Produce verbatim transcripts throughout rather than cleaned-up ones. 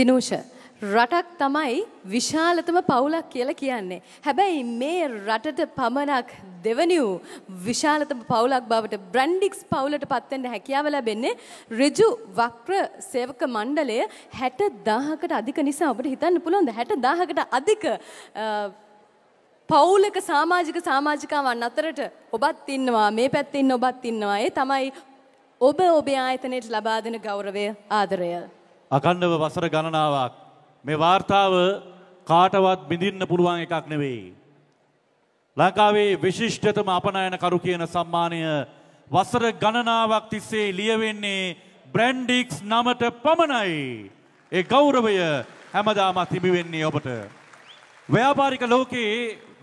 දිනූෂ රටක් තමයි විශාලතම පවුලක් කියලා කියන්නේ. හැබැයි මේ රටට පමණක් දෙවනි වූ විශාලතම පවුලක් බවට බ්‍රැන්ඩික්ස් පවුලට පත් වෙන්න හැකියාව ලැබෙන්නේ ඍජු වක්‍ර සේවක මණ්ඩලය හැට දාහකට අධික නිසා. ඔබට හිතන්න පුළුවන්ද හැට දාහකට අධික පවුලක සමාජික සමාජිකාවන් අතරට ඔබත් ඉන්නවා, මේ පැත්තේ ඉන්න ඔබත් ඉන්නවා. ඒ තමයි ඔබ ඔබේ ආයතනයට ලබා දෙන ගෞරවය, ආදරය. අකණ්ඩව වසර ගණනාවක් මේ වාර්තාව කාටවත් බිඳින්න පුළුවන් එකක් නෙවෙයි. ලංකාවේ විශිෂ්ටතම අපනයන කරු කියන සම්මානය වසර ගණනාවක් තිස්සේ ලියවෙන්නේ බ්‍රැන්ඩික්ස් නමට පමණයි. ඒ ගෞරවය හැමදාම තිබි වෙන්නේ ඔබට. ව්‍යාපාරික ලෝකයේ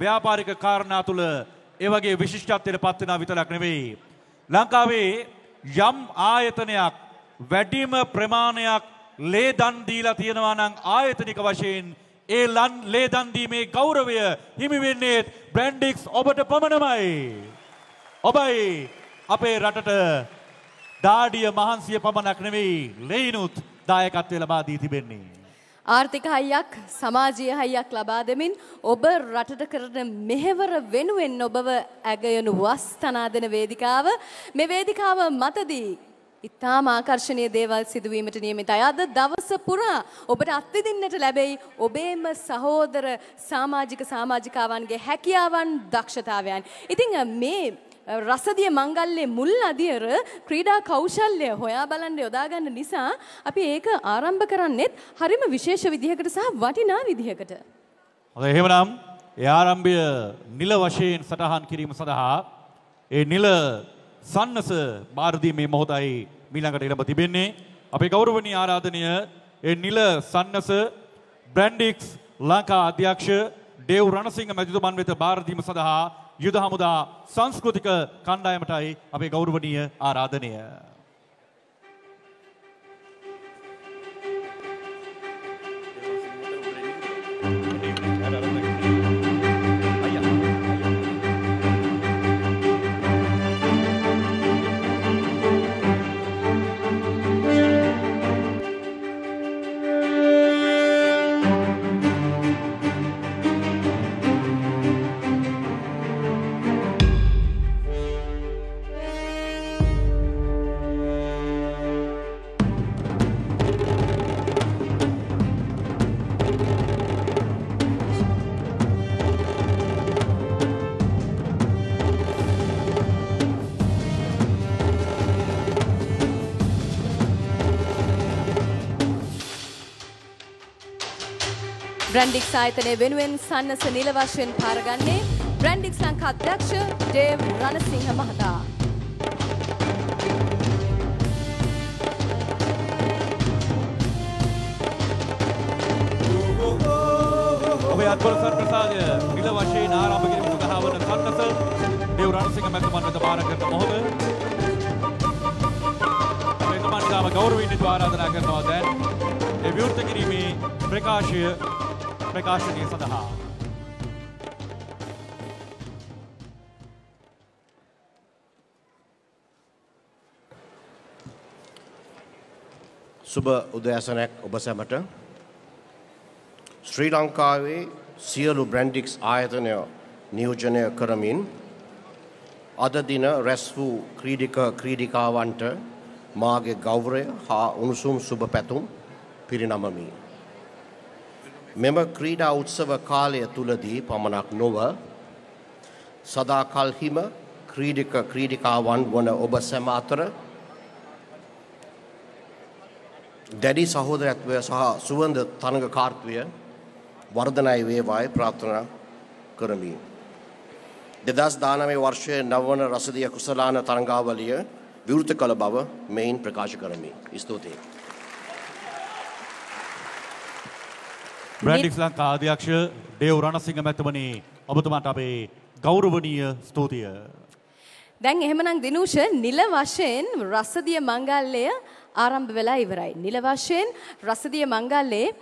ව්‍යාපාරික කාරණා තුල ඒ වගේ විශිෂ්ටත්වයට පත් වෙනා විතරක් නෙවෙයි. ලංකාවේ යම් ආයතනයක් වැඩිම ප්‍රමාණයක් ලේ දන් දීලා තියෙනවා නම් ආයතනික වශයෙන් ඒ ලේ දන් දීමේ ගෞරවය හිමි වෙන්නේ බ්‍රැන්ඩික්ස් ඔබට පමණමයි. ඔබයි අපේ රටට දාඩිය මහන්සිය පමණක් නෙවෙයි ලේනුත් දායකත්වය ලබා දී තිබෙන්නේ. ආර්ථික හයියක්, සමාජීය හයියක් ලබා දෙමින් ඔබ රටට කරන මෙහෙවර වෙනුවෙන් ඔබව ඇගයනු වස්තනා දෙන වේදිකාව. මේ වේදිකාව මතදී ඉතාම ආකර්ශනීය දේවල් සිදුවීමට නියමිතයි. අද දවස පුරා ඔබට අත්විඳින්නට ලැබෙයි ඔබේම සහෝදර සමාජික සමාජිකාවන්ගේ හැකියාවන්, දක්ෂතාවයන්. ඉතින් මේ රසදිය මංගල්‍යයේ මුල් අදියර ක්‍රීඩා කෞශල්‍ය හොයා බලන්න යොදා ගන්න නිසා අපි ඒක ආරම්භ කරන්නෙත් හරිම විශේෂ විදිහකට සහ වටිනා විදිහකට. හරි, එහෙමනම් ඒ ආරම්භය නිල වශයෙන් සටහන් කිරීම සඳහා ඒ නිල සන්නස බාරදීමේ මොහොතයි මීළඟට ඉරඹ තිබෙන්නේ. අපේ ගෞරවනීය ආරාධනය ඒ නිල සන්නස බ්‍රැන්ඩික්ස් ලංකා අධ්‍යක්ෂ දේව් රණසිංහ මැතිතුමන් වෙත බාරදීම සඳහා යුද හමුදා සංස්කෘතික කණ්ඩායමටයි අපේ ගෞරවනීය ආරාධනය. බ්‍රැන්ඩික්ස් ආයතනය වෙනුවෙන් සන්නස නිල වශයෙන් පාරගන්නේ බ්‍රැන්ඩික්ස් ලංකා අධ්‍යක්ෂ දේව් රණසිංහ මහතා. ඔබේ අත්පොරසත් ප්‍රසාදය නිල වශයෙන් ආරම්භ කිරීම සඳහා වන සන්නස දේව් රණසිංහ මහතුමන් වෙත බාර කරන මොහොත මෙතුමන් ගාම ගෞරවයෙන් ආරාධනා කරනවා දැන් ඒ විවෘත කිරීමේ ප්‍රකාශය ප්‍රකාශනය සඳහා සුබ උදෑසනක් ඔබ සැමට. ශ්‍රී ලංකාවේ සියලු බ්‍රැන්ඩික්ස් ආයතනය නියෝජනය කරමින් අද දින රැස් වූ ක්‍රීඩික ක්‍රීඩිකාවන්ට මාගේ ගෞරවය හා උණුසුම් සුබ පැතුම් පිරිනමමි. මෙම ක්‍රීඩා උත්සව කාලය තුලදී පමණක් නොව සදාකල්හිම ක්‍රීඩික ක්‍රීඩිකාවන් වන ඔබ සැම අතර දැඩි සහෝදරත්වය සහ සුවඳ තරඟකාරීත්වය වර්ධනය වේවායි ප්‍රාර්ථනා කරමි. දෙදහස් දානවයේ වර්ෂයේ නවවන රසදිය කුසලාන තරඟාවලිය විවෘත කළ බව මෙයින් ප්‍රකාශ කරමි. ස්තුතියි. බ්‍රැන්ඩික්ස් ලංකා අධ්‍යක්ෂ දේව් රණසිංහ මැතිතුමනි, ඔබතුමාට අපේ ගෞරවනීය ස්තුතිය. දැන් එහෙමනම් දිනූෂ නිල වශයෙන් රසදිය මංගල්‍යය ආරම්භ වෙලා ඉවරයි. නිල වශයෙන් රසදිය මංගල්‍යයේ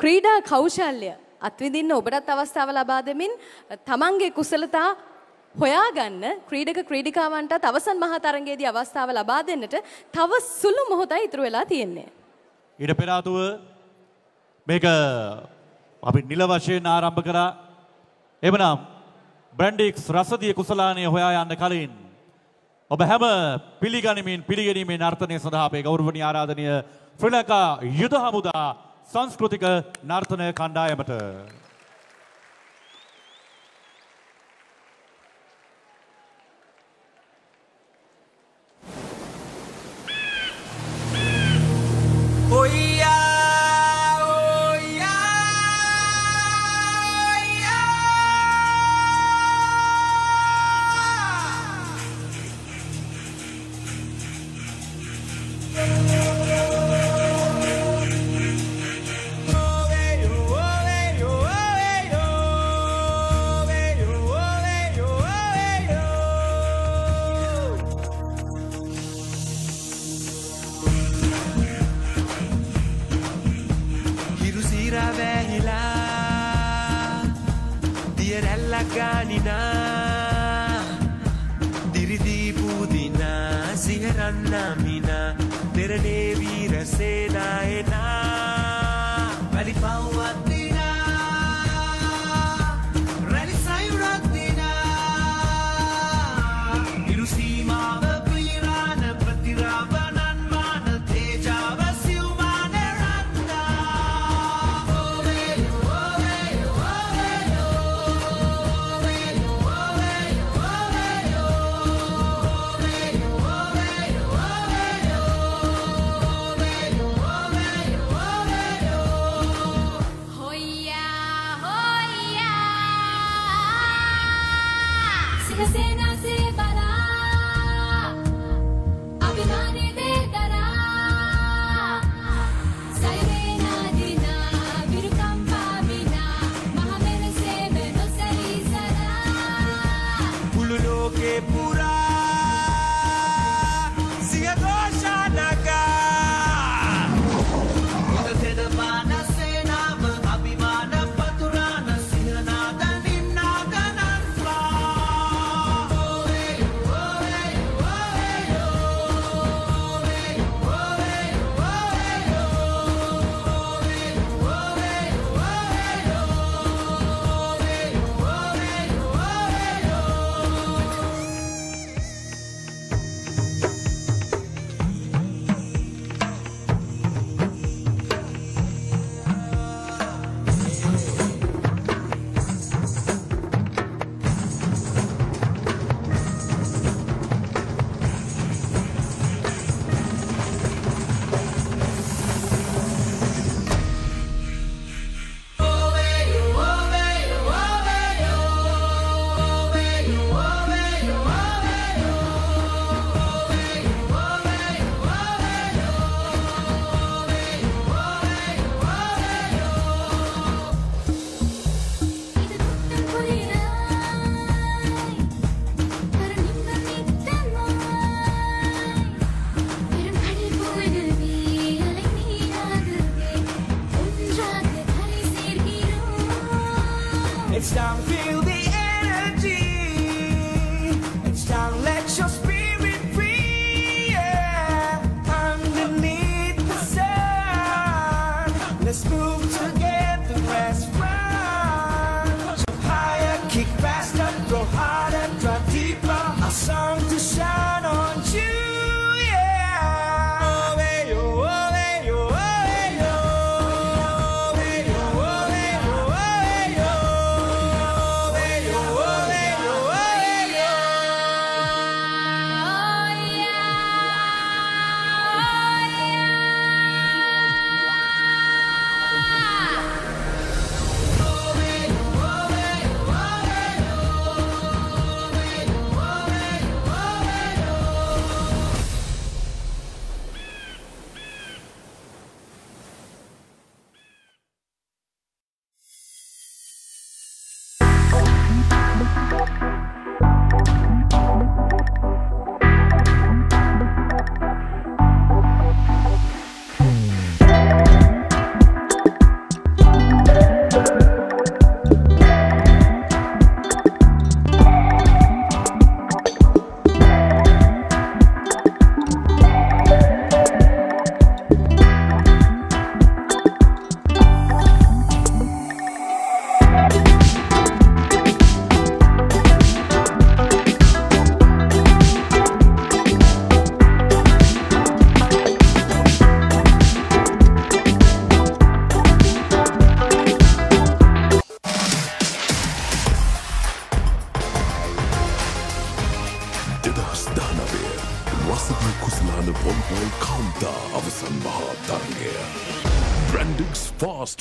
ක්‍රීඩා කෞශල්‍ය අත්විඳින්න ඔබටත් අවස්ථාව ලබා දෙමින් තමන්ගේ කුසලතා හොයාගන්න ක්‍රීඩක ක්‍රීඩිකාවන්ටත් අවසන් මහා තරඟයේදී අවස්ථාව ලබා දෙන්නට තව සුළු මොහොතයි ඉතුරු වෙලා තියෙන්නේ. ඉඩපෙරාදුව මේක අපි නිල වශයෙන් ආරම්භ කරා. එබනම් බ්‍රැන්ඩික්ස් රසදිය කුසලානයේ හොයා යන්න කලින් ඔබ හැම පිළිගනිමින් පිළිගැනීමේ නර්තනය සඳහා අපේ ගෞරවනීය ආරාධනීය ශ්‍රී ලංකා යුද හමුදා සංස්කෘතික නර්තන කණ්ඩායමට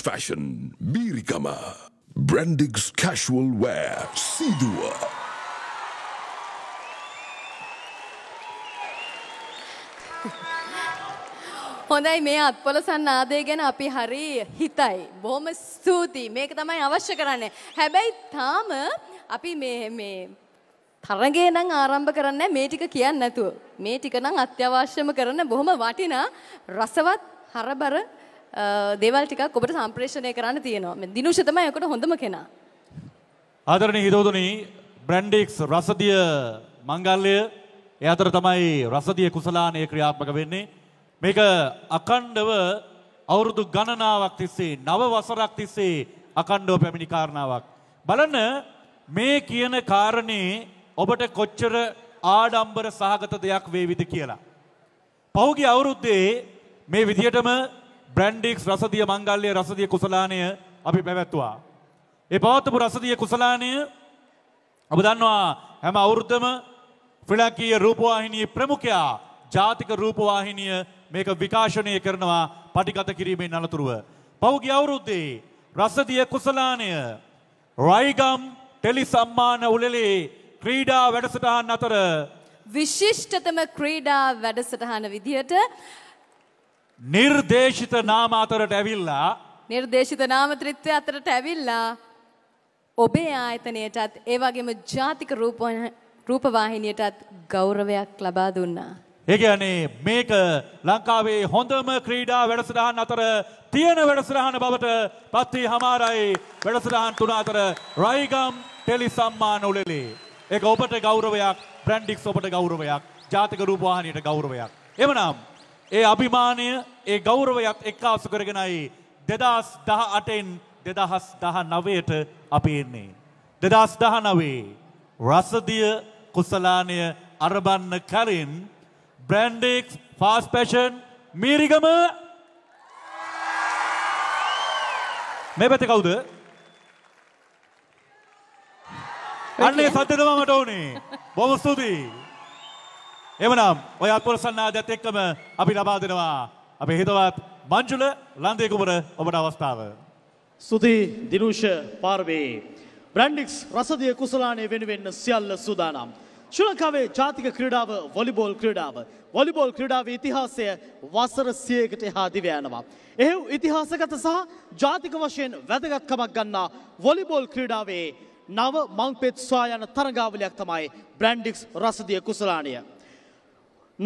fashion, Birikama. Brandig's casual wear, Sidua. Hondai me at polasan na degen api hari hitai. Bohom stuti me katamai avashya karane. Habai tham api me me. Tharangey nang aramba karane me tika kiyan na tu. Me tika nang atyavashyam karane bohom vati na rasavat harabar deval tika kubra sampreshane karane tiyeno. Me dinu shetama ekota hondam kena. Adarani hidodoni Brandix rasadiya mangalya. Yadar tamai rasadiya kusalan ekriyat magavene. මේක අකණ්ඩව අවුරුදු ගණනාවක් තිස්සේ නව වසරක් තිස්සේ අකණ්ඩව පැමිණි කාරණාවක්. බලන්න මේ කියන කාරණේ ඔබට කොච්චර ආඩම්බර සහගත දෙයක් වේවිද කියලා. පහුගිය අවුරුද්දේ මේ විදියටම බ්‍රැන්ඩික්ස් රසදිය මංගල්‍ය රසදිය කුසලානය අපි පැවැත්තුවා. ඒ පවත්වපු රසදිය කුසලානය ඔබ දන්නවා හැම අවුරුද්දම ශ්‍රීලංකීය රූපවාහිනියේ ප්‍රමුඛයා ජාතික රූපවාහිනිය මේක විකාශනය කරනවා පටිගත කිරීමේ අනතුරුව. පහුගිය අවුරුද්දේ රසදිය කුසලානය රයිගම් ටෙලි සම්මාන උළෙලේ ක්‍රීඩා වැඩසටහන් අතර විශිෂ්ටතම ක්‍රීඩා වැඩසටහන විදියට නිර්දේශිත නාම අතරට ඇවිල්ලා නිර්දේශිත නාම ත්‍රිත්වය අතරට ඇවිල්ලා ඔබේ ආයතනයටත් ඒ වගේම ජාතික රූප රූපවාහිනියටත් ගෞරවයක් ලබා දුන්නා. ඒකනේ මේක ලංකාවේ හොඳම ක්‍රීඩා වැඩසටහන් අතර තියෙන වැඩසටහන බවට පත් වී හමාරයි වැඩසටහන් තුන අතර රයිගම් ටෙලි සම්මාන උළෙලේ. ඒක ඔබට ගෞරවයක්, බ්‍රැන්ඩික්ස් ඔබට ගෞරවයක්, ජාතික රූපවාහිනියට ගෞරවයක්. එවනම් ඒ අභිමානය, ඒ ගෞරවයත් එක්කාසු කරගෙනයි දෙදහස් දහඅටෙන් දෙදහස් දහනවයට අපි එන්නේ. දෙදහස් දහනවයේ රසදිය කුසලානය අරබන්න කලින් Brandix, Fast Fashion, Mirigama. May I tell you? Anne Satyadama Matoni, Bovastudi. Emanam, we are going to send that take them. Abi Nabadinava, Abi Hidavat, Manjula, Lande Kumara, Obadavastava. Sudhi, Dinusha, Parve, Brandix, Rasadiya Kusalane, Venven, Sialla Sudanam. ශ්‍රීලංකාවේ ජාතික ක්‍රීඩාව volleyball ක්‍රීඩාව. Volleyball ක්‍රීඩාවේ ඉතිහාසය වසර සියයකට එහා දිව යනවා. එහෙව් ඉතිහාසගත සහ ජාතික වශයෙන් වැදගත්කමක් ගන්නා වොලිබෝල් ක්‍රීඩාවේ නව මංපෙත් සොයා යන තරගාවලියක් තමයි බ්‍රැන්ඩික්ස් රසදිය කුසලානය.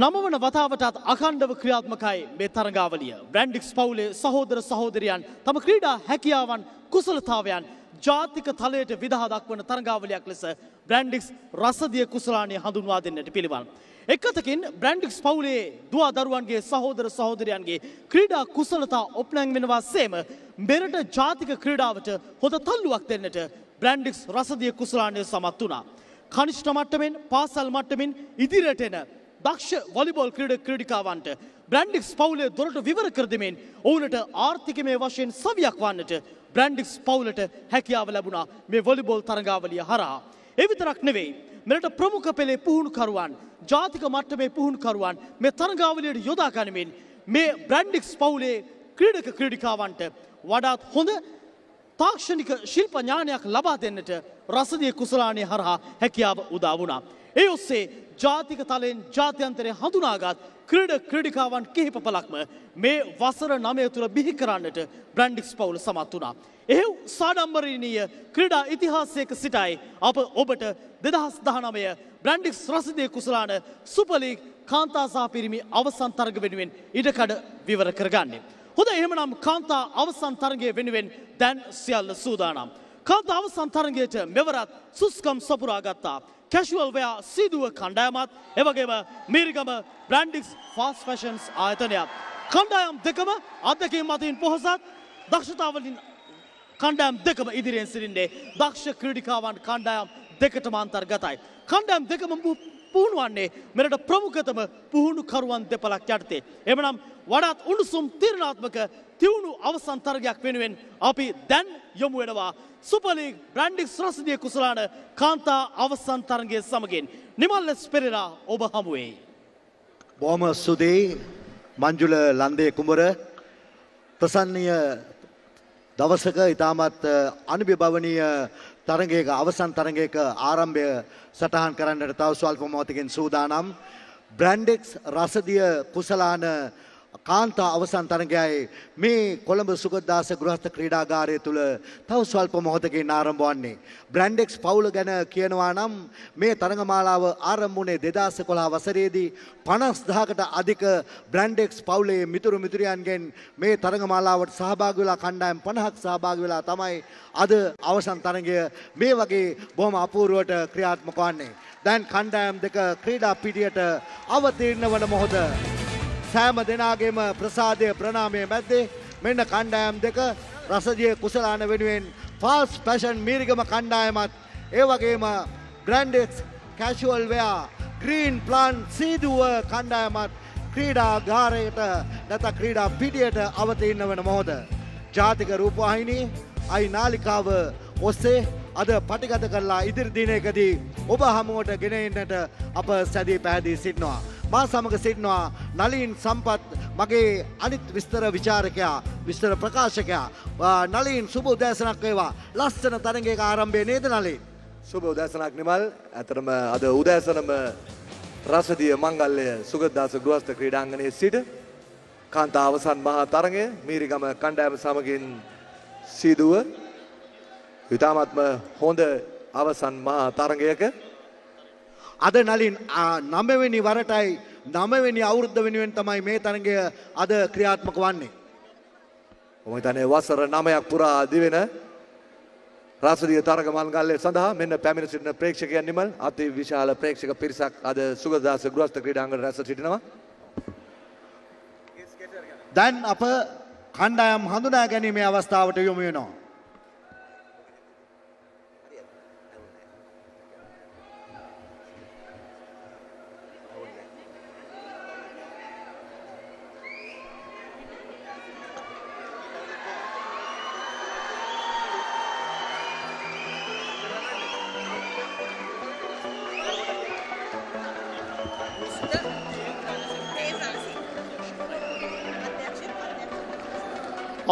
නමවන වතාවටත් අඛණ්ඩව ක්‍රියාත්මකයි මේ තරගාවලිය. බ්‍රැන්ඩික්ස් පවුලේ සහෝදර සහෝදරියන් තම ක්‍රීඩා හැකියාවන් කුසලතාවයන් ජාතික තලයට විදහා දක්වන තරගාවලියක් ලෙස බ්‍රැන්ඩික්ස් රසදිය කුසලානය හඳුන්වා දෙන්නට පිළිවන්. එකතකින් බ්‍රැන්ඩික්ස් පවුලේ දුවා දරුවන්ගේ සහෝදර සහෝදරයන්ගේ ක්‍රීඩා කුසලතා ඔප්නෑන් වෙනවා සේම මෙරට ජාතික ක්‍රීඩාවට හොඳ තල්ලුවක් දෙන්නට බ්‍රැන්ඩික්ස් රසදිය කුසලානය සමත් වුණා. කනිෂ්ඨ මට්ටමින් පාසල් මට්ටමින් ඉදිරියට එන දක්ෂ වොලිබෝල් ක්‍රීඩක ක්‍රීඩිකාවන්ට බ්‍රැන්ඩික්ස් පවුලේ දොරට විවර කර දෙමින් ඔවුන්ට ආර්ථිකමය වශයෙන් සවියක් වන්නට බ්‍රැන්ඩික්ස් පවුලට හැකියාව ලැබුණා මේ වොලිබෝල් තරගාවලිය හරහා. ඒ විතරක් නෙවෙයි මෙරට ප්‍රමුඛ පෙළේ පුහුණුකරුවන් ජාතික මට්ටමේ පුහුණුකරුවන් මේ තරගාවලියට යොදා ගනිමින් මේ බ්‍රැන්ඩික්ස් පවුලේ ක්‍රීඩක ක්‍රීඩිකාවන්ට වඩාත් හොඳ තාක්ෂණික ශිල්ප ඥානයක් ලබා දෙන්නට රසදිය කුසලානය හරහා හැකියාව උදා වුණා. ඒ ඔස්සේ ජාතික තලයෙන් ජාත්‍යන්තරයේ හඳුනාගත් ක්‍රීඩක ක්‍රීඩිකාවන් කිහිප පළක්ම මේ වසර නවය තුළ බිහි කරන්නට බ්‍රැන්ඩික්ස් පවුල සමත් වුණා. එහෙව් සාඩම්බරණීය ක්‍රීඩා ඉතිහාසයක සිටයි අප ඔබට දෙදහස් දහනවය බ්‍රැන්ඩික්ස් රසදිය කුසලාන සුපර් ලීග් කාන්තා සහ පිරිමි අවසන් තරග වෙනුවෙන් ඉඩකඩ විවර කරගන්නේ. හොඳ එහෙමනම් කාන්තා අවසන් තරගය වෙනුවෙන් දැන් සියල්ල සූදානම්. කාන්තා අවසන් තරගයට මෙවරත් සුස්කම් සපුරා ගත්තා. Casual wear, Sidua Kandayamath, Evagema, Mirigama, Brandix, Fast Fashions, Ayathanaya. Kandayam Dekama, Addakim Mathin Pohasat, Dakshatavalin Kandayam Dekama Idiriyen Sirinde, Daksha Kridikavan Kandayam Dekatamantar Gatai. Kandayam Dekama Puhunuwanne, Merata Pramukatama Puhunu Karuwan Depalak Yatite. Emanam Wadat Undusum Tiranaatmaka Tiunu Avasan Taragayak Wenuwen Api Dan Yomu Wenawa. Super League Brandix Rasadiya Kusalana Kanta Avasan Tarangaya Samagin Nimalles Perera Oba Hamuwe. Boma Sudhi Manjula Lande Kumara Prasanniya දවසක ඉතාමත් අනුභවණීය තරගයක අවසන් තරගයක ආරම්භය සටහන් කරන්නට තව සල්ප මොහොතකින් සූදානම් බ්‍රැන්ඩෙක්ස් රසදිය කුසලාන කාන්තා අවසන් තරගයයි මේ කොළඹ සුගතදාස ගෘහස්ත ක්‍රීඩාගාරය තුල තව සල්ප මොහොතකින් ආරම්භ වන්නේ බ්‍රැන්ඩෙක්ස් පවුල ගැන කියනවා නම් මේ තරග මාලාව ආරම්භ වුණේ දෙදාස් එකොළහ වසරේදී පනස් දහකට අධික බ්‍රැන්ඩෙක්ස් පවුලේ මිතුරු මිතුරියන්ගෙන් මේ තරග මාලාවට සහභාගී වෙලා කණ්ඩායම් පනහක් සහභාගී වෙලා තමයි අද අවසන් තරගය මේ වගේ බොහොම අපූර්වට ක්‍රියාත්මක වන්නේ දැන් කණ්ඩායම් දෙක ක්‍රීඩා පිටියට අවතීර්ණ වන මොහොත සෑම දෙනාගේම ප්‍රසාදය ප්‍රණාමය මැද්දේ මෙන්න කණ්ඩායම් දෙක රසදිය කුසලාන වෙනුවෙන් ෆාස්ට් ෆැෂන් මීරිගම කණ්ඩායමත් ඒ වගේම Brandix casual wear green plan Seeduwa කණ්ඩායමත් ක්‍රීඩාගාරයට නැත්නම් ක්‍රීඩා පිටියට අවතීර්ණ වෙන මොහොත ජාතික රූපවාහිනී අයි නාලිකාව ඔස්සේ අද පටිගත කරලා ඉදිරි දිනයකදී ඔබ හමුවට ගෙන එන්නට අප සැදී පැහැදී සිටිනවා මා සමග සිටිනවා නලින් සම්පත් මගේ අනිත් විස්තර විචාරකයා විස්තර ප්‍රකාශකයා නලින් සුබ උදෑසනක් වේවා ලස්සන තරගයක ආරම්භය නේද නලින් සුබ උදෑසනක් නිමල් අතරම අද උදෑසනම රසදිය මංගල්‍ය සුගතදාස ගෘහස්ත ක්‍රීඩාංගණයේ සිට කාන්තා අවසන් මහා තරගය මීරිගම කණ්ඩායම සමගින් සීදුව ඉතාමත්ම හොඳ අවසන් මහා තරගයක අද නලින් නවවෙනි වරටයි නවවෙනි අවුරුද්ද වෙනුවෙන් තමයි මේ තරගය අද ක්‍රියාත්මක වන්නේ. ඔබ හිතන්නේ වසර නවයක් පුරා දිවෙන රාසදීය තරග මංගල්‍ය සඳහා මෙන්න පැමිණ සිටින ප්‍රේක්ෂකයන් නිමල් අති විශාල ප්‍රේක්ෂක පිරිසක් අද සුගතදාස ගෘහස්ත ක්‍රීඩාංගණය රැස් සිටිනවා. දැන් අප කණ්ඩායම් හඳුනා ගැනීමේ අවස්ථාවට යොමු වෙනවා.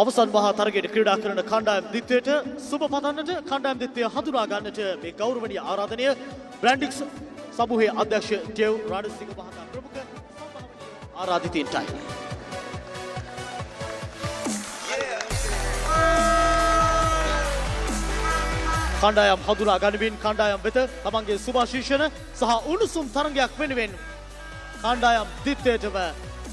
අවසන් මහා තරගයේ ක්‍රීඩා කරන කණ්ඩායම් දිත්වයට සුබ පතන්නට කණ්ඩායම් දිත්වය හඳුනා ගන්නට මේ ගෞරවනීය ආරාධනය බ්‍රැන්ඩික්ස් සමූහයේ අධ්‍යක්ෂ ජේව් රාඩසිංහ මහතා ප්‍රමුඛ සම්මානීය ආරාධිතයින්ටයි කණ්ඩායම් හඳුනා ගනිමින් කණ්ඩායම් වෙත තමන්ගේ සුභාශිෂ්‍යන සහ උණුසුම් තරගයක් වෙනුවෙන් කණ්ඩායම් දිත්වයටම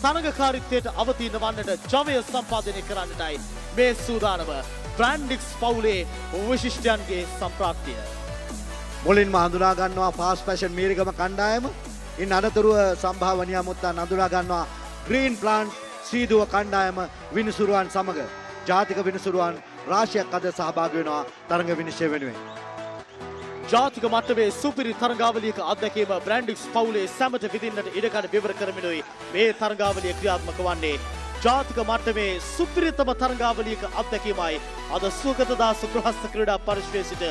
තරගකාරීත්වයට අවතීර්ණ වන්නට ජවය සම්පාදනය කරන්නටයි මේ සූදානම බ්‍රැන්ඩික්ස් පවුලේ විශිෂ්ටයන්ගේ සම්ප්‍රාප්තිය. මුලින්ම හඳුනා ගන්නවා ෆාස්ට් ෆැෂන් මීරිගම කණ්ඩායම. ඉන් අනතුරුව සම්භාවනීය මුත්තා හඳුනා ගන්නවා ග්‍රීන් ප්ලාන්ට් සීදුව කණ්ඩායම විනිසුරුවන් සමග ජාතික විනිසුරුවන් රාශියක් අද සහභාගී වෙනවා තරග විනිශ්චය වෙනුවෙන්. ජාතික මට්ටමේ සුපිරි තරගාවලියක අත්දැකීම බ්‍රැන්ඩික්ස් පවුලේ සැමට විඳින්නට ඉඩකඩ විවර කරමිනුයි මේ තරගාවලිය ක්‍රියාත්මක වන්නේ. ජාතික මට්ටමේ සුපිරිතම තරගාවලියක අත්දැකීමයි අද සුගතදාස ගෘහස්ත ක්‍රීඩා පරිශ්‍රයේ සිට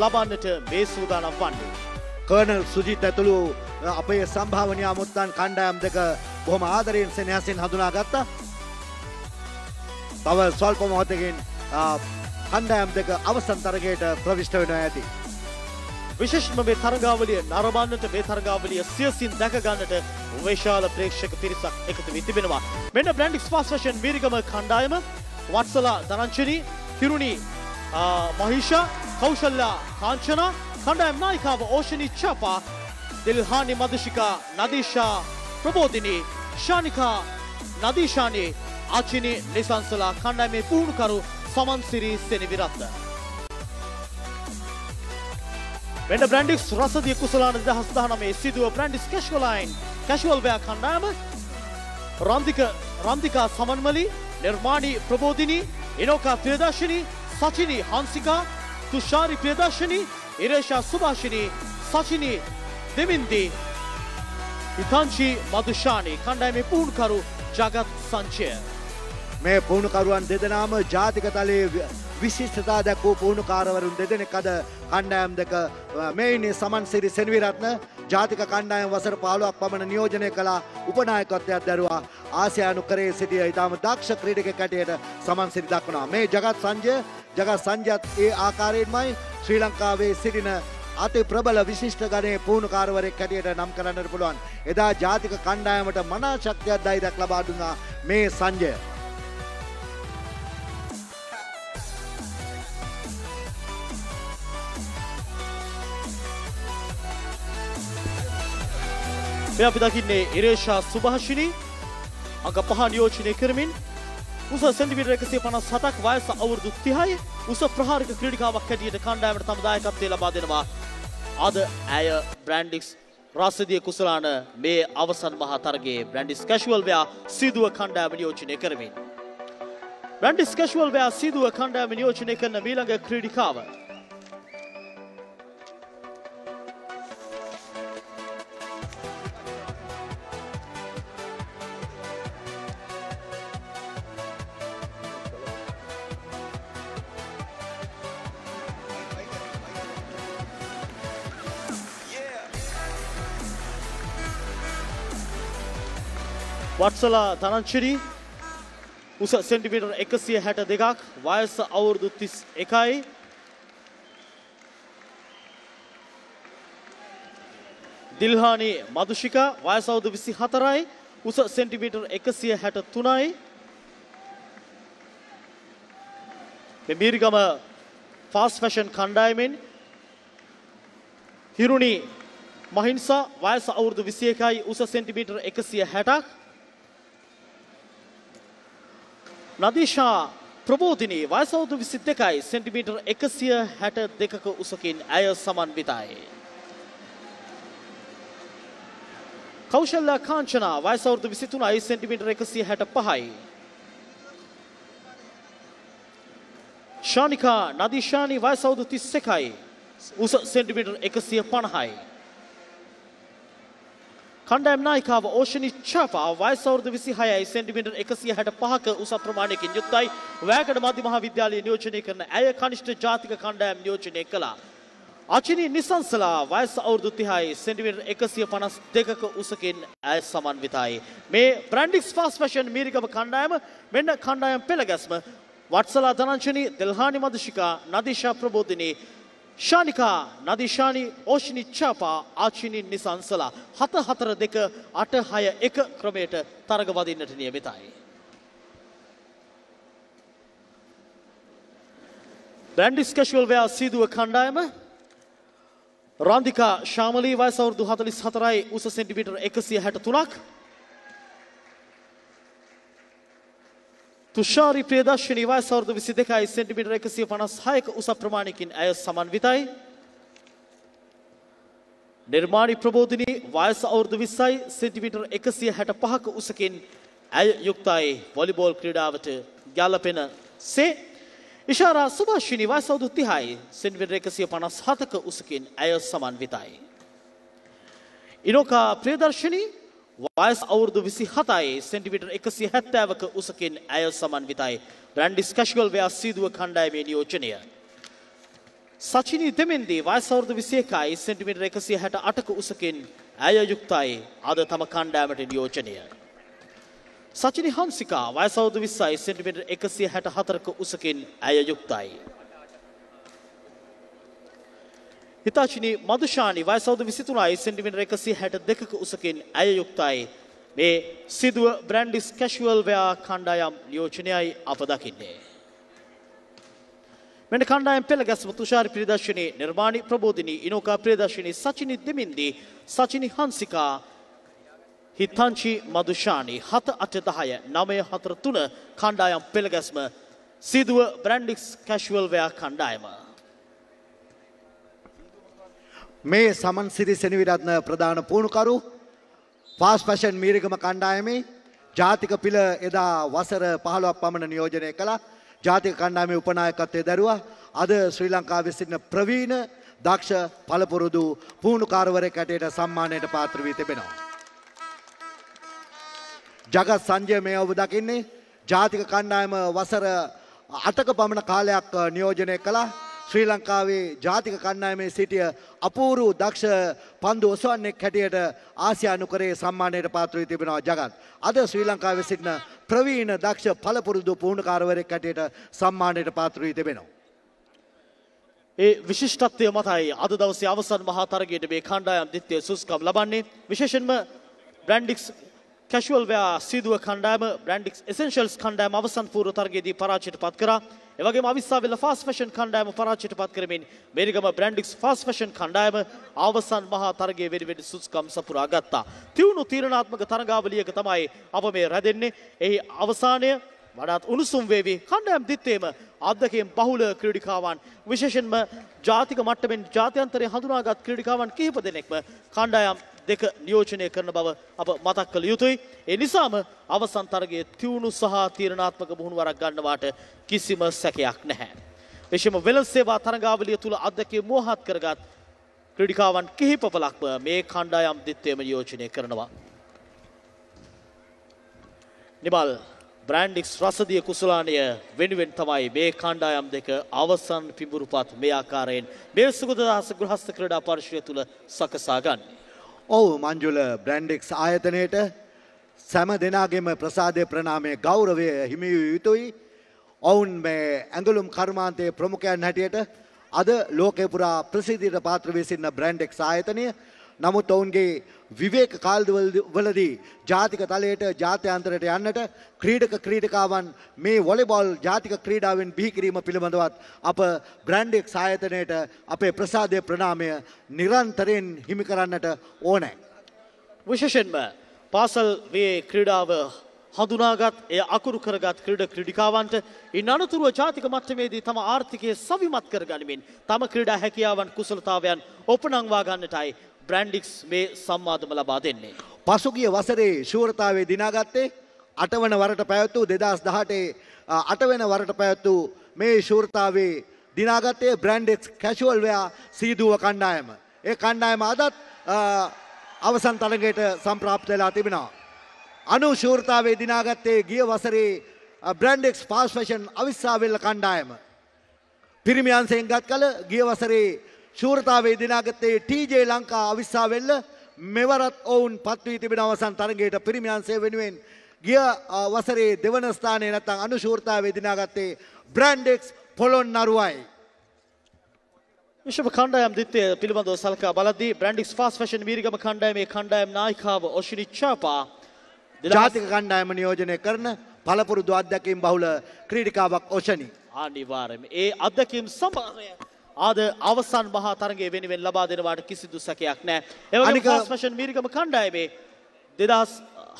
ලබන්නට මේ සූදානම් වන්නේ. කර්නල් සුජිත් ඇතුළු අපේ සම්භාවනීය අමුත්තන් කණ්ඩායම් දෙක බොහොම ආදරයෙන් සෙනෙහසින් හඳුනාගත්තා. තව ස්වල්ප මොහොතකින් කණ්ඩායම් දෙක අවසන් තරගයට ප්‍රවිෂ්ඨ වෙනවා ඇති. විශේෂම මේ තරගාවලිය නරඹන්නට මේ තරගාවලිය සියසින් දැක ගන්නට විශාල ප්‍රේක්ෂක පිරිසක් එකතු වී තිබෙනවා. මෙන්න බ්‍රැන්ඩික්ස් ෆාස්ට් ෆැෂන් මීරිගම කණ්ඩායම වත්සලා දරංචිනී, තිරුණි මහීෂා, කෞශල්‍යා කාංචනා, කණ්ඩායම් නායිකාව ඕෂනි චපා, දිල්හානි මදුෂිකා, නදීෂා ප්‍රබෝධිනී, ශානිකා නදීෂානි, ආචිනි නිසංසලා කණ්ඩායමේ පුහුණුකරු සමන්සිරි සෙනවිරත්න. මෙන්න බ්‍රැන්ඩික්ස් රසදිය කුසලාන දෙදහස් දහනවයේ සිදුව බ්‍රැන්ඩික්ස් කැෂුවලයින් කැෂුවල් වෙයා කණ්ඩායම රන්දික රන්දිකා සමන්මලි, නිර්මාණි ප්‍රබෝධිනී, ඉනෝකා ප්‍රියදර්ශිනී, සචිනි හංසිකා, තුෂාරි ප්‍රියදර්ශිනී, ඉරේෂා සුභාෂිනී, සචිනි දෙමින්දි, හිතංචි මදුෂානි කණ්ඩායමේ පුහුණුකරු ජගත් සංචය. මේ පුහුණුකරුවන් දෙදෙනාම ජාතික තලයේ විශිෂ්ටතා දක්වූ පුහුණුකාරවරුන් දෙදෙනෙක් අද කණ්ඩායම් දෙක මේනේ සමන්සිරි සෙනවිරත්න ජාතික කණ්ඩායම් වසර පහළොවක් පමණ නියෝජනය කළා උපනායකත්වයක් දැරුවා ආසියානු කරේ සිටිය ඉතාම දක්ෂ ක්‍රීඩකයෙක් හැටියට සමන්සිරි දක්වනවා මේ ජගත් සංජය ජග සංජත් ඒ ආකාරයෙන්මයි ශ්‍රී ලංකාවේ සිටින අති ප්‍රබල විශිෂ්ට ගණයේ පුහුණුකාරවරයෙක් හැටියට නම් කරන්නට පුළුවන්. එදා ජාතික කණ්ඩායමට මනා ශක්තියක් ධෛර්යයක් ලබා දුන්නා මේ සංජය. මේ අපි දකින්නේ ඉරේෂා සුභාෂිනී අංග පහ නියෝජනය කරමින් උස සෙන්ටිමීටර් එකසිය පනස් හතක් වයස අවුරුදු තිහයි උස ප්‍රහාරක ක්‍රීඩිකාවක් හැටියට කණ්ඩායමට තම දායකත්වය ලබා දෙනවා. අද ඇය බ්‍රැන්ඩික්ස් රාසදිය කුසලාන මේ අවසන් මහා තරගයේ බ්‍රැන්ඩික්ස් කැෂුවල් වෙයා සීදුව කණ්ඩායම නියෝජනය කරමින්. බ්‍රැන්ඩික්ස් කැෂුවල් වෙයා සීදුව කණ්ඩායම නියෝජනය කරන ඊළඟ ක්‍රීඩිකාව වත්සලා තනංචිරි උස සෙන්ටිමීටර් එකසිය හැට දෙකක් වයස අවුරුදු තිස් එකයි දිල්හානි මදුෂිකා වයස අවුරුදු විසි හතරයි උස සෙන්ටිමීටර් එකසිය හැට තුනයි මේ මීරිගම ෆාස්ට් ෆැෂන් කණ්ඩායමෙන් හිරුණි මහින්සා වයස අවුරුදු විසි එකයි උස සෙන්ටිමීටර් එකසිය හැටක් නදීෂා ප්‍රබෝධිනී වයස අවුරුදු විසි දෙකයි සෙන්ටිමීටර් එකසිය හැට දෙකක උසකින් ඇය සමන්විතයි. කෞශල්‍යා කාංචනා වයස අවුරුදු විසි තුනයි සෙන්ටිමීටර් එකසිය හැට පහයි. ශානිකා නදීෂානි වයස අවුරුදු තිස් එකයි උස සෙන්ටිමීටර් එකසිය පනහයි. කණ්ඩායම් නායිකාව ඕෂනි චාපා වයස අවුරුදු විසි හයයි සෙන්ටිමීටර් එකසිය හැට පහක උස ප්‍රමාණයකින් යුක්තයි. වැයකඩ මධ්‍ය මහාවිද්‍යාලයේ නියෝජනය කරන ඇය කනිෂ්ඨ ජාතික කණ්ඩායම් නියෝජනය කළා. අචිනි නිසංසලා වයස අවුරුදු තිහයි සෙන්ටිමීටර් එකසිය පනස් දෙකක උසකින් ඇය සමන්විතයි. මේ බ්‍රැන්ඩික්ස් ෆාස්ට් ෆැෂන් මීරිගම කණ්ඩායම මෙන්න කණ්ඩායම් පෙළගැස්ම වත්සලා ධනංජනි, දිල්හානි මදුෂිකා, නදීෂා ප්‍රබෝධිනී, ශානිකා නදීෂානි, ඕෂිනි චාපා, ආචිනි නිසංසලා හත හතර දෙක අට හය එක ක්‍රමයට තරග වදින්නට නියමිතයි. බ්‍රැන්ඩික්ස් කැෂුවල් වෙයා සීදුව කණ්ඩායම රන්දිකා ශාමලී වයස අවුරුදු හතලිස් හතරයි උස සෙන්ටිමීටර් එකසිය හැට තුනක්. තුෂාරි ප්‍රියදර්ශිනී වයස අවුරුදු විසි දෙකයි සෙන්ටිමීටර් එකසිය පනස් හයක උස ප්‍රමාණයකින් ඇය සමන්විතයි. නිර්මාණි ප්‍රබෝධිනී වයස අවුරුදු විස්සයි සෙන්ටිමීටර් එකසිය හැට පහක උසකින් ඇය යුක්තයි වොලිබෝල් ක්‍රීඩාවට ගැලපෙන සේ. ඉෂාරා සුභාෂිනී වයස අවුරුදු තිහයි සෙන්ටිමීටර් එකසිය පනස් හතක උසකින් ඇය සමන්විතයි. ඉනෝකා ප්‍රියදර්ශිනී වයස අවුරුදු විසි හතයි සෙන්ටිමීටර් එකසිය හැත්තෑවක උසකින් ඇය සමන්විතයි. බ්‍රැන්ඩික්ස් කැෂුවල් වෙයා සීදුව කණ්ඩායමේ නියෝජනය. සචිනි දෙමෙන්දී වයස අවුරුදු විසි එකයි සෙන්ටිමීටර් එකසිය හැට අටක උසකින් ඇය යුක්තයි අද තම කණ්ඩායමට නියෝජනය. සචිනි හංසිකා වයස අවුරුදු විස්සයි සෙන්ටිමීටර් එකසිය හැට හතරක උසකින් ඇය යුක්තයි. හිතාචිනි මදුෂානි වයස අවුරුදු විසි තුනයි සෙන්ටිමීටර් එකසිය හැට දෙකක උසකින් ඇය යුක්තයි. මේ සිදුව බ්‍රැන්ඩික්ස් කැෂුවල් වෙයා කණ්ඩායම් නියෝජනයයි අප දකින්නේ. මෙන්න කණ්ඩායම් පෙළ ගැස්ම තුෂාරි ප්‍රියදර්ශිනී, නිර්මාණි ප්‍රබෝධිනී, ඉනෝකා ප්‍රියදර්ශිනී, සචිනි දෙමින්දි, සචිනි හංසිකා, හිතාංචි මදුෂානි හත අට දහය නවය හතර තුන කණ්ඩායම් පෙළ ගැස්ම සිදුව බ්‍රැන්ඩික්ස් කැෂුවල් වෙයා කණ්ඩායම. මේ සමන් සිරි සෙනවිරත්න ප්‍රධාන පුහුණුකරු ෆාස්ට් ෆැෂන් මීරිගම කණ්ඩායමේ ජාතික පිළ එදා වසර පහළොවක් පමණ නියෝජනය කළා. ජාතික කණ්ඩායමේ උපනායකත්වයේ දැරුවා. අද ශ්‍රී ලංකාවේ සිටින ප්‍රවීණ දක්ෂ පළපුරුදු පුහුණුකාරවරයෙක් හැටියට සම්මානයට පාත්‍ර වී තිබෙනවා. ජගත් සංජය මේ ඔබ දකින්නේ ජාතික කණ්ඩායම වසර අටක පමණ කාලයක් නියෝජනය කළා. ශ්‍රී ලංකාවේ ජාතික කණ්ඩායමේ සිටිය අපූරු දක්ෂ පන්දු ඔසවන්නෙක් හැටියට ආසියානුකරයේ සම්මානයට පාත්‍ර වී තිබෙනවා ජගත්. අද ශ්‍රී ලංකාවේ සිටින ප්‍රවීණ දක්ෂ පළපුරුදු පුහුණුකාරවරයෙක් හැටියට සම්මානයට පාත්‍ර වී තිබෙනවා. ඒ විශිෂ්ටත්වය මතයි අද දවසේ අවසන් මහා තරගයේදී මේ කණ්ඩායම් ද්විතීය සුසුකම් ලබන්නේ විශේෂයෙන්ම බ්‍රැන්ඩික්ස් casual wear සීදුව කණ්ඩායම බ්‍රැන්ඩික්ස් essentials කණ්ඩායම අවසන් පූර්ව තරගයේදී පරාජයට පත් කරා. ඒ වගේම අවිස්සාවේල fast fashion කණ්ඩායම පරාජයට පත් කරමින් මේරිගම බ්‍රැන්ඩික්ස් fast fashion කණ්ඩායම අවසන් මහා තරගයේ වෙරිවෙඩි සුසුකම් සපුරා ගත්තා. තියුණු තීරණාත්මක තරගාවලියක තමයි අප මේ රැඳෙන්නේ. එහි අවසානය වඩාත් උණුසුම් වේවි. කණ්ඩායම් දිත්තේම අධ්‍යක්ෂයෙන් බහුල ක්‍රීඩිකාවන් විශේෂයෙන්ම ජාතික මට්ටමින් ජාත්‍යන්තරයේ හඳුනාගත් ක්‍රීඩිකාවන් කිහිප දෙනෙක්ම කණ්ඩායම් දෙක නියෝජනය කරන බව අප මතක් කළ යුතුයි. ඒ නිසාම අවසන් තරගයේ තියුණු සහ තීරණාත්මක මුහුණුවරක් ගන්නවාට කිසිම සැකයක් නැහැ. විශේෂම වෙළඳ සේවා තරගාවලිය තුල අධ්‍යක්ෂය මෝහත් කරගත් ක්‍රීඩිකාවන් කිහිප පළක්ම මේ කණ්ඩායම් දිත්තේම නියෝජනය කරනවා. නිබල් බ්‍රැන්ඩික්ස් රසදිය කුසලානය වෙනුවෙන් තමයි මේ කණ්ඩායම් දෙක අවසන් පිඹුරුපත් මේ ආකාරයෙන් මේ සුගතදාස ගෘහස්ත ක්‍රීඩා පරිශ්‍රය තුල සකසා ගන්න. ඔව් මංජුල බ්‍රැන්ඩික්ස් ආයතනයේට සෑම දිනාගෙම ප්‍රසාදයේ ප්‍රණාමය ගෞරවය හිමි විය යුතුයි. ඔවුන් මේ ඇඟලුම් කර්මාන්තයේ ප්‍රමුඛයන් හැටියට අද ලෝකේ පුරා ප්‍රසිද්ධියට පාත්‍ර වී සිටින බ්‍රැන්ඩික්ස් ආයතනය නමුත් ඔවුන්ගේ විවේක කාලවලදී ජාතික තලයට ජාත්‍යන්තරයට යන්නට ක්‍රීඩක ක්‍රීඩිකාවන් මේ වොලිබෝල් ජාතික ක්‍රීඩාවෙන් බිහි කිරීම පිළිබඳවත් අප බ්‍රැන්ඩික්ස් ආයතනයට අපේ ප්‍රසාදයේ ප්‍රණාමය නිරන්තරයෙන් හිමි කරන්නට ඕනෑ. විශේෂයෙන්ම පාසල් වේ ක්‍රීඩාව හඳුනාගත් එය අකුරු කරගත් ක්‍රීඩ ක්‍රීඩිකාවන්ට ඉන් අනතුරුව ජාතික මට්ටමේදී තම ආර්ථිකය සවිමත් කරගනිමින් තම ක්‍රීඩා හැකියාවන් කුසලතාවයන් ඔපනංවා ගන්නටයි බ්‍රැන්ඩික්ස් මේ සම්මාදම ලබා දෙන්නේ. පසුගිය වසරේ ශූරතාවේ දිනාගත්තේ අටවන වරට පැවැත්වූ දෙදහස් දහටේ අටවන වරට පැවැත්වූ මේ ශූරතාවේ දිනාගත්තේ බ්‍රැන්ඩික්ස් කැෂුවල් වෙයා සීදුව කණ්ඩායම. ඒ කණ්ඩායම අදත් අවසන් තරගයට සම්ප්‍රාප්ත වෙලා තිබෙනවා. අනු ශූරතාවේ දිනාගත්තේ ගිය වසරේ බ්‍රැන්ඩික්ස් ෆාස්ට් ෆැෂන් අවිස්සාවේල්ල කණ්ඩායම. පිරිමි අංශයෙන් ගත් කල ගිය වසරේ ශූරතාවේ දිනාගත්තේ ටීජේ ලංකා අවිස්සාවෙල්ල මෙවරත් ඔවුන් පත්වී තිබෙන අවසන් තරගයට පිරිමි අංශය වෙනුවෙන් ගිය වසරේ දෙවන ස්ථානයේ නැත්නම් අනු ශූරතාවේ දිනාගත්තේ බ්‍රැන්ඩික්ස් පොළොන්නරුවයි. විශේෂ කණ්ඩායම් දිත්තේ පිළිබඳව සලකා බලද්දී බ්‍රැන්ඩික්ස් ෆාස්ට් ෆැෂන් වීරගම කණ්ඩායමේ කණ්ඩායම් නායිකාව ඔෂිනි චාපා ජාතික කණ්ඩායම නියෝජනය කරන පළපුරුදු අධ්‍යක්ෂින් බහුල ක්‍රීඩිකාවක් ඔෂනි. අනිවාර්යයෙන්ම ඒ අධ්‍යක්ෂින් සමගය ආද අවසන් මහා තරගයේ වෙනුවෙන් ලබා දෙනවාට කිසිදු සැකයක් නැහැ. ඒ වගේම ෆාස්ට් ෆැෂන් මීරිගම කණ්ඩායමේ දෙදහස්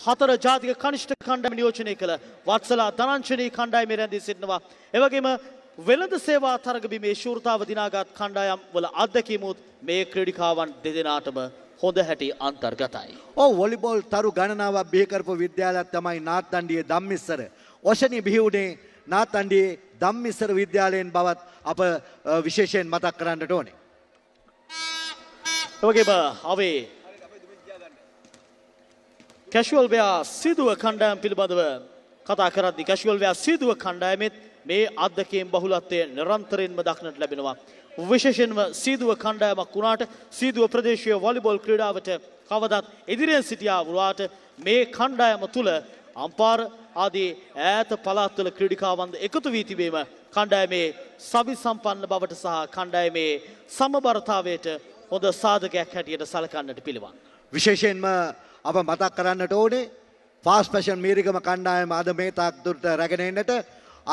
හතර ජාතික කනිෂ්ඨ කණ්ඩායම නියෝජනය කළ වත්සලා ධනංජනී කණ්ඩායමේ රැඳී සිටිනවා. ඒ වගේම වෙළඳ සේවා තරග බිමේ ශූරතාව දිනාගත් කණ්ඩායම් වල අධ්‍යක්ෂිමුත් මේ ක්‍රීඩිකාවන් දෙදෙනාටම හොඳ හැටි අන්තර්ගතයි. ඔව් වොලිබෝල් තරු ගණනාවක් බිහි කරපු විද්‍යාලයක් තමයි නාත්තණ්ඩියේ ධම්මිස්සර. ඔෂනි බිහි වුණේ නාත්තණ්ඩියේ ධම්මිස්සර විද්‍යාලයෙන් බවත් අප විශේෂයෙන් මතක් කරන්නට ඕනේ. ඔකේබ අවේ කැෂුවල් වෙයා සීදුව කණ්ඩායම් පිළිබඳව කතා කරද්දී කැෂුවල් වෙයා සීදුව කණ්ඩායමෙත් මේ අධ්‍යක්ෂයෙන් බහුලත්වය නිරන්තරයෙන්ම දක්නට ලැබෙනවා. විශේෂයෙන්ම සීදුව කණ්ඩායමක් වුණාට සීදුව ප්‍රදේශීය වොලිබෝල් ක්‍රීඩාවට කවදත් එදිරියෙන් සිටියා වුණාට මේ කණ්ඩායම තුල අම්පාර ආදී ඈත පළාත්වල ක්‍රීඩිකාවන් එකතු වී තිබීම කණ්ඩායමේ සවි සම්පන්න බවට සහ කණ්ඩායමේ සමබරතාවයට හොඳ සාධකයක් හැටියට සැලකන්නට පිළිවන්. විශේෂයෙන්ම අප මතක් කරන්නට ඕනේ ෆාස්ට් ෆැෂන් මීරිගම කණ්ඩායම අද මේ තාක් දුරට රැගෙන එන්නට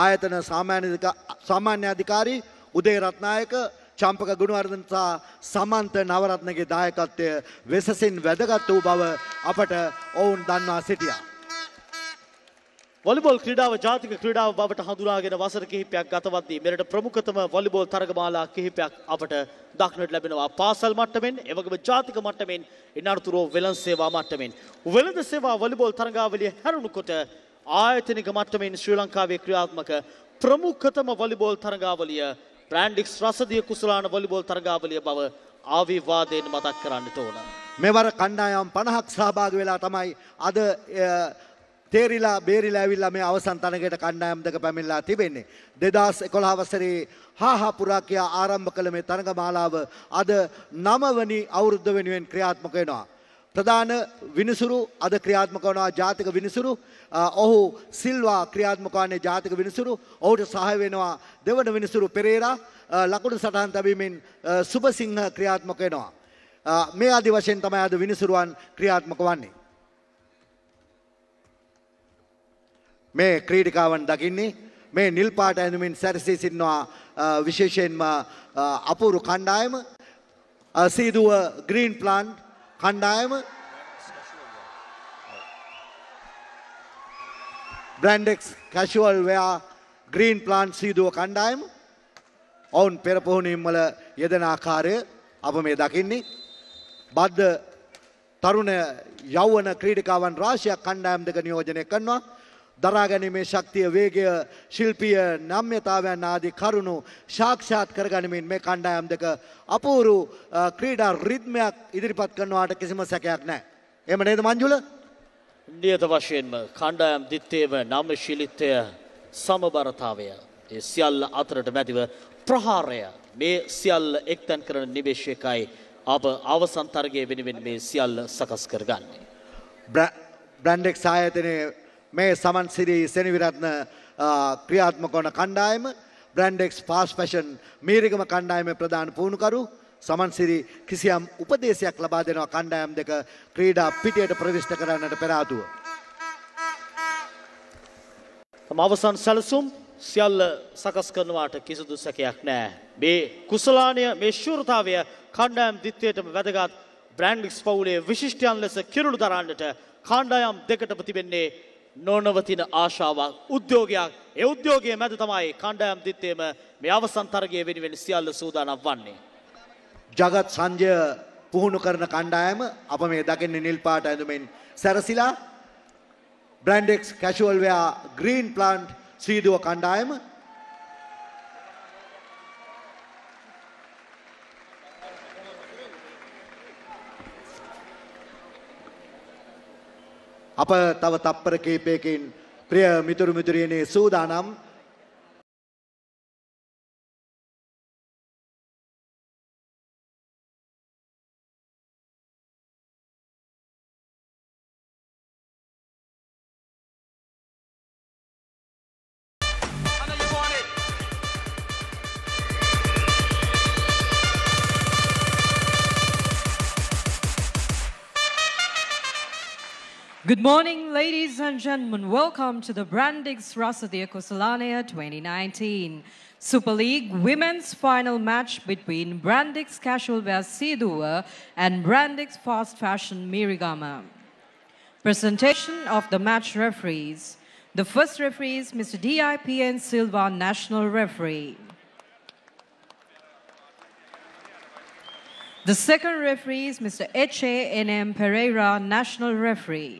ආයතන සාමාන්‍යාධිකාරී උදේ රත්නායක චම්පක ගුණවර්ධන සහ සමන්ත නවරත්නගේ දායකත්වය වෙසසින් වැදගත් වූ බව අපට ඔවුන් දන්වා සිටියා. වොලිබෝල් ක්‍රීඩාව ජාතික ක්‍රීඩාව බවට හඳුනාගෙන වසර කිහිපයක් ගතවද්දී මෙරට ප්‍රමුඛතම වොලිබෝල් තරගමාලා කිහිපයක් අපට දක්නට ලැබෙනවා. පාසල් මට්ටමින්, ඒ වගේම ජාතික මට්ටමින්, ඉන්නතුරුව වෙළඳ සේවා මට්ටමින්. වෙළඳ සේවා වොලිබෝල් තරගාවලිය හැරුණු කොට ආයතනික මට්ටමින් ශ්‍රී ලංකාවේ ක්‍රියාත්මක ප්‍රමුඛතම වොලිබෝල් තරගාවලිය බ්‍රැන්ඩික්ස් රසදිය කුසලාන වොලිබෝල් තරගාවලිය බව ආවිවාදයෙන් මතක් කරන්නට ඕන. මෙවර කණ්ඩායම් පනහක් සහභාගී වෙලා තමයි අද තේරිලා බේරිලා ඇවිල්ලා මේ අවසන් තරගයට කණ්ඩායම් දෙක පැමිණලා තිබෙන්නේ. දෙදහස් එකොළහ වසරේ හාහා පුරා කියා ආරම්භ කළ මේ තරගමාලාව අද නවවෙනි අවුරුද්ද වෙනුවෙන් ක්‍රියාත්මක වෙනවා. ප්‍රධාන විනිසුරු අද ක්‍රියාත්මක වනවා ජාතික විනිසුරු. ඔහු සිල්වා ක්‍රියාත්මක වන්නේ ජාතික විනිසුරු. ඔහුට සහාය වෙනවා දෙවන විනිසුරු පෙරේරා. ලකුණු සටහන් තැබීමෙන් සුබසිංහ ක්‍රියාත්මක වෙනවා. මේ ආදි වශයෙන් තමයි අද විනිසුරුවන් ක්‍රියාත්මක වන්නේ. මේ ක්‍රීඩිකාවන් දකින්නේ මේ නිල් පාට ඇඳුමින් සැරසී සිටිනවා විශේෂයෙන්ම අපූරු කණ්ඩායම සීදුව ග්‍රීන් ප්ලාන්ට් කණ්ඩායම Brandix casual wear green plant Seeduwa කණ්ඩායම ඔවුන් පෙර පුහුණුවීම් වල යෙදෙන ආකාරය අප මේ දකින්නේ. බද්ධ තරුණ යෞවන ක්‍රීඩිකාවන් රාශියක් කණ්ඩායම් දෙක නියෝජනය කරනවා. දරාගැනීමේ ශක්තිය වේගය ශිල්පීය නම්‍යතාවයන් ආදී කරුණු සාක්ෂාත් කරගනිමින් මේ කණ්ඩායම් දෙක අපූරු ක්‍රීඩා රිද්මයක් ඉදිරිපත් කරනවාට කිසිම සැකයක් නැහැ. එහෙම නේද මංජුල? නියත වශයෙන්ම කණ්ඩායම් දිත්තේම නම්‍යශීලීත්වය සමබරතාවය ඒ සියල්ල අතරට මැදිව ප්‍රහාරය මේ සියල්ල එක්තැන් කරන නිවේශකයි අප අවසන් තරගයේ වෙනුවෙන් මේ සියල්ල සකස් කරගන්නේ. බ්‍රැන්ඩෙක්ස් ආයතනයේ මේ සමන් සිරී සෙනවිරත්න ක්‍රියාත්මක වන කණ්ඩායම බ්‍රැන්ඩෙක්ස් ෆාස්ට් ෆැෂන් මීරිගම කණ්ඩායමේ ප්‍රධාන පුහුණුකරු සමන් සිරී කිසියම් උපදේශයක් ලබා දෙනවා කණ්ඩායම් දෙක ක්‍රීඩා පිටියට ප්‍රවිෂ්ඨ කරන්නට පෙර ආතුව. තම අවසන් සැලසුම් සියල්ල සකස් කරනවාට කිසිදු සැකයක් නැහැ. මේ කුසලාණ්‍ය මේ ශූරතාවය කණ්ඩායම් දිත්තේටම වැදගත්. බ්‍රැන්ඩෙක්ස් පවුලේ විශිෂ්ටයන් ලෙස කිරුළු දරන්නට කණ්ඩායම් දෙකටම තිබෙන්නේ නොනවතින ආශාවක් උද්‍යෝගයක්. ඒ උද්‍යෝගයේ මැද තමයි කණ්ඩායම් දිත්තේම මේ අවසන් තරගයේ වෙනුවෙන් සියල්ල සූදානම් වන්නේ. ජගත් සංජය පුහුණු කරන කණ්ඩායම අප මේ දකින්නේ නිල් පාට ඇඳුමින් සැරසිලා Brandix casual wear green plant Seeduwa කණ්ඩායම අප තව තප්පර කීපයකින් ප්‍රිය මිතුරු මිතුරියනේ සූදානම්. Good morning, ladies and gentlemen. Welcome to the Brandix Rasadia Kusalania twenty nineteen Super League Women's Final Match between Brandix Casual Wear Sidua and Brandix Fast Fashion Mirigama. Presentation of the match referees. The first referee is Mister D I P N Silva, National Referee. The second referee is Mister H A N M Pereira, National Referee.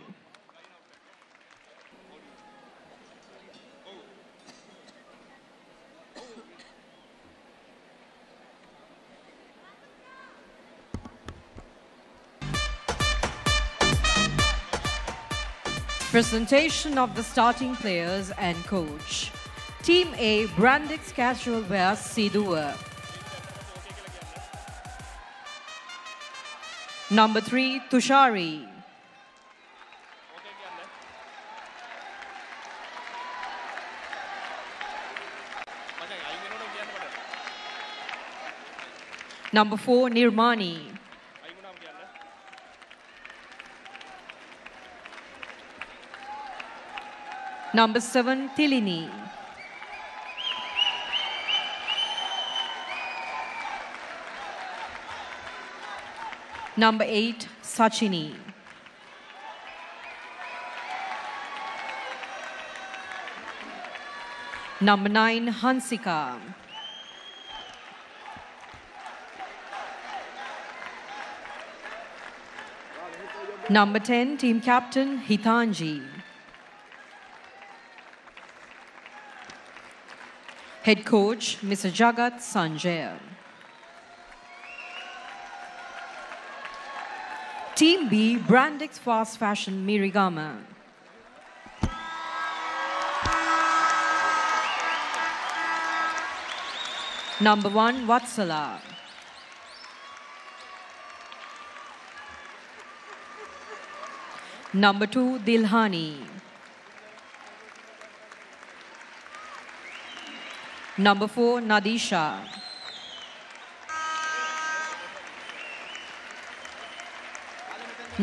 Presentation of the starting players and coach. Team A, Brandix Casual Wear Sidua. Number three, Tushari. Number four, Nirmani. Number seven, Tilini. Number eight, Sachini. Number nine, Hansika. Number ten, team captain, Hitanji. Head coach, Mister Jagat Sanjay. Team B, Brandix Fast Fashion Mirigama. Number one, Vatsala. Number two, Dilhani. Number four, Nadisha.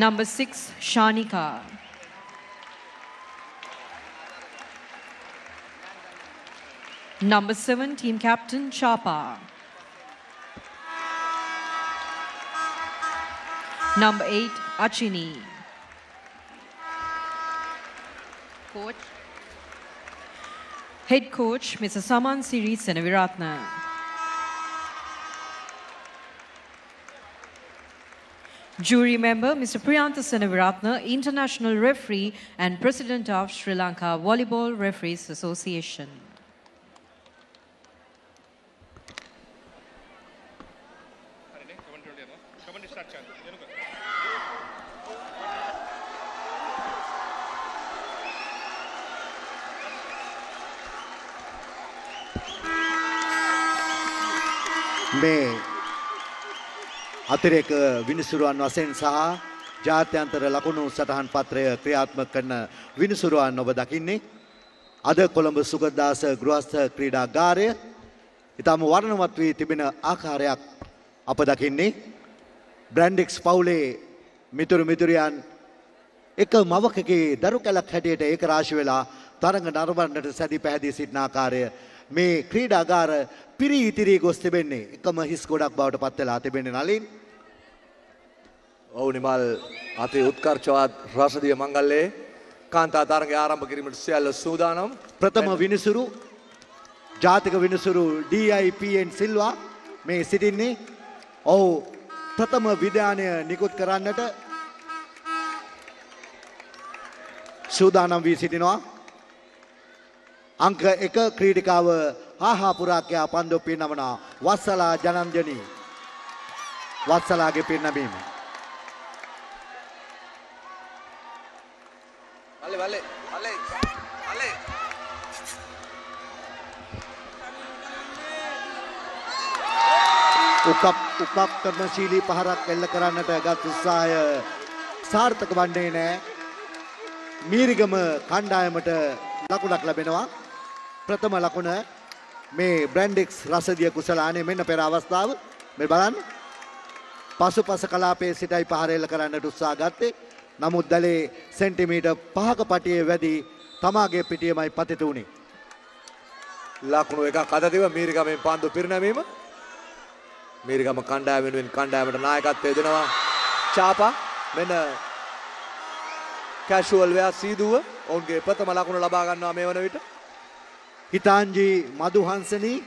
Number six, Shanika. Number seven, team captain, Chapa. Number eight, Achini. Coach. Head coach, Mister Saman Siri Senaviratna. Jury member, Mister Priyantha Senaviratna, international referee and president of Sri Lanka Volleyball Referees Association. මේ අතිරේක විනිසුරුවන් වශයෙන් සහ ජාත්‍යන්තර ලකුණු සටහන් පත්‍රය ක්‍රියාත්මක කරන විනිසුරුවන් ඔබ දකින්නේ අද කොළඹ සුගතදාස ගෘහස්ත ක්‍රීඩාගාරය ඊටම වර්ණවත් වී තිබෙන ආකාරයක් අප දකින්නේ බ්‍රැන්ඩික්ස් පවුලේ මිතුරු මිතුරියන් එක මවකගේ දරු කැලක් හැටියට ඒකරාශී වෙලා තරඟ නරඹන්නට සැදී පැහැදී සිටින ආකාරය මේ ක්‍රීඩාගාර පිරි ඉතිරී ගොස් තිබෙන්නේ එකම හිස් ගොඩක් බවට පත් වෙලා තිබෙන්නේ නලින්. ඔව් නිමල් අති උත්කර්ෂවත් රාශදිය මංගල්‍යයේ කාන්තා තරගය ආරම්භ කිරීමට සියල්ල සූදානම්. ප්‍රථම විනිසුරු ජාතික විනිසුරු ඩී.අයි.පී.එන් සිල්වා මේ සිටින්නේ. ඔව් ප්‍රථම විධානය නිකුත් කරන්නට සූදානම් වී සිටිනවා. අංක එක ක්‍රීඩිකාව हाहा पुरा क्या पंदो पी नमना वत्सला जन्मजनी वत्सला के पी नबीम वाले वाले वाले वाले उकप उकप कर्मशीली पहाड़ा केल्ला कराने तैगा तुस्साय सार्थक बंदे ने मीरिगम खंडाय मटे लकुड़ा क्लब बेनवा प्रथम लकुना මේ බ්‍රැන්ඩික්ස් රසදිය කුසලානේ මෙන්න පෙර අවස්ථාව මේ බලන්න පසුපස කලාපයේ සිටයි පහර එල්ල කරන්නට උත්සාහ ගත්තේ නමුත් දැලේ සෙන්ටිමීටර් පහක පටියේ වැඩි තමාගේ පිටියමයි පතිත උනේ ලකුණු එකක් අද දිව මීරිගමෙන් පාන්දු පිරිනැමීම මීරිගම කණ්ඩායම වෙනුවෙන් කණ්ඩායමට නායකත්වය දෙනවා චාපා මෙන්න කැෂුවල් වෙයා සීදුව ඔවුන්ගේ ප්‍රථම ලකුණ ලබා ගන්නවා මේ වන විට हितांजी मधुहंसनी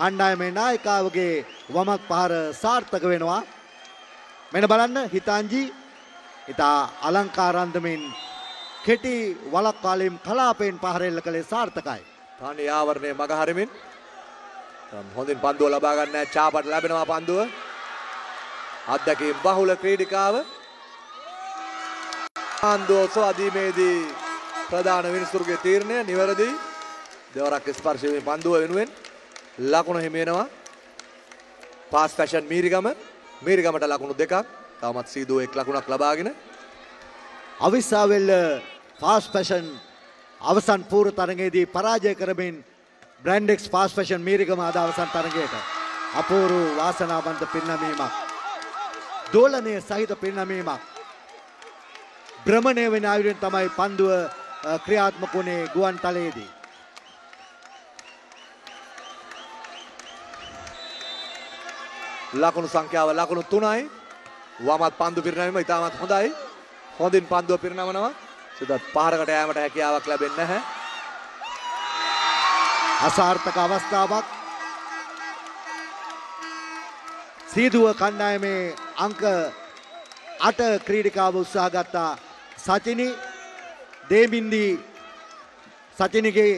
खंडाय में नायकावगे वमक पहार सार्थक वेनवा मेन බලන්න हितांजी इता अलंकारांत में खेती वलक कालिम कलापेन पहारे लकले सार्थकाय थाने आवरने मग हरिमिन तम හොඳින් පන්දුව ලබා ගන්න චාපට ලැබෙනවා පන්දුව අද්දකීම් බහුල ක්‍රීඩිකාව පන්දුව සොදීමේදී ප්‍රධාන විනිසුරුගේ තීරණය නිවැරදි දෙවරක් ස්පර්ශ වීම පන්දුව වෙනුවෙන් ලකුණු හිමිනවා පාස් ෆැෂන් මීරිගම මීරිගමට ලකුණු දෙකක් තවමත් සීදුව එක් ලකුණක් ලබාගෙන අවිස්සාවෙල්ල පාස් ෆැෂන් අවසන් පූර්ව තරගයේදී පරාජය කරමින් බ්‍රැන්ඩෙක්ස් පාස් ෆැෂන් මීරිගම අද අවසන් තරගයට අපූර්ව වාසනාවන්ත පිරිනැමීමක් දෝලනයේ සහිත පිරිනැමීමක් භ්‍රමණය වෙන ආයුරින් තමයි පන්දුව ක්‍රියාත්මක වුණේ ගුවන්තලයේදී ලකුණු සංඛ්‍යාව ලකුණු තුනයි වමත් පන්දු පිරිනැමීම ඉතාමත් හොඳයි හොඳින් පන්දුව පිරිනමනවා සිතත් පහරකට යෑමට හැකියාවක් ලැබෙන්නේ නැහැ අසාර්ථක අවස්ථාවක් සීදුව කණ්ඩායමේ අංක අට ක්‍රීඩිකාව උත්සාහ ගත්තා සචිනි දේබින්දි සචිනිගේ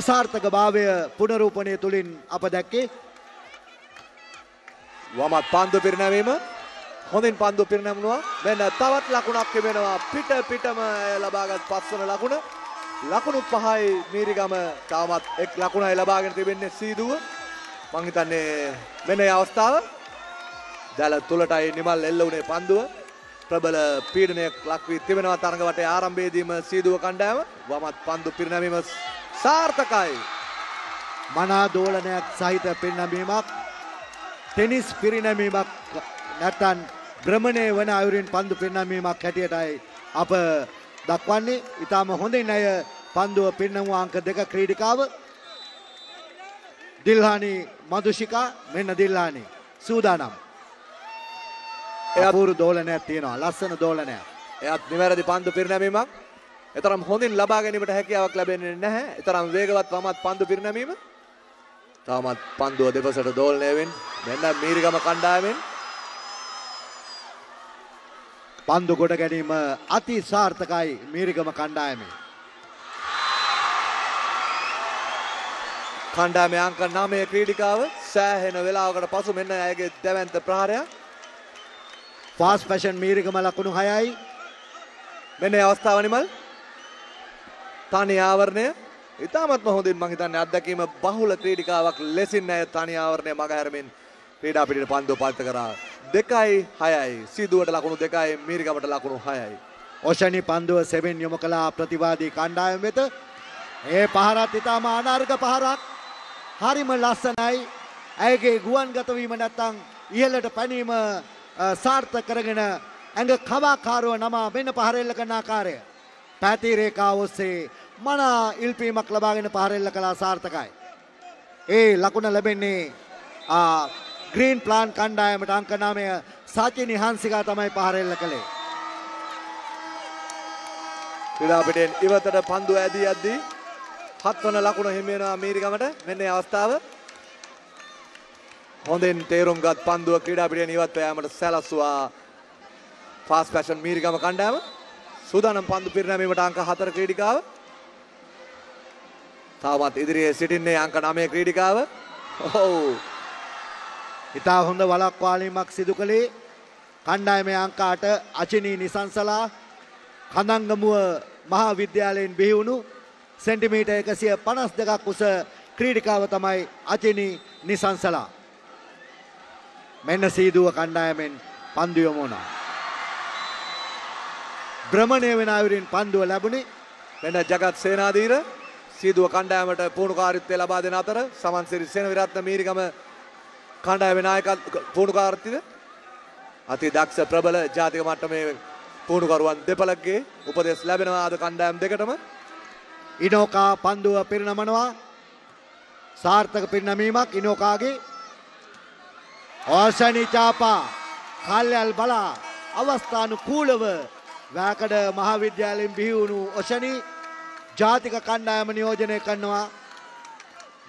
අසාර්ථකභාවය පුනරූපණය තුලින් අප දැක්කේ වමත් පන්දු පිරිනැමීම හොඳින් පන්දු පිරිනැමුණා මෙන්න තවත් ලකුණක් ලැබෙනවා පිට පිටම ලබාගත් පස්වන ලකුණ ලකුණු පහයි මීරිගම තාමත් එක් ලකුණයි ලබාගෙන තිබෙන්නේ සීදුව මං හිතන්නේ මෙන්න මේ අවස්ථාව දැල තුලටයි නිමල් එල්ල උනේ පන්දුව ප්‍රබල පීඩනයක් ලක් වී තිබෙනවා තරඟ වටේ ආරම්භයේදීම සීදුව කණ්ඩායම වමත් පන්දු පිරිනැමීම සාර්ථකයි මනා දෝලනයක් සහිත පිරිනැමීමක් टेनिस पिरीनमीमक नटन බ්‍රමණය වන අයුරින් පන්දු පෙන්වීමක් හැටියටයි අප දක්වන්නේ. ඉතාම හොඳින් අය පන්දුව පෙන්වුව අංක දෙක ක්‍රීඩිකාව දිල්හානි මදුෂිකා. මෙන්න දිල්හානි සූදානම්. එයා පුරු දෝලනයක් තියෙනවා, ලස්සන දෝලනයක්. එයාත් නිවැරදි පන්දු පෙන්වීමක් එතරම් හොඳින් ලබා ගැනීමට හැකියාවක් ලැබෙන්නේ නැහැ. එතරම් වේගවත් වමත් පන්දු පෙන්වීම. තවමත් පන්දුව දෙපසට දෝලණය වෙන. මෙන්න මීරිගම කණ්ඩායමෙන් පන්දු කොට ගැනීම අති සාර්ථකයි මීරිගම කණ්ඩායමේ. කණ්ඩායමේ අංක නවයේ ක්‍රීඩිකාව සෑහෙන වේලාවකට පසු මෙන්න ඇයගේ දැවැන්ත ප්‍රහාරය. ෆාස්ට් ෆැෂන් මීරිගම ලකුණු හයයි. මෙන්න අවස්ථාව නිමල්. තනි ආවරණය ඉතාමත්ම හොඳින් මම හිතන්නේ අත්දැකීම බහුල ක්‍රීඩිකාවක් ලෙසින් ඇය තනි ආවරණය මගහැරමින් ක්‍රීඩා පිටියට පන්දුව පාත් කරා. දෙකයි හයයි සිදුවට ලකුණු දෙකයි මීරිගමට ලකුණු හයයි. ඔෂණි පන්දුව සෙවෙන් යොමු කළා ප්‍රතිවාදී කණ්ඩායම වෙත. ඒ පහරත් ඉතාම අනාර්ග පහරක්. හරිම ලස්සනයි. ඇයගේ ගුවන්ගත වීම නැත්තම් ඉහළට පැනීම සාර්ථක කරගෙන ඇඟ කවාකාරව නමා වෙන පහරෙල්ල කරන ආකාරය පැති රේඛාව ඔස්සේ මනා ඉල්පීමක් ලබාගෙන පහරෙල්ල කළා. සාර්ථකයි. ඒ ලකුණ ලැබෙන්නේ ග්‍රීන් ප්ලාන් කණ්ඩායමට. අංක නවය සචිනි හංසිකා තමයි පහරෙල්ල කළේ. ක්‍රීඩා පිටින් ඉවතට පන්දු ඇදී යද්දී හත්වන ලකුණ හිමි වෙනවා මීරිගමට. මෙන්න මේ අවස්ථාව. හොඳින් තේරුම්ගත් පන්දුව ක්‍රීඩා පිටින් ඉවත් වෑමට සැලසුවා ෆාස්ට් ෆැෂන් මීරිගම කණ්ඩායම. සූදානම් පන්දු පිරිනැමීමට අංක හතර ක්‍රීඩිකාව. තවමත් ඉදිරියේ සිටින්නේ අංක නවයේ ක්‍රීඩිකාව. ඔව්. ඉතා හොඳ වළක්වාලීමක් සිදු කළේ කණ්ඩායමේ අංක අට අචිනී නිසංසලා. කඳංගමුව මහාවිද්‍යාලයෙන් බිහි වුණු සෙන්ටිමීටර් එකසිය පනස් දෙකක් උස ක්‍රීඩිකාව තමයි අචිනී නිසංසලා. මෙන්න සීදුව කණ්ඩායමෙන් පන්දු යොමු වුණා. භ්‍රමණය වෙන අයුරින් පන්දුව ලැබුණේ මෙන්න ජගත් සේනාධීර. සීදුව කණ්ඩායමට පූර්ණකාරීත්වය ලබා දෙන අතර සමන්සිරි සෙනවිරත්න මීරිගම කණ්ඩායමේ නායකත්ව පූර්ණකාරීත්වය අති දක්ෂ ප්‍රබල ජාතික මට්ටමේ පූර්ණකරුවන් දෙපළගේ උපදෙස් ලැබෙනවා අද කණ්ඩායම් දෙකටම. ඉනෝකා පන්දුව පිරිනමනවා. සාර්ථක පිරිනමීමක් ඉනෝකාගේ. ආශනි චාපා කල්යල් බලා අවස්ථානුකූලව වැකඩ මහාවිද්‍යාලයෙන් බිහි වුණු ඔෂණි ජාතික කණ්ඩායම නියෝජනය කරනවා.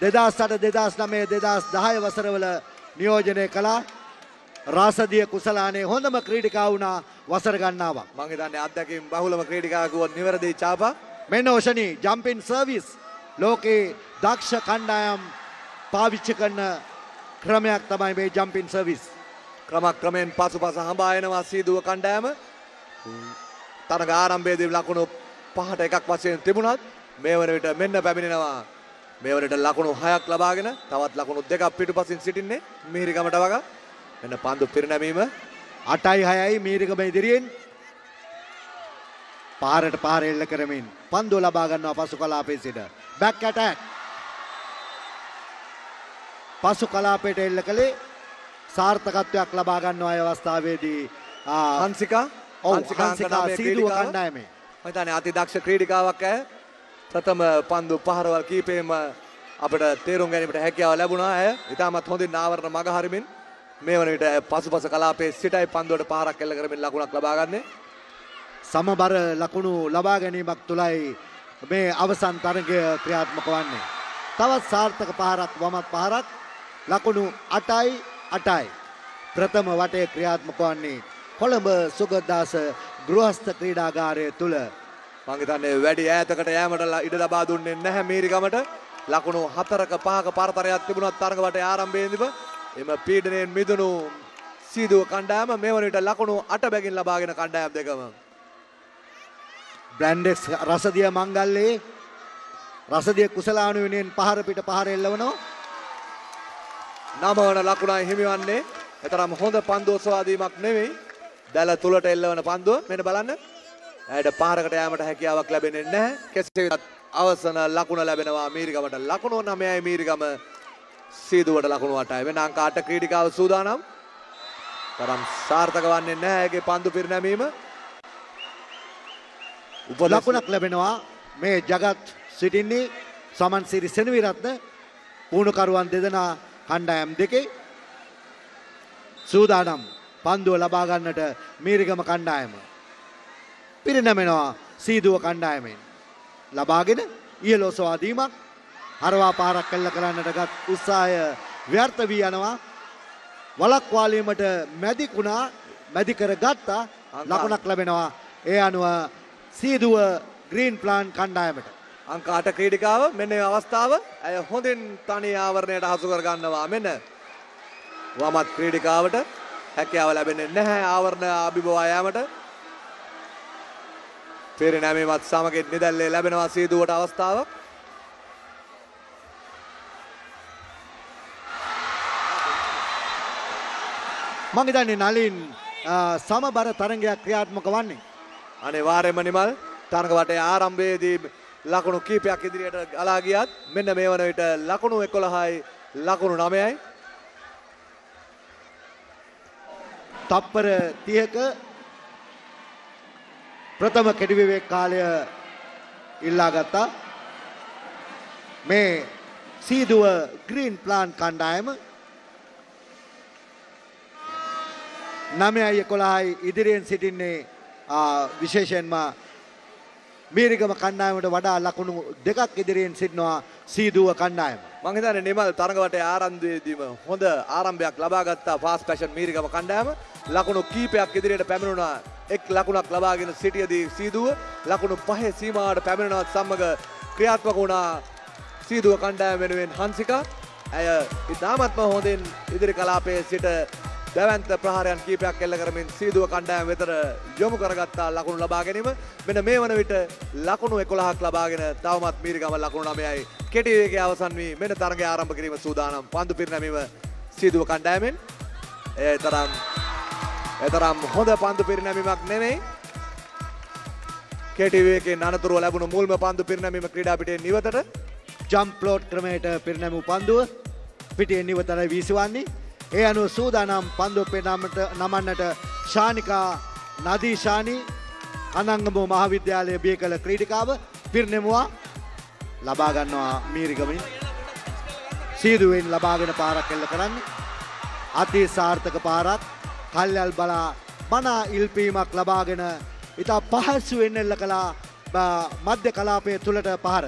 දෙදහස් අට දෙදහස් නවය දෙදහස් දහය වසරවල නියෝජනය කළා. රාසදිය කුසලානේ හොඳම ක්‍රීඩිකා වුණා වසර ගණනාවක්. මම හිතන්නේ අත්දැකීම් බහුලම ක්‍රීඩිකා ගුවන් නිවැරදි චාපා. මෙන්න ඔෂණි ජම්පින් සර්විස් ලෝකේ දක්ෂ කණ්ඩායම් පාවිච්චි කරන ක්‍රමයක් තමයි මේ ජම්පින් සර්විස්. ක්‍රමක්‍රමයෙන් පසුපස හඹා එනවා සීදුව කණ්ඩායම. තරග ආරම්භයේදී ලකුණු පහට එකක් වශයෙන් තිබුණත් මේ වන විට මෙන්න පැමිණෙනවා මේ වනට ලකුණු හයක් ලබාගෙන. තවත් ලකුණු දෙකක් පිටුපසින් සිටින්නේ මීරිගමට වගා. මෙන්න පන්දු පිරිනැමීම අටයි හයයි මීරිගම ඉදිරියෙන් පාරට පාර එල්ල කරමින් පන්දුව ලබා ගන්නවා පසු කලාපයේ සිට. බැක් ඇටැක් පසු කලාපයට එල්ල කළේ සාර්ථකත්වයක් ලබා ගන්නවා. ඒ අවස්ථාවේදී හංසිකා හංසිකා සීදුව කණ්ඩායමේ මහිතන්නේ අති දක්ෂ ක්‍රීඩිකාවක්. ඇය ප්‍රථම පන්දු පහරවල් කීපෙම අපට තේරුම් ගැනීමට හැකියාව ලැබුණා. ඇය ඉතාමත් හොඳින් ආවරණ මගහරිමින් මේ වන විට පසුපස කලාපයේ සිටයි පන්දුවට පහරක් එල්ල කරමින් ලකුණක් ලබාගන්නේ. සමබර ලකුණු ලබා ගැනීමක් තුලයි මේ අවසන් තරගය ක්‍රියාත්මක වන්නේ. තවත් සාර්ථක පහරක් වමත් පහරක් ලකුණු අටයි අටයි ප්‍රථම වටේ ක්‍රියාත්මක වන්නේ කොළඹ සුගතදාස ගෘහස්ත ක්‍රීඩාගාරය තුල. මම හිතන්නේ වැඩි ඈතකට යෑමට ඉඩ ලබා දුන්නේ නැහැ මීරිගමට. ලකුණු හතරක පහක පරතරයක් තිබුණත් තරග වටේ ආරම්භයේදීම එම පීඩනයෙන් මිදුණු සීදුව කණ්ඩායම මේ වන විට ලකුණු අට බැගින් ලබාගෙන කණ්ඩායම් දෙකම. බ්‍රැන්ඩෙක්ස් රසදිය මංගල්ලේ රසදිය කුසලාණු වෙනුවෙන් පහර පිට පහර එල්ලවනවා. නමවන ලකුණයි හිමිවන්නේ. එතරම් හොඳ පන්දෝසවාදීමක් නෙවෙයි. දැල තුලට එල්ලවන පන්දුව මෙන්න බලන්න. ඇයට පාරකට යෑමට හැකියාවක් ලැබෙන්නේ නැහැ. කෙසේ වෙතත් අවසන ලකුණ ලැබෙනවා මීරිගමට. ලකුණු නවයයි මීරිගම සීදුවට ලකුණු අටයි. වෙන අංක අට ක්‍රීඩිකාව සූදානම්. තරම් සාර්ථක වන්නේ නැහැ ඒකේ පන්දු පිරිනැමීම. උපලකුණක් ලැබෙනවා මේ ජගත් සිටින්නේ සමන්සිරි සෙනවිරත්න පුහුණුකරුවන් දෙදෙනා කණ්ඩායම් දෙකේ සූදානම් පන්දුව ලබා ගන්නට මීරිගම කණ්ඩායම පිරිනැමෙනවා සීදුව කණ්ඩායමෙන් ලබාගෙන ඊළෝසවා දීමක් හරවා පාරක් කළ කරන්නටගත් උත්සාහය ව්‍යර්ථ වී යනවා. වලක්වාලීමට මැදිකුණා මැදි කරගත්තා. ලකුණක් ලැබෙනවා ඒ අනුව සීදුව ග්‍රීන් ප්ලාන් කණ්ඩායමට. අංක අට ක්‍රීඩිකාව මෙන්න මේ අවස්ථාව ඇය හොඳින් තනි ආවරණයට හසු කර ගන්නවා. මෙන්න වමත් ක්‍රීඩිකාවට හැකියාව ලැබෙන්නේ නැහැ ආවරණ අභිබවා යාමට. පිරිනැමීමත් සමග නිදැල්ලේ ලැබෙනවා සීදුවට අවස්ථාවක්. මංගිතන්නේ නලින් සමබර තරගයක් ක්‍රියාත්මක වන්නේ. අනිවාර්යයෙන්ම නිමල් තරග වටේ ආරම්භයේදී ලකුණු කීපයක් ඉදිරියට ගලා ගියත් මෙන්න මේ වන විට ලකුණු එකොළහයි ලකුණු නවයයි. තප්පර තිහක ප්‍රථම කෙටි විවේක කාලය ඉල්ලා ගත්තා. මේ සීදුව ග්‍රීන් ප්ලාන් කණ්ඩායම නමයයි එකොළහයි ඉදිරියෙන් සිටින්නේ විශේෂයෙන්ම මීරිගම කණ්ඩායමට වඩා ලකුණු දෙකක් ඉදිරියෙන් සිටිනවා සීදුව කණ්ඩායම. මම හිතන්නේ නිමල් තරඟ වටේ ආරම්භයේදීම හොඳ ආරම්භයක් ලබා ගත්තා ෆාස්ට් ෆැෂන් මීරිගම කණ්ඩායම. ලකුණු කීපයක් ඉදිරියට පැමිණුණා. එක් ලකුණක් ලබාගෙන සිටියදී සීදුව ලකුණු පහේ සීමාවට පැමිණෙනවත් සමග ක්‍රියාත්මක වුණා සීදුව කණ්ඩායම වෙනුවෙන් හංසිකා. ඇය ඉතාමත්ම හොඳින් ඉදිරි කලාපයේ සිට දැවන්ත ප්‍රහාරයන් කීපයක් එල්ල කරමින් සීදුව කණ්ඩායම වෙතර යොමු කරගත්තා ලකුණු ලබා ගැනීම. මෙන්න මේ වන විට ලකුණු එකොළහක් ලබාගෙන තවමත් මීරිගම ලකුණු නවයයි කෙටි වේගයේ අවසන් වී මෙන්න තරගය ආරම්භ කිරීම සූදානම් පන්දු පිරිනැමීම සීදුව කණ්ඩායමෙන්. ඒ තරම් ඒ තරම් හොඳ පන්දු පිරිනැමීමක් නෙමෙයි. කෙටි වේගයෙන් අනතුරුව ලැබුණු මුල්ම පන්දු පිරිනැමීම ක්‍රීඩා පිටේ නිවතට ජම්ප් ප්ලොට් ක්‍රමයට පිරිනැමූ පන්දුව පිටේ නිවතට වීසවන්නේ. ඒ අනුව සූදානම් පන්දුව පෙරනමට නමන්නට ශානිකා නදීශානි අනංගම මහාවිද්‍යාලයේ බිය කළ ක්‍රීඩිකාව පිරිනැමුවා ලබා ගන්නවා මීරිගමෙන්. සීදුවෙන් ලබාගෙන පාරක් එල්ල කරන්නේ අති සාර්ථක පාරක්. කල්යල් බලා මනා ඉල්පීමක් ලබාගෙන ඉතා පහසුවෙන් එල්ල කළා මධ්‍ය කලාපයේ තුලට පාර.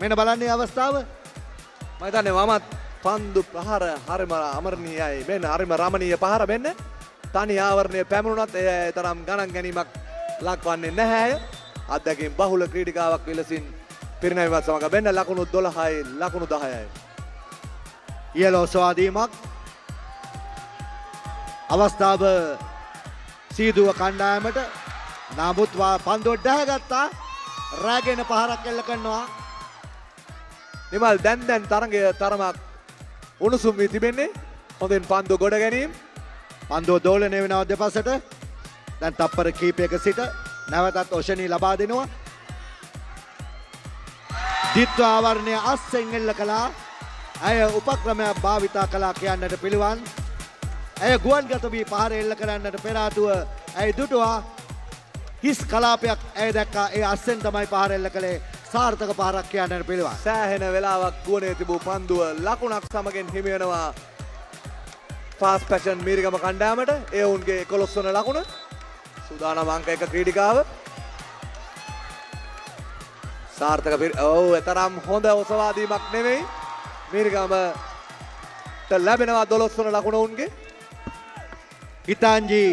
මෙන්න බලන්නේ අවස්ථාව. මම හිතන්නේ වමත් පන්දු ප්‍රහාර හරිම අමරණීයයි. මෙන්න හරිම රමණීය පහර. මෙන්න තනි ආවරණය පැමිණුණත් එය තරම් ගණන් ගැනීමක් ලක්වන්නේ නැහැ. අත්දැකීම් බහුල ක්‍රීඩිකාවක් විලසින් පිරිනැමීමත් සමග මෙන්න ලකුණු දොළහයි ලකුණු දහයයි. ඊළඟ සවාදීමක් අවස්ථාව සීදුව කණ්ඩායමට. නමුත් පන්දුව දැහැගත්තා. රැගෙන පහරක් එල්ල කරනවා. නිමල් දැන් දැන් තරගය තරමක් උණුසුම් වී තිබෙන්නේ. හොඳින් පන්දුව ගොඩ ගැනීම. පන්දුව දෝලනය වෙනවා දෙපසට. දැන් තප්පර කීපයක සිට නැවතත් ඔෂණී ලබා දෙනවා. ද්විත්ව ආවරණය අස්සෙන් එල්ල කළා. ඇය උපක්‍රමයක් භාවිතා කළා කියන්නට පිළිවන්. ඇය ගුවන්ගත වී පහර එල්ල කරන්නට පෙර ආතුව ඇය දුටුවා. හිස් කලාපයක් ඇය දැක්කා. ඒ අස්සෙන් තමයි පහර එල්ල කළේ. සාර්ථක පහරක් කියන්නට පිළිවන්. සෑහෙන වෙලාවක් ගුවනේ තිබූ පන්දුව ලකුණක් සමගින් හිමි වෙනවා ෆාස්ට් ෆැෂන් මීරිගම කණ්ඩායමට. ඒ ඔවුන්ගේ එකොළොස් වන ලකුණ. සූදානම් අංක එක ක්‍රීඩිකාව. සාර්ථක ඔව් එතරම් හොඳ ඔසවා දීමක් නෙමෙයි. මීරිගමට ලැබෙනවා දොළොස් වන ලකුණ ඔවුන්ගේ. හිතාංජි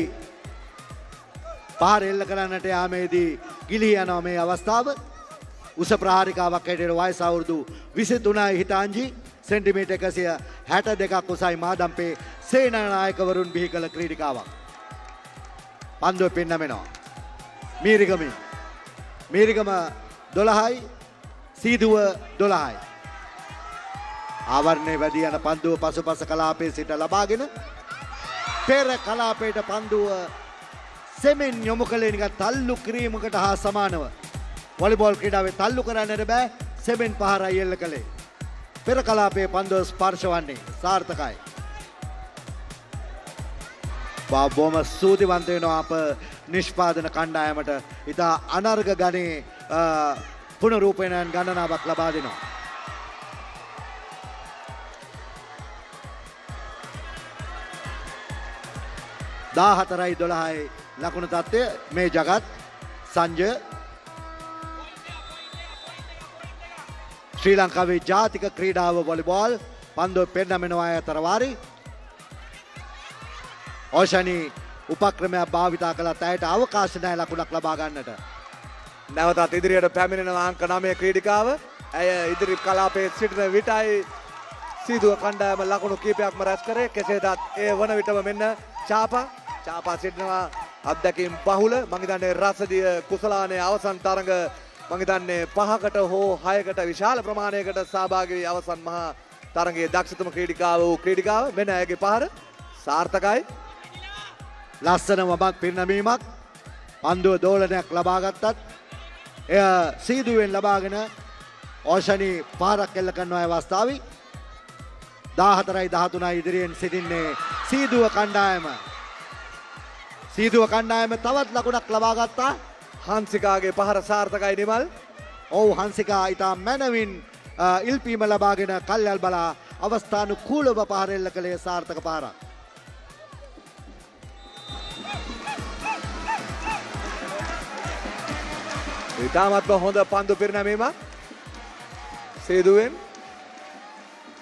පහර එල්ල කරන්නට යාමේදී ගිලී යනවා මේ අවස්ථාව. උස ප්‍රහාරිකාවක් ඇටට වයස අවුරුදු විසිතුනයි හිතාංජි. සෙන්ටිමීටර් එකසිය හැට දෙකක් උසයි මාදම්පේ සේනානායකවරුන් බිහි කළ ක්‍රීඩිකාවක්. පන්දුව පෙන්නමෙනවා මීරිගමෙන්. මීරිගම දොළහයි සීදුව දොළහයි. ආවරණය වැඩි යන පන්දුව පසුපස කලාපයේ සිට ලබාගෙන පෙර කලාපයට පන්දුව සෙමෙන් යොමු කළේ නිකන් තල්ලු කිරීමකට හා සමානව. වොලිබෝල් ක්‍රීඩාවේ තල්ලු කරන්නට බෑ. සෙමෙන් පහරයි එල්ල කළේ. පෙර කලාපයේ පන්දුව ස්පර්ශ වන්නේ සාර්ථකයි. බොහොම සූතිවන්ත වෙනවා අප නිෂ්පාදන කණ්ඩායමට. ඉතා අනර්ග ගණේ පුනරූපණයන් ගණනාවක් ලබා දෙනවා. දාහතරයි දොළහයි ලකුණු තත්ත්වය මේ ජගත් සංජය ශ්‍රී ලංකාවේ ජාතික ක්‍රීඩාව වොලිබෝල් පන්දු පෙන්නමනවා අතරවාරි ඕෂණී උපක්‍රමයක් භාවිතා කළත් ඇයට අවකාශ නැහැ ලකුණක් ලබා ගන්නට. නැවතත් ඉදිරියට පැමිණෙනවා අංක නවය ක්‍රීඩිකාව. ඇය ඉදිරි කලාපයේ සිටින විටයි සීදුව කණ්ඩායම ලකුණු කීපයක්ම රැස් කරේ. කෙසේදත් ඒ වන විටම මෙන්න චාපා චාපා සිටිනවා අත්දැකීම් බහුල. මම හිතන්නේ රසදිය කුසලානේ අවසන් තරඟ මම හිතන්නේ පහකට හෝ හයකට විශාල ප්‍රමාණයකට සහභාගී වී අවසන් මහා තරඟයේ දක්ෂතම ක්‍රීඩිකාව වූ ක්‍රීඩිකාව මෙන්න ඇයගේ පහර සාර්ථකයි. ලස්සන වමක් පිරිනැමීමක් පන්දුව දෝලනයක් ලබා ගත්තත් එය සීදුවෙන් ලබාගෙන ඕෂණී පාරක් එල්ල කරනවා අවස්ථාවේ. දාහතරයි දහතුනයි ඉදිරියෙන් සිටින්නේ සීදුව කණ්ඩායම. සීදුව කණ්ඩායම තවත් ලකුණක් ලබා ගත්තා. හංසිකාගේ පහර සාර්ථකයි නිමල්. ඔව් හංසිකා ඊටා මනවින් ඉල්පීම ලබාගෙන කල්යල් බලා අවස්ථානුකූලව පහර එල්ල කළේ සාර්ථක පාරක්. ඉතාමත්ම හොඳ පන්දු පිරිනැමීමක් සීදුවෙන්.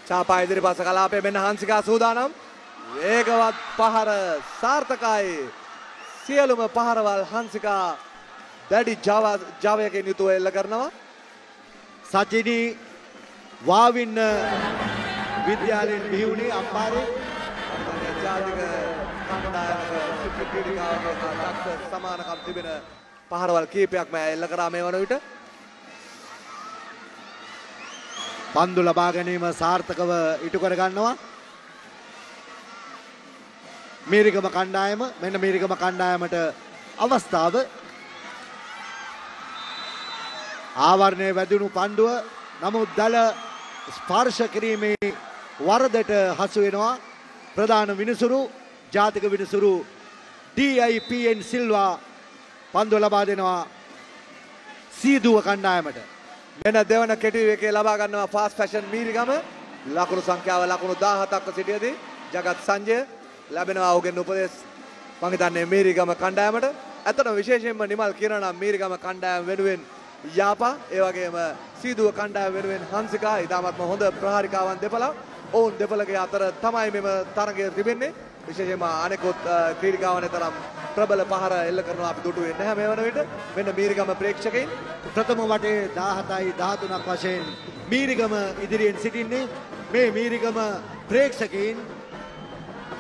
චාපා ඉදිරිපස කලාපයේ මෙන්න හංසිකා සූදානම්. වේගවත් පහර සාර්ථකයි. සියලුම පහරවල් හංසිකා දැඩි ජවයකින් යුතුව එල්ල කරනවා. සජිනී වාවින්න විද්‍යාලයෙන් බිහිවුණේ අම්පාරේ ජාතික කණ්ඩායමක ක්‍රීඩිකාවක දක්ෂ සමානකම් තිබෙන පහරවල් කීපයක්ම එල්ල කරා මේ වන විට. පන්දු ලබා ගැනීම සාර්ථකව ඉටු කර ගන්නවා මීරිගම කණ්ඩායම. මෙන්න මීරිගම කණ්ඩායමට අවස්ථාව. ආවරණය වැදුණු පන්දුව නමුත් දල ස්පර්ශ කිරීමේ වරදට හසු වෙනවා. ප්‍රධාන විනිසුරු ජාතික විනිසුරු ඩී.අයි.පී.එන් සිල්වා පන්දුව ලබා දෙනවා සීදුව කණ්ඩායමට. මෙන්න දෙවන කෙටි එකේ ලබා ගන්නවා ෆාස්ට් ෆැෂන් මීරිගම. ලකුණු සංඛ්‍යාව ලකුණු දහහතක්ව සිටියදී ජගත් සංජය ලැබෙනවා ඔහුගෙන් උපදෙස් මම හිතන්නේ මීරිගම කණ්ඩායමට. ඇත්තටම විශේෂයෙන්ම නිමල් කියනවා නම් මීරිගම කණ්ඩායම වෙනුවෙන් යාපා, ඒ වගේම සීදුව කණ්ඩායම වෙනුවෙන් හංසිකා ඉතාමත්ම හොඳ ප්‍රහාරිකාවන් දෙපළක්. ඔවුන් දෙපළගේ අතර තමයි මෙම තරගය තිබෙන්නේ. විශේෂයෙන්ම අනෙකුත් ක්‍රීඩිකාවන්ට තරම් ප්‍රබල පහර එල්ල කරනවා අපි දුටුවේ නැහැ මේ වන විට. මෙන්න මීරිගම ප්‍රේක්ෂකයන් ප්‍රථම වටේ දහහතයි දහතුනක් වශයෙන් මීරිගම ඉදිරියෙන් සිටින්නේ. මේ මීරිගම ප්‍රේක්ෂකයන්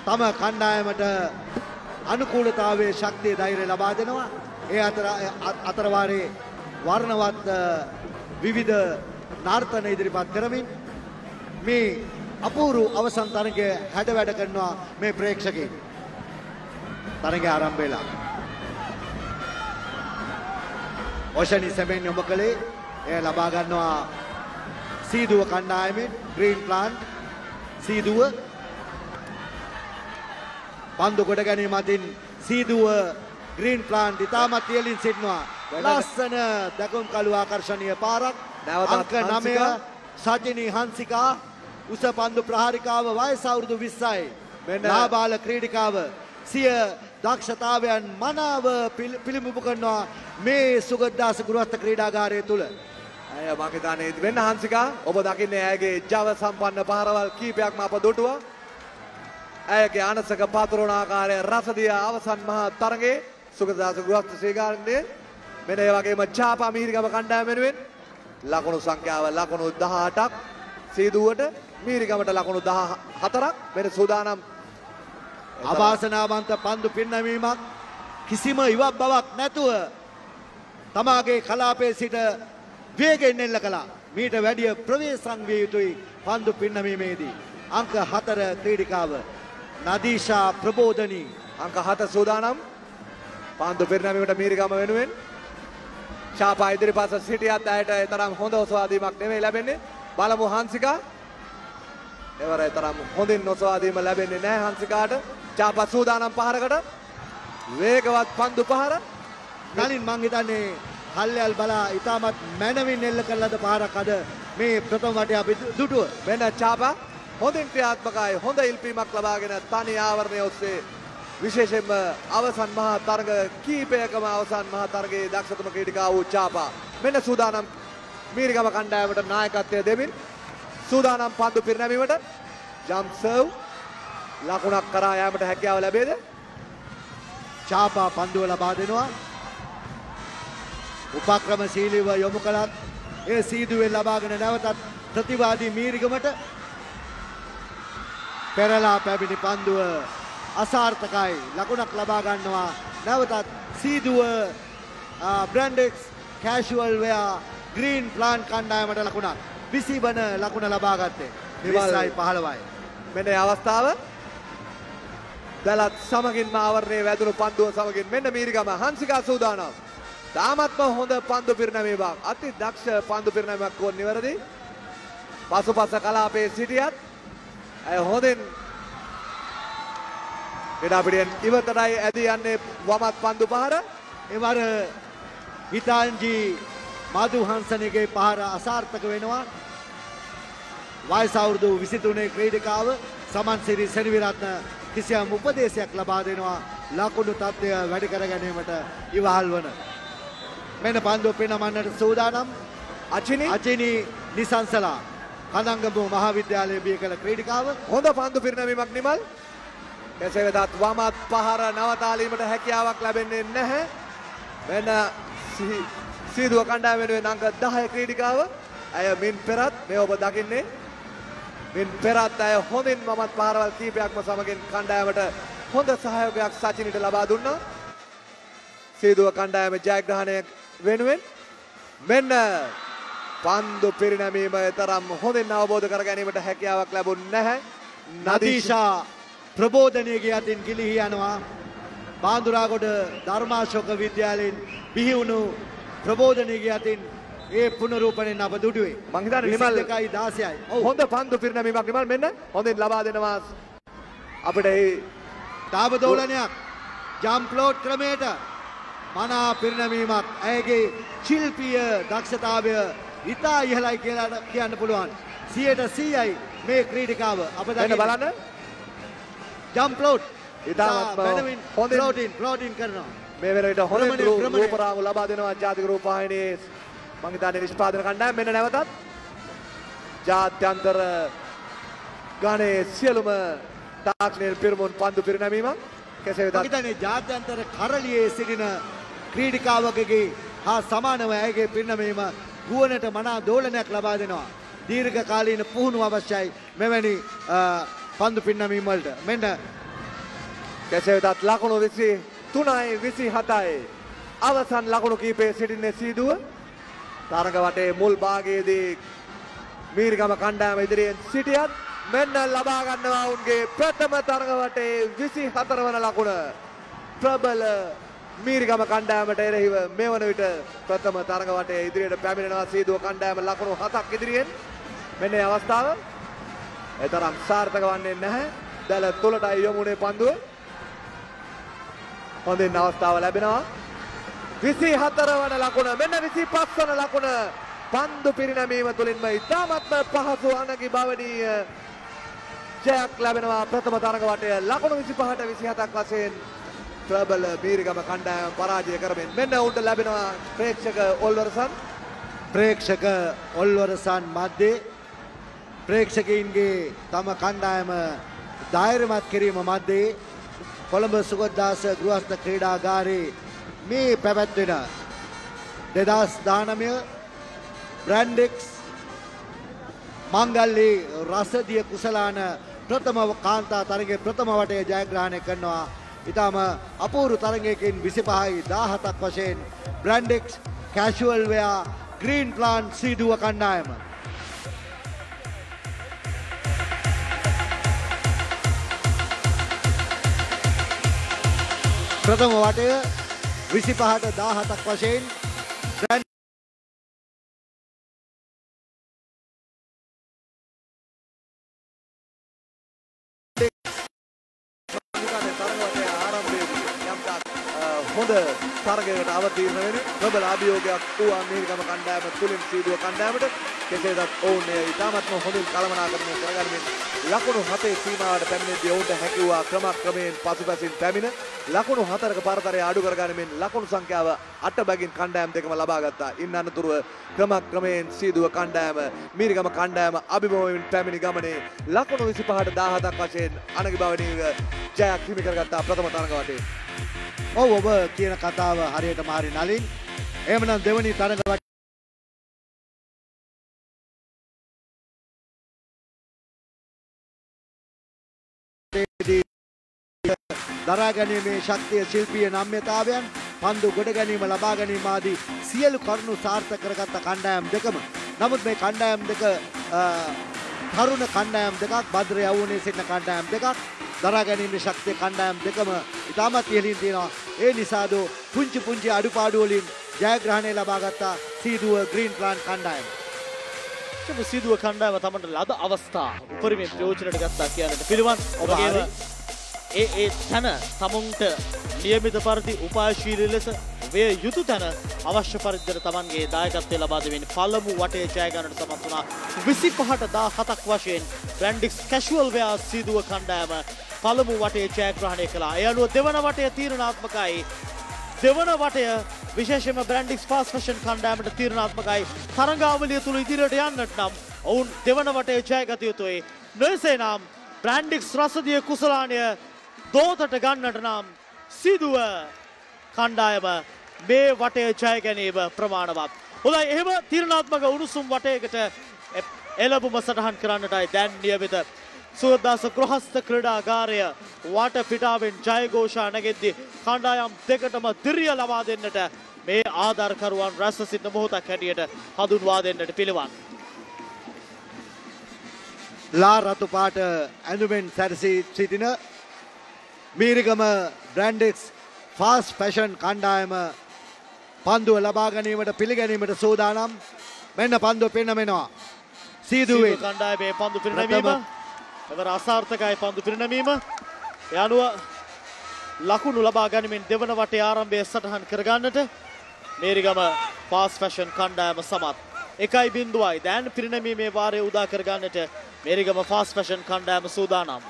තම කණ්ඩායමට අනුකූලතාවයේ ශක්තිය ධෛර්යය ලබා දෙනවා. ඒ අතර අතරවාරේ වර්ණවත් විවිධ නර්තන ඉදිරිපත් කරමින් මේ අපූරු අවසන් තරගයේ හැඩ වැඩ කරනවා මේ ප්‍රේක්ෂකයන්. තරගයේ ආරම්භ වෙලා ඕෂණී සෙමෙන් යොමු කළේ එය ලබා ගන්නවා සීදුව කණ්ඩායමෙන්. ග්‍රීන් ප්ලාන්ට් සීදුව පන්දු කොට ගැනීම අතින් සීදුව ග්‍රීන් ප්ලාන්ට් ඉතාමත් ඉහළින් සිටිනවා. ලස්සන දකුණු කළු ආකර්ෂණීය පාරක්. අංක නවය සජිනී හංසිකා උස පන්දු ප්‍රහාරිකාව වයස අවුරුදු විස්සයි. ලාබාල ක්‍රීඩිකාව සිය දක්ෂතාවයන් මනාව පිළිඹු කරනවා මේ සුගතදාස ගුරුවත්ත ක්‍රීඩාගාරය තුළ. ඇය මම හිතන්නේ වෙන හංසිකා ඔබ දකින්නේ ඇයගේ ජව සම්පන්න පහරවල් කීපයක්ම අප දුටුවා. ඇයගේ අනසක පාතරෝණ ආකාරයේ රසදිය අවසන් මහා තරගයේ සුගතදාස ගුරුවත්ත ශ්‍රීගාරණයේ මෙන්න ඒ වගේම චාපා මීරිගම කණ්ඩායම වෙනුවෙන් ලකුණු සංඛ්‍යාව ලකුණු දහඅටක් සීදුවට. මීරිගමට ලකුණු දහහතරක් වෙන සූදානම්. අවාසනාවන්ත පන්දු පින්නවීමක් කිසිම ඉවත් බවක් නැතුව තමාගේ කලාපයේ සිට වේගෙන් එල්ල කළා. මීට වැඩිය ප්‍රවේශම් විය යුතුයි පන්දු පින්නවීමේදී. අංක හතර ක්‍රීඩිකාව නදීෂා ප්‍රබෝධනී අංක හත සූදානම් පන්දු පින්නවීමට මීරිගම වෙනුවෙන්. ශාපා ඉදිරිපස සිටියත් ඇයට තරම් හොඳ ඔසවා දීමක් නෙවෙයි ලැබෙන්නේ. බලමු හංසිකා Ever තරම් හොඳින් නොසවාදීම ලැබෙන්නේ නැහැ හංසිකාට. චාපත් සූදානම් පහරකට. වේගවත් පන්දු පහර. නලින් මං හිතන්නේ හල්යල් බලා ඉතාමත් මනවින් එල්ල කළාද පහරක් අද මේ ප්‍රථම වටේ අපි දුටුව. වෙන චාපා හොඳින් ක්‍රියාත්මකයි. හොඳ ඉල්පීමක් ලබාගෙන තනි ආවරණය ඔස්සේ විශේෂයෙන්ම අවසන් මහා තරග කීපයකම අවසන් මහා තරගයේ දක්ෂතම ක්‍රීඩකයා වූ චාපා මෙන්න සූදානම් මීරිගම කණ්ඩායමට නායකත්වය දෙමින් සූදානම් පන්දු පිරිනැමීමට jump serve ලකුණක් කරා යාමට හැකියාව ලැබේද? චාපා පන්දුව ලබා දෙනවා. උපක්‍රමශීලීව යොමු කළත් ඒ සීදුවේ ලබාගෙන නැවතත් ප්‍රතිවාදී මීරිගමට පෙරලා පැමිණි පන්දුව අසාර්ථකයි. ලකුණක් ලබා ගන්නවා. නැවතත් සීදුව Brandix casual wear green plant කණ්ඩායමට ලකුණක්. විසි වන ලකුණ ලබාගත්තේ නිවාසයි පහළවයි. මෙන්න අවස්ථාව දලත් සමගින් මාවරණය වැදුණු පන්දුව සමගින් මෙන්න මීරිගම හංසිකා සූදානම්. තාමත්ම හොඳ පන්දු පිරිනැමීමක්. අති දක්ෂ පන්දු පිරිනැමීමක් ඕන නිවැරදි. පසුපස කලාපයේ සිටියත් ඇය හොඳින් ක්‍රීඩාපිටියෙන් ඉවතටයි ඇදී යන්නේ වමත් පන්දු පහර. එවර හිතාන්ජි මදුහන්සනගේ පහර අසාර්ථක වෙනවා. වයස අවුරුදු විසිතුනේ ක්‍රීඩිකාව සමන්සිරි සෙනවිරත්න කිසියම් උපදේශයක් ලබා දෙනවා ලකුණු තත්ත්වය වැඩි කර ගැනීමට ඉවහල් වන. මෙන්න පන්දුව පිනමන්නට සූදානම් අචිනි අචිනි නිසංසලා කඳංගමුව මහාවිද්‍යාලයේ බිය කළ ක්‍රීඩිකාව. හොඳ පන්දු පිරිනැමීමක් නිමල්. එසේ වෙතත් වමත් පහර නවතාලීමට හැකියාවක් ලැබෙන්නේ නැහැ. වෙන සීදුව කණ්ඩායම වෙනුවෙන් අංක දහය ක්‍රීඩිකාව ඇය මින් පෙරත් මේ ඔබ දකින්නේ මින් පෙරත් ඇය හොඳින් මමත් පාරවල් කීපයක්ම සමගින් කණ්ඩායමට හොඳ සහයෝගයක් සචිනිට ලබා දුන්නා. සීදුව කණ්ඩායම ජයග්‍රහණය වෙනුවෙන් මෙන්න පන්දු පිරිනැමීම තරම් හොඳින් අවබෝධ කර ගැනීමට හැකියාවක් ලැබුණ නැහැ. නදීෂා ප්‍රබෝධනයගේ අතින් ගිලිහි යනවා. බාඳුරාගොඩ ධර්මාශෝක විද්‍යාලයෙන් බිහි වුණු ප්‍රබෝධනයගේ අතින් ඒ පුනරූපණයෙන් අප දුටුවේ. මං හිතන්නේ නිමල් එකයි දාසයයි හොඳ පන්දු පිරිනැමීමක් නිමල් මෙන්න හොඳින් ලබා දෙනවා අපිට ඒ තාප දෝලනයක් ජම්ප් ලෝඩ් ක්‍රමයට මනා පිරිනැමීමක්. ඇයගේ ශිල්පීය දක්ෂතාවය ඉතා ඉහළයි කියලා කියන්න පුළුවන්. සියයට සීයයි මේ ක්‍රීඩිකාව. අප දැන් බලන්න ජම්ප් ලෝඩ් ඉතාමත් හොඳින් ලෝඩින් ලෝඩින් කරනවා. මේ වෙලාවට හොඳ රූපරාම ලබා දෙනවා ජාතික රූපවාහිනියේ මං හිතන්නේ නිෂ්පාදන කණ්ඩායම. මෙන්න නැවතත් ජාත්‍යන්තර ගණයේ සියලුම තාක්ෂණයේ පිරමුන් පන්දු පිරිනැමීමක්. කෙසේ වෙතත් මං හිතන්නේ ජාත්‍යන්තර කරලියේ සිටින ක්‍රීඩිකාවකගේ හා සමානව ඇයගේ පිරිනැමීම ගුවනට මනා දෝලනයක් ලබා දෙනවා. දීර්ඝ කාලීන පුහුණුව අවශ්‍යයි මෙවැනි පන්දු පිරිනැමීම් වලට. මෙන්න කෙසේ වෙතත් ලකුණු විසි තුනයි විසි හතයි අවසන් ලකුණු කීපයේ සිටින්නේ සීදුව. තරග වටේ මුල් භාගයේදී මීරිගම කණ්ඩායම ඉදිරියෙන් සිටියත් මෙන්න ලබා ගන්නවා ඔවුන්ගේ ප්‍රථම තරග වටේ විසි හතර වන ලකුණ. ප්‍රබල මීරිගම කණ්ඩායමට එරෙහිව මේ වන විට ප්‍රථම තරග වටේ ඉදිරියට පැමිණෙනවා සීදුව කණ්ඩායම ලකුණු හතක් ඉදිරියෙන්. මෙන්න මේ අවස්ථාව එතරම් සාර්ථක වන්නේ නැහැ. දැල තුලටයි යොමුනේ පන්දුව. හොඳින් අවස්ථාව ලැබෙනවා. විසි හතර වන ලකුණ මෙන්න විසි පහ වන ලකුණ පන්දු පිරිනැමීම තුළින්ම ඉතාමත්ම පහසු අනගි භවනීය ජයක් ලැබෙනවා. ප්‍රථම තරග වටය ලකුණු විසි පහට විසි හතක් වශයෙන් ප්‍රබල මීරිගම කණ්ඩායම පරාජය කරමින් මෙන්න උන්ට ලැබෙනවා ප්‍රේක්ෂක ඔල්වරසන්. ප්‍රේක්ෂක ඔල්වරසන් මැද්දේ ප්‍රේක්ෂකයින්ගේ තම කණ්ඩායම ධෛර්යමත් කිරීම මැද්දේ කොළඹ සුගතදාස ගෘහස්ථ ක්‍රීඩාගාරයේ මේ පැවැත්වෙන දෙදහස් දානමය බ්‍රැන්ඩෙක්ස් මංගල්ලි රසදිය කුසලාන ප්‍රථම කාන්තා තරගයේ ප්‍රථම වටේ ජයග්‍රහණය කරනවා. ඊටම අපූර්ව තරගයකින් විසි පහයි දහහතක් වශයෙන් Brandix casual wear green plant සීදුව කණ්ඩායම. ප්‍රථම වටය විසි පහට දහහතක් වශයෙන් හොඳ තරගයකට අවතීර්ණ වෙන්නේ ප්‍රබල අභියෝගයක් වූ ඇමරිකානු කණ්ඩායම තුලින් සීදුව කණ්ඩායමට. කෙසේදත් ඔවුන් එය ඉතාමත්ම හොඳින් කළමනාකරණය කරගනිමින් ලකුණු හතේ සීමාවට පැමිණෙද්දී ඔවුන්ට හැකි වූ ක්‍රමක්‍රමයෙන් පසුපසින් පැමිණ ලකුණු හතරක පරතරය අඩු කරගනිමින් ලකුණු සංඛ්‍යාව අට බැගින් කණ්ඩායම් දෙකම ලබා ගත්තා. ඉන් අනතුරුව ක්‍රමක්‍රමයෙන් සීදුව කණ්ඩායම මීරිගම කණ්ඩායම අභිබවමින් පැමිණි ගමනේ ලකුණු විසිපහට දාහතක් වශයෙන් අනගි භවනීය ජයක් හිමි කරගත්තා ප්‍රථම තරඟ වටේ. ඔව් ඔබ කියන කතාව හරියටම හරි නලින්. එහෙමනම් දෙවනි තරඟ දරා ගැනීමේ ශක්තිය ශිල්පීය නම්‍යතාවයන් පන්දු ගොඩ ගැනීම ලබා ගැනීම ආදී සියලු කරුණු සාර්ථක කරගත් කණ්ඩායම් දෙකම. නමුත් මේ කණ්ඩායම් දෙක තරුණ කණ්ඩායම් දෙකක්, භද්‍ර යවුනේ සිටින කණ්ඩායම් දෙකක්. දරා ගැනීමේ ශක්තිය කණ්ඩායම් දෙකම ඉතාමත් ඉහළින් තියෙනවා. ඒ නිසාද පුංචි පුංචි අඩුපාඩු වලින් ජයග්‍රහණය ලබා ගත්තා සීදුව ග්‍රීන් ප්ලාන්ට් කණ්ඩායම. සීදුව කණ්ඩායම තමන්ට ලද අවස්ථා උපරිම ප්‍රයෝජනයට ගත්තා කියන්නට පිළිවන්. ඔබගේ ඒ ඒ තැන තමුන්ට නියමිත පරිදි උපායශීලී ලෙස වේ යුතු තැන අවශ්‍ය පරිද්දට තමන්ගේ දායකත්වය ලබා දෙමින් පළමු වටේ ජය ගන්නට සමත් වුණා. විසිපහට දාහතක් වශයෙන් බ්‍රැන්ඩික්ස් කැෂුවල් වෙයා සීදුව කණ්ඩායම පළමු වටේ ජයග්‍රහණය කළා. ඒ අනුව දෙවන වටය තීරණාත්මකයි. දෙවන වටය විශේෂයෙන්ම බ්‍රැන්ඩික්ස් ෆාස්ට් ෆැෂන් කණ්ඩායමට තීරණාත්මකයි. තරඟාවලිය තුල ඉදිරියට යන්නට නම් ඔවුන් දෙවන වටේ ජයගත යුතුයි. නොයසේනම් බ්‍රැන්ඩික්ස් රසදිය කුසලානය දෝතට ගන්නට නම් සීදුව කණ්ඩායම මේ වටය ජය ගැනීම ප්‍රමාණවත්. හොඳයි, එහෙම තීරණාත්මක උණුසුම් වටයකට එළඹුම සටහන් කරන්නටයි දැන් නියමිත. සුවදාස ගෘහස්ත ක්‍රීඩාගාරය වටපිටාවෙන් ජයഘോഷා නැගෙද්දී කණ්ඩායම් දෙකටම ධෛර්ය ලබා දෙන්නට මේ ආධාරකරුවන් රැස්ව සිටින මොහොතක් හැටියට හඳුන්වා දෙන්නට පිළිවන්. ලා රතු පාට ඇඳුමෙන් සැරසී සිටින මීරිගම බ්‍රැන්ඩික්ස් ෆාස්ට් ෆැෂන් කණ්ඩායම පන්දුව ලබා ගැනීමට පිළිගැනීමට සූදානම්. මෙන්න පන්දුව පිරිනමනවා. සීදුවේ කණ්ඩායමේ පන්දු පිරිනැමීම එවර අසාර්ථකයි. පන්දු පිරිනැමීම ඒ අනුව ලකුණු ලබා ගැනීමෙන් දෙවන වටේ ආරම්භය සටහන් කරගන්නට මීරිගම ෆාස්ට් ෆැෂන් කණ්ඩායම සමත් එකයි බිංදුවයි. දැන් පිරිනැමීමේ වාරය උදා කරගන්නට මීරිගම ෆාස්ට් ෆැෂන් කණ්ඩායම සූදානම්.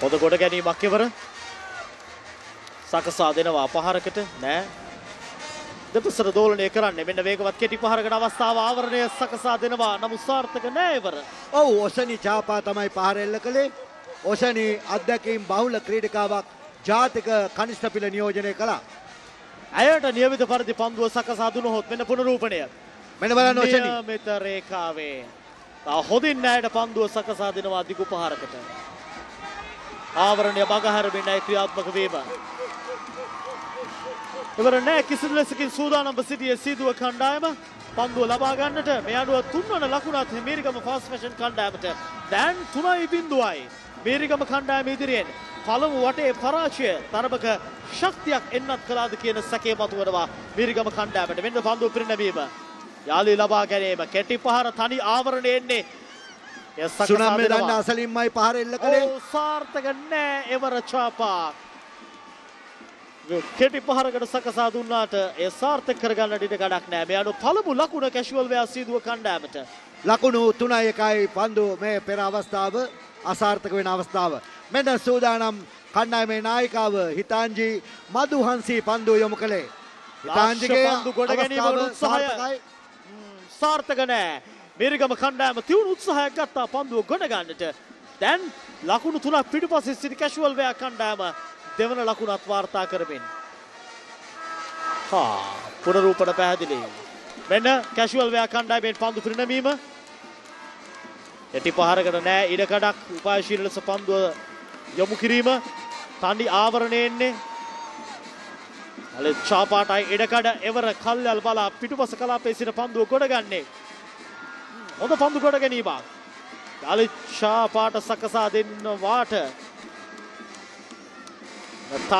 හොඳ ගොඩ ගැනීමක් එවර සකසා දෙනවා. පහරකට නෑ, දෙපසට දෝලනය කරන්නේ. මෙන්න වේගවත් කෙටි පහරකට අවස්ථාව ආවරණය සකසා දෙනවා. නමුත් සාර්ථක නෑ එවර. ඔව්, ඔෂනි චාපා තමයි පහර එල්ල කළේ. ඔෂනි අධ්‍යක්ෂීම් බහුල ක්‍රීඩකාවක් ජාතික කනිෂ්ඨ පිළ නියෝජනය කළා. ඇයට නියමිත පරිදි පන්දුව සකසා දුනහොත් මෙන්න පුනරූපණය. මෙන්න බලන්න ඔෂනි නියමිත රේඛාවේ. තා හොඳින් ඇයට පන්දුව සකසා දෙනවා දිගු පහරකට. ආවරණය බගහරමින්යි ක්‍රියාත්මක වීම. ඉවර නැහැ කිසිදු ලෙසකින් සූදානම්ව සිටියේ සීදුව කණ්ඩායම පන්දුව ලබා ගන්නට. මේ අනුව තුන්වන ලකුණත් මීරිගම ෆාස්ට් ෆැෂන් කණ්ඩායමට. දැන් තුනයි බිංදුවයි. මීරිගම කණ්ඩායම ඉදිරියෙන් පළමු වටේ පරාජය තරමක ශක්තියක් එන්නත් කළාද කියන සැකය මතුවනවා මීරිගම කණ්ඩායමට. මෙන්න පන්දුව පිරිනැමීම. යාලි ලබා ගැනීම. කෙටි පහර තනි ආවරණය එන්නේ. සුනම්ම දන්න අසලින්මයි පහර එල්ල කළේ. සාර්ථක නෑ එවර චාපා. කෙටි පහරකට සකසා දුන්නාට ඒ සාර්ථක කරගන්න ඩිට ගඩක් නෑ. මේ අනු පළමු ලකුණ කැෂුවල් වෙයා සීදුව කණ්ඩායමට. ලකුණු තුනයි එකයි පන්දු මේ පෙර අවස්ථාව අසාර්ථක වෙන අවස්ථාව. මෙන්න සූදානම් කණ්ඩායමේ නායිකාව හිතාන්ජි මදුහන්සි පන්දු යොමු කළේ. හිතාන්ජිගේ පන්දු ගොඩ ගැනීම උත්සාහය සාර්ථක නෑ. මීරිගම කණ්ඩායම තියුණු උත්සාහයක් ගත්තා පන්දුව ගොඩ ගන්නට. දැන් ලකුණු තුනක් පිටුපසින් සිටි කැෂුවල් වෙයා කණ්ඩායම දෙවන ලකුණත් වාර්තා කරමින්. හා පුනරූපණ පැහැදිලි. මෙන්න කැෂුවල් වෙයා කණ්ඩායමෙන් පන්දු පිරිනැමීම. යටි පහරකට නෑ ඉඩ කඩක්. උපායශීලී ලෙස පන්දුව යොමු කිරීම. තනි ආවරණය එන්නේ. අලෙත් චාපාටයි ඉඩ කඩ. එවර කල්යල් බලා පිටුපස කලාපයේ සිට පන්දුව ගොඩ ගන්නේ. හොඳ පන්දු කොට ගැනීමක්. ගාලිච්ඡා පාට සකසා දෙන්නවාට.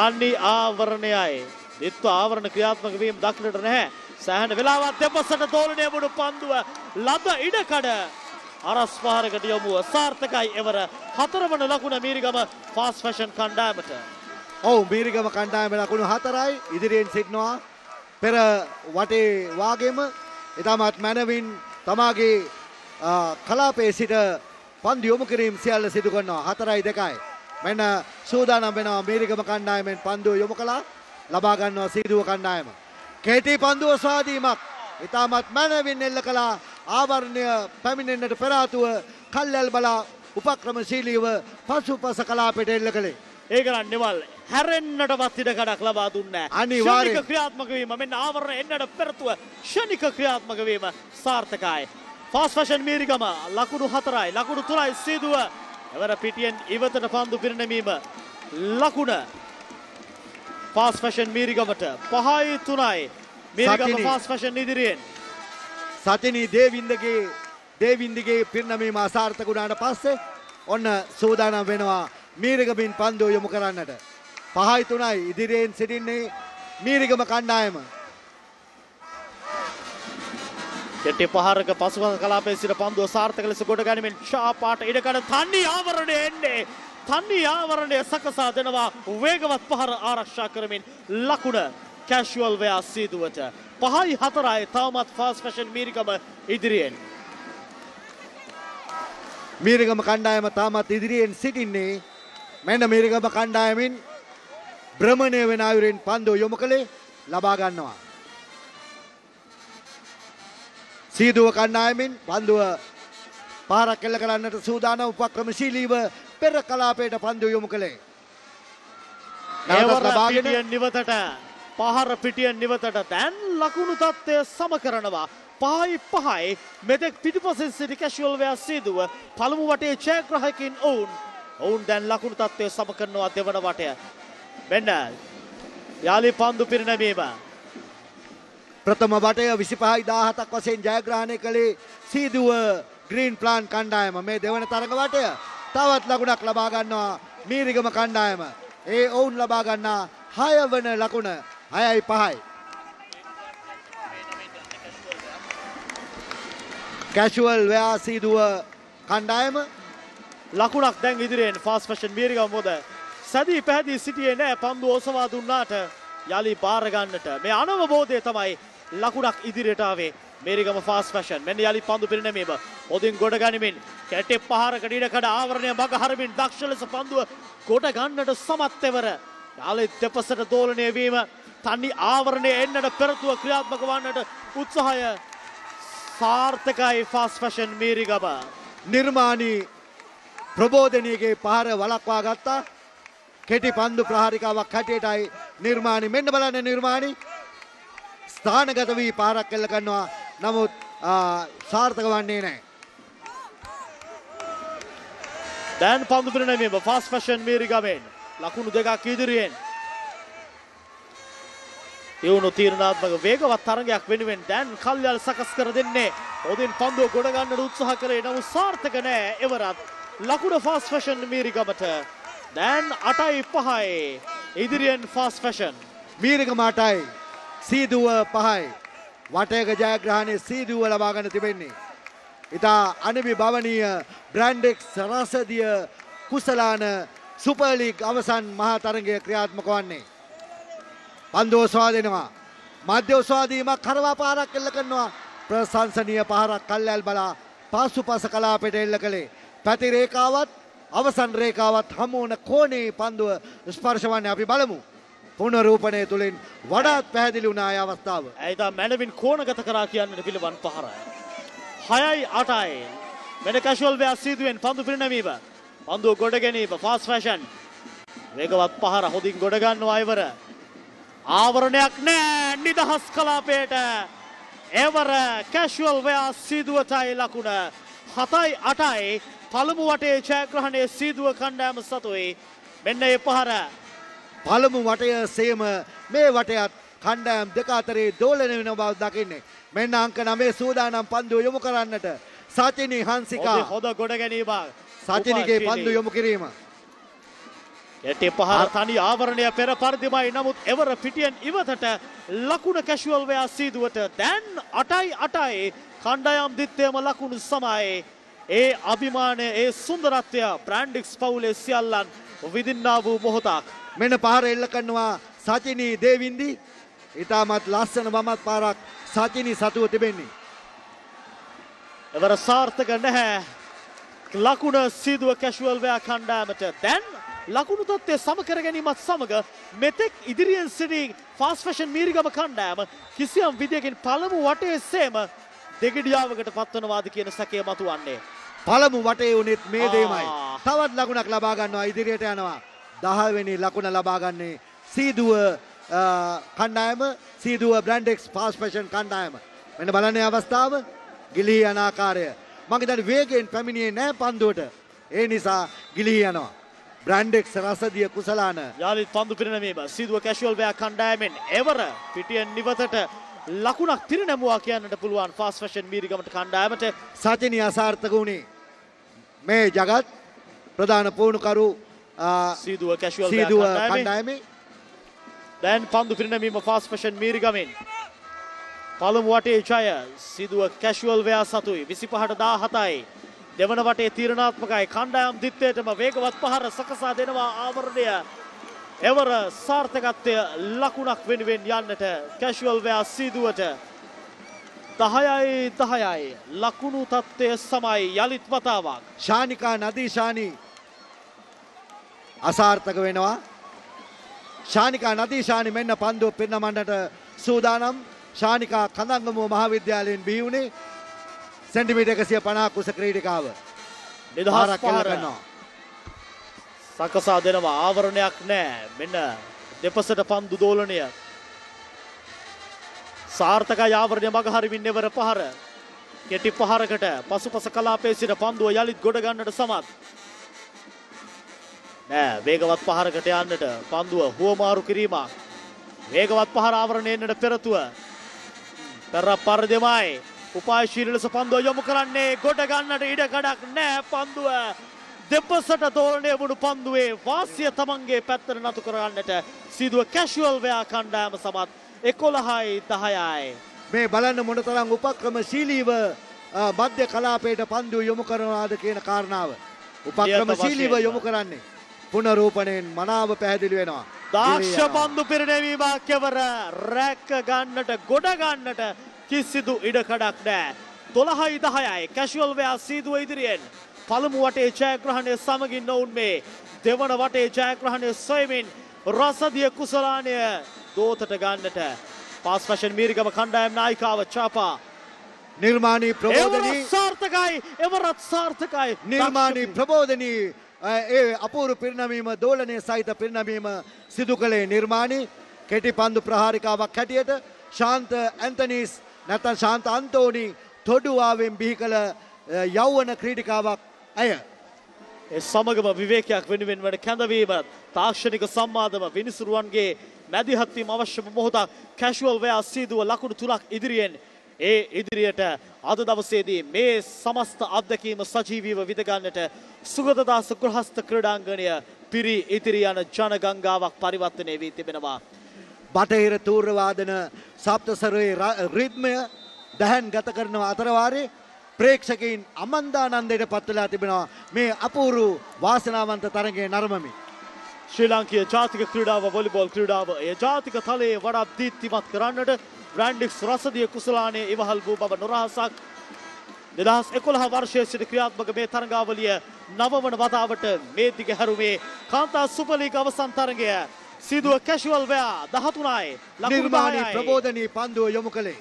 තනි ආවරණයයි. දිත්ව ආවරණ ක්‍රියාත්මක වීම දක්නට නැහැ. සෑහෙන වෙලාවක් දෙපසට තෝලණය වුණු පන්දුව ලද ඉඩකඩ අරස් පහරකට යොමුව සාර්ථකයි එවර හතරවන ලකුණ මීරිගම ෆාස්ට් ෆැෂන් කණ්ඩායමට. ඔව් මීරිගම කණ්ඩායමේ ලකුණු හතරයි ඉදිරියෙන් සිටනවා. පෙර වටේ වාගෙම එදාමත් මනවින් තමාගේ කලාපයේ සිට පන්දු යොමු කිරීම සියල්ල සිදු කරනවා හතරයි දෙකයි. මෙන්න සූදානම් වෙනවා මීරිගම කණ්ඩායමෙන් පන්දු යොමු කළා ලබා ගන්නවා සීදුව කණ්ඩායම. කෙටි පන්දුව සාදීමක් එදාමත් මනවින් එල්ල කළා. ආවරණය පැමිණෙන්නට පෙර ආතුව කල්යල් බලා උපක්‍රමශීලීව පසුපස කලාපයට එල්ල කළේ. ඒ කරන්නේ වල් හැරෙන්නටවත් ඉඩ කඩක් ලබා දුන්නේ නැහැ. අනිවාර්ය ක්‍රියාත්මක වීම මෙන්න ආවරණ එන්නට පෙරතුව ශනික ක්‍රියාත්මක වීම සාර්ථකයි. ෆාස්ට් ෆැෂන් මීරිගම ලකුණු හතරයි ලකුණු තුනයි සීදුව. එවර පිටියෙන් ඉවතට පන්දු පිරිනැමීම ලකුණ ෆාස්ට් ෆැෂන් මීරිගමට පහයි තුනයි. මීරිගම ෆාස්ට් ෆැෂන් ඉදිරියෙන් සතිනී දේවින්දගේ දේවින්දගේ පිරිනැමීම අසාර්ථක වුණාට පස්සේ ඔන්න සූදානම් වෙනවා මීරිගමින් පන්දු යොමු කරන්නට. පහයි තුනයි ඉදිරියෙන් සිටින්නේ මීරිගම කණ්ඩායම. කෙටි පහරක පසුපස කලාපයේ සිට පන්දුව සාර්ථක ලෙස ගොඩ ගැනීමෙන් ශාපාට ඉඩකඩ තනි ආවරණය එන්නේ. තනි ආවරණය සකසා දෙනවා වේගවත් පහර ආරක්ෂා කරමින් ලකුණ casual wear සීදුවට. පහයි හතරයි තවමත් ෆාස්ට් ෆැෂන් මීරිගම ඉදිරියෙන්. මීරිගම කණ්ඩායම තාමත් ඉදිරියෙන් සිටින්නේ. මෙන්න මීරිගම කණ්ඩායමින් භ්‍රමණය වෙන අයුරින් පන්දු යොමු කළේ ලබා ගන්නවා. සීදුව කණ්ඩායමින් පන්දුව පාරක් එල්ල කරන්නට සූදානම් උපක්‍රමශීලීව පෙර කලාපයට පන්දු යොමු කළේ. නැවත ලබාගෙන නිවතට පහර පිටියෙන් නිවතට දැන් ලකුණු තත්ත්වය සම කරනවා පහයි පහයි. මෙතෙක් පිටිපසින් සිටි කැෂුවල් වෙයා සීදුව පළමු වටේ ජයග්‍රහකකින් ඔවුන් ඔවුන් දැන් ලකුණු තත්ත්වය සම කරනවා දෙවන වටය. මෙන්න යාලි පන්දු පිරිනැමීම. ප්‍රථම වටය විසිපහයි දහහතක් වශයෙන් ජයග්‍රහණය කළේ සීදුව ග්‍රීන් ප්ලාන් කණ්ඩායම. මේ දෙවන තරඟ වටය තවත් ලකුණක් ලබා ගන්නවා මීරිගම කණ්ඩායම. ඒ ඔවුන් ලබා ගන්නා හයවන ලකුණ හයයි පහයි. කැෂුවල් වෙයා සීදුව කණ්ඩායම ලකුණක් දැන් ඉදිරියෙන් ෆාස්ට් ෆැෂන් මීරිගම. මොද සැදී පැහැදී සිටියේ නැහැ පන්දු ඔසවා දුන්නාට යලි බාර ගන්නට. මේ අනවබෝධය තමයි ලකුණක් ඉදිරියට ආවේ මීරිගම ෆාස්ට් ෆැෂන්. මෙන්න යලි පන්දු පිරිනැමීම හොඳින් ගොඩ ගනිමින් කැටි පහරකට ඉඩ කඩ ආවරණය මග හරමින් දක්ෂ ලෙස පන්දුව ගොඩ ගන්නට සමත් එවර. යාලි දෙපසට දෝලණය වීම තනි ආවරණය එන්නට පෙරතුව ක්‍රියාත්මක වන්නට උත්සාහය සාර්ථකයි ෆාස්ට් ෆැෂන් මීරිගම. නිර්මාණී ප්‍රබෝධනීයගේ පහර වළක්වා ගත්තා. කෙටි පන්දු ප්‍රහාරිකාවක් හැටියටයි නිර්මාණී. මෙන්න බලන්න නිර්මාණී ස්ථානගත වී පාරක් එල්ල කරනවා. නමුත් සාර්ථක වන්නේ නැහැ. දැන් පන්දු පිරිනැමීම ෆාස්ට් ෆැෂන් මීරිගමෙන් ලකුණු දෙකක් ඉදිරියෙන්. එවුණු තීරණාත්මක වේගවත් තරගයක් වෙනුවෙන් දැන් කල්යල් සකස් කර දෙන්නේ. හොඳින් පන්දුව ගොඩ ගන්නට උත්සාහ කරේ නමුත් සාර්ථක නෑ. එවරත් ලකුණ ෆාස්ට් ෆැෂන් මීරිගමට. දැන් අටයි පහයි ඉදිරියෙන් ෆාස්ට් ෆැෂන්. මීරිගම අටයි සීදුව පහයි. වටයක ජයග්‍රහණය සීදුව ලබා ගන්න තිබෙන්නේ. ඉතා අනවිභවනීය බ්‍රැන්ඩෙක්ස් රසදිය කුසලාන සුපර් ලීග් අවසන් මහා තරගයේ ක්‍රියාත්මක වන්නේ. පන්දු ඔසවා දෙනවා. මධ්‍ය ඔසවා දීමක් කරවා පාරක් එල්ල කරනවා. ප්‍රශංසනීය පහරක් කල්යල් බලා පාසුපස කලාපයට එල්ල කළේ. පැති රේඛාවත් අවසන් රේඛාවත් හමු වන කෝණේ පන්දුව ස්පර්ශ වන්නේ. අපි බලමු. පුනරූපණය තුලින් වඩාත් පැහැදිලි වුණා ආය අවස්ථාව. එයිදා මැනවින් කෝණගත කරා කියන්නට පිළිවන් පහරයි. හයයි අටයි. මෙන්න කැෂුවල් වෙයා සීදුවෙන් පන්දු පිරිනැමීම. පන්දුව ගොඩ ගැනීම ෆාස්ට් ෆැෂන්. වේගවත් පහර හොඳින් ගොඩ ගන්නවා අයවර. ආවරණයක් නෑ නිදහස් කලාපයට. එවර කැෂුවල් වෙයා සීදුවටයි ලකුණ හතයි අටයි. පළමු වටේ ජයග්‍රහණය සීදුව කණ්ඩායම සතුයි. මෙන්න ඒ පහර. පළමු වටය සේම මේ වටයත් කණ්ඩායම් දෙක අතරේ දෝලණය වෙන බව දකින්නේ. මෙන්න අංක නවයේ සූදානම් පන්දුව යොමු කරන්නට. සතිනි හංසිකා හොඳ ගොඩ ගැනීම. සතිනිගේ පන්දු යොමු කිරීම. කෙටි පහර තනි ආවරණය පෙර පරිදිමයි. නමුත් එවර පිටියෙන් ඉවතට ලකුණ කැෂුවල් වෙයා සීදුවට. දැන් අටයි අටයි කණ්ඩායම් දිත්තේම ලකුණු සමයි. ඒ අභිමානය ඒ සුන්දරත්වය බ්‍රැන්ඩික්ස් පවුලේ සියල්ලන් විඳින්නා වූ මොහොතක්. මෙන්න පාර එල්ල කරනවා සචිනී දේවින්දි. ඉතාමත් ලස්සන වමත් පාරක් සචිනී සතුව තිබෙන්නේ. එවර සාර්ථක නැහැ. ලකුණ සීදුව කැෂුවල් වෙයා කණ්ඩායමට. දැන් ලකුණු තත්ත්වය සම කර ගැනීමත් සමග මෙතෙක් ඉදිරියෙන් සිටි ෆාස්ට් ෆැෂන් මීරිගම කණ්ඩායම කිසියම් විදියකින් පළමු වටේසේම දෙගිඩියාවකට පත්වනවාද කියන සැකය මතුවන්නේ. පළමු වටේ උනේත් මේ දෙමයි. තවත් ලකුණක් ලබා ගන්නවා ඉදිරියට යනවා. දහ වෙනි ලකුණ ලබා ගන්නේ සීදුව කණ්ඩායම, සීදුව බ්‍රැන්ඩෙක්ස් ෆාස්ට් ෆැෂන් කණ්ඩායම. මෙන්න බලන්න අවස්ථාව ගිලී යන ආකාරය. මම හිතන්නේ වේගයෙන් පැමිණියේ නැහැ පන්දුවට. ඒ නිසා ගිලී යනවා. බ්‍රැන්ඩෙක්ස් රසදිය කුසලාන. යාලි පන්දු පිරිනැමීම සීදුව කැෂුවල් වෙයා කණ්ඩායමෙන් එවර පිටියෙන් නිවතට ලකුණක් තිරනැමුවා කියන්නට පුළුවන් ෆාස්ට් ෆැෂන් මීරිගමට කණ්ඩායමට. සචිනී අසාර්ථක වුණේ. මේ ජගත් ප්‍රධාන පුහුණුකරු සීදුව කැෂුවල් සීදුව කණ්ඩායමේ. දැන් පන්දු පිරිනැමීම ෆාස්ට් ෆැෂන් මීරිගමෙන්. පළමු වටේ ජය සීදුව කැෂුවල් වෙයා සතුයි විසිපහට දාහතයි. දෙවන වටේ තීරණාත්මකයි. කණ්ඩායම් දිත්තේටම වේගවත් පහර සකසා දෙනවා ආවරණය. එවර සාර්ථකත්වය ලකුණක් වෙනුවෙන් යන්නට කැෂුවල් වෙයා සීදුවට. දහයයි දහයයි ලකුණු තත්ත්වය සමයි යලිත් වතාවක්. ශානිකා නදීශානි අසාර්ථක වෙනවා. ශානිකා නදීශානි මෙන්න පන්දුව පෙන්නන්නට සූදානම්. ශානිකා කඳංගමුව මහාවිද්‍යාලයෙන් බිහි වුණේ සෙන්ටිමීටර් එකසිය පනහක් උස ක්‍රීඩිකාව. නිදහස් කරනවා. සකසා දෙනවා ආවරණයක් නැහැ. මෙන්න දෙපසට පන්දු දෝලණය. සාර්ථකයි ආවරණය මග හරින්න එවර පහර. කෙටි පහරකට පසුපස කලාපයේ සිට පන්දුව යලිත් ගොඩ ගන්නට සමත්. නෑ වේගවත් පහරකට යන්නට පන්දුව හුවමාරු කිරීමක්. වේගවත් පහර ආවරණයෙන්නට පෙරතුව. පෙර පරිදිමයි උපායශීලී ලෙස පන්දුව යොමු කරන්නේ. ගොඩ ගන්නට ඉඩ කඩක් නැහැ. පන්දුව දෙපසට දෝලණය වුණු පන්දුවේ වාසිය තමන්ගේ පැත්තට නතු කරගන්නට සීදුව කැෂුවල් වෙයා කණ්ඩායම සමත් එකොළහයි දහයයි. මේ බලන්න මොනතරම් උපක්‍රමශීලීව මධ්‍ය කලාපයට පන්දුව යොමු කරනවාද කියන කාරණාව. උපක්‍රමශීලීව යොමු කරන්නේ. පුනරූපණයෙන් මනාව පැහැදිලි වෙනවා. දාක්ෂ පන්දු පිරිනැමීමක් කෙවර රැක ගන්නට ගොඩ ගන්නට කිසිදු ඉඩකඩක් නැහැ. දොළහයි දහයයි කැෂුවල් වෙයා සීදුව ඉදිරියෙන්. පළමු වටේ ජයග්‍රහණය සමගින් නොවුන් මේ දෙවන වටේ ජයග්‍රහණය සොයමින් රසදිය කුසලානය දෝතට ගන්නට ෆාස්ට් ෆැෂන් මීරිගම කණ්ඩායම් නායිකාව චාපා. නිර්මාණී ප්‍රබෝධනී සාර්ථකයි. එවරත් සාර්ථකයි. නිර්මාණී ප්‍රබෝධනී ඒ අපූර්ව පිරිනැමීම දෝලනයේ සහිත පිරිනැමීම සිදු කළේ නිර්මාණී. කෙටි පන්දු ප්‍රහාරිකාවක් හැටියට ශාන්ත ඇන්තනිස් නැත්නම් ශාන්ත අන්තෝනි තොඩුවාවෙන් බිහි කළ යෞවන ක්‍රීඩිකාවක් ඇය. ඒ සමගම විවේකයක් වෙනුවෙන් වැඩ කැඳවීම තාක්ෂණික සම්මාදම විනිසුරුවන්ගේ මැදිහත් වීම අවශ්‍යම මොහොතක්. කැෂුවල් වෙයා සීදුව ලකුණු තුනක් ඉදිරියෙන්. ඒ ඉදිරියට අද දවසේදී මේ සමස්ත අත්දැකීම සජීවීව විඳ ගන්නට සුගතදාස ගෘහස්ත ක්‍රීඩාංගණය පිරි ඉදිරි යන ජනගංගාවක් පරිවර්තනය වී තිබෙනවා. බටහිර තූර්ය වාදන සප්තස්වරයේ රිද්මය දැහන්ගත කරන අතරවාරේ ප්‍රේක්ෂකයින් අමන්දානන්දයට පත්වලා තිබෙනවා මේ අපූරු වාසනාවන්ත තරගයේ නරඹමින්. ශ්‍රී ලංකීය ජාතික ක්‍රීඩාව වොලිබෝල් ක්‍රීඩාව ඒ ජාතික තලයේ වඩා දීප්තිමත් කරන්නට බ්‍රැන්ඩික්ස් රසදිය කුසලානයේ ඉවහල් වූ බව නොරහසක්. දෙදහස් එකොළහ වර්ෂයේ සිට ක්‍රියාත්මක මේ තරගාවලිය නවවන වතාවට මේ දිගහැරුමේ කාන්තා සුපර් ලීග අවසන් තරගය සීදුව කැෂුවල් වෙයා දහතුනයි නිර්මාණී ප්‍රබෝධනී පන්දුව යොමු කළේ.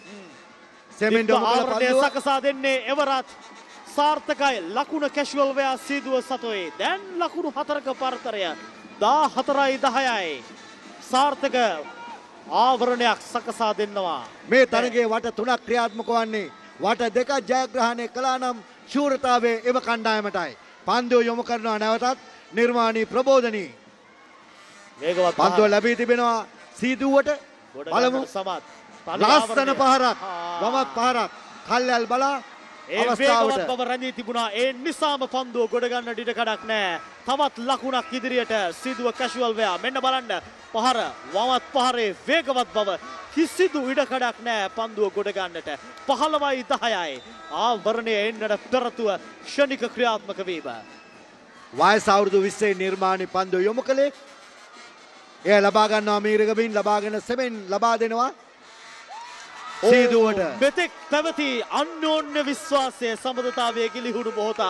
ආවරණය සකසා දෙන්නේ එවරත් සාර්ථකයි. ලකුණ කැෂුවල් වෙයා සීදුව සතුයි. දැන් ලකුණු හතරක පරතරය දා හතරයි දහයයි. සාර්ථක ආවරණයක් සකසා දෙන්නවා. මේ තරගයේ වට තුනක් ක්‍රියාත්මක වන්නේ. වට දෙක ජයග්‍රහණය කළා නම් ශූරතාවේ එම කණ්ඩායමටයි. පන්දුව යොමු කරනවා නැවතත් නිර්මාණී ප්‍රබෝධනී. වේගවත් පන්දුව ලැබී තිබෙනවා සීදුවට. බලමු සමත් ලස්සන පහරක් වමත් පහරක් කල්යල් බලා අවස්ථාවට බව රැඳී තිබුණා. ඒ නිසාම පන්දුව ගොඩ ගන්න ඩිඩ කඩක් නැහැ. තවත් ලකුණක් ඉදිරියට සීදුව කැෂුවල් වෙයා. මෙන්න බලන්න පහර වමත් පහරේ වේගවත් බව කිසිදු ඉඩකඩක් නැහැ පන්දුව ගොඩ ගන්නට. පහළවයි දහයයි ආවරණය එන්නට පෙරතුව ෂණික ක්‍රියාත්මක වීම. වයස අවුරුදු විස්සයි නිර්මාණි පන්දුව යොමු කළේ. එය ලබා ගන්නවා මීරගබින් ලබාගෙන සෙමෙන් ලබා දෙනවා සීදුවට. මෙතෙක් පැවති අන්‍යෝන්‍ය විශ්වාසය සම්බන්ධතාවයේ ගිලිහුණු මොහොතක්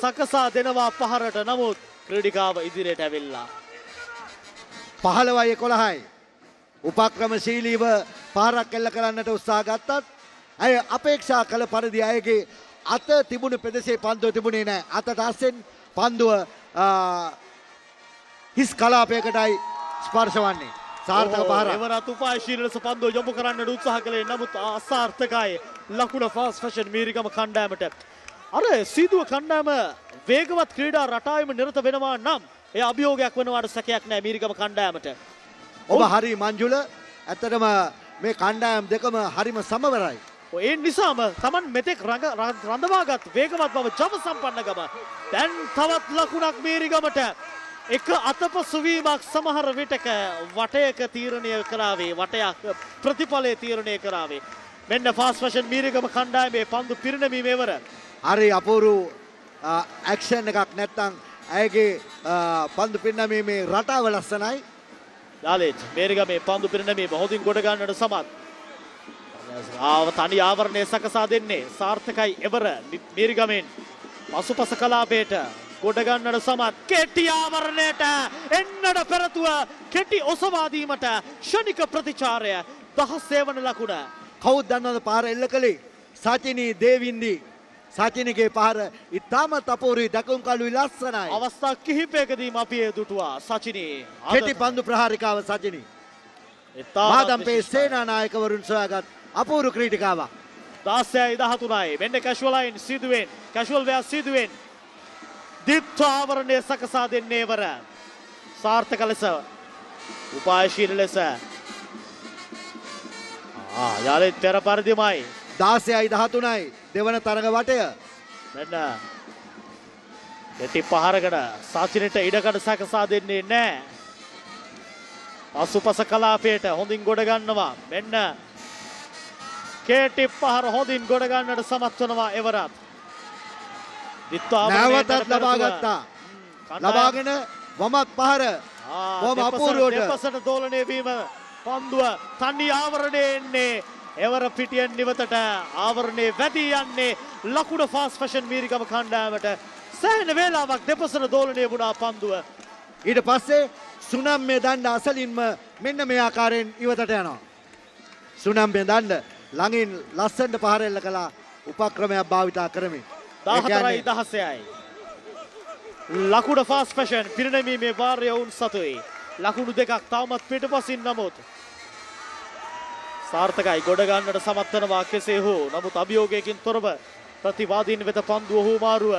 සකසා දෙනවා පහරට. නමුත් ක්‍රීඩිකාව ඉදිරියට ඇවිල්ලා පහළවයි එකොළහයි උපක්‍රමශීලීව පාරක් එල්ල කරන්නට උත්සාහ ගත්තත් අය අපේක්ෂා කළ පරිදි අයගේ අත තිබුණු පෙදෙසේ පන්දුව තිබුණේ නැහැ. අතට අස්සෙන් පන්දුව හිස් කලාපයකටයි ස්පර්ශ වන්නේ. සාර්ථක පාරක්. එවරත් උපායශීලී ලෙස පන්දුව යොමු කරන්නට උත්සාහ කළේ නමුත් අසාර්ථකයි. ලකුණ ෆාස්ට් ෆැෂන් මීරිගම කණ්ඩායමට. අර සීදුව කණ්ඩායම වේගවත් ක්‍රීඩා රටාවෙම නිරත වෙනවා නම් ඒ අභියෝගයක් වෙනවාට සැකයක් නැහැ මීරිගම කණ්ඩායමට. ඔබ හරි මංජුල. ඇත්තටම මේ කණ්ඩායම් දෙකම හරිම සමවරයි. ඒ නිසාම Taman මෙතෙක් රඳවාගත් වේගවත් බව ජව සම්පන්නකම දැන් තවත් ලකුණක් මීරිගමට. එක අතපසු වීමක් සමහර විටක වටයක තීරණය කරාවේ වටයක් ප්‍රතිඵලයේ තීරණය කරාවේ. මෙන්න ෆාස්ට් ෆැෂන් මීරිගම කණ්ඩායමේ පන්දු පිරිනැමීමේවර. හරි අපූරු ඇක්ෂන් එකක් නැත්නම් අයගේ පන්දු පිරිනැමීමේ රටාව ලස්සනයි. ලාලේජ් මේරිගමේ පන්දු පිරිනැමීම හොඳින් ගොඩ ගන්නට සමත්. ආව තනි ආවරණය සකසා දෙන්නේ සාර්ථකයි එවර මේරිගමෙන්. පසුපස කලාපයට ගොඩ ගන්නට සමත්. කෙටි ආවරණයට එන්නට පෙරතුව කෙටි ඔසවා දීමට ෂණික ප්‍රතිචාරය. දහසේ වන ලකුණ. කවුද දන්නවද පාර එල්ල කළේ? සචිනී දේවින්දි. සචිනගේ පාර ඉතාමත් අපූර්වයි. දකුණු කළුයි ලස්සනයි. අවස්ථා කිහිපයකදීම අපි ඒ දුටුවා සචිනී. කෙටි පන්දු ප්‍රහාරිකාව සචිනී. මාදම්පේ සේනානායකවරුන් සොයාගත් අපූර්ව ක්‍රීඩිකාවක්. දහසයි දහතුනයි මෙන්න කැෂුවල් ලයින් සීදුවෙන් කැෂුවල් වෙයා සීදුවෙන් දීප්ත ආවරණය සකසා දෙන්නේ වර. සාර්ථක ලෙස උපායශීලී ලෙස ආ යාලේ පෙර පරිදිමයි. දහසයි දහතුනයි දෙවන තරග වටය. මෙන්න යටි පහරකට සාසිනට ඉඩකඩ සකසා දෙන්නේ නැහැ. අසුපස කලාපයට හොඳින් ගොඩ ගන්නවා. මෙන්න කෙටි පහර හොඳින් ගොඩ ගන්නට සමත් වෙනවා එවරත්. නැවතත් ලබා ගත්තා. ලබාගෙන වමත් පහර බොහොම අපූර්වවට දෙපසට දෝලණය වීම. පන්දුව තනි ආවරණයේ එන්නේ. එවර පිටියෙන් නිවතට ආවරණේ වැඩි යන්නේ ලකුණ ෆාස්ට් ෆැෂන් මීරිගම කණ්ඩායමට. සෑහෙන වේලාවක් දෙපසට දෝලණය වුණා පන්දුව. ඊට පස්සේ සුනම්ය දණ්ඩ අසලින්ම මෙන්න මේ ආකාරයෙන් ඉවතට යනවා. සුනම්ය දණ්ඩ ළඟින් ලස්සනට පහර එල්ල කළා උපක්‍රමයක් භාවිතා කරමින්. දහතරයි දහසයයි ලකුණ ෆාස්ට් ෆැෂන් පිරිනැමීමේ වාර්ය වුන් සතුයි. ලකුණු දෙකක් තවමත් පිටපසින් නමුත් සාර්ථකයි ගොඩ ගන්නට සමත් වෙනවා. කෙසේ හෝ නමුත් අභියෝගයකින් තොරව ප්‍රතිවාදීන් වෙත පන්දුව හුමාරුව.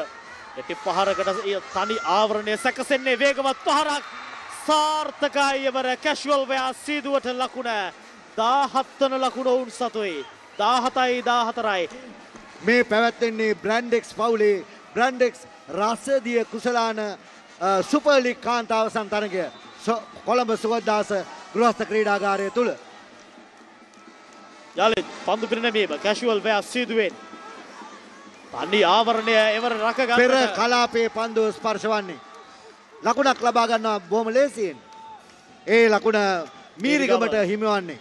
යටි පහරකට තනි ආවරණය සැකසෙන්නේ වේගවත් පහරක්. සාර්ථකයි එවර කැෂුවල් වෙයා සීදුවට ලකුණ. දහහත් වන ලකුණ වුන් සතුයි. දහසයි දහතරයි මේ පැවැත්වෙන්නේ බ්‍රැන්ඩෙක්ස් පවුලේ බ්‍රැන්ඩෙක්ස් රාසදිය කුසලාන සුපර් ලීග් කාන්තාව සම්තරණය කොළඹ සුවදාස ගෘහස්ත ක්‍රීඩාගාරය තුල. යලිත් පන්දු පිරිනැමීම කැෂුවල් වෙයා සීදුවෙන්. තනි ආවරණය එවර රක ගන්න. පෙර කලාපයේ පන්දුව ස්පර්ශ වන්නේ. ලකුණක් ලබා ගන්නවා බොහොම ලේසියෙන්. ඒ ලකුණ මීරිගමට හිමිවන්නේ.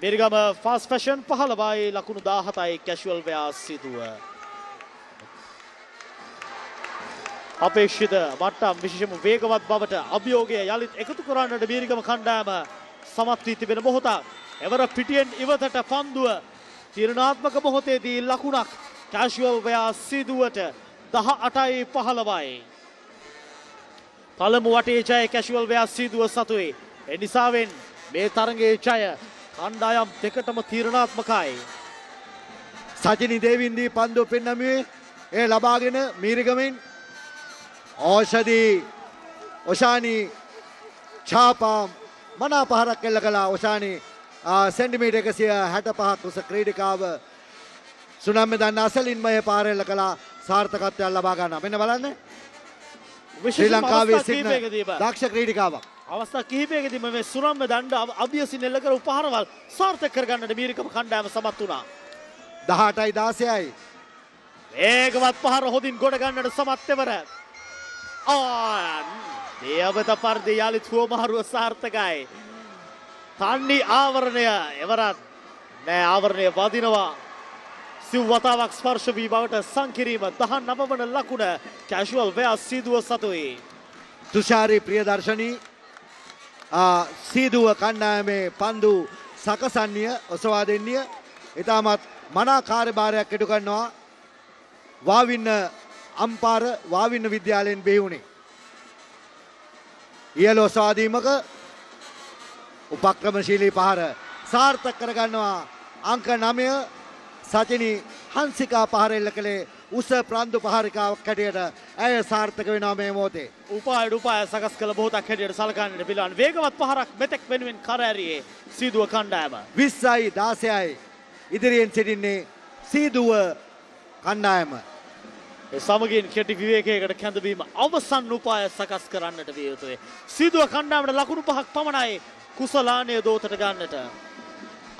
මීරිගම ෆාස්ට් ෆැෂන් පහළවයි ලකුණු දහහතයි කැෂුවල් වෙයා සීදුව. අපේක්ෂිත මට්ටම් විශේෂම වේගවත් බවට අභියෝගය යලිත් එකතු කරන්නට මීරිගම කණ්ඩායම සමත් වී තිබෙන මොහොතක්. එවර පිටියෙන් ඉවතට පන්දුව. තීරණාත්මක මොහොතේදී ලකුණක් කැෂුවල් වෙයා සීදුවට. දහඅටයි පහළවයි පළමු වටේ ජය කැෂුවල් වෙයා සීදුව සතුයි. ඒ නිසාවෙන් මේ තරගයේ ජය කණ්ඩායම් දෙකටම තීරණාත්මකයි. සජිනි දේවින්දී පන්දුව පෙන්නමුවේ. ඒ ලබාගෙන මීරිගමෙන් ඖෂධි ඔෂානි ඡාපම් මනා පහරක් එල්ල කළා. ඔෂානි සෙන්ටිමීටර් එකසිය හැට පහක් උස ක්‍රීඩිකාව සුනම්ය දන්න අසලින්ම ඒ පාර එල්ල කළා. සාර්ථකත්වයක් ලබා ගන්නවා. මෙන්න බලන්න ශ්‍රී ලංකාවේ සිටින දක්ෂ ක්‍රීඩිකාවක්. අවස්ථා කිහිපයකදී මේ සුරම්ම දණ්ඩ අභියසින් එල්ල කර උපහාරවල් සාර්ථක කරගන්නට බීරිකම කණ්ඩායම සමත් වුණා. දහඅටයි දහසයයි. වේගවත් පහර හොදින් ගොඩ ගන්නට සමත්වර. ආ! දේවත පරිදි යාලිත් හුවමාරුව සාර්ථකයි. තන්නේ ආවරණය එවරත් නෑ ආවරණය වදිනවා. සිව් වතාවක් ස්පර්ශ වී බවට සංකිරීම දහනවය වන ලකුණ කැෂුවල් වෙයා සීදුව සතුයි. තුෂාරි ප්‍රියදර්ශනී සීදුව කණ්ඩායමේ පන්දු සකසන්නිය ඔසවා දෙන්නිය ඉතාමත් මනා කාර්යභාරයක් ඉටු කරනවා වාවින්න අම්පාර වාවින්න විද්‍යාලයෙන් බිහි වුණේ. ඊළ ඔසවා දීමක උපක්‍රමශීලී පහර සාර්ථක කරගන්නවා අංක නවය සචිනි හංසිකා පහර එල්ල කළේ උස ප්‍රන්දු පහරිකාවක් හැටියට ඇය සාර්ථක වෙනවා මේ මොහොතේ. උපාය උපාය සකස් කළ බොහෝතක් හැටියට සලකන්නට පිළිවන් වේගවත් පහරක් මෙතෙක් වෙනුවෙන් කර ඇරියේ සීදුව කණ්ඩායම. විස්සයි දහසයයි ඉදිරියෙන් සිටින්නේ සීදුව කණ්ඩායම. ඒ සමගින් කෙටි විවේකයකට කැඳවීම අවසන් උපාය සකස් කරන්නට විය යුතුයි. සීදුව කණ්ඩායමට ලකුණු පහක් පමණයි කුසලානය දෝතට ගන්නට.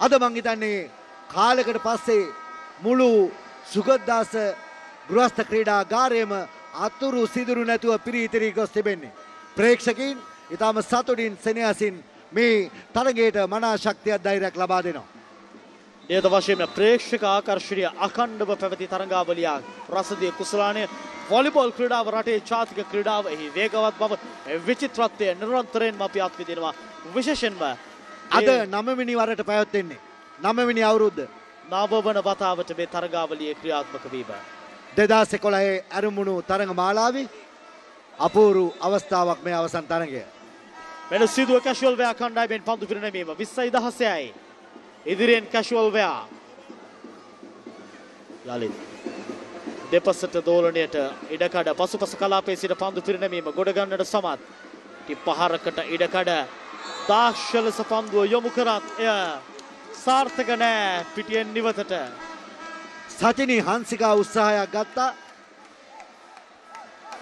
අද මං හිතන්නේ කාලයකට පස්සේ මුළු සුගතදාස ගෘහස්ත ක්‍රීඩාගාරයේම අතුරු සිදුරු නැතුව පිරිහිතරී ගොස් තිබෙන්නේ. ප්‍රේක්ෂකයන් ඊටම සතුටින් සෙනෙහසින් මේ තරගයට මනා ශක්තියක් ධෛර්යයක් ලබා දෙනවා. ඒත වශයෙන්ම ප්‍රේක්ෂක ආකර්ෂණීය අඛණ්ඩව පැවති තරගාවලියක් රසදී කුසලානය වොලිබෝල් ක්‍රීඩාව රටේ ජාතික ක්‍රීඩාව එහි වේගවත් බව විචිත්‍රත්වය නිරන්තරයෙන්ම අපි අත්විඳිනවා. විශේෂයෙන්ම අද නවවෙනි වරට පැවැත්වෙන්නේ නවවෙනි අවුරුද්ද නවවන වතාවට මේ තරගාවලියේ ක්‍රියාත්මක වීම දෙදාස් එකොළහේ ඇරඹුණු තරඟ මාලාවේ අපූර්ව අවස්ථාවක් මේ අවසන් තරඟය. මෙන්න සීදුව කැෂුවල් වෙයා කණ්ඩායමෙන් පන්දු පිරිනැමීම විස්සයි දහසයයි. ඉදිරියෙන් කැෂුවල් වෙයා යලිත් දෙපසට දෝලණයට ඉඩකඩ පසුපස කලාපයේ සිට පන්දු පිරිනැමීම ගොඩ ගන්නට සමත්. ටි පහරකට ඉඩකඩ දාක්ෂ ලෙස පන්දුව යොමු කරත් එය සාර්ථක නෑ පිටියෙන් නිවතට. සචිනි හංසිකා උත්සාහයක් ගත්තා.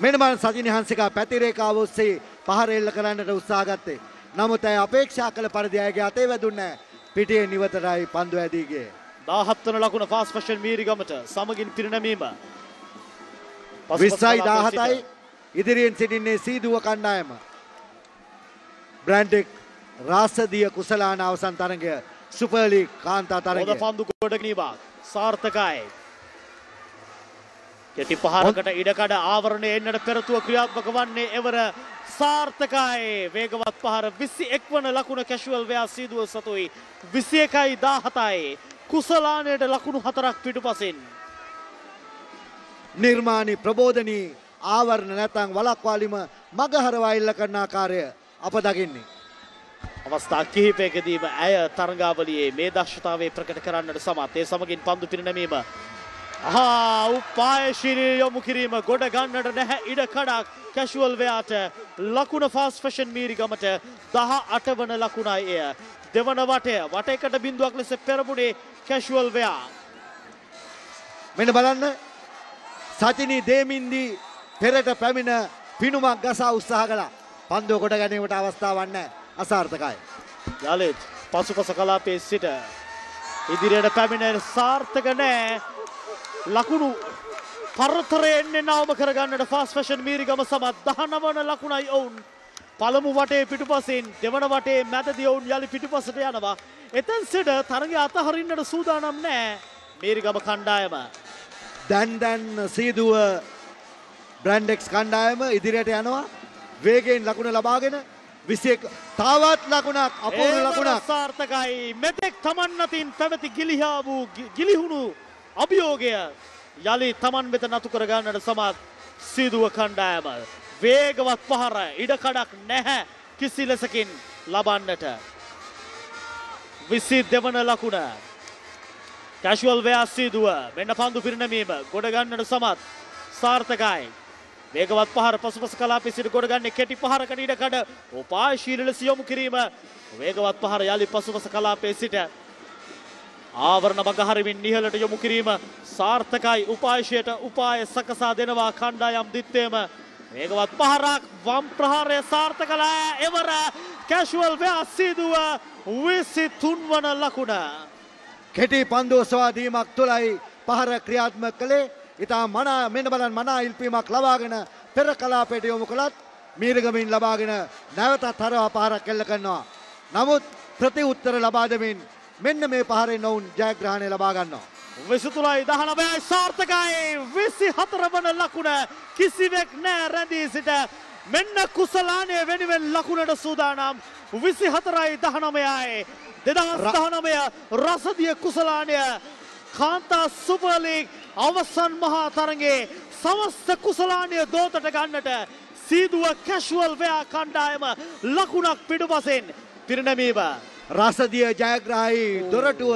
මෙන්න මම සචිනි හංසිකා පැති රේඛාව ඔස්සේ පහර එල්ල කරන්නට උත්සාහ ගත්තේ. නමුත් ඇය අපේක්ෂා කළ පරිදි ඇයගේ අතේ වැදුන්නේ පිටියේ නිවතටයි පන්දු ඇදී ගියේ. දහහත් වන ලකුණ ෆාස්ට් ෆැෂන් මීරිගමට සමගින් පිරිනැමීම. විස්සයි දහහතයි ඉදිරියෙන් සිටින්නේ සීදුව කණ්ඩායම. බ්‍රැන්ඩෙක් රාසදිය කුසලාන අවසන් තරගය සුපර් ලීග් කාන්තා තරගය. හොඳ පන්දු ගොඩ ගැනීමක් සාර්ථකයි. කෙටි පහරකට ඉඩකඩ ආවරණය එන්නට පෙරතුව ක්‍රියාත්මක වන්නේ එවර සාර්ථකයි. වේගවත් පහර විස්සිඑක් වන ලකුණ කැෂුවල් වෙයා සීදුව සතුයි. විස්සිඑකයි දහහතයි. කුසලානයට ලකුණු හතරක් පිටුපසින්. නිර්මාණි ප්‍රබෝධනී ආවරණ නැත්නම් වලක්වාලිම මගහරවා ඉල්ල කරන ආකාරය අප දකින්නේ. අවස්ථා කිහිපයකදීම ඇය තරගාවලියේ මේ දක්ෂතාවය ප්‍රකට කරන්නට සමත්. ඒ සමගින් පන්දු පිරිනැමීම ආ උපායශීලී යොමු කිරීම ගොඩ ගන්නට නැහැ ඉඩ කඩක්. කැෂුවල් වෙයාට ලකුණ ෆාස්ට් ෆැෂන් මීරිගමට දහඅට වන ලකුණයි එය. දෙවන වටය වට එකට බිඳුවක් ලෙස පෙරමුණේ කැෂුවල් වෙයා. මෙන්න බලන්න සචිනි දේමින්දි පෙරට පැමිණ පිනුමක් ගසා උත්සාහ කළා. පන්දුව කොට ගැනීමට අවස්ථාවක් නැහැ. අසාර්ථකයි. යලිත් පසුපස කලාපයේ සිට ඉදිරියට පැමිණෙන සාර්ථක නැහැ. ලකුණු පරතරේ එන්නේ නැවම කරගන්නට ෆාස්ට් ෆැෂන් මීරිගම සමත් දහනවය වන ලකුණයි ඔවුන්. පළමු වටේ පිටුපසින් දෙවන වටේ මැදදී ඔවුන් යලි පිටුපසට යනවා. එතෙන් සිට තරගය අතහරින්නට සූදානම් නැහැ මීරිගම කණ්ඩායම. දැන් දැන් සීදුව බ්‍රැන්ඩෙක්ස් කණ්ඩායම ඉදිරියට යනවා. වේගයෙන් ලකුණ ලබාගෙන විසිඑක තාවත් ලකුණක් අපූර්ව ලකුණක් සාර්ථකයි. මෙතෙක් තමන් අතින් පැවති ගිලිහා වූ ගිලිහුණු අභියෝගය යලි තමන් වෙත නතු කර ගන්නට සමත් සීදුව කණ්ඩායම. වේගවත් පහර ඉඩකඩක් නැහැ කිසි ලෙසකින් ලබන්නට. විසිදෙක වන ලකුණ කැෂුවල් වෙයා සීදුව මෙන්න පන්දු පිරිනැමීම ගොඩ ගන්නට සමත් සාර්ථකයි. වේගවත් පහර පසුපස කලාපයේ සිට ගොඩගන්නේ කෙටි පහරකට ඉඩකඩ උපායශීලී ලෙස යොමු කිරීම. වේගවත් පහර යලි පසුපස කලාපයේ සිට ආවරණ මගහරමින් නිහලට යොමු කිරීම සාර්ථකයි. උපායශයට උපාය සකසා දෙනවා කණ්ඩායම් දිත්තේම. ವೇಗವಾದ ಪಹರಾಕ್ ವಾಮ್ ಪ್ರಹಾರ ಸಾರ್ಥಕಲ ಎವರ ಕ್ಯಾಶುವಲ್ ವ್ಯಾಸಿದುವ ವಿಸಿ ತುನ್ವನ ಲಕುಣ කෙටි පන්දෝසවා දීමක් තුළයි පහර ක්‍රියාත්මක කළේ. ඉතා මනා මෙන්න බලන්න මනා ඉල්පීමක් ලබාගෙන පෙර කලාපයට යොමු කළත් මීරගමින් ලබාගෙන නැවතත් හරවා පහරක් එල්ල කරනවා. නමුත් ප්‍රතිඋත්තර ලබා දෙමින් මෙන්න මේ පහරේ නොවුන් ජයග්‍රහණය ලබා ගන්නවා. විසි තුනයි දහනවයයි සාර්ථකයි. විසි හතර වන ලකුණ කිසිවෙක් නැහැ රැඳී සිට. මෙන්න කුසලානය වෙනුවෙන් ලකුණට සූදානම්. විසි හතරයි දහනවයයි දෙදහස් දහනවය රසදිය කුසලානය කාන්තා සුපර් ලීග් අවසන් මහා තරගයේ සමස්ත කුසලානය දෝතට ගන්නට සීදුව කැෂුවල් වෙයා කණ්ඩායම ලකුණක් පිටුපසින් පිරිනැමීම. රසදිය ජයග්‍රාහී දොරටුව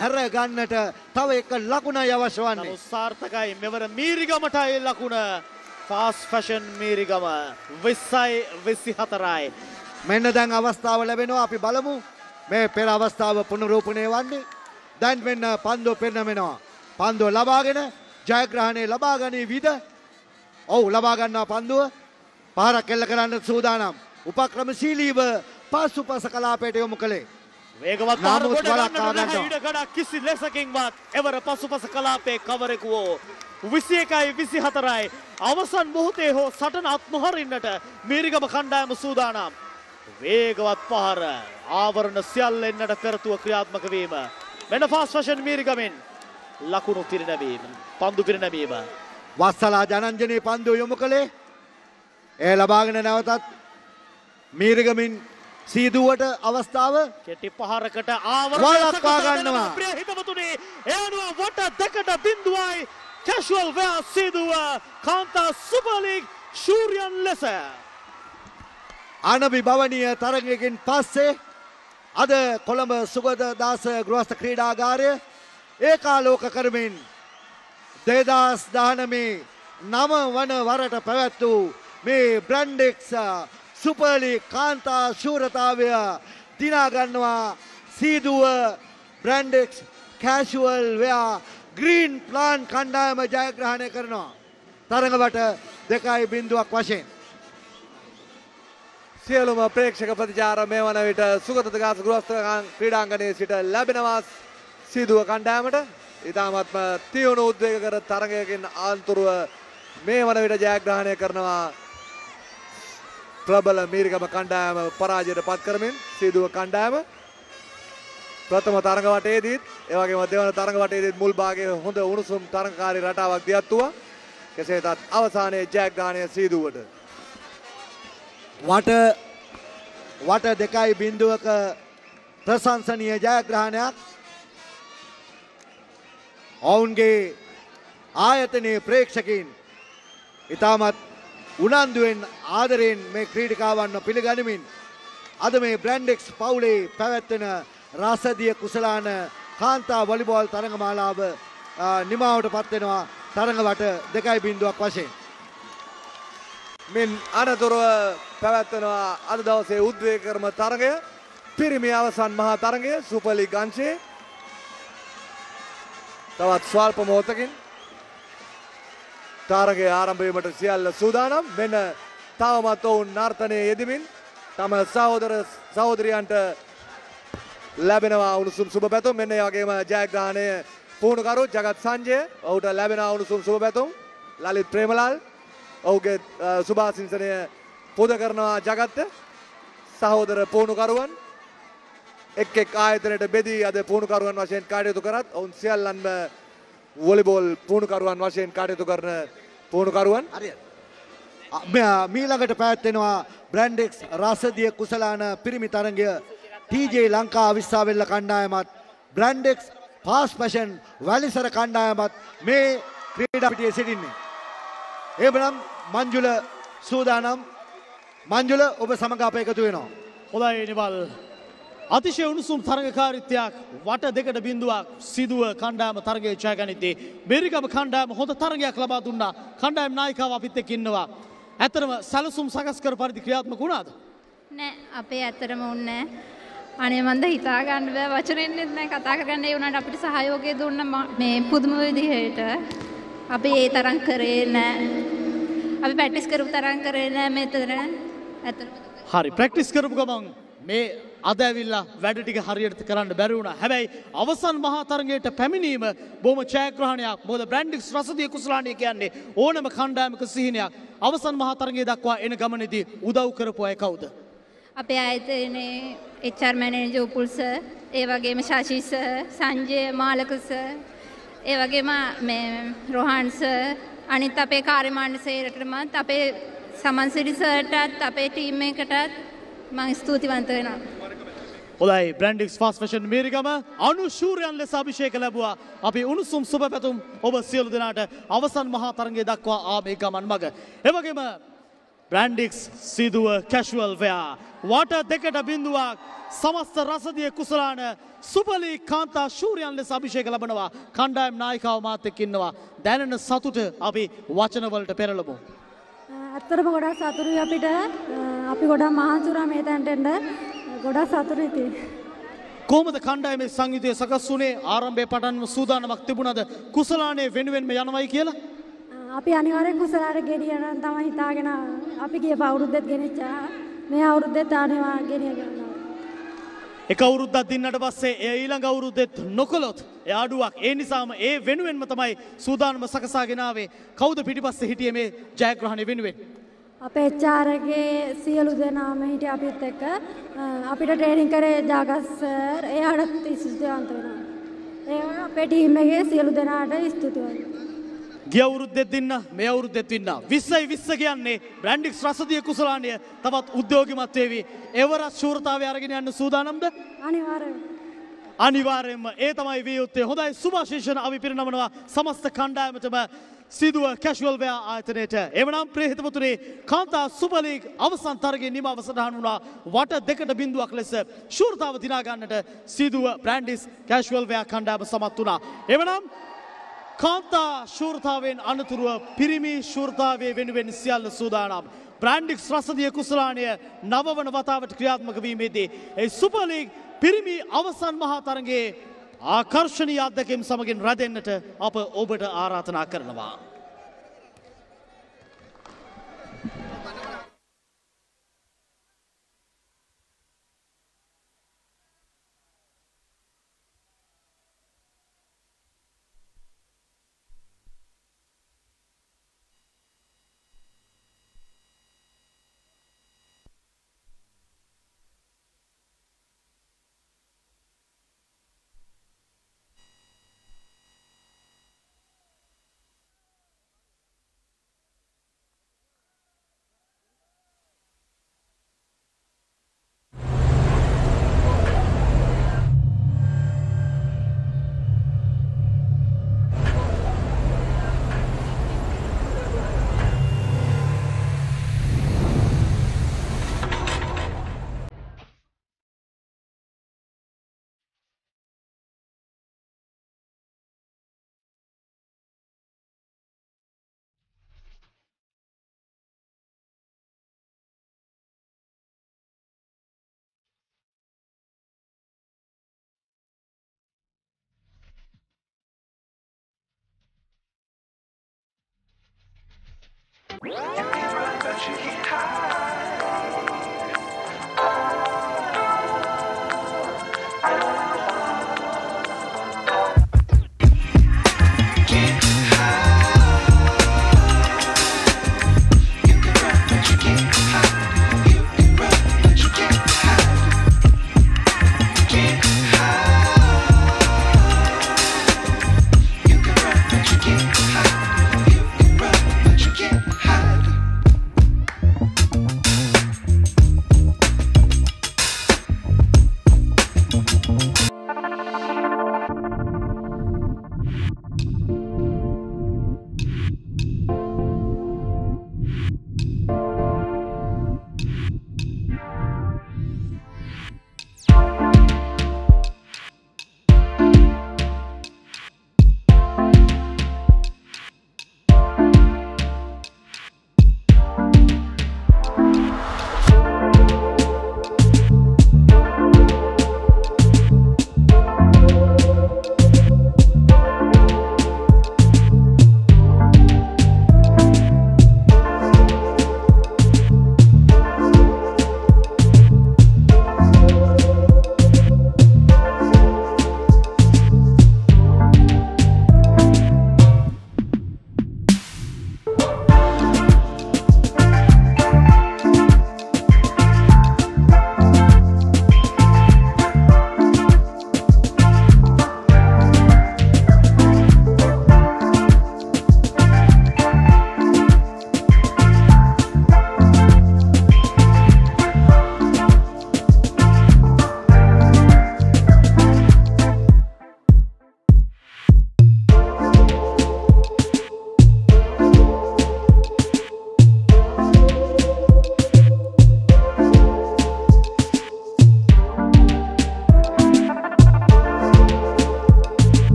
හැර ගන්නට තව එක ලකුණ අවශ්‍ය වන්නේ. සාර්ථකයි මෙවර මීරිගමටයි ලකුණ. ෆාස්ට් ෆැෂන් මීරිගම විස්සයි විසි හතරයි. මෙන්න දැන් අවස්ථාව ලැබෙනවා. අපි බලමු මේ පෙර අවස්ථාව පුනරූපණය වන්නේ. දැන් මෙන්න පන්දු පෙන්නනවා. පන්දු ලබාගෙන ජයග්‍රහණය ලබා ගනී විද. ඔව් ලබා ගන්නවා පන්දුව. පහරක් එල්ල කරන්න සූදානම්. උපක්‍රමශීලීව පාසුපස කලාපයට යොමු කළේ. වේගවත් ආරම්භයක් ගන්නට ඉඩ කඩක් කිසි ලෙසකින්වත් එවර පාසුපස කලාපයේ කවරෙකුවෝ විසි එකයි විසි හතරයි අවසන් මොහොතේ හෝ සටන අත්මොහරින්නට මීරිගම කණ්ඩායම සූදානම්. වේගවත් පහර ආවරණ සියල්ලෙන්නට පෙරතුව ක්‍රියාත්මක වීම. මෙන්න ෆාස්ට් ෆැෂන් මීරිගමෙන් ලකුණු පිරිනැමීම. පන්දු පිරිනැමීම. වස්සලා ජනංජනේ පන්දු යොමු කළේ. ඒ ලබාගෙන නැවතත් මීරිගමින් සීදුවට අවස්ථාව. කෙටි පහරකට ආවරණ වළක්වා ගන්නවා. ප්‍රිය හිතවතුනි, එනවා වට දෙකට බිඳුවයි කැෂුවල් වෙයා සීදුව කාන්තා සුපර් ලීග් ශූරයන් ලෙස. අනබි භවනීය තරගයකින් පස්සේ අද කොළඹ සුගතදාස ගෘහස්ත ක්‍රීඩාගාරය ඒකාලෝක කරමින් දෙදහස් දහනවයේ නව වන වරට පැවැත් වූ මේ බ්‍රැන්ඩෙක්ස් සුපර් ලීග් කාන්තා ශූරතාවය දිනා ගන්නවා. Seeduwa Brandix casual wear green plan කණ්ඩායම ජයග්‍රහණය කරනවා. තරඟවට දෙකයි බිඳුවක් වශයෙන්. සියලුම ප්‍රේක්ෂක ප්‍රතිචාර මේ වන විට සුගතදාස ගෘහස්ත ක්‍රීඩාංගණයේ සිට ලැබෙනවා සීදුව කණ්ඩායමට. ඉතාමත්ම තියුණු උද්වේගකර තරගයකින් ආන්තරුව මේ වන විට ජයග්‍රහණය කරනවා ප්‍රබල මීරිගම කණ්ඩායම පරාජයට පත් කරමින් සීදුව කණ්ඩායම ප්‍රථම තරග වටයේදීත් ඒ වගේම දෙවන තරග වටයේදීත් මුල් භාගයේ හොඳ උණුසුම් තරගකාරී රටාවක් දියත්තුවා. කෙසේ වෙතත් අවසානයේ ජයග්‍රහණය සීදුවට. වට වට දෙකයි බිඳුවක ප්‍රශංසනීය ජයග්‍රහණයක්. ඔවුන්ගේ ආයතනයේ ප්‍රේක්ෂකයින් ඉතාමත් උනන්දුවෙන් ආදරයෙන් මේ ක්‍රීඩිකාවන්ව පිළිගනිමින් අද මේ බ්‍රැන්ඩෙක්ස් පවුලේ පැවැත්වෙන රසදිය කුසලාන කාන්තා වොලිබෝල් තරගමාලාව නිමාවට පත් වෙනවා තරඟ වට දෙකයි බිඳුවක් වශයෙන්. මින් අනතුරුව පැවැත්වෙනවා අද දවසේ උද්වේගකරම තරගය පිරිමි අවසන් මහා තරගය සුපර් ලීග් අංශයේ. තවත් ස්වල්ප මොහොතකින් තරගය ආරම්භ වීමට සියල්ල සූදානම්. වෙන තවමත් ඔවුන් නර්තනයේ යෙදෙමින් තම සහෝදර සහෝදරියන්ට ලැබෙනවා උණුසුම් සුබ පැතුම්. මෙන්න ඒ වගේම ජයග්‍රහණය පුහුණුකරු ජගත් සංජය ඔහුට ලැබෙනවා උණුසුම් සුබ පැතුම්. ලලිත් ප්‍රේමලාල් ඔහුගේ සුභාසිංසනය පොද කරනවා ජගත්ත. සහෝදර පුහුණුකරුවන් එක් එක් ආයතනයට බෙදී අද පුහුණුකරුවන් වශයෙන් කටයුතු කරත් ඔවුන් සියල්ලන්ම වොලිබෝල් පුහුණුකරුවන් වශයෙන් කටයුතු කරන පුහුණුකරුවන්. මීළඟට පැවැත්වෙනවා බ්‍රැන්ඩෙක්ස් රසදිය කුසලාන පිරිමි තරගය. ටීජේ ලංකා අවිස්සාවෙල්ල කණ්ඩායමත් බ්‍රැන්ඩෙක්ස් ෆාස්ට් ෆැෂන් වැලිසර කණ්ඩායමත් මේ ක්‍රීඩා පිටියේ සිටින්නේ. එබනම් මංජුල සූදානම්. මංජුල ඔබ සමග අප එකතු වෙනවා. හොඳයි නිවල්. අතිශය උණුසුම් තරගකාරීත්වයක් වට දෙකට බිඳුවක් සීදුව කණ්ඩායම තරගයේ ජයගනිද්දී මීරිගම කණ්ඩායම හොඳ තරගයක් ලබා දුන්නා. කණ්ඩායම් නායිකාව අපිත් එක්ක ඉන්නවා. ඇත්තටම සැලසුම් සකස් කර පරිදි ක්‍රියාත්මක වුණාද? නෑ අපේ ඇත්තටම උන්නේ අනේ මන්ද හිතා ගන්න බෑ වචනෙන්නෙත් නෑ කතා කරගන්න. ඒ වුණාට අපිට සහයෝගය දුන්න මේ පුදුම විදිහට අපි ඒ තරම් කරේ නෑ. අපි ප්‍රැක්ටිස් කරපු තරම් කරේ නෑ මෙතන. ඇත්තටම හරි ප්‍රැක්ටිස් කරපු ගමන් මේ අද ඇවිල්ලා වැඩ ටික හරියට කරන්න බැරි වුණා. හැබැයි අවසන් මහා තරගයට පැමිණීම බොහොම ඡායාග්‍රහණයක්. මොකද බ්‍රැන්ඩික්ස් රසදිය කුසලාණිය කියන්නේ ඕනම කණ්ඩායමක සිහිනයක්. අවසන් මහා තරගය දක්වා එන ගමනේදී උදව් කරපු අය කවුද? අපේ ආයතනයේ H R manager Upul sir, ඒ වගේම ශාෂි සර්, සංජය මාලක සර්, ඒ වගේම මේ රෝහන් සර්, අනිත් අපේ කාර්යමාන සේරටමත්, අපේ සමන්සිරි සර්ටත්, අපේ ටීම් එකටත් මම ස්තුතිවන්ත වෙනවා. හොඳයි, බ්‍රැන්ඩික්ස් ෆාස්ට් ෆැෂන් මීරිගම අනුශූරයන් ලෙස අභිෂේක ලැබුවා. අපි උණුසුම් සුබ පැතුම් ඔබ සියලු දෙනාට අවසන් මහා තරගය දක්වා ආ මේ ගමන් මඟ. ඒ වගේම බ්‍රැන්ඩික්ස් සිදුව කැෂුවල් වෙයා වාට දෙකට බිඳුවක් සමස්ත රසදිය කුසලාන සුපලි කාන්තා ශූරයන් ලෙස අභිෂේක ලබනවා. කණ්ඩායම් නායිකාව මාත් එක්ක ඉන්නවා. දැනෙන සතුට අපි වචන වලට පෙරලමු. ඇත්තටම ගොඩාක් සතුටුයි අපිට. අපි ගොඩාක් මහන්සිලා මේ තැනට එන්න ගොඩාක් සතුටුයි තියෙන්නේ. කොහොමද කණ්ඩායමේ සංයුතිය සකස් වුණේ? ආරම්භයේ පටන්ම සූදානමක් තිබුණාද කුසලානේ වෙනුවෙන්ම යනවයි කියලා? අපි අනිවාර්යෙන් කුසලාට ගෙනියනවා තමයි හිතාගෙන අපි ගිය අවුරුද්දෙත් ගෙනිච්චා. මේ අවුරුද්දෙත් අනිවා ගෙනිය ගන්නවා. එක අවුරුද්දක් දින්නට පස්සේ ඒ ඊළඟ අවුරුද්දෙත් නොකළොත් ඒ ආඩුවක්. ඒ නිසාම ඒ වෙනුවෙන්ම තමයි සූදානම සකසාගෙන ආවේ. කවුද පිටිපස්සේ හිටියේ මේ ජයග්‍රහණය වෙනුවෙන්? අපේ එච් ආර් ගේ සියලු දෙනාම හිටියේ අපිත් එක්ක. අපිට ට්‍රේනින් කරේ ජාගස් සර්. එයාට ස්තුතිවන්ත වෙනවා. ඒ වගේම අපේ ටීම් එකේ සියලු දෙනාට ස්තුතිවන්ත. ගිය අවුරුද්දෙත් දින්න මේ අවුරුද්දෙත් දින්න විස්සයි විස්ස කියන්නේ බ්‍රැන්ඩික්ස් රසදිය කුසලාණිය තවත් උද්‍යෝගිමත් වේවි. එවරස් ශූරතාවය අරගෙන යන්න සූදානම්ද? අනිවාර්යයෙන්ම අනිවාර්යයෙන්ම ඒ තමයි විය යුත්තේ. හොඳයි, සුභාශිෂ්ණ අපි පිරිනමනවා සමස්ත කණ්ඩායමටම සිදුව කැෂුවල් වෙයා ආයතනයට. එවනම් ප්‍රිය හිතවතුනි, කාන්තා සුපර් ලීග් අවසන් තරගයේ නිමාව සටහන් වුණා. වට දෙකට බිඳුවක් ලෙස ශූරතාව දිනා ගන්නට සිදුව බ්‍රැන්ඩික්ස් කැෂුවල් වෙයා කණ්ඩායම සමත් වුණා. එවනම් කාන්තා ශූරතාවෙන් අනතුරුව පිරිමි ශූරතාවය වෙනුවෙන් සියල්ල සූදානම්. බ්‍රැන්ඩික්ස් රසදිය කුසලාණිය නවවන වතාවට ක්‍රියාත්මක වීමේදී ඒ සුපර් ලීග් පිරිමි අවසන් මහා තරගයේ ආකර්ශනීය අත්දැකීම් සමගින් රැඳෙන්නට අප ඔබට ආරාධනා කරනවා. You can run, but you get tired. Thank you.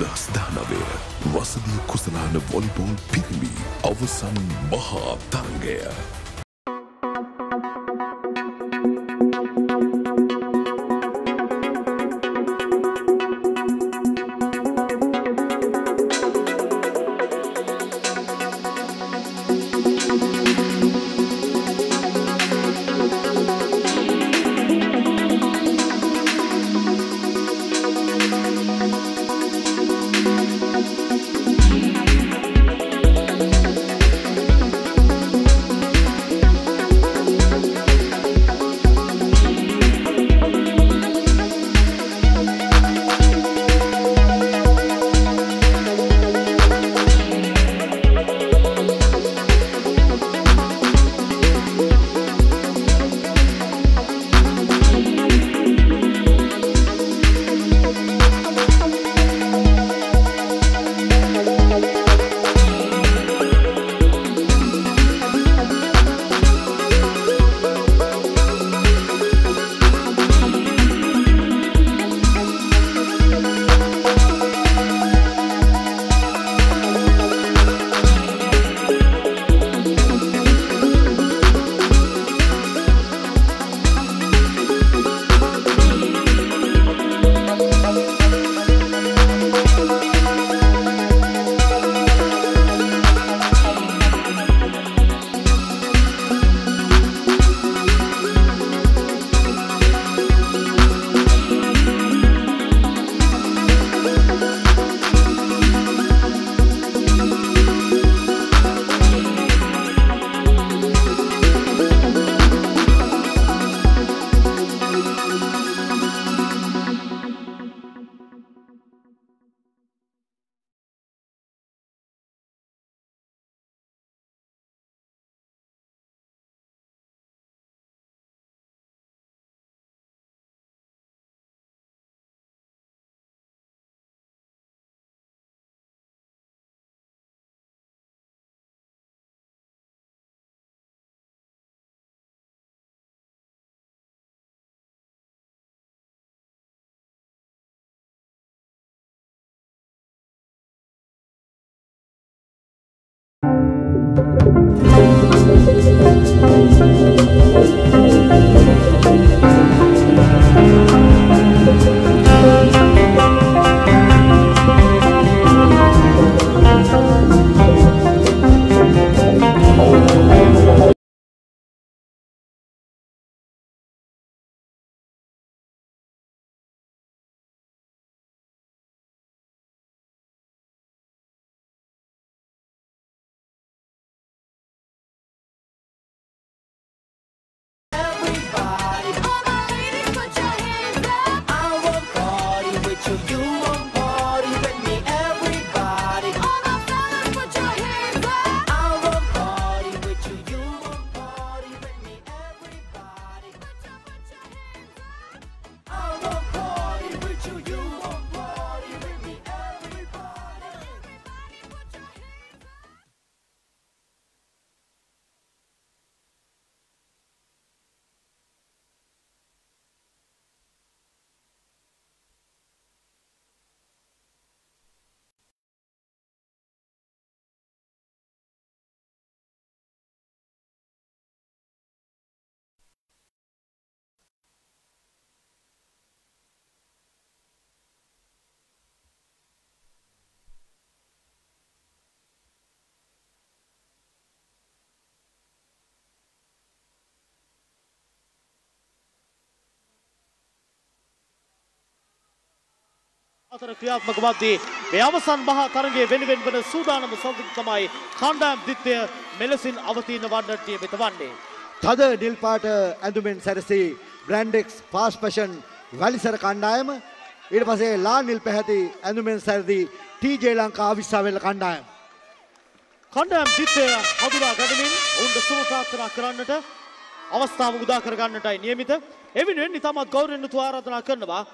செய்த ஸ்தானவே வசதி குசலான வாலிபால் பிரிவி அவசன் மகா தரங்கே. අතර ක්‍රියාත්මක වද්දී මේ අවසන් මහා තරගයේ වෙනුවෙන් වන සූදානම සෞඛ්‍යකමයි කණ්ඩායම් දිත්‍ය මෙලසින් අවතීන වන්නට මෙතවන්නේ තද නිල් පාට ඇඳුමින් සැරසී බ්‍රැන්ඩෙක්ස් පාස් පැෂන් වැලිසර කණ්ඩායම ඊට පස්සේ ලා නිල් පැහැති ඇඳුමින් සැරදී ටීජේ ලංකා අවිස්සාවෙල කණ්ඩායම කණ්ඩායම් දිත්‍ය හඳුනා ගනිමින් ඔවුන්ට සුබ ප්‍රාර්ථනා කරන්නට අවස්ථාව උදා කර ගන්නටයි නියමිත එවිනෙන් ඉතාමත් ගෞරවණීයව ආරාධනා කරනවා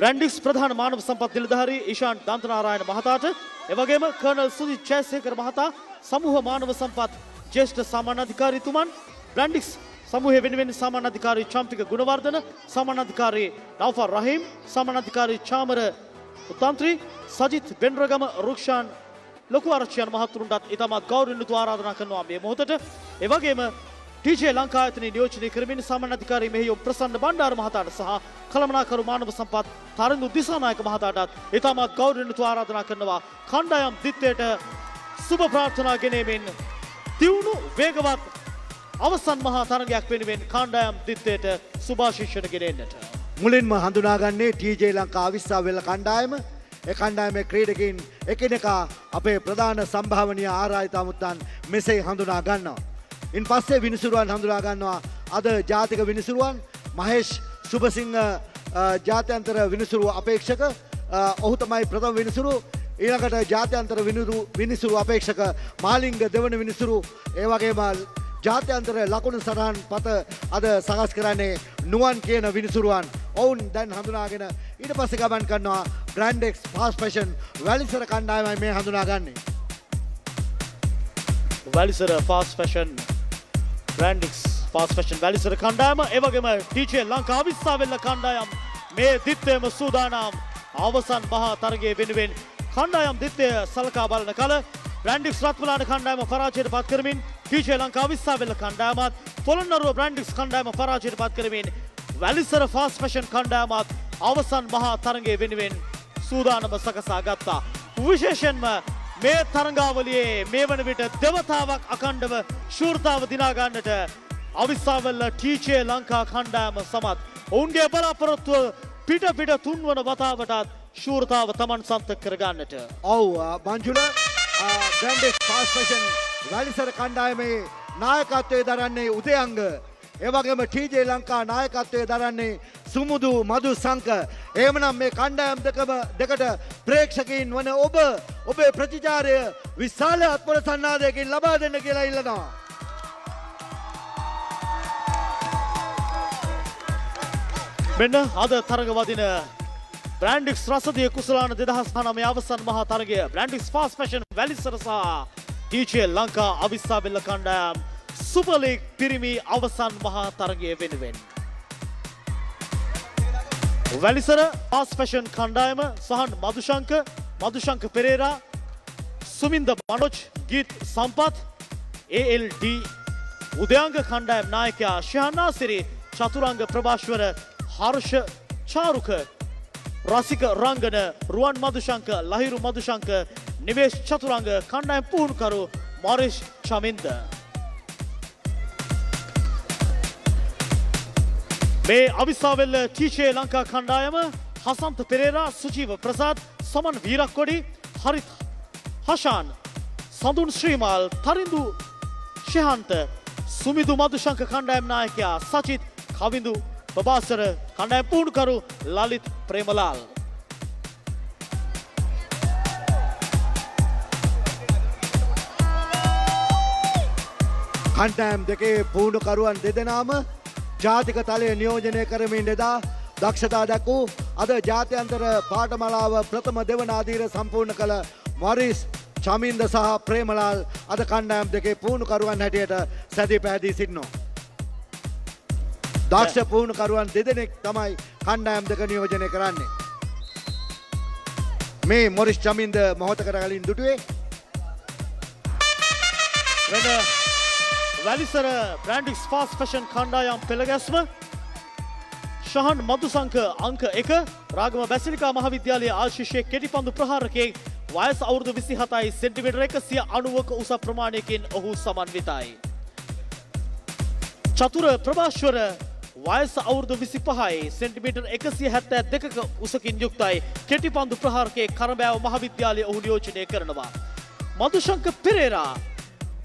ब्रांडिक्स प्रधान मानव संपत्ति दिलधारी ईशान दांतनारायण महतात एवगेम कर्नल सुधीर जयशेखर महता समूह मानव संपत्ति ज्येष्ठ सामान्याधिकारी तुमान ब्रांडिक्स समूह विनवेन सामान्याधिकारी चांपिक गुणवर्धन सामान्याधिकारी नौफर रहीम सामान्याधिकारी चामर Tantric Sajid Bendrogama Rukshan Loku Archian Mahatrundat Itama Gaurin Dwara Nakanwami Motat Evagema D J Lanka Ethni Yochini Krimin Samanadikari Meyo Prasanna Bandar Mahatat Saha Kalamanakaru Manawa Sampath Tarandu Disanayak Mahatatat Itama Gaurin Dwara Nakanwa Khandayam Ditteta Suba Prarthana Genemin Diunu Vegavat Avasan Mahatarangyak Penuwen Khandayam Ditteta Subhashishana Genennata මුලින්ම හඳුනාගන්නේ TJ Lanka අවිස්සාවේල කණ්ඩායම ඒ කණ්ඩායමේ ක්‍රීඩකයින් එකිනෙකා අපේ ප්‍රධාන සම්භාවනීය ආරායිත අමුත්තන් මෙසේ හඳුනා ගන්නවා. ඉන්පස්සේ විනිසුරුවන් හඳුනා ගන්නවා. අද ජාතික විනිසුරුවන් මහේෂ් සුබසිංහ ජාත්‍යන්තර විනිසුරුව අපේක්ෂක ඔහු තමයි ප්‍රථම විනිසුරුව. ඊළඟට ජාත්‍යන්තර විනිසුරුව අපේක්ෂක මාලිංග දෙවන විනිසුරුව ඒ වගේම ජාත්‍යන්තර ලකුණු සටහන් පත අද සකස් කරන්නේ නුවන් කියන විනිසුරුවන්. ඔවුන් දැන් හඳුනාගෙන ඊට පස්සේ ගමන් කරනවා Grand X Fast Fashion Welisara කණ්ඩායමයි මේ හඳුනාගන්නේ. Welisara Fast Fashion Grand X Fast Fashion Welisara කණ්ඩායම ඒ වගේම D J ලංකා අවිස්සාවෙල්ල කණ්ඩායම් මේ දිත්තේම සූදානම් අවසන් මහා තරගයේ වෙනුවෙන් කණ්ඩායම් දිත්තේ සලකා බලන කල Grand X රත්මලාන කණ්ඩායම පරාජයට පත් කරමින් D J Lanka Avissawella කණ්ඩායමත් Polonnaruwa Grand X කණ්ඩායම පරාජයට පත් කරමින් වැලිසර ෆාස්ට් ෆැෂන් කණ්ඩායමත් අවසන් මහා තරගයේ වෙනුවෙන් සූදානම සකසා ගත්තා. විශේෂයෙන්ම මේ තරගාවලියේ මේ වන විට දෙවතාවක් අඛණ්ඩව ශූරතාව දිනා ගන්නට අවිස්සාවල්ල ටීචේ ලංකා කණ්ඩායම සමත් ඔවුන්ගේ බලාපොරොත්තුව පිට පිට තුන්වන වතාවටත් ශූරතාව Taman සන්තක කර ගන්නට. ඔව් Banjula grand fast fashion Welisara කණ්ඩායමේ නායකත්වයේ දරන්නේ උදයංග ඒ වගේම ටීජේ ලංකා නායකත්වයේ දරන්නේ සුමුදු මදු සංක. එහෙමනම් මේ කණ්ඩායම් දෙකම දෙකට ප්‍රේක්ෂකයන් වන ඔබ ඔබේ ප්‍රතිචාරය විශාල අත්පොළ සන්නාදයකින් ලබා දෙන්න කියලා ඉල්ලනවා. මෙන්න අද තරග වදින Grand X රසදිය කුසලාන දෙදහස් නවය අවසන් මහා තරගය Grand X Fast Fashion Welisara සහ ටීජේ ලංකා අවිස්සාවෙල්ල කණ්ඩායම් Super League Pirimi Avasan Maha Tarangye Venuwen. Valisara Fast Fashion Khandayama Sahan Madushanka, Madushanka Pereira, Suminda Manoj, Geet Sampath, A L D, Udayanga Khandayam Nayakya Shehanna Siri, Chaturanga Prabhashwara, Harsha Charuka, Rasika Rangana, Ruwan Madushanka, Lahiru Madushanka, Nivesh Chaturanga, Khandayam Poonkaru, Maurish Chaminda. මේ අවිස්සාවෙල්ල ටීචේ ලංකා කණ්ඩායම හසන්ත පෙරේරා සුජීව ප්‍රසාද් සමන් වීරක්කොඩි හරිත් හෂාන් සඳුන් ශ්‍රීමාල් තරින්දු ශිහන්ත සුමිදු මදුශංක කණ්ඩායම් නායකයා සචිත් කවිඳු බබාසර කණ්ඩායම් පුහුණුකරු ලලිත් ප්‍රේමලාල් කණ්ඩායම් දෙකේ පුහුණුකරුවන් දෙදෙනාම ජාතික තලයේ නියෝජනය කරමින් එදා දක්ෂතා දක්වූ අද ජාත්‍යන්තර පාඨමාලාව ප්‍රථම දෙවන අධීර සම්පූර්ණ කළ මොරිස් චමින්ද සහ ප්‍රේමලාල් අද කණ්ඩායම් දෙකේ පුහුණුකරුවන් හැටියට සැදී පැහැදී සිටිනවා. දක්ෂ පුහුණුකරුවන් දෙදෙනෙක් තමයි කණ්ඩායම් දෙක නියෝජනය කරන්නේ. මේ මොරිස් චමින්ද මොහොතකට කලින් දුටුවේ රද Welisara Grand X Fast Fashion කණ්ඩායම් පෙළගැස්ම ශහන් මදුසංක අංක එක රාගම බැසිලිකා මහාවිද්‍යාලයේ ආශිෂ්‍ය කෙටිපන්දු ප්‍රහාරකයේ වයස අවුරුදු විසිහතයි සෙන්ටිමීටර් එකසිය අනූවක උස ප්‍රමාණයකින් ඔහු සමන්විතයි. චතුර ප්‍රභාස්වර වයස අවුරුදු විසිපහයි සෙන්ටිමීටර් එකසිය හැත්තෑ දෙකක උසකින් යුක්තයි කෙටිපන්දු ප්‍රහාරකයේ කරඹෑව මහාවිද්‍යාලයේ ඔහු නියෝජනය කරනවා. මදුශංක පෙරේරා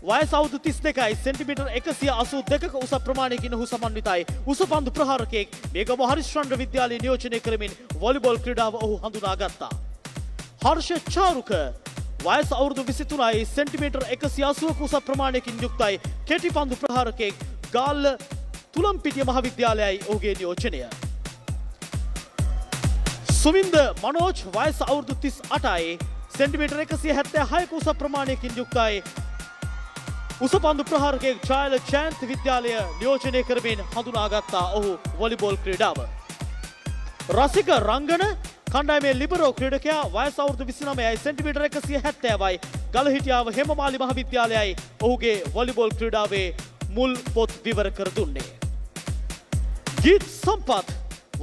වයස අවුරුදු තිස් දෙකයි සෙන්ටිමීටර් එකසිය අසූ දෙකක උස ප්‍රමාණයකින් ඔහු සමන්විතයි. උස පන්දු ප්‍රහාරකයෙක් මේගම හරිශ්චන්ද්‍ර විද්‍යාලයේ නියෝජනය කරමින් වොලිබෝල් ක්‍රීඩාව ඔහු හඳුනාගත්තා. හර්ෂ චාරුක වයස අවුරුදු විසිතුනයි සෙන්ටිමීටර් එකසිය අසූක උස ප්‍රමාණයකින් යුක්තයි. කෙටි පන්දු ප්‍රහාරකයෙක් ගාල්ල තුලම්පිටිය මහාවිද්‍යාලයයි ඔහුගේ නියෝජනය. සුමින්ද මනෝජ් වයස අවුරුදු තිස් අටයි සෙන්ටිමීටර් එකසිය හැත්තෑ හයක උස ප්‍රමාණයකින් යුක්තයි. උස පන්දු ප්‍රහාරකයෙක් චායල චෑන්ත් විද්‍යාලය නියෝජනය කරමින් හඳුනාගත්තා ඔහු වොලිබෝල් ක්‍රීඩාව. රසික රංගන ಕಣ್ಣಾಯಮೇ ಲಿಬರೋ ಕ್ರೀಡಕಯ ವಯಸ್ಸಾವೃತ ವಿಸಿನಮಯೈ ಸೆಂಟಿಮೀಟರ್ එකසිය හැත්තෑවයි ගලහිටියාව හෙමමාලි මහවිද්‍යාලයයි ඔහුගේ වොලිබෝල් ක්‍රීඩාවේ මුල් පොත් විවර කර දුන්නේ. ගීත් සම්පත්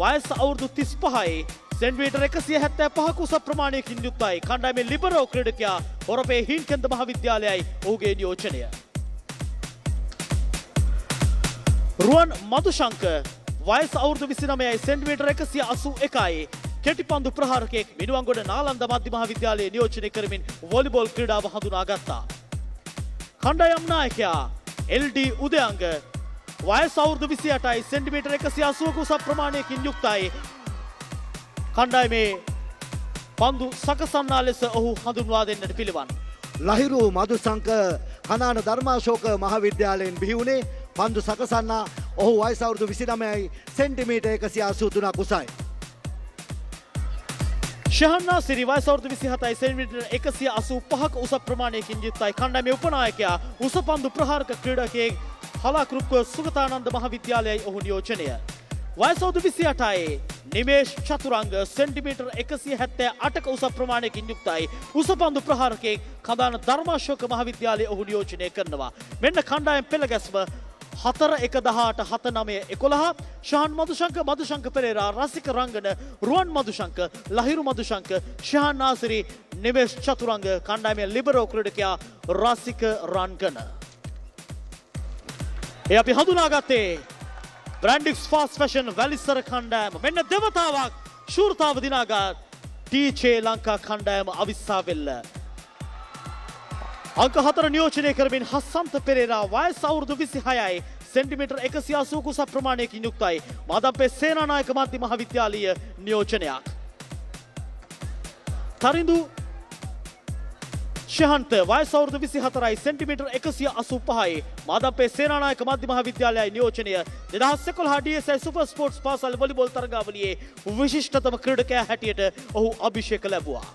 වයස අවුරුදු තිස්පහයි සෙන්ටිමීටර් එකසිය හැත්තෑපහක උස ප්‍රමාණයකින් යුක්තයි. කණ්ඩායමේ ලිබරෝ ක්‍රීඩකයා හොරපේ හින්කන්ද මහවිද්‍යාලයයි ඔහුගේ නියෝජනය. රුවන් මදුශංක වයස අවුරුදු විසිනමයයි සෙන්ටිමීටර් එකසිය අසූ එකයි කෙටිපන්දු ප්‍රහාරකයෙක්. මිනුවන්ගොඩ නාලන්ද මධ්‍ය මහවිද්‍යාලයේ නියෝජනය කරමින් වොලිබෝල් ක්‍රීඩාව හඳුනාගත්තා. කණ්ඩායම් නායකයා එල් ඩී උදයංග වයස අවුරුදු විසිඅටයි සෙන්ටිමීටර් එකසිය අසූක උස ප්‍රමාණයකින් යුක්තයි. කණ්ඩායමේ පන්දු සකසන්නා ලෙස ඔහු හඳුන්වා දෙන්නට පිළිවන්. ලහිරු මදුසංක කනාන ධර්මාශෝක මහවිද්‍යාලයෙන් බිහි වුණේ. පන්දු සකසන්නා ඔහු වයස අවුරුදු විසිනමයයි සෙන්ටිමීටර් එකසිය අසූ තුනක් උසයි. ශහන්නා සිරි වයස අවුරුදු විසිහතයි සෙන්ටිමීටර් එකසිය අසූ පහක උස ප්‍රමාණයකින් යුක්තයි. කණ්ඩායමේ උපනායකයා උස පන්දු ප්‍රහාරක ක්‍රීඩකයෙක් හලාකෘප්ව සුගතානන්ද මහවිද්‍යාලයයි ඔහු නියෝජනය. වයස අවුරුදු විසිඅටයි නිමේෂ් චතුරංග සෙන්ටිමීටර් එකසිය හැත්තෑ අටක උස ප්‍රමාණයකින් යුක්තයි. උස පන්දු ප්‍රහාරකයෙක් කදාන ධර්මාශෝක මහවිද්‍යාලයේ ඔහු නියෝජනය කරනවා. මෙන්න කණ්ඩායම් පෙළගැස්ම හතර එක දහඅට හත නවය එකොළහ. ශාන් මදුශංක, මදුශංක පෙරේරා, රසික රංගන, රුවන් මදුශංක, ලහිරු මදුශංක, ශාන් නාසිරි, නිමේෂ් චතුරංග. කණ්ඩායමේ ලිබරෝ ක්‍රීඩකයා රසික රංගන. ඒ අපි හඳුනාගත්තේ බ්‍රැන්ඩික්ස් ෆාස්ට් ෆැෂන් වැලිසර කණ්ඩායම. මෙන්න දෙවතාවක් ශූරතාව දිනාගත් ටී ජේ ලංකා කණ්ඩායම අවිස්සාවෙල්ල. අංක හතර නියෝජනය කරමින් හස්සන්ත පෙරේරා වයස අවුරුදු විසිහයයි සෙන්ටිමීටර් එකසිය අසූ කුස ප්‍රමාණයකින් යුක්තයි. මාදම්පේ සේනානායක මධ්‍ය මහවිද්‍යාලීය නියෝජනයක්. තරිඳු ශහන්ත වයස අවුරුදු විසිහතරයි සෙන්ටිමීටර් එකසිය අසූ පහයි මාදම්පේ සේනානායක මධ්‍ය මහවිද්‍යාලයයි නියෝජනය. දෙදහස් එකොළහ D S I super sports පාසල් වොලිබෝල් තරගාවලියේ විශිෂ්ටතම ක්‍රීඩකයා හැටියට ඔහු අභිෂේක ලැබුවා.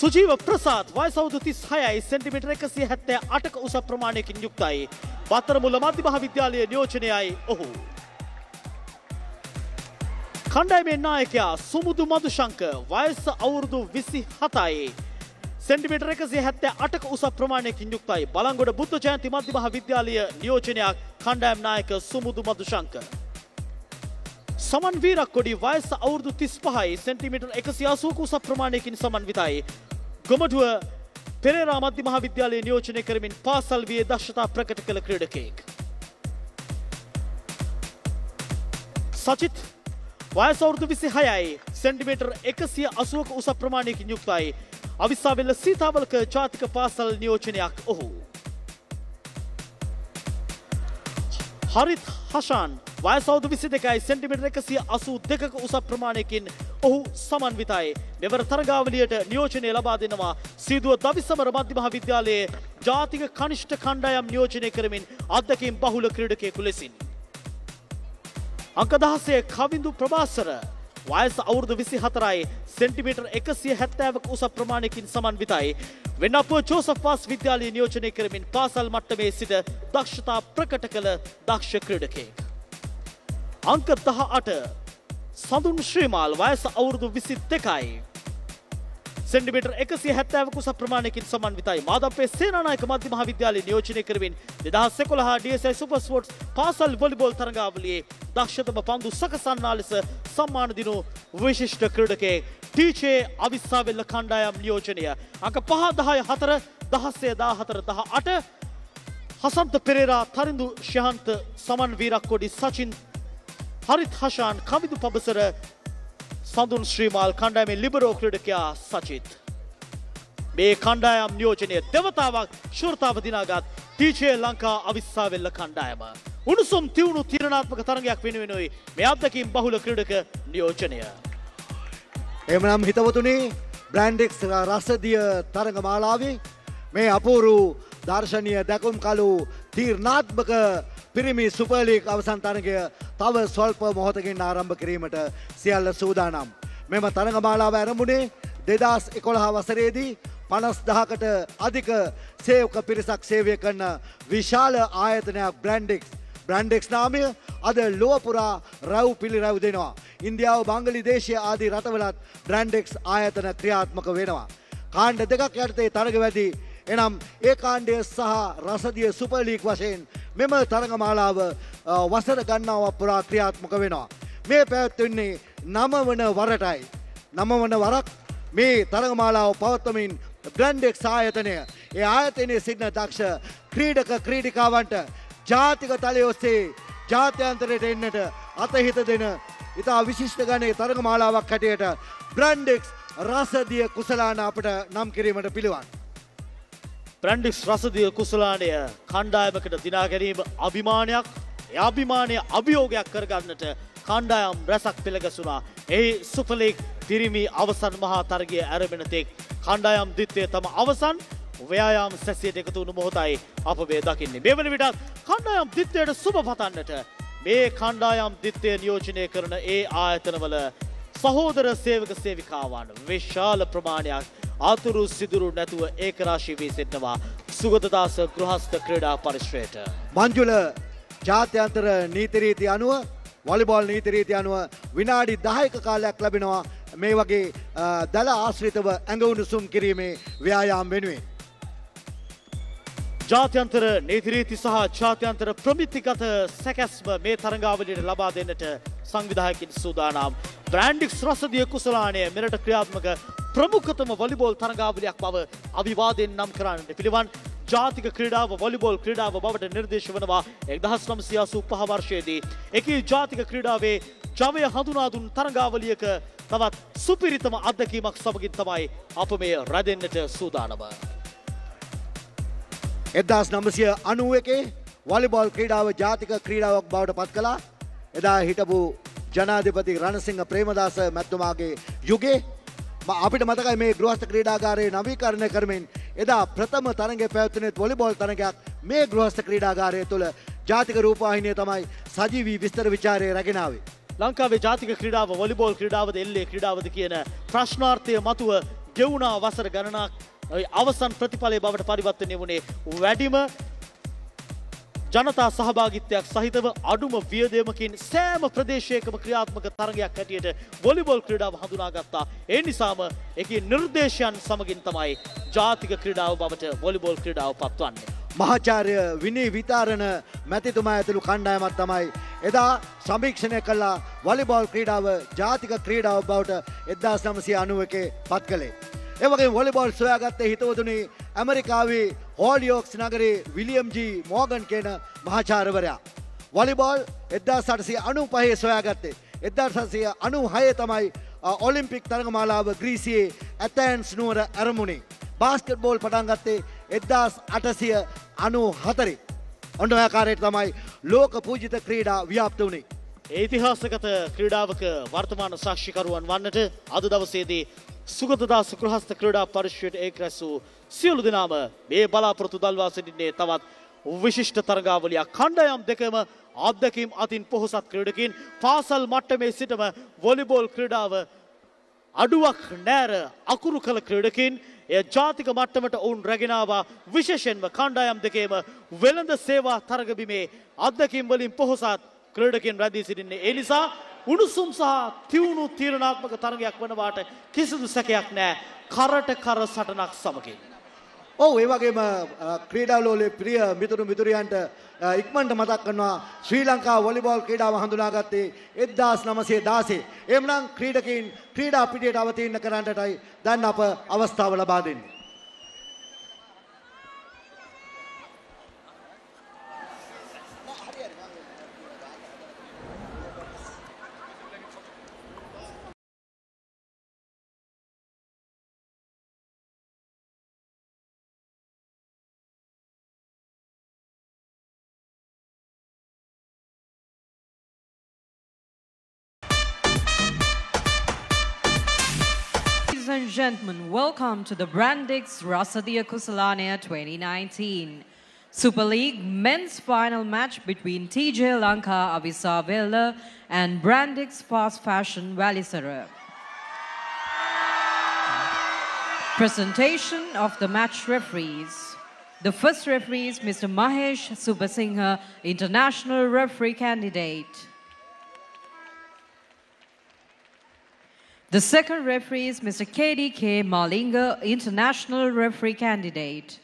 සුජීව ප්‍රසාද් වයස අවුරුදු තිස්හයයි සෙන්ටිමීටර් එකසිය හැත්තෑ අටක උස ප්‍රමාණයකින් යුක්තයි. බත්තරමුල්ල මධ්‍ය මහවිද්‍යාලයේ නියෝජනයයි ඔහු. කණ්ඩායමේ නායකයා සුමුදු මදුශංක වයස අවුරුදු විසිහතයි සෙන්ටිමීටර් එකසිය හැත්තෑ අටක උස ප්‍රමාණයකින් යුක්තයි. බලංගොඩ බුද්ධ ජයන්ති මධ්‍ය මහවිද්‍යාලීය නියෝජනයක්. කණ්ඩායම් නායක සුමුදු මදුශංක. සමන් වීරක්කොඩි වයස අවුරුදු තිස්පහයි සෙන්ටිමීටර් එකසිය අසූක උස ප්‍රමාණයකින් සමන්විතයි. ගොමටුව පෙරේරා මධ්‍ය මහවිද්‍යාලයේ නියෝජනය කරමින් පාසල් වියේ දක්ෂතා ප්‍රකට කළ ක්‍රීඩකයෙක්. සචිත් වයස අවුරුදු විසිහයයි සෙන්ටිමීටර් එකසිය අසූක උස ප්‍රමාණයකින් යුක්තයි. අවිස්සාවෙල්ල සීතාවලක ජාතික පාසල් නියෝජනයක් ඔහු. හරිත් හෂාන් වයස අවුරුදු විසිදෙකයි සෙන්ටිමීටර් එකසිය අසූ දෙකක උස ප්‍රමාණයකින් ඔහු සමන්විතයි. මෙවර තරගාවලියට නියෝජනය ලබා දෙනවා සීදුව දවිසමර මධ්‍ය මහවිද්‍යාලයේ ජාතික කනිෂ්ඨ කණ්ඩායම් නියෝජනය කරමින් අත්දැකීම් බහුල ක්‍රීඩකයෙකු ලෙසින්. අංක දහසේ කවිඳු ප්‍රභාසර වයස අවුරුදු විසිහතරයි සෙන්ටිමීටර් එකසිය හැත්තෑවක උස ප්‍රමාණයකින් සමන්විතයි. වෙන්නපුව ජෝසප් පාස් විද්‍යාලයේ නියෝජනය කරමින් පාසල් මට්ටමේ සිට දක්ෂතා ප්‍රකට කළ දක්ෂ ක්‍රීඩකයෙක්. අංක දහඅට සඳුන් ශ්‍රීමාල් වයස අවුරුදු විසිදෙකයි සෙන්ටිමීටර් එකසිය හැත්තෑවක උස ප්‍රමාණයකින් සමන්විතයි. මාදම්පේ සේනානායක මධ්‍ය මහාවිද්‍යාලයේ නියෝජනය කරමින් දෙදහස් එකොළහ D S I super sports පාසල් වොලිබෝල් තරගාවලියේ දක්ෂතම පන්දු සකසන්නා ලෙස සම්මාන දිනු විශිෂ්ට ක්‍රීඩකයෙක්. ටී ජේ අවිස්සාවෙල්ල කණ්ඩායම් නියෝජනය. අංක පහ දහය හතර දහසේ දාහතර දහඅට හසන්ත පෙරේරා, තරිඳු ශහන්ත, සමන් වීරක්කොඩි, සචින්, හරිත් හෂාන්, කවිදු පබසර, සඳුන් ශ්‍රීමාල්. කණ්ඩායමේ ලිබරෝ ක්‍රීඩකයා සචිත්. මේ කණ්ඩායම් නියෝජනය දෙවතාවක් ශූරතාව දිනාගත් ටී ජේ ලංකා අවිස්සාවෙල්ල කණ්ඩායම. උණුසුම් තියුණු තීරණාත්මක තරගයක් වෙනුවෙනුයි මේ අත්දැකීම් බහුල ක්‍රීඩක නියෝජනය. එමනම් හිතවතුනි, බ්‍රැන්ඩික්ස් රසදිය තරග මාලාවේ මේ අපූරු දර්ශනීය දැකුම් කළු තීරණාත්මක පිරිමි සුපර් ලීග් අවසන් තරගය තව ස්වල්ප මොහොතකින් ආරම්භ කිරීමට සියල්ල සූදානම්. මෙම තරග මාලාව ආරම්භුනේ දෙදහස් එකොළහ වසරේදී පනස් දහකට අධික සේවක පිරිසක් සේවය කරන විශාල ආයතනයක් බ්‍රැන්ඩික්ස්. බ්‍රැන්ඩික්ස් නාමය අද ලොව පුරා රැව් පිළිරැව් දෙනවා. ඉන්දියාව බංගලිදේශය ආදී රටවලත් බ්‍රැන්ඩෙක්ස් ආයතන ක්‍රියාත්මක වෙනවා. කාණ්ඩ දෙකක් යටතේ තරග වැඩි. එනම් ඒ කාණ්ඩය සහ රසදිය සුපර් ලීග් වශයෙන් මෙම තරග මාලාව වසර ගණනාවක් පුරා ක්‍රියාත්මක වෙනවා. මේ පැවැත්වෙන්නේ නව වන වරටයි. නව වන වරක් මේ තරග මාලාව පවත්වමින් බ්‍රැන්ඩෙක්ස් ආයතනය ඒ ආයතනයේ සිටින දක්ෂ ක්‍රීඩක ක්‍රීඩිකාවන්ට ජාතික තලයේ ඔස්සේ ජාත්‍යන්තරයට එන්නට අතහිත දෙන ඉතා විශිෂ්ට ගණයේ තරග මාලාවක් හැටියට බ්‍රැන්ඩෙක්ස් රසදිය කුසලාන අපට නම් කිරීමට පිළිවන්. බ්‍රැන්ඩෙක්ස් රසදිය කුසලානය කණ්ඩායමකට දිනා ගැනීම අභිමානයක්. ඒ අභිමානය අභියෝගයක් කරගන්නට කණ්ඩායම් රැසක් පෙළගැසුණා. එහි සුපර් ලීග් දිරිමි අවසන් මහා තරගයේ ආරම්භන තෙක් කණ්ඩායම් දිත්තේ තම අවසන් ව්‍යයාම් සැසියට එකතු වුණු මොහොතයි අප මේ දකින්නේ. මේ වෙන විටත් කණ්ඩායම් දිත්තේට සුබ පතන්නට මේ කණ්ඩායම් දිත්තේ නියෝජනය කරන ඒ ආයතනවල සහෝදර සේවක සේවිකාවන් විශාල ප්‍රමාණයක් ආතුරු සිදුරු නැතුව ඒකරාශී වී සිටනවා සුගතදාස ගෘහස්ත ක්‍රීඩා පරිශ්‍රයට. මංජුල ජාත්‍යන්තර නීති රීති අනුව වොලිබෝල් නීති රීති අනුව විනාඩි දහයක කාලයක් ලැබෙනවා මේ වගේ දල ආශ්‍රිතව ඇඟ උණුසුම් කිරීමේ ව්‍යායාම් වෙනුවෙන්. ජාත්‍යන්තර නීතිරීති සහ ජාත්‍යන්තර ප්‍රමිතිගත සැකැස්ම මේ තරගාවලියට ලබා දෙන්නට සංවිධායකින් සූදානම්. බ්‍රැන්ඩෙක්ස් රසදිය කුසලානය මෙරට ක්‍රියාත්මක ප්‍රමුඛතම වොලිබෝල් තරගාවලියක් බව අවිවාදයෙන් නම් කරන්නට පිළිවන්. ජාතික ක්‍රීඩාව වොලිබෝල් ක්‍රීඩාව බවට නිර්දේශ වනවා. එක්දහස් නවසිය අසූපහ වර්ෂයේදී එකී ජාතික ක්‍රීඩාවේ ජවය හඳුනා දුන් තරගාවලියක තවත් සුපිරිතම අත්දැකීමක් සමගින් තමයි අප මේ රැඳෙන්නට සූදානම. එදදාස් නම්සිය අනුව එකේ වොලිබෝල් ක්‍රීඩාව ජාතික ක්‍රීඩාවක් බවට පත් කළා. එදා හිටපු ජනාධිපති රණසිංහ ප්‍රේමදාස මැතිතුමාගේ යුගයේ අපිට මතකයි මේ ගෘහස්ත ක්‍රීඩාගාරයේ නවීකරණය කරමින් එදා ප්‍රථම තරගයේ පැවැත්වෙන වොලිබෝල් තරගයක් මේ ගෘහස්ත ක්‍රීඩාගාරය තුළ ජාතික රූපවාහිනිය තමයි සජීවී විස්තර විචාරය රැගෙන ආවේ. ලංකාවේ ජාතික ක්‍රීඩාව වොලිබෝල් ක්‍රීඩාවද එල්ලේ ක්‍රීඩාවද කියන ප්‍රශ්නාර්ථය මතුව ගෙවුණා වසර ගණනක් අවසන් ප්‍රතිඵලය බවට පරිවර්තනය වුණේ වැඩිම ජනතා සහභාගිත්වයක් සහිතව අඩුම වියදමකින් සෑම ප්‍රදේශයකම ක්‍රියාත්මක තරගයක් හැටියට වොලිබෝල් ක්‍රීඩාව හඳුනාගත්තා. ඒ නිසාම ඒකේ නිර්දේශයන් සමගින් තමයි ජාතික ක්‍රීඩාව බවට වොලිබෝල් ක්‍රීඩාව පත්වන්නේ. මහාචාර්ය විනී විතාරණ මැතිතුමා ඇතුළු කණ්ඩායමක් තමයි එදා සමීක්ෂණය කළා වොලිබෝල් ක්‍රීඩාව ජාතික ක්‍රීඩාව බවට එක්දහස් නවසිය අනූපේ පත් කළේ. එවගේ වොලිබෝල් සොයාගත්තේ හිතවතුනි ඇමරිකාවේ හෝලියෝක්ස් නගරේ විලියම් ජී මෝගන් කියන මහාචාර්යවරයා. වොලිබෝල් එක්දහස් අටසිය අනූපහේ සොයාගත්තේ. එක්දහස් අටසිය අනූහය තමයි ඔලිම්පික් තරගමාලාව ග්‍රීසියේ ඇතෑන්ස් නුවර අරමුණේ. බාස්කට්බෝල් පටන් ගත්තේ එක්දහස් අටසිය අනූහතරේ. ඔන්න ඔය ආකාරයට තමයි ලෝක පූජිත ක්‍රීඩා ව්‍යාප්ත වුණේ. ඓතිහාසිකත ක්‍රීඩාවක වර්තමාන සාක්ෂිකරුවන් වන්නට අද දවසේදී සුගතදාස ගෘහස්ත ක්‍රීඩා පරිශ්‍රයට එක්රැසූ සියලු දෙනාම මේ බලාපොරොත්තු දල්වා සිටින්නේ තවත් විශිෂ්ට තරගාවලියක්. කණ්ඩායම් දෙකම අත්දැකීම් අතින් පොහොසත් ක්‍රීඩකයන් පාසල් මට්ටමේ සිටම වොලිබෝල් ක්‍රීඩාව අඩුවක් නෑර අකුරු කළ ක්‍රීඩකයන් එය ජාතික මට්ටමට ඔවුන් රැගෙන ආවා. විශේෂයෙන්ම කණ්ඩායම් දෙකේම වෙළඳ සේවා තරගබිමේ අත්දැකීම් වලින් පොහොසත් ක්‍රීඩකයන් රැඳී සිටින්නේ. ඒ නිසා උණුසුම් සහ තියුණු තීරණාත්මක තරගයක් වනවාට කිසිදු සැකයක් නෑ කරට කර සටනක් සමගින්. ඔව් ඒ වගේම ක්‍රීඩාලෝලයේ ප්‍රිය මිතුරු මිතුරියන්ට ඉක්මනට මතක් කරනවා ශ්‍රී ලංකා වොලිබෝල් ක්‍රීඩාව හඳුනාගත්තේ එක්දහස් නවසිය දාසේ. එම්නම් ක්‍රීඩකයන් ක්‍රීඩා පිටියට අවතීර්ණ කරන්නටයි දැන් අප අවස්ථාව ලබා දෙන්නේ. Ladies and gentlemen, welcome to the Brandex Rasadia Kusalania twenty nineteen Super League men's final match between T J Lanka Avisa Vella and Brandex Fast Fashion Valisara. Presentation of the match referees. The first referee is Mister Mahesh Subasinghe, international referee candidate. The second referee is Mister K D K Malinga, international referee candidate.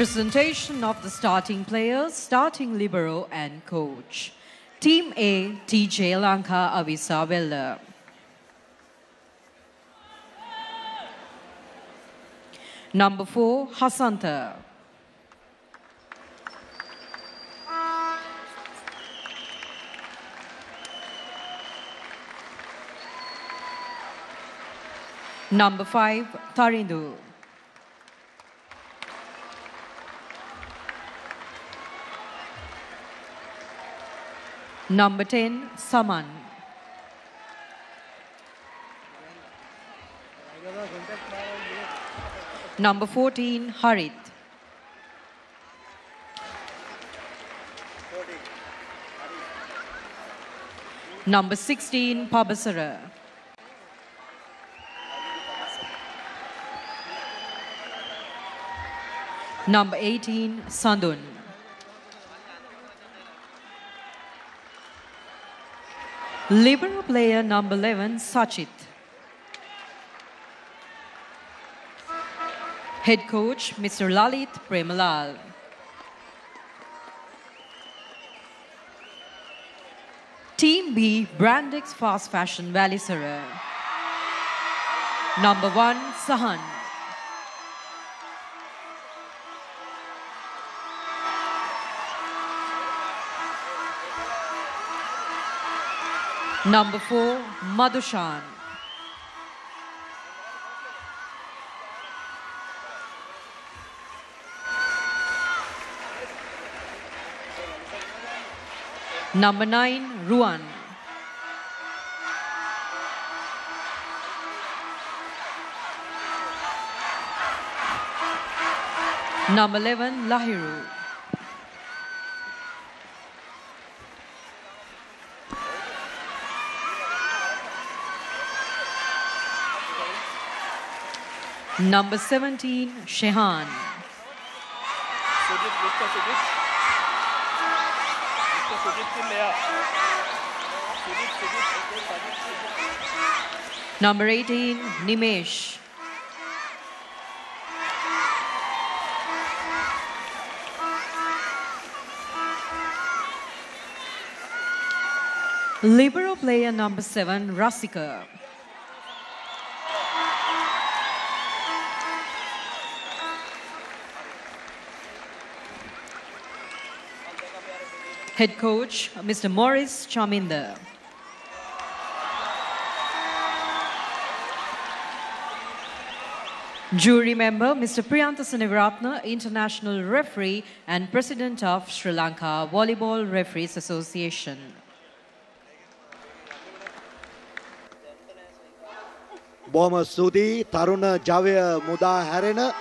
Presentation of the starting players, starting libero and coach. Team A, T J Lanka Avisa Weller. Number four, Hasanta. Number five, Tarindu. Number ten, Saman. Number fourteen, Harit. Number sixteen, Pabasara. Number eighteen, Sandun. Libero player number eleven, Sachit. Head coach, Mister Lalit Premalal. Team B, Brandex Fast Fashion Valisara. Number one, Sahan. Number four, Madhushan. Number nine, Ruan. Number eleven, Lahiru. Number seventeen, Shehan. Number eighteen, Nimesh. Libero player number seven, Rasika. Head coach, Mister Maurice Chaminder. Jury member, Mister Priyantha Sinivaratna, international referee and president of Sri Lanka Volleyball Referees Association. Boma Sudi, Taruna Javia Muda Harena,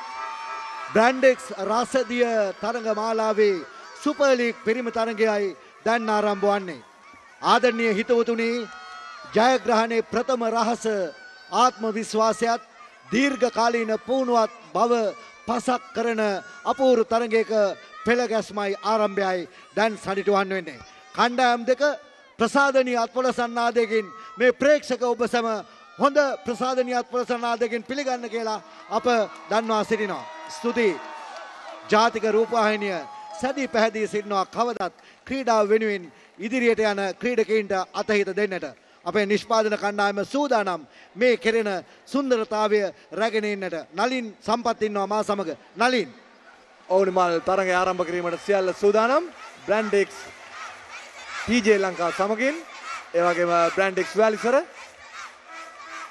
Brandex Rasadia Tarangamalavi. Super League Perimatarangayai Dan Narambuane Adanya Hitavutuni Jayagrahane Prathama Rahasa Atma Viswasyat Dirga Kalina Punwat Bava Pasak Karana Apur Tarangeka Pelagasmai Arambai Dan Sanituanwene Kandam Deka Prasadani Atpolasanna Degin May Preksaka Obasama Honda Prasadani Atpolasanna Degin Piliganakela Upper Danma Sidino Stuti Jatika Rupahania Sadi Pahadi Sidna Kavadat, Krida Venuin, Idiriatana, Krida Kinta, Atahita Denata, Upon Nishpadana Kandam, Sudanam, May Kerena, Sundaratavia, Raganinata, Nalin, Sampatino, Masamaga, Nalin, Onimal, Tarangaram Agreement, Siala Sudanam, Brandex, T J Lanka Samagin, Evagema, Brandex Valisara,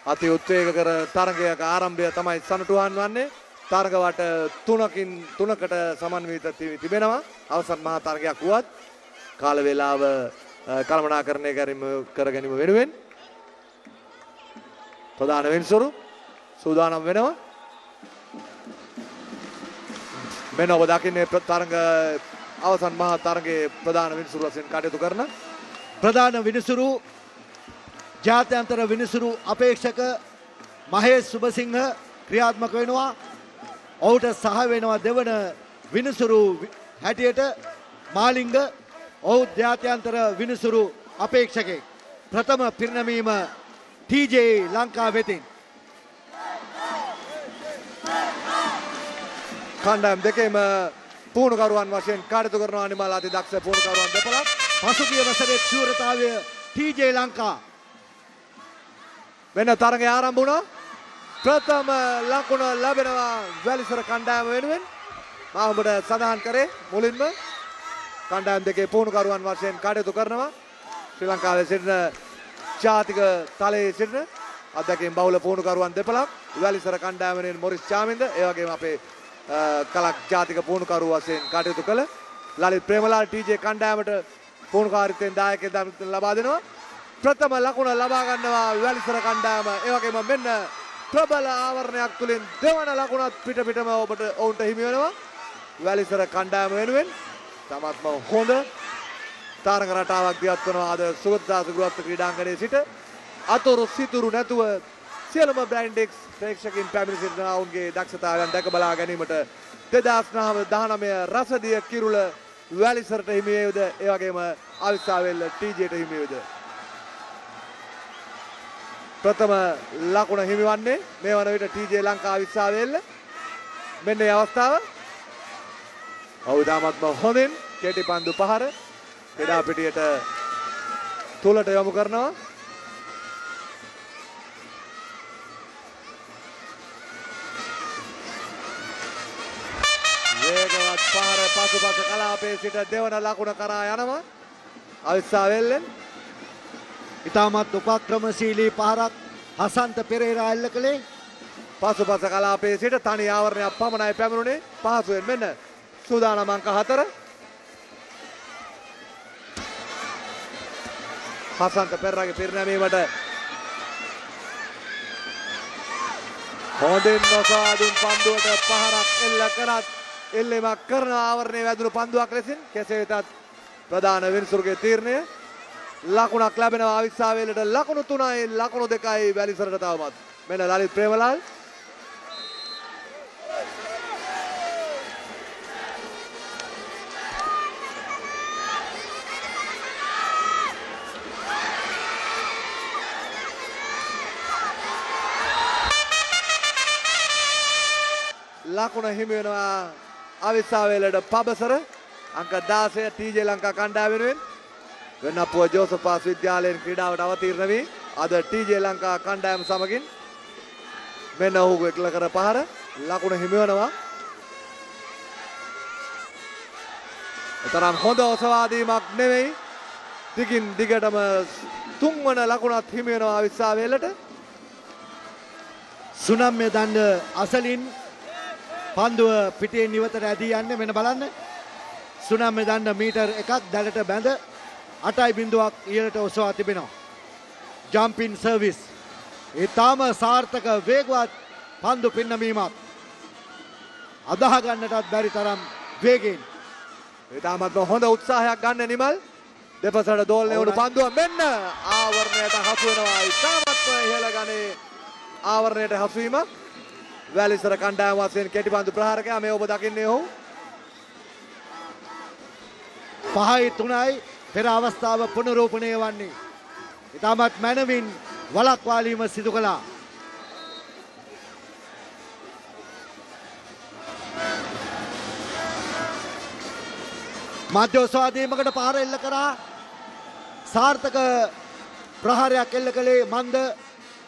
Atiutega Taranga Arambia Tamai Sanatuan Vane. Targawat tunakin tunak kata saman wita tibenama, alasan mah targa kuat, kalvelav කළමනා කරණය කරගැනීම වෙනුවෙන් ප්‍රධාන වෙනසරු සූදානම් වෙනවා. මෙන්න ඔබ දකින්නේ තරඟ අවසන් මහා තරඟයේ ප්‍රධාන වෙනසරු වශයෙන් කටයුතු කරන ප්‍රධාන වෙනසරු ජාත්‍යන්තර වෙනසරු අපේක්ෂක මහේෂ් සුබසිංහ ක්‍රියාත්මක වෙනවා. ඔහුට සහ වෙනවා දෙවන වෙනසරු හැටියට මාලිංග ඔහු ජාත්‍යන්තර විනිසුරු අපේක්ෂකෙක්. ප්‍රථම පිරිනැමීම ටීජේ ලංකා වෙතින්. කණ්ඩායම් දෙකේම පුහුණුකරුවන් වශයෙන් කාර්යතු කරනවා නිමල් ආදී දක්ෂ පුහුණුකරුවන් දෙපළක්. පසුගිය වසරේ ශූරතාවය ටීජේ ලංකා වෙන තරගය ආරම්භ වුණා. ප්‍රථම ලකුණ ලැබෙනවා වැලිසර කණ්ඩායම වෙනුවෙන්. මම ඔබට සඳහන් කරේ මුලින්ම කණ්ඩායම් දෙකේ පුහුණුකරුවන් වශයෙන් කටයුතු කරනවා ශ්‍රී ලංකාවේ සිටින ජාතික තලයේ සිටින අධ්‍යක්ෂකම් බහුල පුහුණුකරුවන් දෙපළක් ඉවැලිසර කණ්ඩායම වෙනුවෙන් මොරිස් චාමින්ද ඒ වගේම අපේ කලක් ජාතික පුහුණුකරු වශයෙන් කටයුතු කළ ලලිත් ප්‍රේමලාල් ටීජේ කණ්ඩායමට පුහුණුකාරීත්වයෙන් දායකත්වය ලබා දෙනවා. ප්‍රථම ලකුණ ලබා ගන්නවා ඉවැලිසර කණ්ඩායම. ඒ වගේම මෙන්න ප්‍රබල ආවරණයක් තුලින් දෙවන ලකුණත් පිට පිටම ඔබට ඔවුන්ට හිමි වෙනවා. ඉවැලිසර කණ්ඩායම වෙනුවෙන් තමත්ම හොඳ තරග රටාවක් දියත් වෙනවා අද සුගතදාස ගෘහස්ත ක්‍රීඩාංගණයේ සිට. අතුරු සිතුරු නැතුව සියලුම බ්ලයින්ඩ් එක්ස් ප්‍රේක්ෂකයන් පැමිණ සිටිනවා. ඔවුන්ගේ දක්ෂතාවයන් දැක බලා ගැනීමට දෙදාස් දහනවය රසදිය කිරුළ වැලිසරට හිමි වේද ඒ වගේම අවිස්සාවේල්ල ටීජේට හිමි වේද. ප්‍රථම ලකුණ හිමිවන්නේ මේ වන විට ටීජේ ලංකා අවිස්සාවේල්ල. මෙන්න මේ අවස්ථාව අවදාමත්ම හොඳින් කෙටි පන්දු පහර ක්‍රීඩා පිටියට තුලට යොමු කරනවා. වේගවත් පහර පසුපස කලාපයේ සිට දෙවන ලකුණ කරා යනවා අවිස්සාවේල්ලෙන්. ඉතාමත් උපක්‍රමශීලී පහරක් හසන්ත පෙරේරා එල්ල කළේ. පසුපස කලාපයේ සිට තනි ආවරණයක් පමණයි පැමිණුනේ පහසුවෙන්. මෙන්න සූදානම් අංක හතර හසන්ත පෙරේරාගේ පිරිනැමීමට හොඳින් නොසාදුන් පන්දුවට පහරක් එල්ල කරත් එල්ලීමක් කරන ආවරණයේ වැදුණු පන්දුවක් ලෙසින් කෙසේ වෙතත් ප්‍රධාන විනිසුරුගේ තීරණය ලකුණක් ලැබෙනවා අවිස්සාවේලට. ලකුණු තුනයි ලකුණු දෙකයි වැලිසරට තවමත්. මෙන්න ලලිත් ප්‍රේමලාල් ලකුණ හිමි වෙනවා අවිස්සාවේලට පබසර අංක දාසය ටීජේ ලංකා කණ්ඩායම වෙනුවෙන්. වෙනපුව ජෝසපාස් විද්‍යාලයෙන් ක්‍රීඩාවට අවතීර්ණ වී අද ටීජේ ලංකා කණ්ඩායම සමගින් මෙන්න ඔහු එකල කර පහර ලකුණ හිමි වෙනවා. තරම් හොඳ ඔසවාදීමක් නෙවෙයි. දිගින් දිගටම තුන්වන ලකුණත් හිමි වෙනවා අවිස්සාවේලට. සුනම්ය දණ්ඩ අසලින් පන්දුව පිටේ නිවතට ඇදී යන්නේ. මෙන්න බලන්න සුනම්ය දණ්ඩ මීටර් එකක් දැලට බැඳ අටයි බිංදුවක් ඉහළට ඔසවා තිබෙනවා. ජම්පින් සර්විස් ඊටාම සාර්ථක වේගවත් පන්දු පින්නමීමක් අදාහ ගන්නටත් බැරි තරම් වේගෙන් ඊටාමත් හොඳ උත්සාහයක් ගන්න නිමල් දෙපසට දෝලණය වුණු පන්දුව මෙන්න ආවරණයට හසු වෙනවා. ඊටාමත් ඉහළ ගනේ ආවරණයට හසු වීමක් වැලිසර කණ්ඩායම වශයෙන් කෙටි පන්දු ප්‍රහාරකයා. මේ ඔබ දකින්නේ ඔහු පහයි තුනයි පෙර අවස්ථාව පුනරූපණය වන්නේ. ඉතාමත් මනවින් වළක්වාලීම සිදු කළා. මධ්‍යෝසාදීමකට පහර එල්ල කරා සාර්ථක ප්‍රහාරයක් එල්ල කළේ මන්ද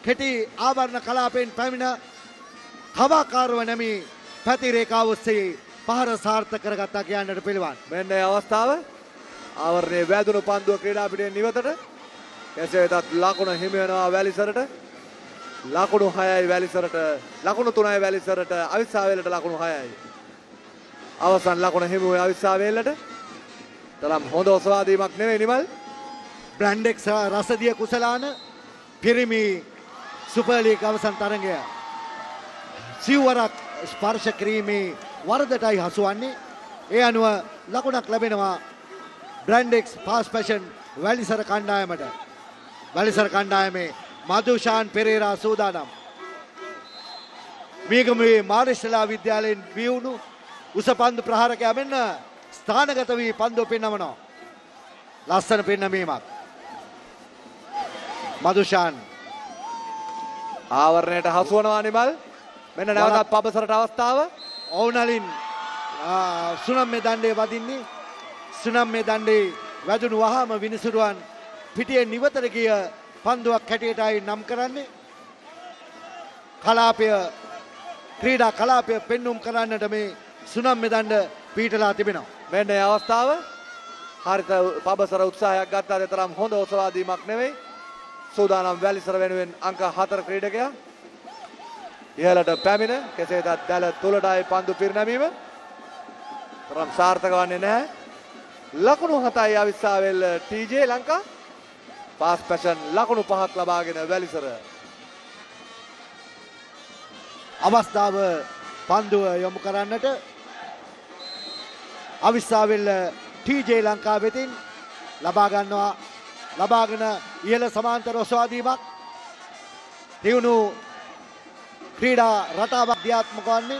කෙටි ආවරණ කලාපෙන් පැමිණ හවාකාරව නැමි පැති රේඛාව ඔස්සේ පහර සාර්ථක කරගත්තා කියන්නට පිළිවන්. මෙන්න මේ අවස්ථාව ආවරණයේ වැදුණු පන්දුව ක්‍රීඩා පිටියේ නිවතට එසේ වෙතත් ලකුණ හිමි වෙනවා වැලිසරට. ලකුණු හයයි වැලිසරට ලකුණු තුනයි වැලිසරට අවිස්සාවේලට ලකුණු හයයි. අවසන් ලකුණ හිමි වූ අවිස්සාවේලට තරම් හොඳ ඔසවා දීමක් නෙවෙයි Nimal. Brandex Rasadiya Kusalana, Pirimi Super League අවසන් තරගය. සිවුරක් ස්පර්ශ කිරීමේ වරදටයි හසුවන්නේ. ඒ අනුව ලකුණක් ලැබෙනවා Brandex Fast Fashion වැලිසර කණ්ඩායමට. වැලිසර කණ්ඩායමේ මදුෂාන් පෙරේරා සූදානම්. මේගමේ මාර්ෂලා විද්‍යාලයෙන් බිවුණු උස පන්දු ප්‍රහාරකයා මෙන්න ස්ථානගත වී පන්දුව පෙන්වනවා. ලස්සන පෙන්වීමක්. මදුෂාන් ආවරණයට හසුවනවා නිමල්. මෙන්න නැවතත් පබසරට අවස්ථාව. ඔවුනලින් සුනම්මේ දණ්ඩේ වදින්නේ. සුනම්මේ දණ්ඩේ වැදුණු වහාම විනිසුරුවන් පිටියෙන් නිවතට ගිය පන්දුවක් හැටියටයි නම් කරන්නේ. කලාපය ක්‍රීඩා කලාපය පෙන්눔 කරන්නට මේ සුනම්මේ දණ්ඩ පීටලා තිබෙනවා. මෙන්න මේ අවස්ථාව හරිත පබසර උත්සාහයක් ගත්තාද තරම් හොඳ ඔසවාදීමක් නෙවෙයි. සූදානම් වැලිසර වෙනුවෙන් අංක හතර ක්‍රීඩකයා ඉහළට පැමිණ කෙසේදත් දැල තුලටයි පන්දු පිරිනැමීම තරම් සාර්ථක වන්නේ නැහැ. ලකුණු හතයි Avissawella TJ Lanka. Fast fashion ලකුණු පහක් ලබාගෙන වැලිසර අවස්ථාව පන්දුව යොමු කරන්නට අවිස්සාවෙල් ටීජේ ලංකා වෙතින් ලබා ගන්නවා. ලබාගෙන ඉහළ සමාන්තර ඔසවාදීමක් දියුණු ක්‍රීඩා රටාවක් ක්‍රියාත්මක වන්නේ.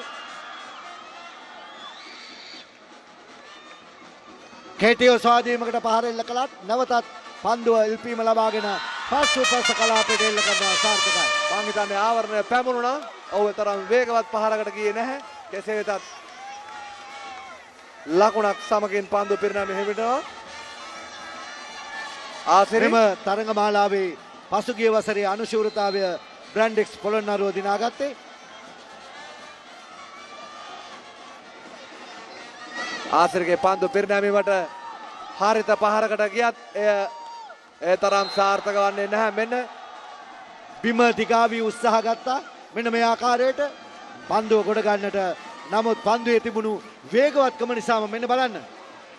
කෙටි ඔසවාදීමකට පහර එල්ල කළත් නැවතත් පන්දුව එල්පීම ලබාගෙන පස්සු පස්ස කලාපයට එල්ල කරනවා. සාර්ථකයි. මම හිතන්නේ ආවරණය පැමුණා. ඔව් තරම් වේගවත් පහරකට ගියේ නැහැ. කෙසේ වෙතත් ලකුණක් සමගින් පන්දුව පිරිනැමීම හිමිටනවා. ආසිරිම තරග මාලාවේ පසුගිය වසරේ අනුශූරතාවය බ්‍රැන්ඩෙක්ස් පොළොන්නරුව දිනාගත්තේ. ආසිරිගේ පන්දු පිරිනැමීමට හරිත පහරකට ගියත් එය ඒ තරම් සාර්ථක වන්නේ නැහැ. මෙන්න බිම දිගාවී උත්සාහ ගත්තා. මෙන්න මේ ආකාරයට පන්දුව ගොඩ ගන්නට. නමුත් පන්දුවේ තිබුණු වේගවත්කම නිසාම මෙන්න බලන්න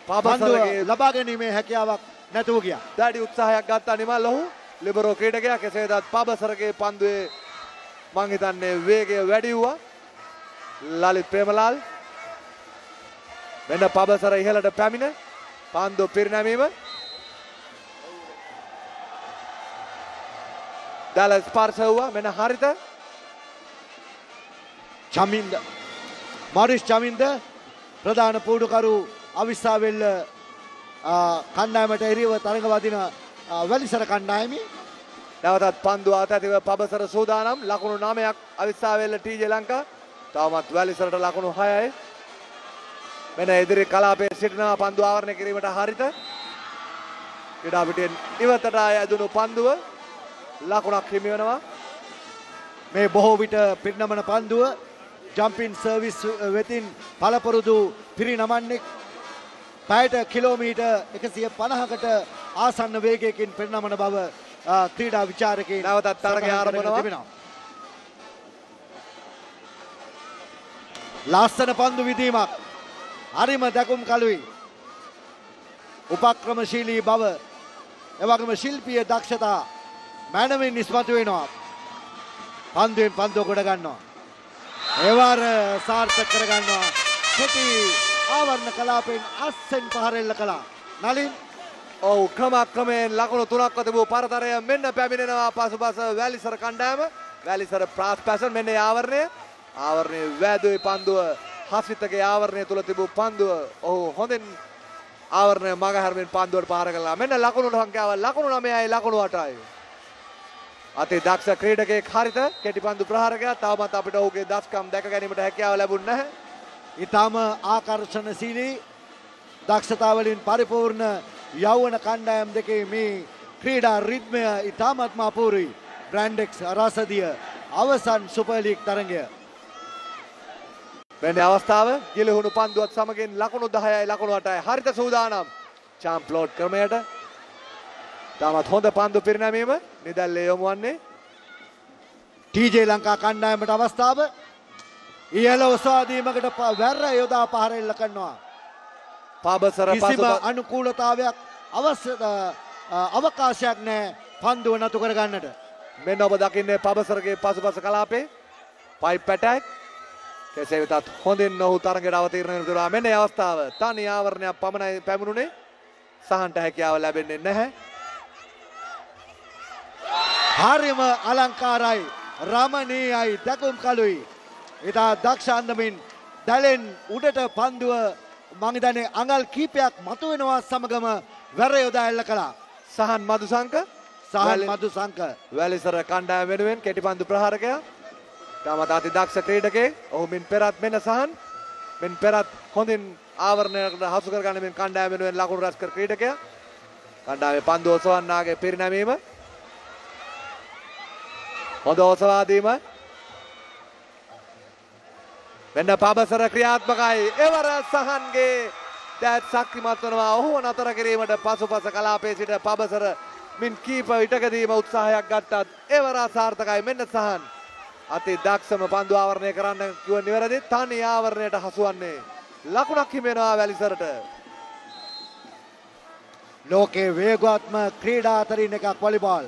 පන්දුව ලබා ගැනීමේ හැකියාවක් නැතුව ගියා. දැඩි උත්සාහයක් ගත්තා නිමල්. ඔහු ලිබරෝ ක්‍රීඩකයා. කෙසේදත් පබසරගේ පන්දුවේ මං හිතන්නේ වේගය වැඩි වුණා. ලලිත් ප්‍රේමලාල් වෙන පබසර ඉහළට පැමිණ පන්දුව පිරිනැමීම දැල ස්පර්ශ වුණා. මෙන්න හරිත චමින්ද මාරිස් චමින්ද ප්‍රධාන පුඩුකරු අවිස්සාවෙල්ල කණ්ඩායමට එරෙහිව තරඟ වදින වැලිසර කණ්ඩායමේ නැවතත් පන්දු අත ඇතිව පබසර සූදානම්. ලකුණු නවයක් අවිස්සාවෙල්ල ටීජේ ලංකා. තවමත් වැලිසරට ලකුණු හයයි. මෙන්න ඉදිරි කලාපයේ සිටිනවා පන්දු ආවරණය කිරීමට හරිත. ක්‍රීඩා පිටින් ඉවතට ඇදුණු පන්දුව ලකුණක් හිමි වෙනවා. මේ බොහෝ විට පිරිනමන පන්දුව ජම්පින් සර්විස් වෙතින් පළපුරුදු පිරිනමන්නේ පැයට කිලෝමීටර් එකසිය පනහකට ආසන්න වේගයකින් පෙරනමන බව ක්‍රීඩා විචාරකයන් නැවතත් තරගය ආරම්භ වෙනවා. ලස්සන පන්දු විදීමක්. හරිම දැකුම් කලුයි. උපක්‍රමශීලී බව එවගේම ශිල්පීය දක්ෂතා මනමින් නිස්පතු වෙනවා. පන්දුවෙන් පන්දුව ගොඩ ගන්නවා. ඒවර සාර්ථක කර ගන්නවා. කෙටි ආවරණ කලාපෙන් අස්සෙන් පහර එල්ල කළා. නලින් ඔව් ක්‍රමක්‍රමයෙන් ලකුණු තුනක් තිබූ පරතරය මෙන්න පැමිණෙනවා පසුපස වැලිසර කණ්ඩායම. වැලිසර ප්‍රාස් පැසන් මෙන්න ආවරණය. ආවරණයේ වැදුවේ පන්දුව හසිතගේ ආවරණය තුල තිබූ පන්දුව ඔහු හොඳින් ආවරණය මගහැරමින් පන්දුවට පහර කළා. මෙන්න ලකුණු සංඛ්‍යාව ලකුණු නවයයි ලකුණු අටයි. අති දක්ෂ ක්‍රීඩකයෙක් හරිත කෙටි පන්දු ප්‍රහාරකයා. තවමත් අපිට ඔහුගේ දස්කම් දැක ගැනීමට හැකියාව ලැබුණේ නැහැ. ඉතාම ආකර්ෂණශීලී දක්ෂතාවලින් පරිපූර්ණ යෞවන කණ්ඩායම් දෙකේ මේ ක්‍රීඩා රිද්මය ඉතාමත්ම අපූර්වයි. බ්‍රැන්ඩෙක්ස් රාසදිය අවසන් සුපර් ලීග් තරගය. වෙන අවස්ථාව ගිලහුණු පන්දුවත් සමගින් ලකුණු දහයයි ලකුණු අටයි හරිත සූදානම්. චාම්ප්ලෝඩ් ක්‍රමයට තාමත් හොඳ පන්දු පිරිනැමීම නිදැල්ලේ යොමු වන්නේ ටීජේ ලංකා කණ්ඩායමට අවස්ථාව. ඉහළ ඔසවාදීමකට වැර යොදා පහර එල්ල කරනවා. පබසර කිසිම අනුකූලතාවයක් අවශ්‍ය අවකාශයක් නැහැ පන්දුව නතු කර ගන්නට. මෙන්න ඔබ දකින්නේ පබසරගේ පසුපස කලාපේ පයිප් ඇටැක්. කෙසේ වෙතත් හොඳින් ඔහු තරඟයට අවතීර්ණ වෙනවා. මෙන්න මේ අවස්ථාව තනි ආවරණයක් පමණයි පැමිණුනේ. සහන්ට හැකියාව ලැබෙන්නේ නැහැ. හරිම අලංකාරයි, රමණීයයි, දකුම් කළුයි. ඉතා දක්ෂ අන්දමින් දැලෙන් උඩට පන්දුව මං හිතන්නේ අඟල් කීපයක් මතු වෙනවා සමගම වැර යොදා එල්ල කළා. සහන් මදුසංක, සහන් මදුසංක වැලිසර කණ්ඩායම වෙනුවෙන් කෙටි පන්දු ප්‍රහාරකයා. තාමත් අති දක්ෂ ක්‍රීඩකයෙක්. ඔහු මින් පෙරත් මෙන්න සහන්. මින් පෙරත් හොඳින් ආවරණයකට හසු කරගන්න මින් කණ්ඩායම වෙනුවෙන් ලකුණු රැස් කර ක්‍රීඩකයා. කණ්ඩායමේ පන්දු ඔසවන්නාගේ පිරිනැමීම හොඳ ඔසවාදීම. මෙන්න පබසර ක්‍රියාත්මකයි. එවර සහන්ගේ දැත් ශක්තිමත් වෙනවා. ඔහු නතර කිරීමට පසුපස කලාපයේ සිට පබසර මින් කීප විටකදීම උත්සාහයක් ගත්තත් එවර අසාර්ථකයි. මෙන්න සහන් අති දක්ෂම පන්දු ආවරණය කරන්න කිව්ව නිවැරදි. තනි ආවරණයට හසුවන්නේ ලකුණක් හිමිනවා වැලිසරට. ලෝකේ වේගවත්ම ක්‍රීඩා අතරින් එකක් වොලිබෝල්.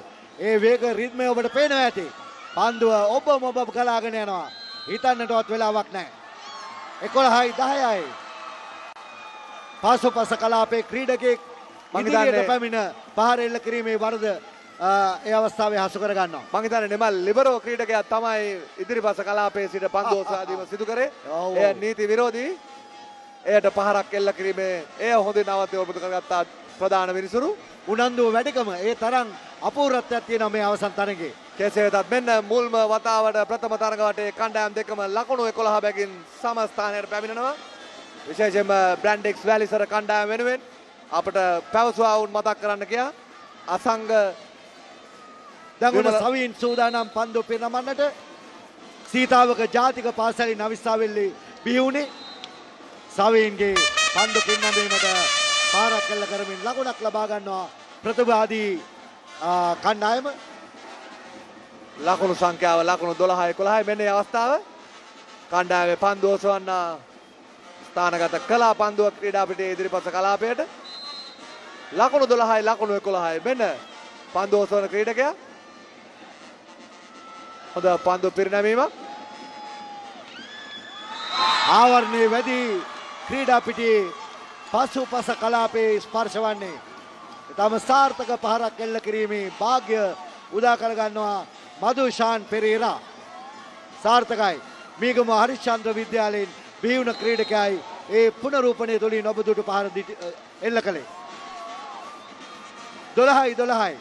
ඒ වේග රිද්මය ඔබට පේනවා ඇති. පන්දුව ඔබ මොබ ගලාගෙන යනවා. හිතන්නටවත් වෙලාවක් නැහැ. එකොළහයි දහයයි. පසුපස කලාපේ ක්‍රීඩකෙක් ඉදිරියට පැමිණ පහර එල්ල කිරීමේ වරද ඒ අවස්ථාවේ හසු කර ගන්නවා. මම හිතන්නේ නෙමල් ලිබරෝ ක්‍රීඩකයා තමයි ඉදිරිපස කලාපයේ සිට පන්දු ඔසවාදීම සිදු කරේ. එය නීති විරෝධී. එයට පහරක් එල්ල කිරීමේ එය හොඳින් නවත්ව ඔබට කරගත්තා ප්‍රධාන විනිසුරු. උනන්දුව වැඩිකම ඒ තරම් අපූර්වත්වයක් තියෙනවා මේ අවසන් තරඟේ. කෙසේ වෙතත් මෙන්න මුල්ම වතාවට ප්‍රථම තරඟ වටේ කණ්ඩායම් දෙකම ලකුණු එකොළහ බැගින් සම ස්ථානයට පැමිණෙනවා. විශේෂයෙන්ම බ්‍රැන්ඩෙක්ස් වැලිසර කණ්ඩායම වෙනුවෙන් අපට පැවසුවා වුන් මතක් කරන්න කියා. අසංග දඟුන සවින් සූදානම් පන්දු පිරමන්නට. සීතාවක ජාතික පාසලේ නවිස්සාවෙල්ලේ බිහි වුණේ. සවීන්ගේ පන්දු පින්නැමීමට පාරක් එල්ල කරමින් ලකුණක් ලබා ගන්නවා ප්‍රතිවාදී කණ්ඩායම. ලකුණු සංඛ්‍යාව ලකුණු දොළහයි එකොළහයි. මෙන්න මේ අවස්ථාව කණ්ඩායමේ පන්දු ඔසවන්න ස්ථානගත කළා පන්දුව ක්‍රීඩා පිටේ ඉදිරිපස කලාපයට. ලකුණු දොළහයි ලකුණු එකොළහයි. මෙන්න පන්දු ඔසවන ක්‍රීඩකයා. හොඳ පන්දු පිරිනැමීමක්. ආවරණයේ වැඩි ක්‍රීඩා පිටියේ පසුපස කලාපයේ ස්පර්ශ වන්නේ ඉතාම සාර්ථක පහරක් එල්ල කිරීමේ වාග්ය උදා කර ගන්නවා මදුෂාන් පෙරේරා. සාර්ථකයි. මීගම හරිශ්චන්ද්‍ර විද්‍යාලයෙන් බිහි වුණ ක්‍රීඩකයයි ඒ පුනරූපණය තුළින් ඔබ දුටු පහර එල්ල කළේ. දොළහයි දොළහයි.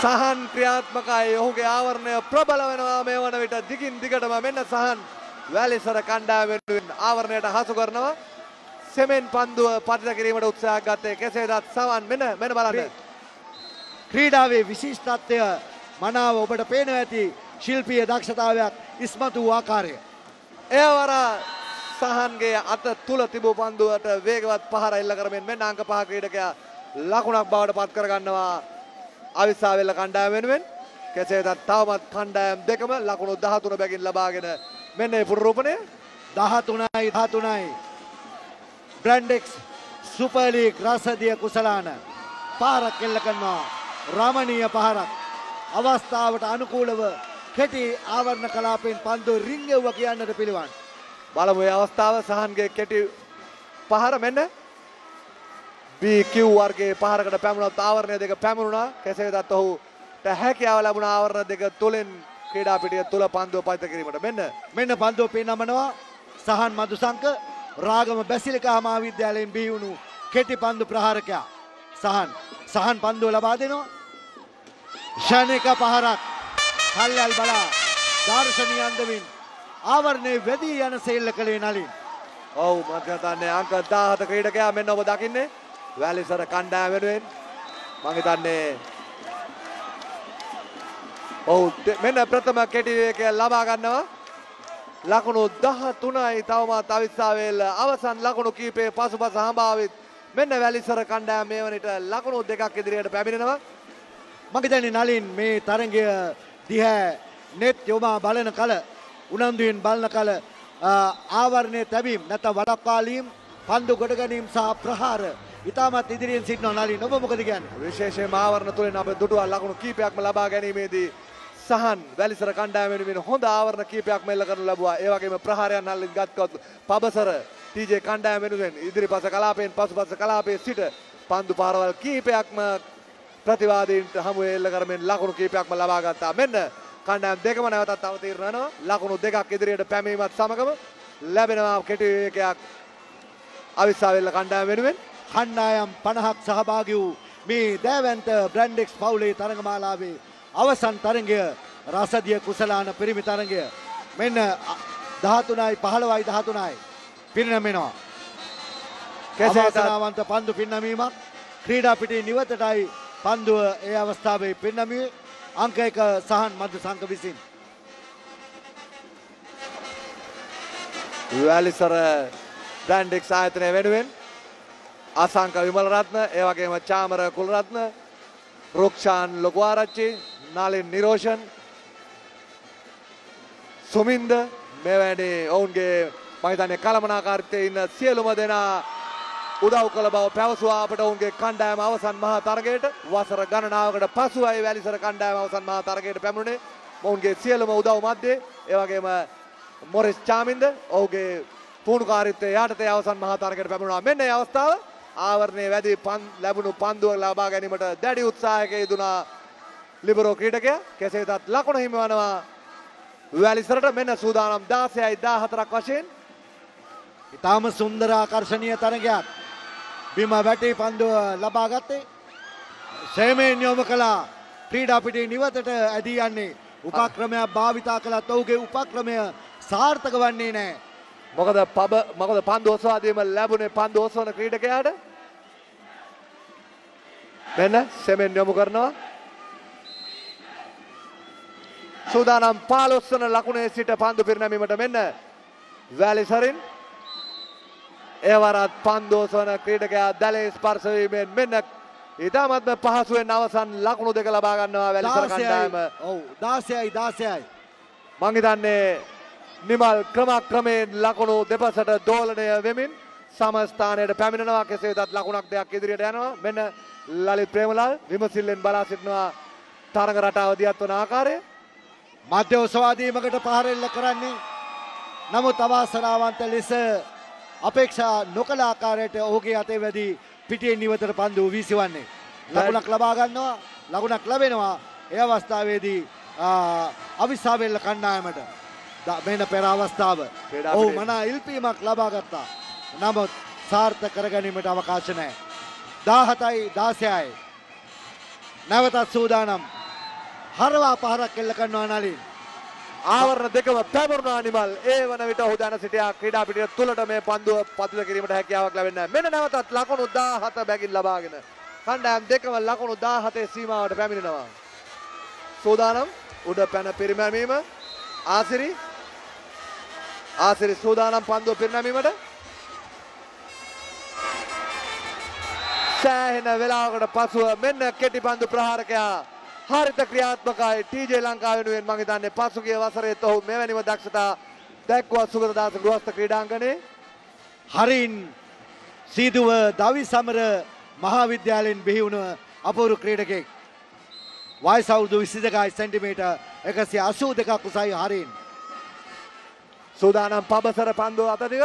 සහන් ක්‍රියාත්මකයි. ඔහුගේ ආවරණය ප්‍රබල වෙනවා මේ වන විට දිගින් දිගටම. මෙන්න සහන් වැලිසර කණ්ඩායම වෙනුවෙන් ආවරණයට හසු කරනවා. සෙමෙන් පන්දුව පරිත කිරීමට උත්සාහයක් ගත්තේ. කෙසේදත් සවන් මෙන්න මෙන්න බලන්න. ක්‍රීඩාවේ විශිෂ්ටත්වය මනාව ඔබට පේනවා ඇති. ශිල්පීය දක්ෂතාවයක් ඉස්මතු වූ ආකාරය. එවර සහන්ගේ අත තුල තිබූ පන්දුවට වේගවත් පහර එල්ල කරමින් මෙන්න අංක පහ ක්‍රීඩකයා ලකුණක් බවට පත් කරගන්නවා අවිස්සාවෙල්ල කණ්ඩායම වෙනුවෙන්. කෙසේදත් තවමත් කණ්ඩායම් දෙකම ලකුණු දහතුන බැගින් ලබාගෙන මෙන්න මේ පුනරූපණය. දහතුනයි දහතුනයි. බ්‍රැන්ඩෙක්ස් සුපර් ලීග් රසදිය කුසලාන පාරක් එල්ල කරනවා. රමණීය පහරක්. අවස්ථාවට අනුකූලව කෙටි ආවරණ කලාපෙන් පන්දු රිංගෙව්වා කියන්නට පිළිවන්. බලමු මේ අවස්ථාව සහන්ගේ කෙටි පහර. මෙන්න බී කිව් වර්ගයේ පහරකට පැමුණත් ආවරණ දෙක පැමුණා. කෙසේ වෙතත් ඔහුට හැකියාව ලැබුණා ආවරණ දෙක තුලින් ක්‍රීඩා පිටිය තුල පන්දුව පරිත කිරීමට. මෙන්න මෙන්න පන්දුව පින්නමනවා සහන් මදුසංක රාගම බැසිලිකා මහාවිද්‍යාලයෙන් බිහි වුණු කෙටි පන්දු ප්‍රහාරකයා සහන්. සහන් පන්දුව ලබා දෙනවා. ෂණික පහරක්. කල්යල් බලා දාර්ශනීය අන්දමින් ආවරණේ වැඩි යන සෙල්ල කලේ නලින්. ඔව් මගතන්නේ අංක දහහත ක්‍රීඩකයා. මෙන්න ඔබ දකින්නේ වැලිසර කණ්ඩායම වෙනුවෙන් මම හිතන්නේ ඔව් මෙන්න ප්‍රථම කෙටි වේගය ලබා ගන්නවා. ලකුණු දහතුනයි තවමත් අවිස්සාවේල අවසන් ලකුණු කීපේ පසුපස හඹාවෙත්. මෙන්න වැලිසර කණ්ඩායම මේ වනිට ලකුණු දෙකක් ඉදිරියට පැමිණෙනවා. මම හිතන්නේ නලින් මේ තරඟය දිහා net යොමා බලන කල උනන්දුයෙන් බලන කල ආවරණයේ තැබීම් නැත්නම් වළක්වාලීම් පන්දු ගොඩ ගැනීම සහ ප්‍රහාර ඉතාමත් ඉදිරියෙන් සිටන නලින් ඔබ මොකද කියන්නේ? විශේෂයෙන්ම ආවරණ තුලින් අපේ දුටුවා ලකුණු කීපයක්ම ලබා ගැනීමේදී සහන් වැලිසර කණ්ඩායම වෙනුවෙන් හොඳ ආවරණ කීපයක්ම එල්ල කරලා ලැබුවා. ඒ වගේම ප්‍රහාරයන් අල්ලගෙන ගත්කොත් පබසර ටීජේ කණ්ඩායම වෙනුවෙන් ඉදිරිපස කලාපයෙන් පසුපස කලාපයේ සිට පන්දු පාරවල් කීපයක්ම ප්‍රතිවාදීන්ට හමු එල්ල කරමින් ලකුණු කීපයක්ම ලබා ගත්තා. මෙන්න කණ්ඩායම් දෙකම නැවතත් අවතීර්ණ වෙනවා. ලකුණු දෙකක් ඉදිරියට පැමිණීමත් සමගම ලැබෙනවා කෙටි විවේකයක් අවිස්සාවෙල්ල කණ්ඩායම වෙනුවෙන්. කණ්ඩායම් පනහක් සහභාගී වූ මේ දෑවැන්ත බ්‍රැන්ඩෙක්ස් පවුලේ තරගමාලාවේ අවසන් තරගය රසදිය කුසලාන පිරිමි තරගය මෙන්න දහතුනයි පහළොවයි දහතුනයි පිරිනමනවා. කැසේතරවන්ත පන්දු පිරිනමීමක් ක්‍රීඩා පිටි නිවතටයි පන්දුව ඒ අවස්ථාවේ පිරිනමී අංක එක සහන් මධ්‍ය සංඝ විසින්. වැලිසර බ්‍රැන්ඩෙක්ස් ආයතනය වෙනුවෙන් Asanka Vimalratna, Eva Gema Chamara Kulratna, Rukshan Logwarachi, Nalin Niroshan, Suminda, Mevani Onge, Maidane Kalamana Karte in Sielumadena, Udau Kalabao, Pavasua, but Onge Kandam, Avasan Maha Target, Wasara Gananaga, Pasua, Valisar Kandam, Avasan Maha Target, Pamune, Onge Sielum Udau Mate, Eva Gema Morris Chaminda, Oge Punkarite, Yate, Avasan Maha Target, Pamuna, Mene Avastala. ආවරණයේ වැඩි ලැබුණු පන්දුවක් ලබා ගැනීමට දැඩි උත්සාහයක යෙදුනා ලිබරෝ ක්‍රීඩකයා. කෙසේදත් ලකුණු හිමිවනවා වැලිසරට. මෙන්න සූදානම් දාසයයි දහහතරක් වශයෙන් ඉතාම සුන්දර ආකර්ෂණීය තරගයක් බිම වැටි පන්දුව ලබා ගත්තේ. ශ්‍රේමයෙන් යොමු කළා ක්‍රීඩා පිටි නිවතට ඇදී යන්නේ උපක්‍රමයක් භාවිතා කළත් ඔහුගේ උපක්‍රමය සාර්ථක වන්නේ නැහැ. මොකද පබ මොකද පන්දු ඔසවාදීම ලැබුණේ පන්දු ඔසවන ක්‍රීඩකයාට. මෙන්න සෙමෙන් යොමු කරනවා සූදානම් පහළොස් වන ලකුණේ සිට පන්දු පිරිනැමීමට. මෙන්න වැලිසරින් එවරත් පන්දු ඔසවන ක්‍රීඩකයා දැලේ ස්පර්ශ වීමෙන් මෙන්න ඉතාමත්ම පහසුවෙන් අවසන් ලකුණු දෙක ලබා ගන්නවා වැලිසර කණ්ඩායම. ඔව් දාසයයි දාසයයි මං හිතන්නේ නිමල් ක්‍රමක්‍රමයෙන් ලකුණු දෙපසට දෝලණය වෙමින් සමස්ථානයට පැමිණෙනවා. කෙසේ වෙතත් ලකුණක් දෙකක් ඉදිරියට යනවා. මෙන්න ලලිත් ප්‍රේමලාල් විමසිල්ලෙන් බලා සිටිනවා තරඟ රටාව දියත් වන ආකාරය. මධ්‍ය ඔසවාදීමකට පහර එල්ල කරන්නේ නමුත් අවාසනාවන්ත ලෙස අපේක්ෂා නොකළ ආකාරයට ඔහුගේ අතේ වැදී පිටින් නිවතට පන්දු වීසවන්නේ. ලකුණක් ලබා ගන්නවා. ලකුණක් ලැබෙනවා. ඒ අවස්ථාවේදී අවිස්සාවෙල්ල කණ්ඩායමට මෙන්න පෙර අවස්ථාව ඔහු මනා ඉල්පීමක් ලබා ගත්තා. නමුත් සාර්ථක කරගැනීමට අවකාශ නැහැ. දහහතයි දාසයයි නැවතත් සූදානම් හරවා පහරක් එල්ල කරනවා නලින්. ආවරණ දෙකම පැවරුණා නිමල්. ඒ වන විට ඔහු දැන සිටියා ක්‍රීඩා පිටිය තුලට මේ පන්දුව පතුල කිරීමට හැකියාවක් ලැබෙන්නේ නැහැ. මෙන්න නැවතත් ලකුණු දහහත බැගින් ලබාගෙන කණ්ඩායම් දෙකම ලකුණු දහහතේ සීමාවට පැමිණෙනවා. සූදානම් උඩ පැන පිරිනැමීම. ආසිරි ආසිරි සූදානම් පන්දුව පිරිනැමීමට. සෑහෙන වෙලාවකට පසුව මෙන්න කෙටි පන්දු ප්‍රහාරකයා හරිත ක්‍රියාත්මකයි ටීජේ ලංකාව වෙනුවෙන්. මම හිතන්නේ පසුගිය වසරේත් ඔහු මෙවැනිම දක්ෂතා දැක්වුවා සුගතදාස ගෘහස්ත ක්‍රීඩාංගණයේ. හරින් සීදුව දවිසමර මහාවිද්‍යාලයෙන් බිහි වුණ අපූර්ව ක්‍රීඩකෙක්. වයස අවුරුදු විසිදෙකයි සෙන්ටිමීටර් එකසිය අසූ දෙකක් උසයි හරින්. සූදානම් පබසර පන්දුව අතදිව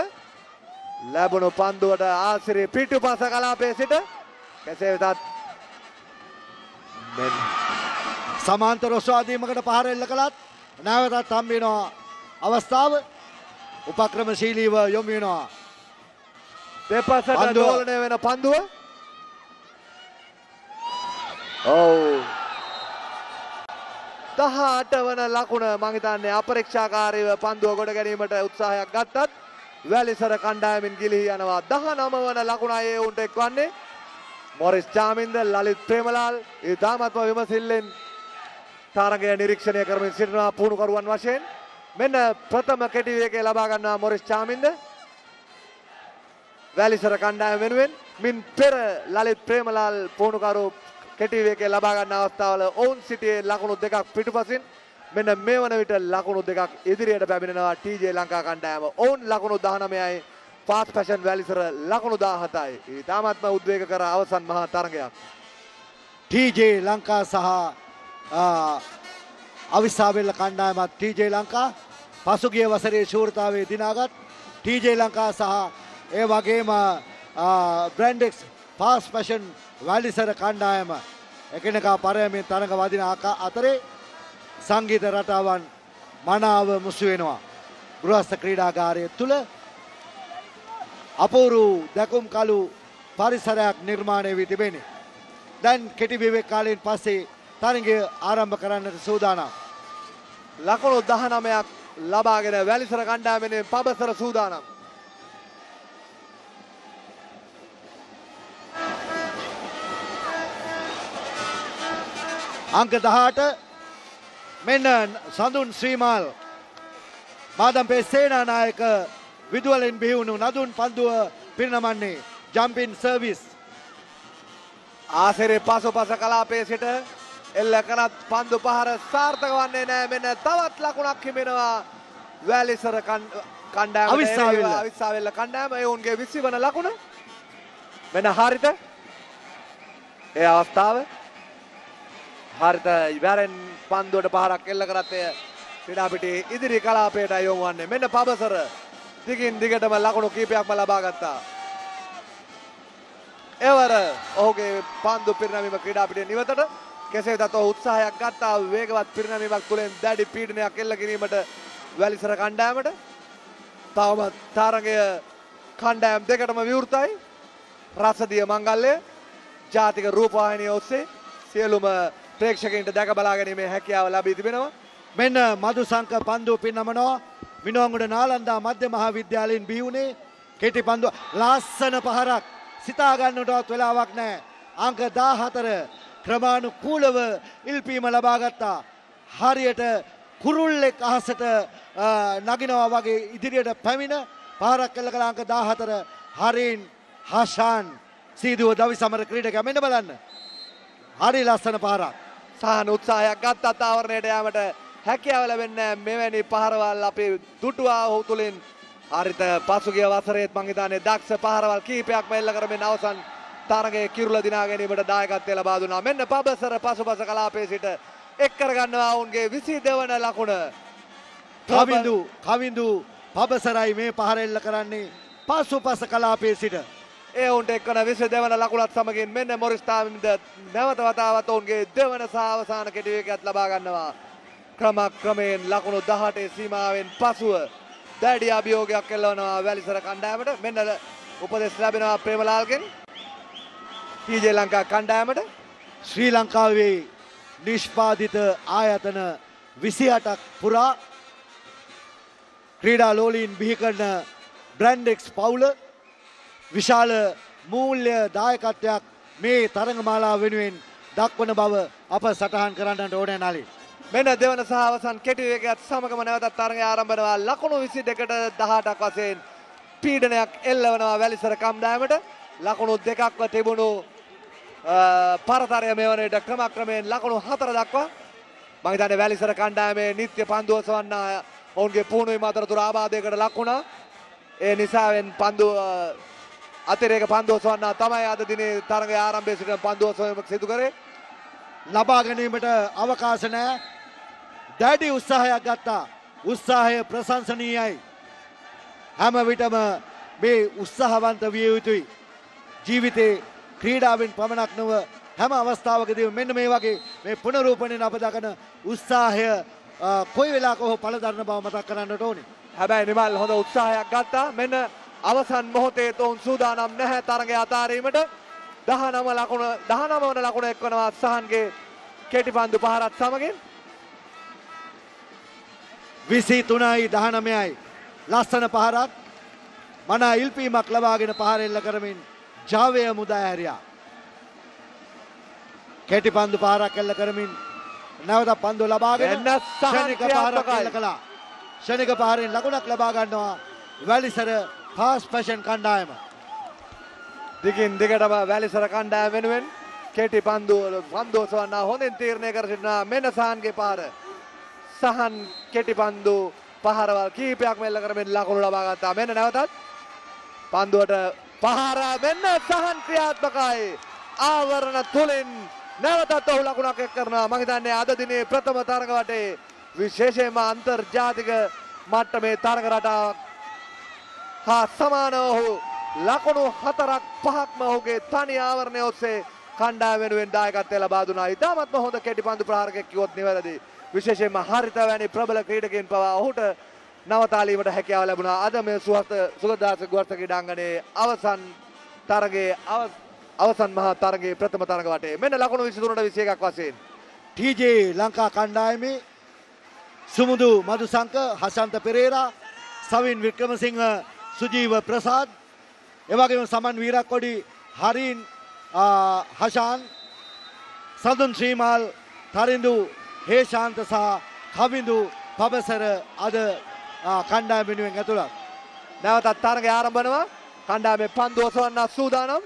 ලැබුණු පන්දුවට ආසිරි පිටුපස කලාපයේ සිට. කෙසේ වෙතත් සමාන්තර ඔසවාදීමකට පහර එල්ල කළත් නැවතත් හම් වෙනවා අවස්ථාව. උපක්‍රමශීලීව යොමු වෙනවා දෙපසට දෝලණය වෙන පන්දුව. ඔව් දහඅට වන ලකුණ මම හිතන්නේ අපරීක්ෂාකාරීව පන්දුව ගොඩ ගැනීමට උත්සාහයක් ගත්තත් වැලිසර කණ්ඩායමින් ගිලිහි යනවා. දහනව වන ලකුණයි ඒ උන්ට එක්වන්නේ. මොරිස් චාමින්ද ලලිත් ප්‍රේමලාල් ඉතාමත්ම විමසිල්ලෙන් තරගය නිරීක්ෂණය කරමින් සිටිනවා පුහුණුකරුවන් වශයෙන්. මෙන්න ප්‍රථම කෙටි වේගය ලබා ගන්නවා මොරිස් චාමින්ද වැලිසර කණ්ඩායම වෙනුවෙන්. මින් පෙර ලලිත් ප්‍රේමලාල් පුහුණුකරු කෙටි වේගය ලබා ගන්න අවස්ථාවල ඔවුන් සිටියේ ලකුණු දෙකක් පිටුපසින්. මෙන්න මේ වන විට ලකුණු දෙකක් ඉදිරියට පැමිණෙනවා ටීජේ ලංකා කණ්ඩායම. ඔවුන් ලකුණු දහනවයයි පාස් පැෂන් වැලිසර ලකුණු දාහතයි. ඉතාමත්ම උද්වේග කර අවසන් මහා තරගයක්. ටීජේ ලංකා සහ අවිස්සාවෙල්ල කණ්ඩායමත් ටීජේ ලංකා පසුගිය වසරේ ශූරතාවයේ දිනාගත් ටීජේ ලංකා සහ ඒ වගේම බ්‍රැන්ඩෙක්ස් පාස් පැෂන් වැලිසර කණ්ඩායම එකිනෙකා පරයමින් තරඟ වදින අතරේ සංගීත රටාවන් මනාව මුසු වෙනවා. ගෘහස්ත ක්‍රීඩාගාරය තුල අපූරු දැකුම් කලු පරිසරයක් නිර්මාණය වී තිබෙනේ. දැන් කෙටි විවේක කාලයෙන් පස්සේ තරඟය ආරම්භ කරන්නට සූදානම්. ලකුණු දහනවයක් ලබාගෙන වැලිසර කණ්ඩායමෙන් පබසර සූදානම්. අංක දහඅට මෙන්න සඳුන් ශ්‍රීමාල් මාදම්පේ සේනානායක විදුවලින් බිහිවුණු නදුන් පන්දුව පිරිනමන්නේ ජම්පින් සර්විස්. ආසරේ පසුපස කලාපයේ සිට එල්ල කරත් පන්දු පහර සාර්ථක වන්නේ නැහැ. මෙන්න තවත් ලකුණක් හිමිනවා වැලිසර කණ්ඩායම අවිස්සාවෙල්ල අවිස්සාවෙල්ල කණ්ඩායම. ඒ උන්ගේ විසි වන ලකුණ මෙන්න හරිත ඒ අවස්ථාව හරිත ඉවරෙන් පන්දුවට පහරක් එල්ල කරත් එය ක්‍රීඩාපිටියේ ඉදිරි කලාපයට යොමු වන්නේ. මෙන්න පබසර දිගින් දිගටම ලකුණු කීපයක්ම ලබා ගත්තා. එවර ඔහුගේ පන්දු පිරිනැමීම ක්‍රීඩාපිටියේ නිවතට. කෙසේ වෙතත් ඔහු උත්සාහයක් ගත්තා. වේගවත් පිරිනැමීමක් තුළින් දැඩි පීඩනයක් එල්ල කිරීමට වැලිසර කණ්ඩායමට. තවම තරගය කණ්ඩායම් දෙකටම විවෘතයි. රසදිය මංගල්‍ය ජාතික රූපවාහිනිය ඔස්සේ සියලුම ප්‍රේක්ෂකයන්ට දැක බලා ගැනීමේ හැකියාව ලැබී තිබෙනවා. මෙන්න මදුසංක පන්දුව පින්නමනවා. විනෝංගුඩ නාලන්දා මධ්‍ය මහාවිද්‍යාලයෙන් බිහි වුණේ කෙටි පන්දුව. ලස්සන පහරක් සිතා ගන්නටවත් වෙලාවක් නැහැ. අංක දහහතර ක්‍රමානුකූලව ඉල්පීම ලබා ගත්තා. හරියට කුරුල්ලෙක් අහසට නගිනවා වගේ ඉදිරියට පැමිණ පහරක් එල්ල කළ අංක දහහතර හරින් හෂාන් සීදුව දවිසමර ක්‍රීඩකයා. මෙන්න බලන්න. හරි ලස්සන පහරක්. සහන උත්සාහයක් ගත්තා තාවරණයට යෑමට හැකියාව ලැබෙන්නේ. මෙවැනි පහරවල් අපේ දුටුවා ඔහු තුළින්. හරිත පසුගිය වසරේත් මං හිතන්නේ දක්ෂ පහරවල් කීපයක්ම එල්ල කරමින් අවසන් තරගයේ කිරුළ දිනා ගැනීමට දායකත්වය ලබා දුන්නා. මෙන්න පබසර පසුපස කලාපයේ සිට එක් කරගන්නවා ඔවුන්ගේ විසි දෙක වන ලකුණ. කවිඳු කවිඳු පබසරයි මේ පහර එල්ල කරන්නේ පසුපස කලාපයේ සිට. ඒ ඔවුන්ට එක්වන විසි දෙවන ලකුණත් සමගින් මෙන්න මොරිස් තාමින්ද නැවත වතාවත් ඔවුන්ගේ දෙවන සහ අවසාන කෙටිවේගයත් ලබා ගන්නවා. ක්‍රමක්‍රමයෙන් ලකුණු දහඅටේ සීමාවෙන් පසුව දැඩි අභියෝගයක් එල්ලවනවා වැලිසර කණ්ඩායමට. මෙන්න උපදෙස් ලැබෙනවා ප්‍රේමලාල්ගෙන් ටීජේ ලංකා කණ්ඩායමට. ශ්‍රී ලංකාවේ නිෂ්පාදිත ආයතන විසි අටක් පුරා ක්‍රීඩා ලෝලීන් බිහි කරන බ්‍රැන්ඩෙක්ස් පවුල විශාල මූල්‍ය දායකත්වයක් මේ තරඟමාලා වෙනුවෙන් දක්වන බව අප සටහන් කරන්නට ඕනේ නාලි. මෙන්න දෙවන සහ අවසන් කෙටි වේගයත් සමගම නැවතත් තරඟය ආරම්භ වෙනවා. ලකුණු විසි දෙකට දහඅටක් වශයෙන් පීඩනයක් එල්ලවනවා වැලිසර කණ්ඩායමට. ලකුණු දෙකක්ව තිබුණු පරතරය මේ වනවිට ක්‍රමක්‍රමයෙන් ලකුණු හතර දක්වා මම හිතන්නේ වැලිසර කණ්ඩායමේ නිත්‍ය පන්දු ඔසවන්න ඔවුන්ගේ පුහුණු වීම අතරතුර ආබාධයකට ලක් වුණා. ඒ නිසාවෙන් පන්දු අතිරේක පන්දෝසවන්න තමයි අද දිනේ තරගය ආරම්භයේ සිට පන්දෝසවීමක් සිදු කරේ. ලබා ගැනීමට අවකාශ නැහැ. දැඩි උත්සාහයක් ගත්තා. උත්සාහය ප්‍රශංසනීයයි. හැම විටම මේ උත්සාහවන්ත විය යුතුයි. ජීවිතේ ක්‍රීඩාවෙන් පමණක් නොව හැම අවස්ථාවකදී මෙන්න මේ වගේ මේ පුනරූපණයෙන් අප දකින උත්සාහය කොයි වෙලාවක හෝ පළදරන බව මතක් කරන්නට ඕනේ. හැබැයි නිමල් හොඳ උත්සාහයක් ගත්තා. මෙන්න අවසන් මොහොතේ තෝන් සූදානම් නැහැ තරගය අතාරීමට. දහනම ලකුණ දහනම වන ලකුණ එක්වනවා සහන්ගේ කෙටි පන්දු පහරත් සමගින්. විසි තුනයි දහනමයි ලස්සන පහරක් මනා ඉල්පීමක් ලබාගෙන පහර එල්ල කරමින් ජාවය මුදා හැරියා. කෙටි පන්දු පහරක් එල්ල කරමින් නැවත පන්දු ලබාගෙන ශනික පහරක් එල්ල කළා. ශනික පහරෙන් ලකුණක් ලබා ගන්නවා වැලිසර පාස් පැෂන් කණ්ඩායම. දිගින් දිගටම වැලිසර කණ්ඩායම වෙනුවෙන් කෙටි පන්දුවල පන්දෝසවන්න හොඳින් තීරණය කර සිටිනා. මෙන්න සහන්ගේ පහර. සහන් කෙටි පන්දු පහරවල් කීපයක්ම එල්ල කරමින් ලකුණු ලබා ගත්තා. මෙන්න නැවතත් පන්දුවට පහර මෙන්න සහන් ක්‍රියාත්මකයි ආවරණ තුලින් නැවතත් ඔහු ලකුණක් එක් කරනවා මම හිතන්නේ අද දිනේ ප්‍රථම තරඟ වටේ විශේෂයෙන්ම අන්තර්ජාතික මට්ටමේ තරඟ රටාවක් හා සමාන ඔහු ලකුණු හතරක් පහක්ම ඔහුගේ තනි ආවරණය ඔස්සේ කණ්ඩායම වෙනුවෙන් දායකත්වය ලබා දුනා ඉතාමත්ම හොඳ කෙටි පන්දු ප්‍රහාරකයක් කිව්වොත් නිවැරදි විශේෂයෙන්ම හරිත වැනි ප්‍රබල ක්‍රීඩකයන් පවා ඔහුට නවතාලීමට හැකියාව ලැබුණා අද මේ සුගතදාස ගුවන්තොට ක්‍රීඩාංගණයේ අවසන් තරගයේ අවසන් මහා තරගයේ ප්‍රථම තරග වටේ මෙන්න ලකුණු විසිතුනට විසිඑකක් වශයෙන් ටීජේ ලංකා කණ්ඩායමේ සුමුදු මදුසංක හසන්ත පෙරේරා සවින් වික්‍රමසිංහ සුජීව ප්‍රසාද් එවැගේම සමන් වීරක්කොඩි හරින් හෂාන් සඳුන් ශ්‍රීමාල් තරිඳු හේශාන්ත සහ කවිඳු පබසර අද කණ්ඩායම වෙනුවෙන් ඇතුළත් නැවතත් තරගය ආරම්භ වෙනවා කණ්ඩායමේ පන්දු ඔසවන්න සූදානම්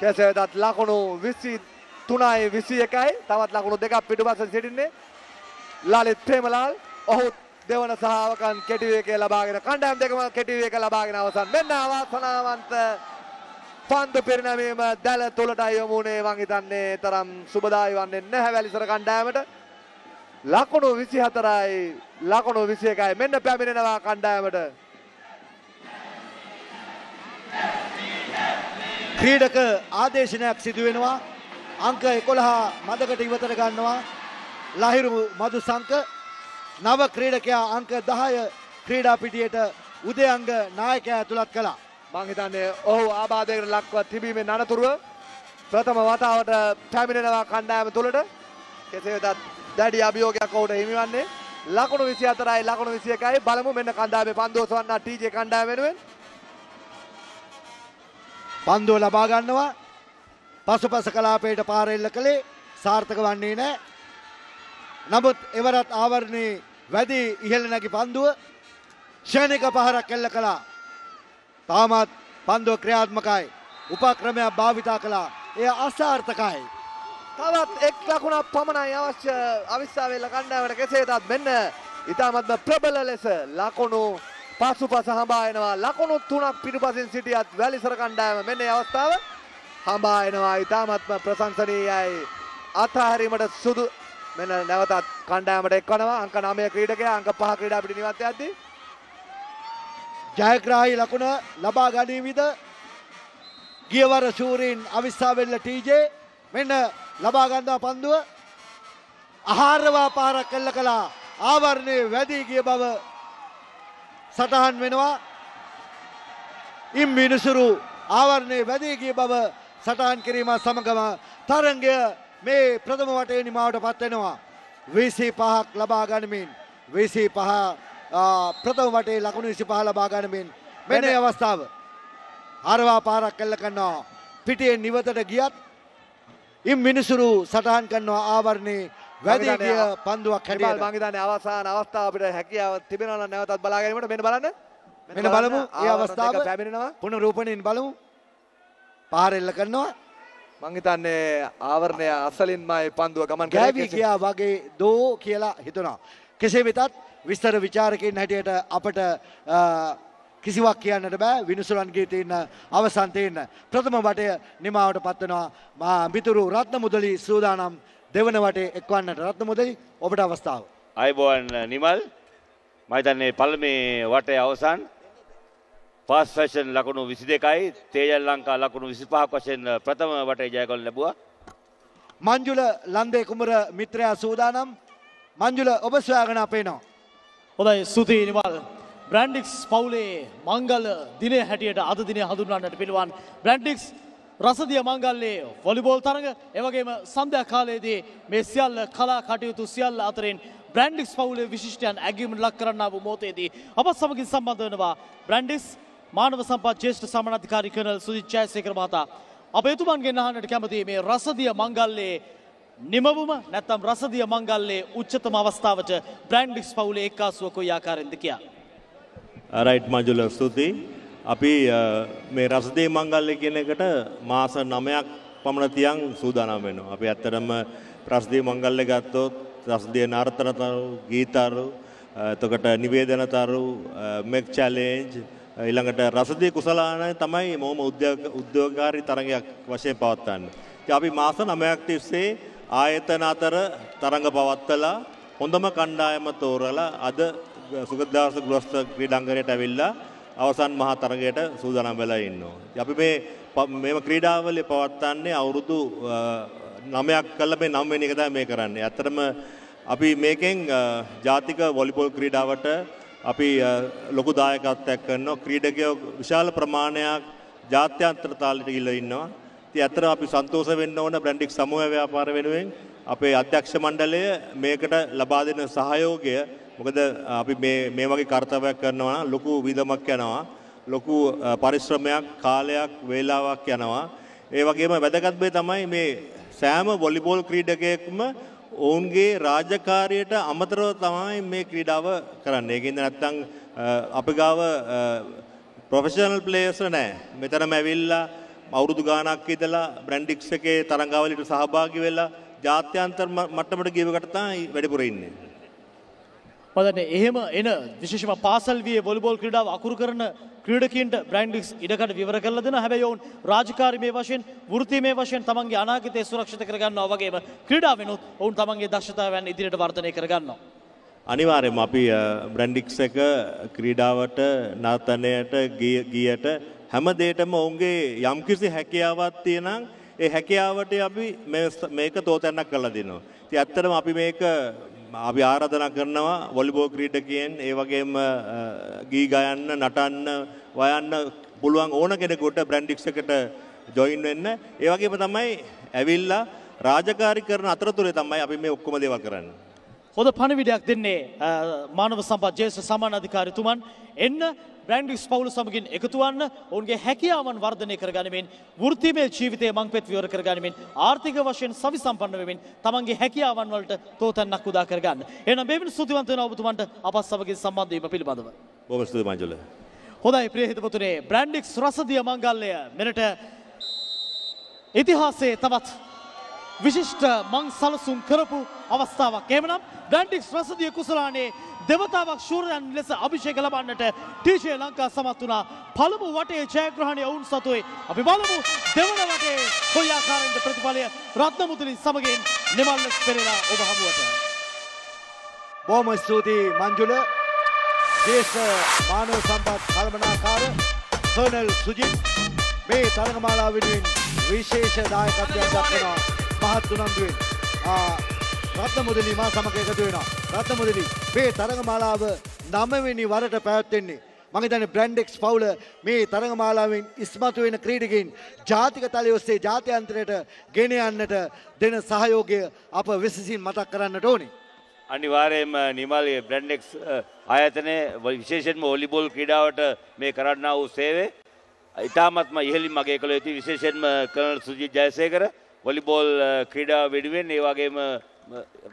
කෙසේ වෙතත් ලකුණු විසිතුනයි විසිඑකයි තවත් ලකුණු දෙකක් පිටුපස්සෙන් සිටින්නේ ලලිත් ප්‍රේමලාල් ඔහු දෙවන සහවකන් කෙටි වේගය ලබාගෙන කණ්ඩායම් දෙකම කෙටි වේගය ලබාගෙන අවසන් මෙන්න ආසනාවන්ත පන්දු පෙරනැමීම දැල තුලටයි යොමු වුණේ මං හිතන්නේ තරම් සුබදායි වන්නේ නැහැ වැලිසර කණ්ඩායමට ලකුණු විසිහතරයි ලකුණු විසිඑකයි මෙන්න පැමිණෙනවා කණ්ඩායමට ක්‍රීඩක ආදේශනයක් සිදු වෙනවා අංක එකොළහ මදකට ඉවතට ගන්නවා ලහිරු මදුසංක නව ක්‍රීඩකයා අංක දහය ක්‍රීඩා පිටියට උදයංග නායකයා ඇතුළත් කළා මං හිතන්නේ ඔහු ආබාධයකට ලක්ව තිබීමේ අනතුරුව ප්‍රථම වතාවට පැමිණෙනවා කණ්ඩායම තුළට කෙසේ වෙතත් දැඩි අභියෝගයක් ඔහුට හිමිවන්නේ ලකුණු විසිහතරයි ලකුණු විසිඑකයි බලමු මෙන්න කණ්ඩායමේ පන්දුව සවන්න ටීජේ කණ්ඩායම වෙනුවෙන් පන්දුව ලබා ගන්නවා පසුපස කලාපයට පාර එල්ල කළේ සාර්ථක වන්නේ නැහැ නමුත් එවරත් ආවරණේ වැඩි ඉහළ නැගී පන්දුව ශානික පහරක් එල්ල කළා තාමත් පන්දුව ක්‍රියාත්මකයි උපක්‍රමයක් භාවිතා කළා එය අසාර්ථකයි තවත් එක් ලකුණක් පමණයි අවශ්‍ය අවිස්සාවේල කණ්ඩායමට කෙසේ වෙතත් මෙන්න ඉතාමත්ම ප්‍රබල ලෙස ලකුණු පසුපස හඹා එනවා ලකුණු තුනක් පිටුපසින් සිටියත් වැලිසර කණ්ඩායම මෙන්න මේ අවස්ථාව හඹා එනවා ඉතාමත්ම ප්‍රශංසනීයයි අතහැරීමට සුදු මෙන්න නැවතත් කණ්ඩායමට එක්වනවා අංක නවය ක්‍රීඩකයා අංක පහ ක්‍රීඩා පිටි නිවත් යද්දී ජයග්‍රාහී ලකුණ ලබා ගැනීමද ගියවර ශූරීන් අවිස්සාවේල ටීජේ මෙන්න ලබා ගන්නවා පන්දුව ආහාරවා පාරක් එල්ල කළා ආවරණයේ වැඩි ගිය බව සටහන් වෙනවා ඉම් මිනිසුරු ආවරණයේ වැඩි ගිය බව සටහන් කිරීම සමගම තරංගය මේ ප්‍රථම වටේ නිමාවටපත් වෙනවා විසිපහක් ලබා ගනිමින් විසිපහ ප්‍රථම වටේ ලකුණු විසිපහ ලබා ගනිමින් මෙන්න මේ අවස්ථාව ආහාරවා පාරක් එල්ල කරනවා පිටියේ නිවතට ගියත් ඉම් මිනිසුරු සටහන් කරනවා ආවරණේ වැඩි ගිය පන්දුවක් හැටියට මම හිතන්නේ අවසාන අවස්ථාව අපිට හැකියාව තිබෙනවා නම් නැවතත් බලා ගැනීමට මෙන්න බලන්න මෙන්න බලමු මේ අවස්ථාව පැමිණෙනවා පුනරූපණයෙන් බලමු පාරෙල්ල කරනවා මම හිතන්නේ ආවරණය අසලින්ම මේ පන්දුව ගමන් කරගෙන ගෑවි ගියා වගේ දෝ කියලා හිතනවා කෙසේ වෙතත් විස්තර ਵਿਚාරකයන් හැටියට අපට කිසිවක් කියන්නට බෑ විනුසුරන්ගේ තියෙන අවසන් තියෙන ප්‍රථම වටය නිමාවටපත් වෙනවා මිතුරු රත්නමුදලි සූදානම් දෙවන වටේ එක්වන්නට රත්නමුදලි ඔබට අවස්ථාව ආයුබෝවන් නිමල් මම හිතන්නේ පළමුවේ වටේ අවසන් ෆාස්ට් ෆැෂන් ලකුණු විසිදෙකයි තේජල් ලංකා ලකුණු විසිපහක් වශයෙන් ප්‍රථම වටේ ජයග්‍රහණ ලැබුවා මංජුල ලන්දේ කුමර මිත්‍රයා සූදානම් මංජුල ඔබ සොයාගෙන අපේනවා හොඳයි ස්තුතියි නිමල් බ්‍රැන්ඩික්ස් පවුලේ මංගල දිනය හැටියට අද දිනය හඳුන්වන්නට පිළිවන් බ්‍රැන්ඩික්ස් රසදිය මංගල්‍යයේ වොලිබෝල් තරඟ එවැගේම සන්ධ්‍යා කාලයේදී මේ සියල්ල කලා කටයුතු සියල්ල අතරින් බ්‍රැන්ඩික්ස් පවුලේ විශිෂ්ටයන් ඇගීමට ලක් කරන්නා වූ මොහොතේදී අප සමගින් සම්බන්ධ වෙනවා බ්‍රැන්ඩික්ස් මානව සම්පත් ජ්‍යෙෂ්ඨ සමානාධිකාරී කර්නල් සුජිත් ජයසේකර මහතා අප එතුමන්ගෙන් අහන්නට කැමතියි මේ රසදිය මංගල්‍යයේ නිමවුම නැත්නම් රසදිය මංගල්‍යයේ උච්චතම අවස්ථාවට බ්‍රැන්ඩික්ස් පවුලේ එක්කාසුව කොයි ආකාරයෙන්ද කියා රයිට් මංජුල ස්තුතියි අපි මේ රසදී මංගල්‍ය කියන එකට මාස නවයක් පමණ තියන් සූදානම් වෙනවා. අපි ඇත්තටම රසදී මංගල්‍ය ගත්තොත් රසදී නර්තනතරු, ගීතරු, එතකොට නිවේදනතරු, මෙක් චැලෙන්ජ්, ඊළඟට රසදී කුසලාන තමයි මොම උද්‍යෝගකාරී තරගයක් වශයෙන් පවත්වන්නේ. ඉතින් අපි මාස නවයක් තිස්සේ ආයතන අතර තරඟ පවත්වලා හොඳම කණ්ඩායම තෝරලා අද සුගතදාස ගෘහස්ත ක්‍රීඩාංගණයට ඇවිල්ලා අවසන් මහා තරගයට සූදානම් වෙලා ඉන්නවා. අපි මේ මේව ක්‍රීඩාවලිය පවත්වන්නේ අවුරුදු නවයක් කළා මේ නවවෙනි එක තමයි මේ කරන්නේ. ඇත්තටම අපි මේකෙන් ජාතික වොලිබෝල් ක්‍රීඩාවට අපි ලොකු දායකත්වයක් කරනවා. ක්‍රීඩකයෝ විශාල ප්‍රමාණයක් ජාත්‍යන්තර තාලෙට ගිහිල්ලා ඉන්නවා. ඉතින් ඇත්තට අපි සන්තෝෂ වෙන්න ඕන බ්‍රැන්ඩික් සමූහ ව්‍යාපාර වෙනුවෙන් අපේ අධ්‍යක්ෂ මණ්ඩලය මේකට ලබා දෙන සහයෝගය. මොකද අපි මේ මේ වගේ කාර්යයක් කරනවා නම් ලොකු විදමක් යනවා. ලොකු පරිශ්‍රමයක්, කාලයක්, වේලාවක් යනවා. ඒ වගේම වැදගත් බේ තමයි මේ සෑම වොලිබෝල් ක්‍රීඩකයෙක්ම ඔවුන්ගේ රාජකාරියට අමතරව තමයි මේ ක්‍රීඩාව කරන්නේ. ඒකින්ද නැත්තම් අපි ගාව ප්‍රොෆෙෂනල් ප්ලේයර්ස් නැහැ. මෙතනම ඇවිල්ලා අවුරුදු ගාණක් ඉඳලා බ්‍රැන්ඩික්ස් එකේ තරඟාවලියට සහභාගී වෙලා ජාත්‍යන්තර මට්ටමට ගිය එකට තමයි වැඩිපුර ඉන්නේ. මොකද එහෙම එන විශේෂම පාසල් වියේ වොලිබෝල් ක්‍රීඩාව අකුරු කරන ක්‍රීඩකීන්ට බ්‍රැන්ඩික්ස් ඉඩකට විවර කරලා දෙනවා. හැබැයි ඔවුන් රාජකාරීමේ වශයෙන්, වෘත්තීමේ වශයෙන් තමන්ගේ අනාගතය සුරක්ෂිත කරගන්නවා වගේම ක්‍රීඩාවෙනුත් ඔවුන් තමන්ගේ දක්ෂතාවයන් ඉදිරියට වර්ධනය කරගන්නවා. අනිවාර්යයෙන්ම අපි බ්‍රැන්ඩික්ස් එක ක්‍රීඩාවට, නර්තනයට, ගීයට හැම දෙයකම ඔවුන්ගේ යම්කිසි හැකියාවක් තියෙනම් ඒ හැකියාවට අපි මේක තෝතැන්නක් කරලා දෙනවා. ඉතින් ඇත්තටම අපි මේක අපි ආරාධනා කරනවා වොලිබෝල් ක්‍රීඩකයන් ඒ වගේම ගී ගයන්න, නටන්න, වයන්න පුළුවන් ඕන කෙනෙකුට බ්‍රැන්ඩික්ස් එකට ජොයින් වෙන්න. ඒ වගේම තමයි ඇවිල්ලා රාජකාරී කරන අතරතුරේ තමයි අපි මේ ඔක්කොම දේවල් කරන්නේ. හොඳ පණිවිඩයක් දෙන්නේ මානව සම්පත් ජේෂ්ඨ සමානාධිකාරීතුමන්. එන්න බ්‍රැන්ඩික්ස් පවුල සමගින් එකතු වන්න, ඔවුන්ගේ හැකියාවන් වර්ධනය කරගනිමින්, වෘත්තීමය ජීවිතයේ මංපෙත් විවර කරගනිමින්, ආර්ථික වශයෙන් සවිසම්පන්න වෙමින් තමන්ගේ හැකියාවන් වලට තෝතැන්නක් උදා කරගන්න. එහෙනම් මේ වෙන ස්තුතිවන්ත වෙනවා ඔබතුමන්ට අපත් සමගින් සම්බන්ධ වීම පිළිබඳව. බොහොම ස්තුතියි මංජුල. හොඳයි ප්‍රිය හිතවතුනේ, බ්‍රැන්ඩික්ස් රසදිය මංගල්‍යය මෙරට ඉතිහාසයේ තවත් විශිෂ්ට මං සලසුම් කරපු අවස්ථාවක්. එහෙමනම් බ්‍රැන්ඩික්ස් රසදිය කුසලානේ දෙවතාවක් ශූරයන් ලෙස අභිෂේක ලබන්නට ටීෂේ ලංකා සමත් වුණා. පළමු වටේ ජයග්‍රහණය ඔවුන් සතුයි. අපි බලමු දෙවන වටේ කොයි ආකාරයෙන්ද ප්‍රතිඵලය. රත්නමුතුලින් සමගින් නිමල්ස් පෙරේරා ඔබ හමුවට. බොහොම ස්තුතියි මංජුල. ජේෂ්ඨ මානව සම්පත් කළමනාකාර කර්නල් සුජිත් මේ තරගමාලාව වෙනුවෙන් විශේෂ දායකත්වයක් දක්වනවා. මහත් උනන්දුවෙන් රත්නමුදලි මා සමග එකතු වෙනවා. රත්නමුදලි මේ තරගමාලාව නවවෙනි වරට පැවැත්වෙන්නේ. මම හිතන්නේ බ්‍රැන්ඩික්ස් පවුල මේ තරගමාලාවෙන් ඉස්මතු වෙන ක්‍රීඩකයන් ජාතික තලයේ ඔස්සේ ජාත්‍යන්තරයට ගෙන යන්නට දෙන සහයෝගය අප විශේෂයෙන් මතක් කරන්නට ඕනේ. අනිවාර්යයෙන්ම නිමල් බ්‍රැන්ඩික්ස් ආයතනයේ විශේෂයෙන්ම වොලිබෝල් ක්‍රීඩාවට මේ කරන්නා වූ සේවය ඉතාමත්ම ඉහළින් මගේ කළ යුතුයි. විශේෂයෙන්ම කර්නල් සුජිත් ජයසේකර වොලිබෝල් ක්‍රීඩාව වෙනුවෙන් ඒ වගේම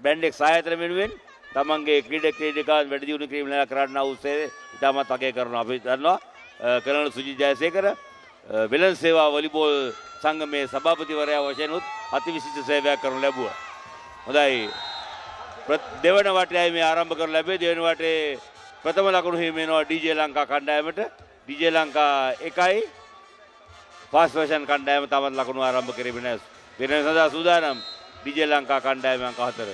බ්‍රැන්ඩික්ස් ආයතන වෙනුවෙන් තමන්ගේ ක්‍රීඩක ක්‍රීඩිකාන් වැඩි දියුණු කිරීම ලබා කරන්න උත්සාහය ඉතාමත් අගය කරනවා. අපි දන්නවා කර්නල් සුජිත් ජයසේකර වෙළඳ සේවා වොලිබෝල් සංගමේ සභාපතිවරයා වශයෙන් උත් අතිවිශිෂ්ට සේවයක් කරනු ලැබුවා. හොඳයි, දෙවන වටේ මේ ආරම්භ කරලා ලැබුවේ. දෙවන වටේ ප්‍රථම ලකුණු හිමි වෙනවා ඩීජේ ලංකා කණ්ඩායමට. ඩීජේ ලංකා එකයි ෆාස්ට් ෆැෂන් කණ්ඩායම තමත් ලකුණු ආරම්භ කරගෙන වෙනස සඳහා සූදානම්. ඩීජේ ලංකා කණ්ඩායම අංක හතර. හොඳයි,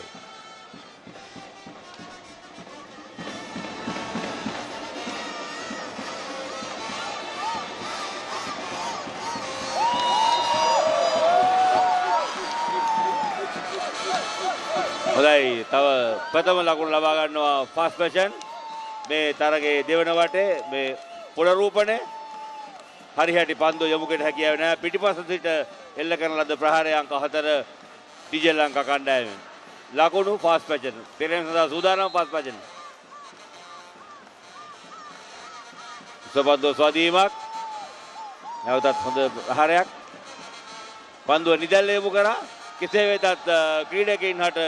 තව ප්‍රථම ලකුණු ලබා ගන්නවා ෆාස්ට් ෆැෂන් මේ තරගයේ දෙවන වටේ මේ පොළ රූපණේ. හරිහැටි පන්දු යොමුකට හැකියාව නැහැ. පිටිපස්ස සිට එල්ල කරන ලද ප්‍රහාරය අංක හතර ඩීජේ ලංකා කණ්ඩායමෙන්. ලකුණු ෆාස්ට් ෆැෂන් පෙරේන සඳහා සූදානම්. ෆාස්ට් ෆැෂන් සබද්දෝ සදීමක් නැවතත් හොඳ ප්‍රහාරයක් පන්දුව නිදැල්ල යොමු කරා. කෙසේ වෙතත් ක්‍රීඩකයන් හට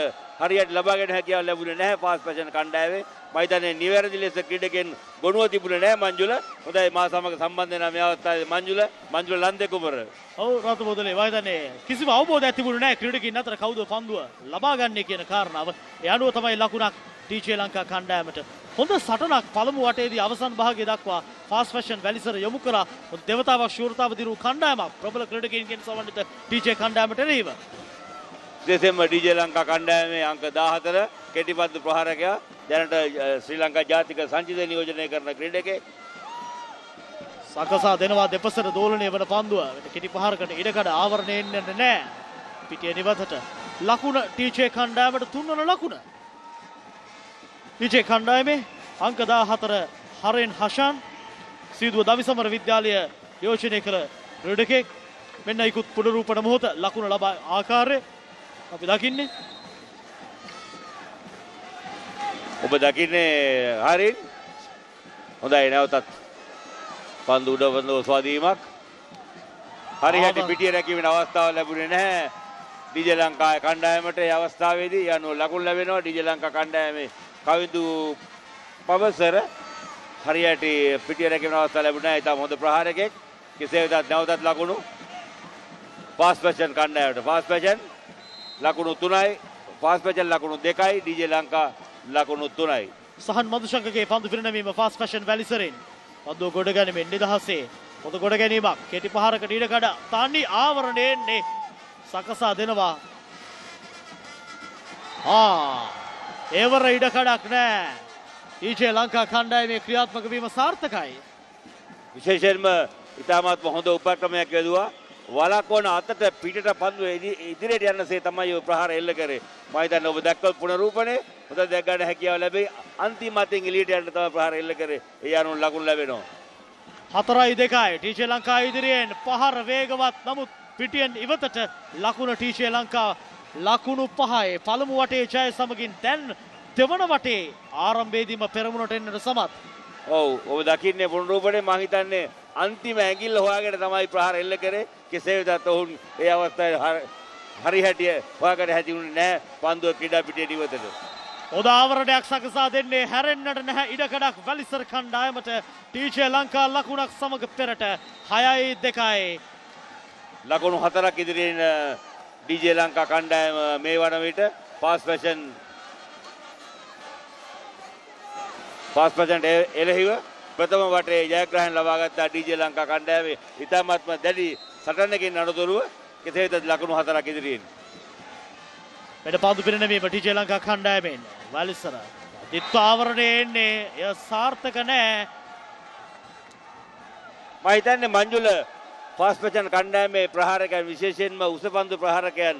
හරියට ලබාගෙන හැකියාව ලැබුණේ නැහැ ෆාස්ට් ෆැෂන් කණ්ඩායමේ. මයිතනේ නිවැරදි ලෙස ක්‍රීඩකයන් ගොනුව තිබුණේ නැහැ මංජුල. හොඳයි, මා සමග සම්බන්ධ වෙනා මේ අවස්ථාවේ මංජුල මංජුල ලන්දේ කුමර. ඔව් රතුමුදලේ, මයිතනේ කිසිම අවබෝධයක් තිබුණේ නැහැ ක්‍රීඩකයන් අතර කවුද පන්දුව ලබා ගන්නේ කියන කාරණාව. ඒ අනුව තමයි ලකුණක් ටීචේ ලංකා කණ්ඩායමට හොඳ සටනක් පළමු වටේදී අවසන් භාගය දක්වා ෆාස්ට් ෆැෂන් වැලිසර යොමු කරා. හොඳ දෙවතාවක් ශූරතාව දිරු කණ්ඩායමක් ප්‍රබල ක්‍රීඩකයින්ගෙන් සමන්විත ටීජේ කණ්ඩායමට එරෙහිව. විශේෂයෙන්ම ටීජේ ලංකා කණ්ඩායමේ අංක දාහතර කෙටිපත්තු ප්‍රහාරකයා දැනට ශ්‍රී ලංකා ජාතික සංචිතය නියෝජනය කරන ක්‍රීඩකයෙක්. සකසා දෙනවා දෙපසට දෝලණය වන පන්දුව. කෙටි පහරකට ඉඩකඩ ආවරණය වෙන්නේ නැහැ. පිටිය නිවතට ලකුණ ටීජේ කණ්ඩායමට තුන්වන ලකුණ. ටීජේ කණ්ඩායමේ අංක දාහතර හරෙන් හෂාන් සීදුව දවිසමර විද්‍යාලය යෝජනය කළ ක්‍රීඩකෙක්. මෙන්න ඉක්ුත් පුනරූපණ මොහොත ලකුණ ලබා ආකාරය අපි දකින්නේ. ඔබ දකින්නේ හරින් හොඳයි නැවතත් පන්දු උඩ වන ස්වාධීනමක් හරි හැටි පිටිය රැකීමේ අවස්ථාව ලැබුණේ නැහැ ඩිජේ ලංකා කණ්ඩායමට. ඒ අවස්ථාවේදී යනු ලකුණු ලැබෙනවා ඩිජේ ලංකා කණ්ඩායමේ කවිදු පවසර හරි හැටි පිටිය රැකීමේ අවස්ථාව ලැබුණා. ඒ තමයි හොඳ ප්‍රහාරකෙක්. කෙසේ වෙතත් නැවතත් ලකුණු ෆාස්ට් ෆැෂන් කණ්ඩායමට. ෆාස්ට් ෆැෂන් ලකුණු තුනයි ෆාස්ට් ෆැෂන් ලකුණු දෙකයි ඩිජේ ලංකා ලකුණු තුනයි. සහන් මදුශංකගේ පන්දු පිරිනැමීම ෆාස්ට් ෆැෂන් වැලිසරෙන්. පන්දු ගොඩ ගැනීමෙන් නිදහසේ පොද ගොඩ ගැනීමක් කෙටි පහරකට ඉඩකඩ තන්නේ ආවරණය එන්නේ සකසා දෙනවා. ආ ඒවර ඉඩකඩක් නෑ. ඊජේ ලංකා කණ්ඩායමේ ක්‍රියාත්මක වීම සාර්ථකයි. විශේෂයෙන්ම ඉතාමත් හොඳ උපක්‍රමයක් ලැබුවා. වලක්වන අතට පිටට පන්දු ඉදිරියට යනසේ තමයි ප්‍රහාර එල්ල කරේ. මම හිතන්නේ ඔබ දැක්කොත් පුනරූපණේ හොඳ දැක් ගන්න හැකියාව ලැබෙයි. අන්තිම අතෙන් එළියට යන්න තමයි ප්‍රහාර එල්ල කරේ. ඒ අනුව ලකුණු ලැබෙනවා. හතරයි දෙකයි ටීජේ ලංකා ඉදිරියෙන්. පහර වේගවත් නමුත් පිටියෙන් ඉවතට ලකුණ ටීජේ ලංකා ලකුණු පහයි. පළමු වටේ ජය සමගින් දැන් දෙවන වටේ ආරම්භයේදීම පෙරමුණට එන්නට සමත්. ඔව් ඔබ දකින්නේ පුනරූපණේ මම හිතන්නේ අන්තිම ඇඟිල්ල හොයාගෙන තමයි ප්‍රහාර එල්ල කරේ. කෙසේ වෙතත් ඔවුන් ඒ අවස්ථාවේ හරි හැටිය හොයාගෙන හැදිුනේ නැහැ පන්දුව ක්‍රීඩා පිටියේ නිවතට. හොඳ ආවරණයක් සකසා දෙන්නේ හැරෙන්නට නැහැ ඉඩකඩක් වැලිසර කණ්ඩායමට. ටීජේ ලංකා ලකුණක් සමග පෙරට හයයි දෙකයි. ලකුණු හතරක් ඉදිරියෙන් ඩීජේ ලංකා කණ්ඩායම මේ වන විට ෆාස්ට් ෆැෂන් ෆාස්ට් ෆැෂන් එළෙහිව ප්‍රථම වටේ ජයග්‍රහණ ලබාගත්තා ඩීජේ ලංකා කණ්ඩායමේ. ඉතාමත්ම දැඩි සටනකින් අනතුරුව කෙසේ වෙතත් ලකුණු හතරක් ඉදිරියෙන්. මෙන්න පාදු පිරිනැමීම ඩීජේ ලංකා කණ්ඩායමෙන් වැලිසර දිත්ව ආවරණය එන්නේ. එය සාර්ථක නැහැ. මම හිතන්නේ මංජුල ෆාස්ට් ෆැෂන් කණ්ඩායමේ ප්‍රහාරකයන් විශේෂයෙන්ම උස පන්දු ප්‍රහාරකයන්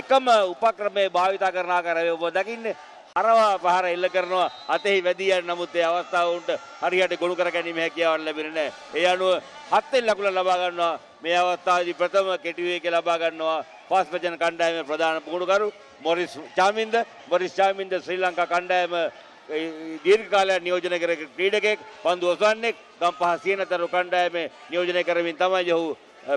එකම උපක්‍රමයේ භාවිත කරන ආකාරය ඔබ දකින්නේ. අරවා පහර එල්ල කරනවා අතෙහි වැදී යන නමුත් ඒ අවස්ථාව උන්ට හරියට ගොනු කර ගැනීම හැකියාවක් ලැබෙන්නේ නැහැ. ඒ අනුව හත්ෙන් ලකුණ ලබා ගන්නවා. මේ අවස්ථාවේදී ප්‍රථම කෙටි වේගය ලබා ගන්නවා ෆාස්ට් ෆැෂන් කණ්ඩායමේ ප්‍රධාන පුහුණුකරු මොරිස් චාමින්ද. මොරිස් චාමින්ද ශ්‍රී ලංකා කණ්ඩායම දීර්ඝ කාලයක් නියෝජනය කර ක්‍රීඩකෙක්. පන්දු ඔසවන්නේ ගම්පහ සියනතර කණ්ඩායමේ නියෝජනය කරමින් තමයි ඔහු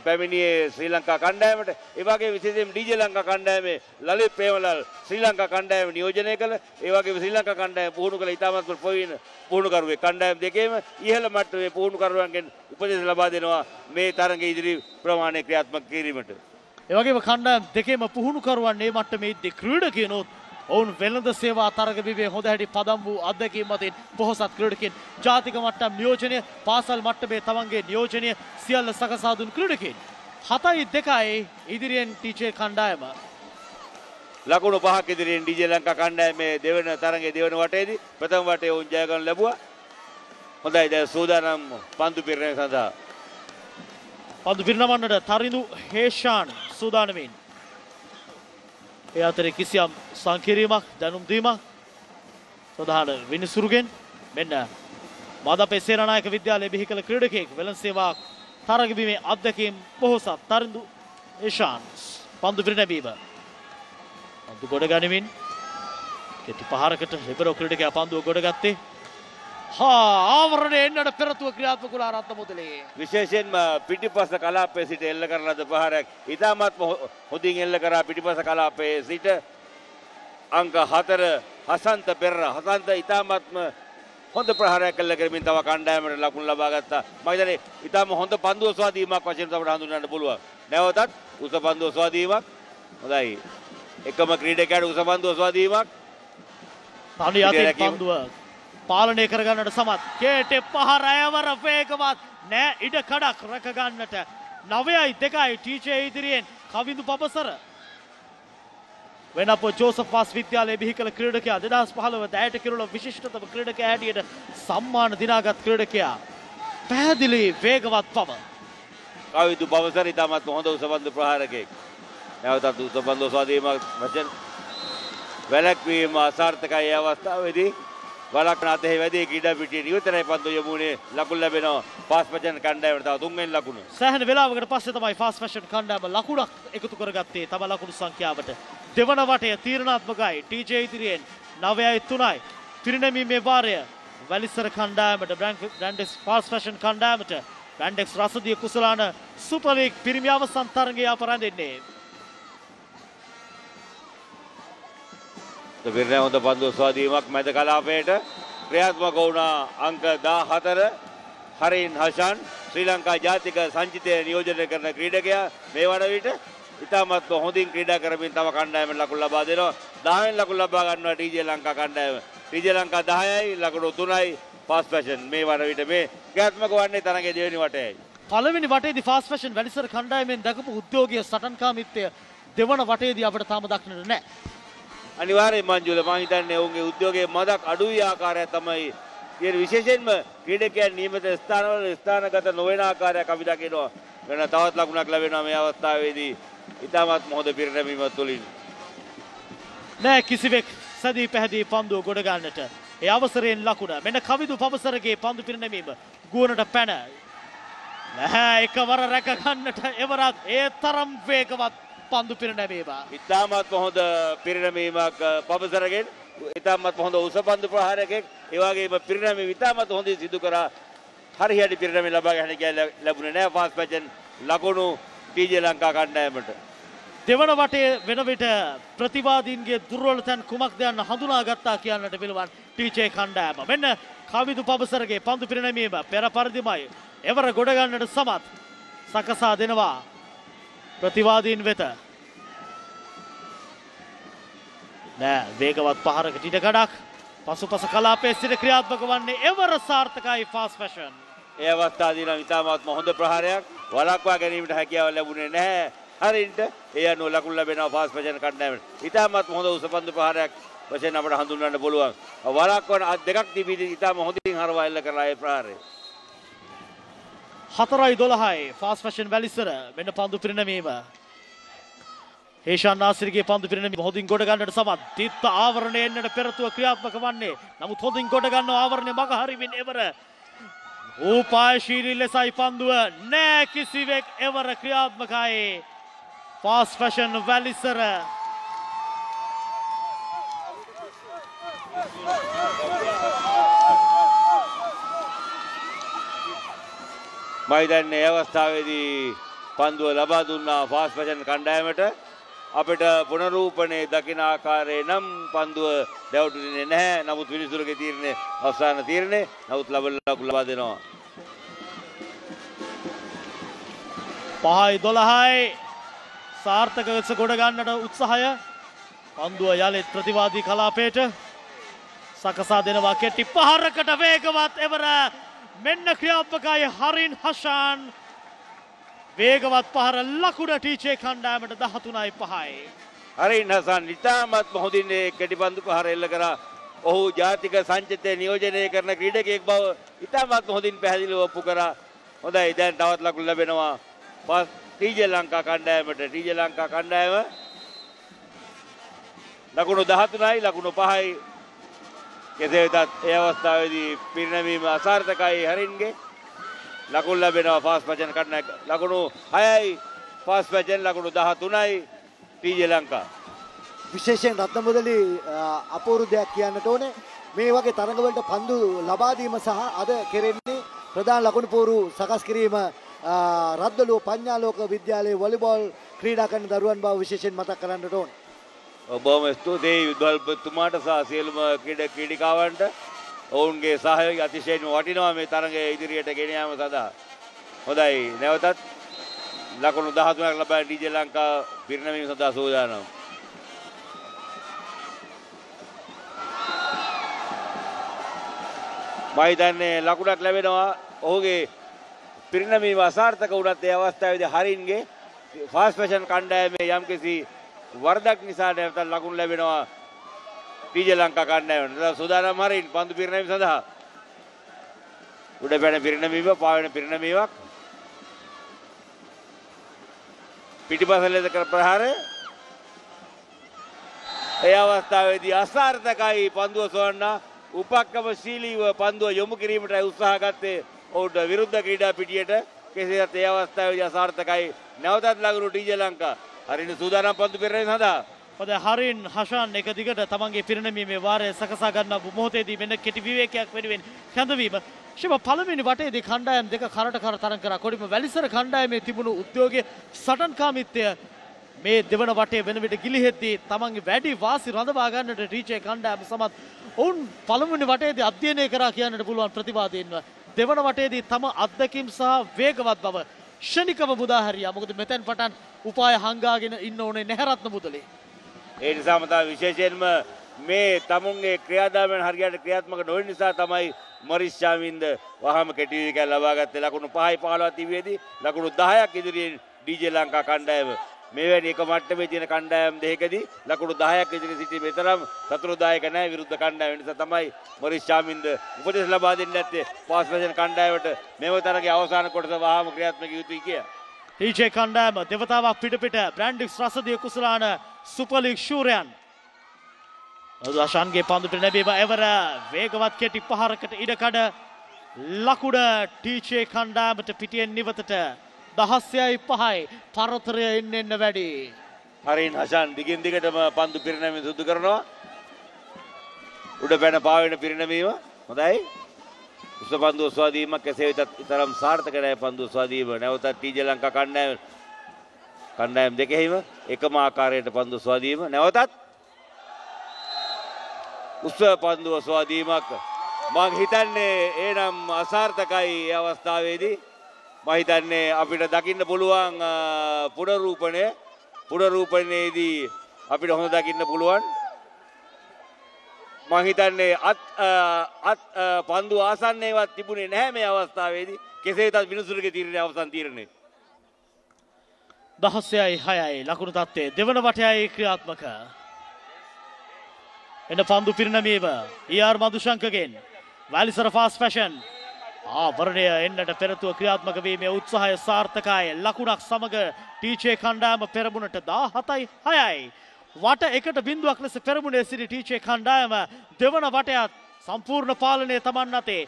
පැමිණියේ ශ්‍රී ලංකා කණ්ඩායමට. ඒ වගේ විශේෂයෙන් ඩීජේ ලංකා කණ්ඩායමේ ලලිත් ප්‍රේමලාල් ශ්‍රී ලංකා කණ්ඩායම නියෝජනය කළ. ඒ වගේ ශ්‍රී ලංකා කණ්ඩායම පුහුණු කළ ඉතාමත් ප්‍රවීණ පුහුණුකරුවෙක්. කණ්ඩායම දෙකේම ඉහළ මට්ටමේ පුහුණුකරුවන්ගෙන් උපදෙස් ලබා දෙනවා මේ තරඟයේ ඉදිරි ප්‍රමාණය ක්‍රියාත්මක කිරීමට. ඒ වගේම කණ්ඩායම් දෙකේම පුහුණුකරුවන් මේ මට්ටමේදී ක්‍රීඩකයනොත් ඔවුන් වෙළඳ සේවා තරග විභාගයේ හොඳ හැටි පදම් වූ අත්දැකීම් මතින් පොහොසත් ක්‍රීඩකයන් ජාතික මට්ටම් නියෝජනය පාසල් මට්ටමේ තමන්ගේ නියෝජනය සියල්ල සකසා දුන් ක්‍රීඩකයන්. හතයි දෙකයි ඉදිරියෙන් ටීජේ කණ්ඩායම. ලකුණු පහක් ඉදිරියෙන් ඩීජේ ලංකා කණ්ඩායමේ දෙවන තරගයේ දෙවන වටේදී ප්‍රථම වටේ ඔවුන් ජය ගන්න ලැබුවා. හොඳයි දැන් සූදානම් පන්දු පිරිනැමීම සඳහා. පන්දු පිරිනමන්නට තරිඳු හේෂාන් සූදානම් වෙන්නේ. ඒ අතරේ කිසියම් සංකීරීමක් දැනුම් දීමක් ප්‍රධාන විනිසුරුගෙන්. මෙන්න මාදපේ සේනානායක විද්‍යාලයේ බිහි කළ ක්‍රීඩකයෙක් වෙළඳ සේවා තරගබිමේ අධ්‍යක්ෂකම් පොහොසත් තරිඳු ඒෂාන් පන්දු පිරිනැමීම. පන්දු ගොඩ ගනිමින් කෙටි පහරකට ලිබරෝ ක්‍රීඩකයා පන්දුව ගොඩගත්තේ. හා ආවරණය එන්නට පෙරතුව ක්‍රියාත්මක වුණා රත්නමුදලේ. විශේෂයෙන්ම පිටිපස කලාපයේ සිට එල්ල කරන ලද ප්‍රහාරයක් ඉතාමත් හොඳින් එල්ල කරා පිටිපස කලාපයේ සිට අංක හතර හසන්ත පෙරේරා. හසන්ත ඉතාමත්ම හොඳ ප්‍රහාරයක් එල්ල කරමින් තව කණ්ඩායමට ලකුණු ලබා ගත්තා. මම හිතන්නේ ඉතාම හොඳ පන්දු ඔසවාදීමක් වශයෙන් අපට හඳුන්වන්න පුළුවන්. නැවතත් උස පන්දු ඔසවාදීමක්. හොඳයි. එකම ක්‍රීඩකයාට උස පන්දු ඔසවාදීමක් पानी आते बंदूर पालने करगा नट समात केटे पहाराया वर फेक बात ने इड खड़ा रखगा नट नवे आई देखा आई टीचे इधरियन खाविंदु पापसर වෙනපෝ ජෝසප් වාස් විද්‍යාලයේ බිහිකල ක්‍රීඩකයා දෙදහස් පහළොව දැයට කිරුළ විශිෂ්ටතම ක්‍රීඩකයා හැටියට සම්මාන දිනාගත් ක්‍රීඩකයා පැහැදිලි වේගවත් පව කවිදු බවසරි තමත් හොඳ උසබන්දු ප්‍රහාරකයෙක් නැවතත් උසබන්දු සාදීමක් වචන වැලැක්වීම අසාර්ථකයි. අවස්ථාවේදී වලක්න අතේ වැඩි ක්‍රීඩ පිටියේ නියුතරයි පන්දු යමුනේ ලකුණු ලැබෙනවා ෆාස්ට් ෆැෂන් කණ්ඩායමට තව තුන්වෙනි ලකුණ. සෑහෙන වෙලාවකට පස්සේ තමයි ෆාස්ට් ෆැෂන් කණ්ඩායම ලකුණක් එකතු කරගත්තේ තම ලකුණු සංඛ්‍යාවට. දෙවන වටය තීරණාත්මකයි. ටීජේ ඉදිරියෙන් නවයයි තුනයි ත්‍රිනමීමේ වාරය වැලිසර කණ්ඩායමට බ්‍රැන්ඩෙක්ස් ෆාස්ට් ෆැෂන් කණ්ඩායමට බ්‍රැන්ඩෙක්ස් රසදිය කුසලාන සුපර් ලීග් පිරිමි අවසන් තරගය අපරඳින්නේ. දෙවිරණ හොඳ පන්දු සාදීමක් මැද කලාපයට ක්‍රියාත්මක වුණා. අංක දාහතර හරින් හෂන් ශ්‍රී ලංකා ජාතික සංචිතය නියෝජනය කරන ක්‍රීඩකයා මේ වන විට ඉතාමත් හොඳින් ක්‍රීඩා කරමින් තම කණ්ඩායම ලකුණු ලබා දෙනවා. දහයෙන් ලකුණු ලබා ගන්නවා ටීජේ ලංකා කණ්ඩායම. ටීජේ ලංකා දහයයි ලකුණු තුනයි ෆාස්ට් ෆැෂන් මේ වර විට මේ ක්‍රියාත්මක වන්නේ තරගයේ දෙවෙනි වටයයි. පළවෙනි වටයේදී ෆාස්ට් ෆැෂන් වැලිසර කණ්ඩායමෙන් දක්වපු උද්‍යෝගීය සටන්කාමීත්වය දෙවන වටයේදී අපිට තාම දක්නට නැහැ. අනිවාර්යයෙන්ම මංජුල මම හිතන්නේ ඔවුන්ගේ උද්‍යෝගයේ මදක් අඩුයි ආකාරය තමයි ඒ විශේෂයෙන්ම ක්‍රීඩකයන් නියමිත ස්ථානවල ස්ථානගත නොවන ආකාරයක් අපි දකිනවා. වෙන තවත් ලකුණක් ලැබෙනවා මේ අවස්ථාවේදී. ඉතාමත් මොහොත පිරිනැමීම තුළින් නෑ කිසිවෙක් සැදී පැහැදී පන්දුව ගොඩ ගන්නට ඒ අවසරයෙන් ලකුණ මෙන්න කවිදු පවසරගේ පන්දු පිරිනැමීම ගුවනට පැන නැහැ එකවර රැක ගන්නට එවරත් ඒ තරම් වේගවත් පන්දු පිරිනැමීම ඉතාමත් හොඳ පිරිනැමීමක් පවසරගෙන් ඉතාමත් හොඳ උස පන්දු ප්‍රහාරකෙක් ඒ වගේම පිරිනැමීම ඉතාමත් හොඳින් සිදු කරා හරියට පිරිනැමීම ලබා ගන්න ලැබුණේ නෑ ෆාස්ට් පැෂන් ලකුණු ටීජේ ලංකා කණ්ඩායමට. දෙවන වටේ වෙන විට ප්‍රතිවාදීන්ගේ දුර්වලතන් කුමක්ද යන්න හඳුනාගත්තා කියන්නට පිළිවන් ටීජේ කණ්ඩායම. මෙන්න කවිදු පබසරගේ පන්දු පිරිනැමීම පෙර පරිදිමයි එවර ගොඩ ගන්නට සමත් සකසා දෙනවා ප්‍රතිවාදීන් වෙත. නෑ වේගවත් පහරකට ඉඩ ගඩක් පසුපස කලාපයේ සිට ක්‍රියාත්මක වන්නේ එවර සාර්ථකයි ෆාස්ට් ෆැෂන්. ඒ අවස්ථාවේදී නම් ඉතාමත්ම හොඳ ප්‍රහාරයක් වලක්වා ගැනීමට හැකියාව ලැබුණේ නැහැ. හරින්ට ඒ අනුව ලකුණු ලැබෙනවා ෆාස්ට් ෆැෂන් කණ්ඩායමට. ඉතාමත් හොඳ උසපන්දු ප්‍රහාරයක් වශයෙන් අපට හඳුන්වන්න පුළුවන්. වලක්වන අත් දෙකක් තිබීදී ඉතාම හොඳින් හරවා එල්ල කරලා ඒ ප්‍රහාරය. හතරයි දොළහයි ෆාස්ට් ෆැෂන් වැලිසර මෙන්න පන්දු පිරිනැමීම. හේෂාන් නාසිරිගේ පන්දු පිරිනැමීම හොඳින් ගොඩ ගන්නට සමත්. තිත්ත ආවරණය එන්නට පෙරතුව ක්‍රියාත්මක වන්නේ. නමුත් හොඳින් ගොඩ ගන්නවා ආවරණය මග හරිමින් එවර උපායශීලී ලෙසයි පන්දුව නෑ කිසිවෙක් එවර ක්‍රියාත්මකයි ෆාස්ට් ෆැෂන් වැලිසර. මයිදන්නේ අවස්ථාවේදී පන්දුව ලබා දුන්නා ෆාස්ට් ෆැෂන් කණ්ඩායමට. අපිට පුනරූපණය දකින ආකාරයේ නම් පන්දුව දැවටුනේ නැහැ. නමුත් විනිසුරුගේ තීරණය අවසාන තීරණය. නමුත් ලබන ලකුණු ලබා දෙනවා. පහයි දොළහයි සාර්ථක වෙස ගොඩ ගන්නට උත්සාහය පන්දුව යලෙත් ප්‍රතිවාදී කලාපයට සකසා දෙනවා. කෙටි පහරකට වේගවත් එවර මෙන්න ක්‍රියාත්මකයි හරින් හෂාන්. වේගවත් පහර ලකුණ ටීජේ කණ්ඩායමට දහතුනයි පහයි. හරින් හසන් ඉතාමත් හොඳින් කෙටි පන්දු පහර එල්ල කරා. ඔහු ජාතික සංචිතය නියෝජනය කරන ක්‍රීඩකයෙක් බව ඉතාමත් හොඳින් පැහැදිලිව ඔප්පු කරා. හොඳයි දැන් තවත් ලකුණු ලැබෙනවා ටීජේ ලංකා කණ්ඩායමට. ටීජේ ලංකා කණ්ඩායම ලකුණු දහතුනයි ලකුණු පහයි. කෙසේ වෙතත් ඒ අවස්ථාවේදී පිරිනැමීම අසාර්ථකයි හරින්ගේ. ලකුණු ලැබෙනවා ෆාස්ට් ෆැෂන් කණ්ඩායම ලකුණු හයයි ෆාස්ට් ෆැෂන් ලකුණු දහතුනයි ටීජේ ලංකා. විශේෂයෙන් රත්නමුදලි අපූර්ව දෙයක් කියන්නට ඕනේ මේ වගේ තරඟවලට පන්දු ලබා දීම සහ අද කෙරෙන්නේ ප්‍රධාන ලකුණු පෝරු සකස් කිරීම රද්දලුව පඤ්ඤාලෝක විද්‍යාලයේ වොලිබෝල් ක්‍රීඩා කරන දරුවන් බව විශේෂයෙන් මතක් කරන්නට ඕනේ. ඔබම ස්තුතියි යුදල්පතුමාට සහ සියලුම ක්‍රීඩා ක්‍රීඩිකාවන්ට. ඔවුන්ගේ සහයෝගය අතිශයින්ම වටිනවා මේ තරගය ඉදිරියට ගෙන යාම සඳහා. හොඳයි නැවතත් ලකුණු දහතුනක් ලබා ටීජේ ලංකා පිරිනැමීම සඳහා සූදානම්. මයිතන්නේ ලකුණක් ලැබෙනවා ඔහුගේ පිරිනමීම අසාර්ථක වුණත් ඒ අවස්ථාවේදී හරින්ගේ ෆාස්ට් ෆැෂන් කණ්ඩායමේ යම්කිසි වරදක් නිසා නැවත ලකුණු ලැබෙනවා ශ්‍රී ලංකා කණ්ඩායමට. සූදානම් හරින් පන්දු පිරිනමීම සඳහා. උඩ පැන පිරිනමීම පාවෙන පිරිනමීමක් පිටිපස්සෙන් ලෙස කර ප්‍රහාරය ඒ අවස්ථාවේදී අසාර්ථකයි පන්දුව සොයන්න උපක්‍රමශීලීව පන්දුව යොමු කිරීමටයි උත්සාහ ගත්තේ ඔහුට විරුද්ධ ක්‍රීඩා පිටියට. කෙසේත් ඒ අවස්ථාවේදී අසාර්ථකයි. නැවතත් ලකුණු ටීජේ ලංකා. හරින් සූදානම් පන්දු පෙරහැර සඳහා. මොකද හරින් හෂාන් එක දිගට තමන්ගේ පිරිනමීමේ වාරය සකසා ගන්නා මොහොතේදී මෙන්න කෙටි විවේකයක් වෙනුවෙන් කැඳවීම. ශිව පළවෙනි වටේදී කණ්ඩායම් දෙක කරට කර තරඟ කරා. කොඩිම වැලිසර කණ්ඩායමේ තිබුණු උද්‍යෝගයේ සටන්කාමීත්වය මේ දෙවන වටේ වෙන විට ගිලිහෙද්දී තමන්ගේ වැඩි වාසි රඳවා ගන්නට ටීජේ කණ්ඩායම සමත් ඔවුන් පළමුනි වටේදී අධ්‍යයනය කරා කියන්නට පුළුවන් ප්‍රතිවාදීන්ව. දෙවන වටේදී තම අත්දැකීම් සහ වේගවත් බව ෂණිකව මුදා හැරියා. මොකද මෙතෙන් පටන් උපාය හංගාගෙන ඉන්න ඕනේ නැහැරත්න මුදලේ. ඒ නිසාම තමයි විශේෂයෙන්ම මේ තමුන්ගේ ක්‍රියාදාමයන් හරියට ක්‍රියාත්මක නොවන නිසා තමයි මොරිස් චාමින්ද වහාම කෙටි විකල් ලබා ගත්තේ. ලකුණු පහයි පහළොවයි තිබෙදී ලකුණු දහයක් ඉදිරියෙන් ඩීජේ ලංකා කණ්ඩායම මේවැනි එක මට්ටමේ තියෙන කණ්ඩායම් දෙකකදී ලකුණු දහයක් ඉදිරි සිටි මෙතරම් සතුටුදායක නැහැ විරුද්ධ කණ්ඩායම නිසා තමයි මොරිස් චාමින්ද උපදෙස් ලබා දෙන්නේ නැත්තේ පාස් වැසෙන කණ්ඩායමට මේව තරගේ අවසාන කොටස වහාම ක්‍රියාත්මක යුතුයි කිය. ටීජේ කණ්ඩායම දෙවතාවක් පිට පිට බ්‍රැන්ඩික්ස් රසදිය කුසලාන සුපර් ලීග් ශූරයන්. අසංගේ පන්දු පිට නැබීම එවර වේගවත් කෙටි පහරකට ඉඩකඩ ලකුණ ටීජේ කණ්ඩායමට පිටියෙන් නිවතට දහස්යයි පහයි පරතරය එන්න එන්න වැඩි. හරින් හෂාන් දිගින් දිගටම පන්දු පිරිනමීම සිදු කරනවා. උඩ පැන පාවෙන පිරිනමීම හොඳයි. උස පන්දු ස්වාධීනීමක් කෙසේ වෙතත් තරම් සාර්ථක නැහැ පන්දු ස්වාධීනීම. නැවතත් ටීජේ ලංකා කණ්ඩායම කණ්ඩායම් දෙකෙහිම එකම ආකාරයට පන්දු ස්වාධීනීම නැවතත් උස පන්දු ස්වාධීනීමක් මම හිතන්නේ එනම් අසාර්ථකයි ඒ අවස්ථාවේදී. මහිතන්නේ අපිට දකින්න පුළුවන් පුනරූපණය පුනරූපණයේදී අපිට හොඳ දකින්න පුළුවන්. මම හිතන්නේ අත් අත් පන්දු ආසන්නේවත් තිබුණේ නැහැ මේ අවස්ථාවේදී. කෙසේ වෙතත් විනිසුරුගේ තීරණය අවසන් තීරණය. දහසයි හයයි ලකුණු තත්ත්වයේ දෙවන වටයයි ක්‍රියාත්මක. එන පන්දු පිරිනමීම ඊ ආර් මදුශංකගෙන් වැලිසර ෆාස්ට් ෆැෂන් ආවරණය එන්නට පෙරතුව ක්‍රියාත්මක වීමේ උත්සාහය සාර්ථකයි. ලකුණක් සමග ටීජේ කණ්ඩායම පෙරමුණට දහසයි හයයි වට එකට බිඳුවක් ලෙස පෙරමුණේ සිටි ටීජේ කණ්ඩායම දෙවන වටයත් සම්පූර්ණ පාලනය තමන් අතේ.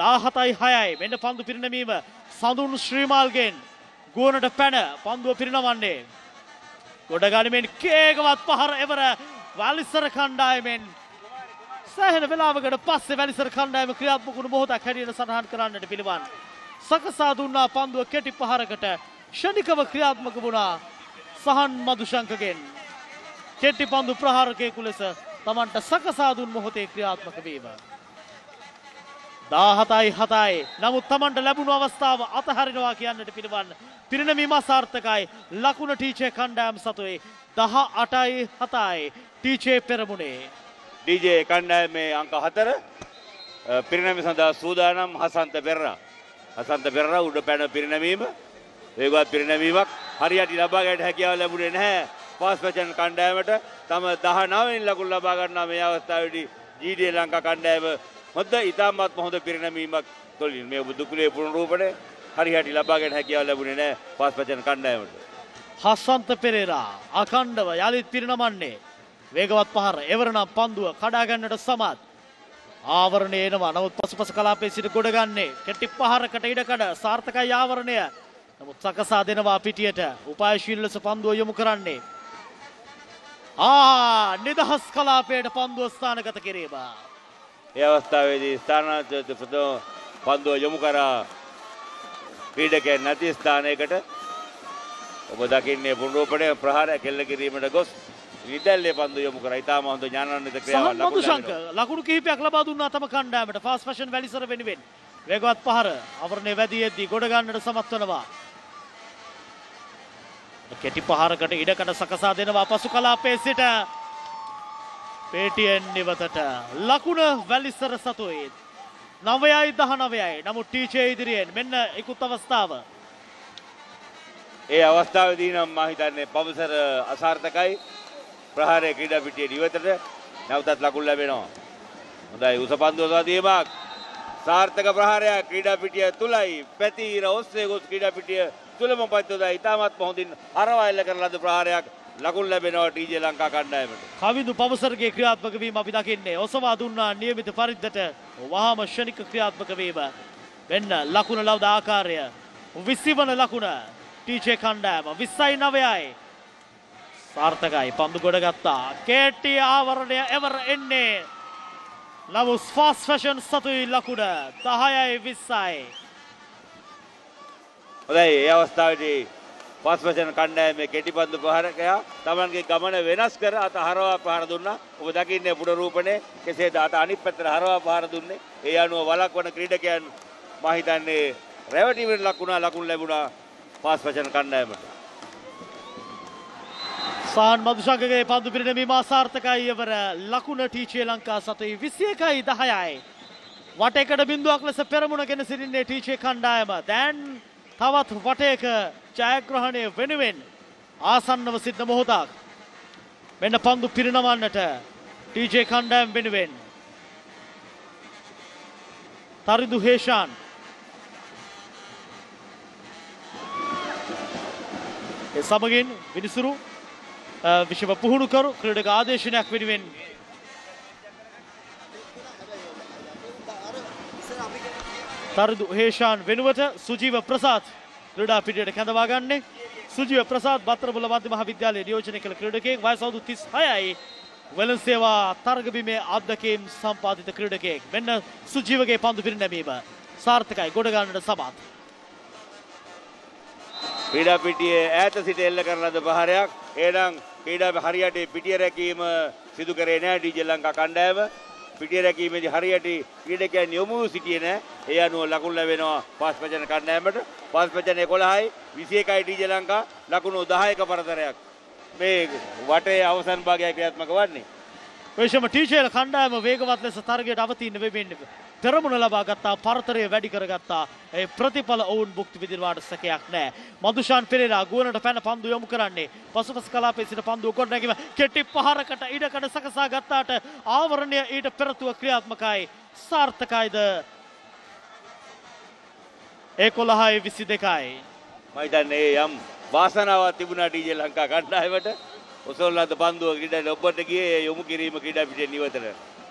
දහසයි හයයි මෙන්න පන්දු පිරිනමීම සඳුන් ශ්‍රීමාල්ගෙන් ගුවනට පැන පන්දුව පිරිනමන්නේ. ගොඩගනිමින් කේගවත් පහර එවර වැලිසර කණ්ඩායමෙන්. සෑහෙන වෙලාවකට පස්සේ වැලිසර කණ්ඩායම ක්‍රියාත්මක වුණු මොහොතක් හැටියට සටහන් කරන්නට පිළිවන්. සකසා දුන්නා පන්දුව කෙටි පහරකට ෂණිකව ක්‍රියාත්මක වුණා සහන් මදුශංකගෙන්. කෙටි පන්දු ප්‍රහාරකයෙකු ලෙස Tamanට සකසා දුන් මොහොතේ ක්‍රියාත්මක වීම. දහසයි හතයි නමුත් Tamanට ලැබුණු අවස්ථාව අතහරිනවා කියන්නට පිළිවන්. පිරිනමීම අසාර්ථකයි. ලකුණ ටීජේ කණ්ඩායම සතුයි දහඅටයි හතයි ටීජේ පෙරමුණේ. ඩීජේ කණ්ඩායමේ අංක හතර පිරිනැමීම සඳහා සූදානම් හසන්ත පෙරරා. හසන්ත පෙරරා උඩ පැන පිරිනැමීම වේගවත් පිරිනැමීමක් හරියට ලබා ගන්නට හැකියාව ලැබුණේ නැහැ පාස් වැචන් කණ්ඩායමට. තම දහනව වෙනි ලකුණු ලබා ගන්නා මේ අවස්ථාවේදී ජී ඩී ලංකා කණ්ඩායම හොඳ ඉතාමත් හොඳ පිරිනැමීමක් තොලින් මේ දුකුලේ පුනරූපණය හරියට ලබා ගන්නට හැකියාව ලැබුණේ නැහැ පාස් වැචන් කණ්ඩායමට. හසන්ත පෙරරා අඛණ්ඩව යලිත් පිරිනමන්නේ. වේගවත් පහර එවරනම් පන්දුව කඩා ගන්නට සමත්. ආවරණය එනවා. නමුත් පසුපස කලාපයේ සිට ගොඩ ගන්නේ කෙටි පහරකට ඉඩකඩ සාර්ථකයි ආවරණය. නමුත් සකසා දෙනවා පිටියට උපායශීලී ලෙස පන්දුව යොමු කරන්නේ. ආ නිදහස් කලාපයට පන්දුව ස්ථානගත කිරීම. ඒ අවස්ථාවේදී ස්ථානාන්තර ප්‍රථම පන්දුව යොමු කරා ක්‍රීඩකයන් නැති ස්ථානයකට. ඔබ දකින්නේ පුනරූපණය ප්‍රහාරය කෙල්ල කිරීමට ගොස් විදල්ලේ පන්දු යොමු කරා. ඉතාම හොඳ ඥානන්විත ක්‍රියාවක් ලකුණු ලකුණු කිහිපයක් ලබා දුන්නා තම කණ්ඩායමට ෆාස්ට් ෆැෂන් වැලිසර වෙනුවෙන්. වේගවත් පහර අවරණය වැඩිෙද්දී ගොඩ ගන්නට සමත් වෙනවා. කෙටි පහරකට ඉඩකඩ සකසා දෙනවා පසු කලාපයේ සිට පේටියෙන් නිවතට. ලකුණ වැලිසර සතුයි. නවයයි දහ නවයයි. නමුත් ටීචේ ඉදිරියෙන් මෙන්න ඉකුත් අවස්ථාව. ඒ අවස්ථාවේදී නම් මා හිතන්නේ පවසර අසාර්ථකයි. ප්‍රහාරයේ ක්‍රීඩා පිටියේ ඉවතට නැවතත් ලකුණු ලැබෙනවා. හොඳයි උස පන්දුව සදීමක්. සාර්ථක ප්‍රහාරයක් ක්‍රීඩා පිටිය තුලයි. පැතිර ඔස්සේ ගොස් ක්‍රීඩා පිටිය තුලම පන්දුවයි. ඉතාමත් හොඳින් අරවයිල කරන ලද ප්‍රහාරයක් ලකුණු ලැබෙනවා ටීජේ ලංකා කණ්ඩායමට. කවිදු පවසරගේ ක්‍රියාත්මක වීම අපි දකින්නේ. ඔසවා දුන්නා નિયમિત පරිද්දට වහාම ශනික ක්‍රියාත්මක වීම. මෙන්න ලකුණ ලබන ආකාරය. විස්ස වන ලකුණ ටීජේ කණ්ඩායම විස්සයි නවයයි. සාර්ථකයි පන්දු ගොඩ ගත්තා. කේටි ආවරණය එවර එන්නේ. ලවුස් ෆාස්ට් ෆැෂන් සතුයි ලකුණ දහයයි විස්සයි. හොඳයි ඒ අවස්ථාවේදී पास वचन कंडे में केटी पंदु प्रहार गया तमन के गमन वेनस कर आता हरवा प्रहार दुन्ना उदाकी ने पुनरूपणे कैसे दाता अनित पत्र हरवा प्रहार दुन्ने ये अनु वालक वन क्रीडक यान माहिता ने रेवटी में लकुना लकुन लेबुना पास वचन कंडे में सान मधुशांक के पंदु पिरने में मासार्थ का ये वर लकुना टीचे लंका सतोई विषय का ही दहायाए वाटेकर बिंदु अकल से पैरमुना के नसीरी ने टीचे कंडे में दैन තවත් වටයක ජයග්‍රහණය වෙනුවෙන් ආසන්නව සිද්ධ මොහොතක් මෙන්න පන්දු පිරිනමන්නට ටීජේ කණ්ඩායම වෙනුවෙන් තරිදු හේෂාන් ඒ සමගින් විනිසුරු විශේෂ පුහුණුකරු ක්‍රීඩක ආදේශනයක් වෙනුවෙන් තරිදු හේෂාන් වෙනුවට සුජීව ප්‍රසාද් ක්‍රීඩා පිටියට කැඳවා ගන්නේ. සුජීව ප්‍රසාද් බත්තරබුල මධ්‍ය මහාවිද්‍යාලයේ නියෝජනය කළ ක්‍රීඩකයෙක්. වයස අවුරුදු තිස් හයයි. වෙළඳ සේවා තරගබිමේ අත්දැකීම් සම්පාදිත ක්‍රීඩකයෙක්. මෙන්න සුජීවගේ පන්දු පිරිනැමීම සාර්ථකයි. ගොඩ ගන්නට සමත්. ක්‍රීඩා පිටියේ ඈත සිට එල්ල කරන ලද ප්‍රහාරයක්. එනම් ක්‍රීඩා හරියට පිටිය රැකීම සිදු කරේ නැහැ ඩීජේ ලංකා කණ්ඩායම. පිටිය රැකීමේදී හරියට ක්‍රීඩකයන් යොමු සිටියේ නැහැ. ඒ අනුව ලකුණු ලැබෙනවා පාස් වචන කණ්ඩායමට. පාස් වචන එකොළහයි විසි එකයි ඩීජේ ලංකා ලකුණු දහයක පරතරයක්. මේ වටේ අවසන් භාගය ක්‍රියාත්මක වන්නේ. විශේෂම ටීජේ කණ්ඩායම වේගවත් ලෙස තරගයට අවතීන වෙමින් පෙරමුණ ලබා ගත්තා. පරතරය වැඩි කරගත්තා. ඒ ප්‍රතිඵල ඔවුන් භුක්ති විඳිනවාට සැකයක් නැහැ. මදුෂාන් පෙරේරා ගුවනට පැන පන්දු යොමු කරන්නේ. පසුපස කලාපයේ සිට පන්දු කොට නැගීම කෙටි පහරකට ඉඩකඩ සකසා ගත්තාට ආවරණය ඊට පෙරතුව ක්‍රියාත්මකයි. සාර්ථකයිද එකොළහයි විසි දෙකයි. මම හිතන්නේ යම් වාසනාවක් තිබුණා ඩීජේ ලංකා කණ්ඩායමට. ඔසෝල්ලාද පන්දුව ක්‍රීඩා ඔබට ගියේ යොමු කිරීම ක්‍රීඩා පිටේ නිවතට.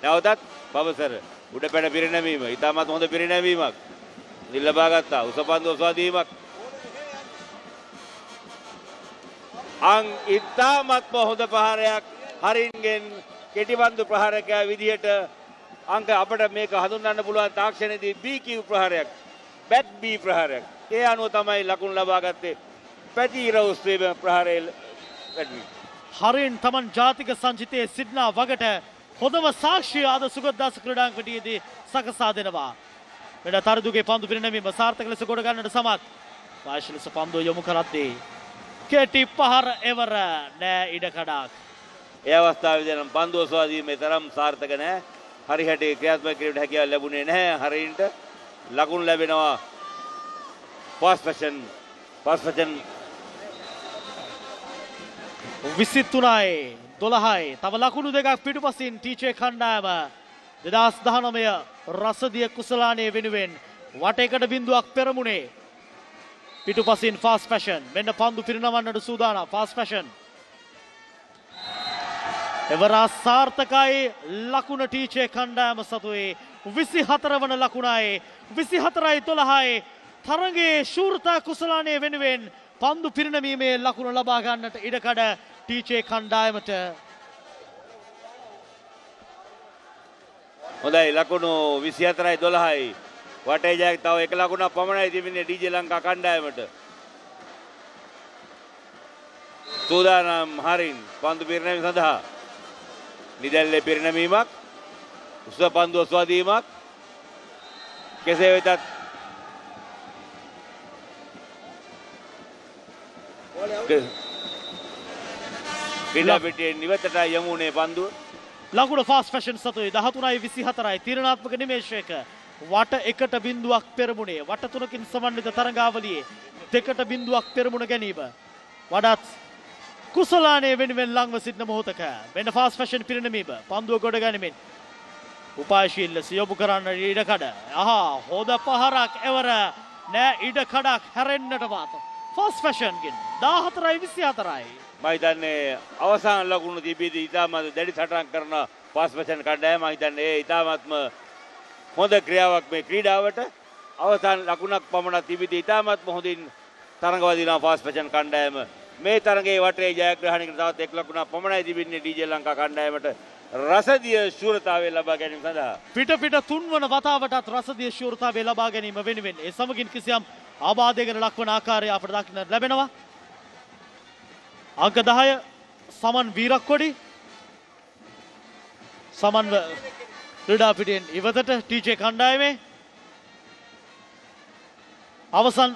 නැවතත් පවසර උඩ පැන පිරිනැමීම ඉතාමත් හොඳ පිරිනැමීමක් නිලබා ගත්තා. උසපන්දු ඔසවාදීමක් අං ඉතාමත්ම හොඳ ප්‍රහාරයක් හරින්ගෙන් කෙටිපන්දු ප්‍රහාරකයා විදිහට අංක අපිට මේක හඳුන්වන්න පුළුවන් තාක්ෂණයේදී බී කිව් ප්‍රහාරයක් බැට් බී ප්‍රහාරයක්. ඒ අනුව තමයි ලකුණු ලබා ගත්තේ පැතිර ඔස්සේ ප්‍රහාරය වැඩි. හරින් තමන් ජාතික සංචිතයේ සිඩ්නා වගට හොඳම සාක්ෂිය අද සුගතදාස ක්‍රීඩාංගණයේදී සකසා දෙනවා. මෙන්න තරුදුගේ පන්දු පිරිනැමීම සාර්ථක ලෙස ගොඩ ගන්නට සමත්. වාශිලස පන්දුව යොමු කරද්දී කෙටි පහර එවර නෑ ඉඩකඩක්. ඒ අවස්ථාවේදී නම් පන්දුව සවාදීමේ තරම් සාර්ථක නෑ. හරියට ක්‍රියාත්මක කිරීමට හැකියාව ලැබුණේ නැහැ. හරියට ලකුණු ලැබෙනවා. පස්වචන් පස්වචන් විසි තුනයි. දොළහයි තව ලකුණු දෙකක් පිටුපසින් ටීචේ කණ්ඩායම දෙදහස් දහනවය රසදිය කුසලානේ වෙනුවෙන් වටයකට බිඳුවක් පෙරමුණේ. පිටුපසින් ෆාස්ට් ෆැෂන් මෙන්න පන්දු පිරිනමන්නට සූදානම්. ෆාස්ට් ෆැෂන් එවරා සාර්ථකයි. ලකුණ ටීචේ කණ්ඩායම සතුයි විසි හතර වන ලකුණයි විසි හතරයි දොළහයි. තරගයේ ශූරතා කුසලානේ වෙනුවෙන් පන්දු පිරිනැමීමේ ලකුණ ලබා ගන්නට ඉඩකඩ ටීචේ කණ්ඩායමට. හොඳයි ලකුණු විසි හතරයි දොළහයි. වටේ ජයක් තව එක ලකුණක් පමණයි තිබෙන්නේ ඩීජේ ලංකා කණ්ඩායමට. සූදානම් හරින් පන්දු පිරිනැමීම සඳහා. නිදැල්ලේ පිරිනැමීමක් උස පන්දු ඔසවාදීමක්. කෙසේ වෙතත් ක්‍රීඩා පිටියේ නිවතට යමුනේ පන්දුව. ලකුණ ෆාස්ට් ෆැෂන් සතුයි දහතුනයි විසි හතරයි. තීරණාත්මක නිමේෂයක වට එකට බිඳුවක් පෙරමුණේ වට තුනකින් සමන්විත තරඟාවලියේ දෙකට බිඳුවක් පෙරමුණ ගැනීම වඩාත් කුසලානේ වෙනුවෙන් ලංව සිටින මොහොතක වෙන ෆාස්ට් ෆැෂන් පිරිනමීම පන්දුව ගොඩ ගනිමින් උපායශීලව සියොමු කරන්න ඉඩකඩ අහා හොද පහරක් එවර නෑ ඉඩකඩක් හැරෙන්නට වාත ෆාස්ට් ෆැෂන් ගින් දාහතරයි විසිහතරයි මයිදන්නේ අවසාන ලකුණු තිබීදී ඉතාමත් දැඩි සටන් කරන ෆාස්ට් ෆැෂන් කණ්ඩායම මයිදන්නේ ඉතාමත්ම හොඳ ක්‍රියාවක් මේ ක්‍රීඩාවට අවසාන ලකුණක් පමණක් තිබිදී ඉතාමත්ම හොඳින් තරඟවදීලා ෆාස්ට් ෆැෂන් කණ්ඩායම මේ තරඟයේ වටේ ජයග්‍රහණයකට තවත් එක් ලකුණක් පමණයි තිබෙන්නේ ඩීජේ ලංකා කණ්ඩායමට රසදිය ශූරතාවය ලබා ගැනීම සඳහා පිට පිට තුන්වන වතාවටත් රසදිය ශූරතාවය ලබා ගැනීම වෙනුවෙන් ඒ සමගින් කිසියම් ආබාධයකට ලක්වන ආකාරය අපට දක්නට ලැබෙනවා අංක දහය සමන් වීරක්කොඩි සමන්ව ක්‍රීඩා පිටින් ඉවතට ටීජේ කණ්ඩායමේ අවසන්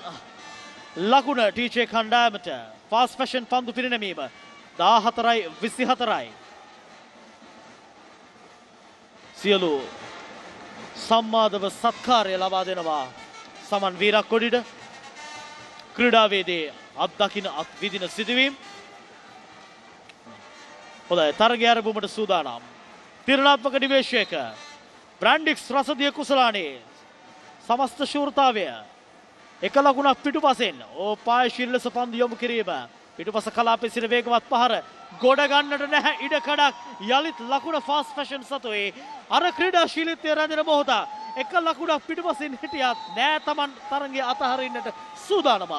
ලකුණ ටීජේ කණ්ඩායමට ෆාස්ට් ෆැෂන් පන්දු පිරිනැමීම දාහතරයි විසිහතරයි සියලු සම්මාදව සත්කාරය ලබා දෙනවා සමන් වීරක්කොඩිට ක්‍රීඩාවේදී අත්දකින්න අත්විඳින සිදුවීම් හොඳයි තරගය ආරම්භයට සූදානම් තිරණාත්මක නිවේශයක බ්‍රැන්ඩික්ස් රසදිය කුසලානේ සමස්ත ශූරතාවය එක ලකුණක් පිටුපසෙන් ඕපායශීලී ලෙස පන්දු යොමු කිරීම පිටුපස කලාපයේ සිට වේගවත් පහර ගොඩ ගන්නට නැහැ ඉඩ කඩක් යලිත් ලකුණ ෆාස්ට් ෆැෂන් සතුයි අර ක්‍රීඩාශීලීත්වය රැඳෙන මොහොත එක ලකුණක් පිටුපසින් හිටියත් නෑ Taman තරගය අතහරින්නට සූදානම්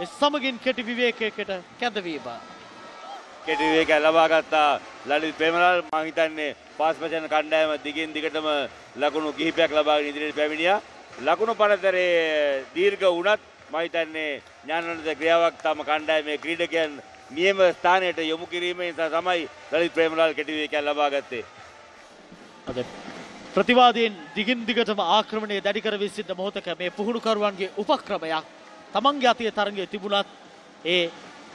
ඒ සමගින් කෙටි විවේකයකට කැඳවීම කෙටි විවේකය ලබාගත් ලලිත් ප්‍රේමලාල් මම හිතන්නේ ෆාස්ට් ෆැෂන් කණ්ඩායම දිගින් දිගටම ලකුණු කිහිපයක් ලබාගෙන ඉදිරියට පැමිණියා. ලකුණු පරතරයේ දීර්ඝ වුණත් මම හිතන්නේ ඥානනන්ද ක්‍රියාවක් තම කණ්ඩායමේ ක්‍රීඩකයන් නියම ස්ථානයට යොමු කිරීමෙන් තමයි ලලිත් ප්‍රේමලාල් කෙටි වේගයක් ලබා ගත්තේ. අද ප්‍රතිවාදීන් දිගින් දිගටම ආක්‍රමණය දැඩි කර විසින්න මොහොතක මේ පුහුණුකරුවන්ගේ උපක්‍රමයක් තමන්ගේ අතේ තරගයේ තිබුණත් ඒ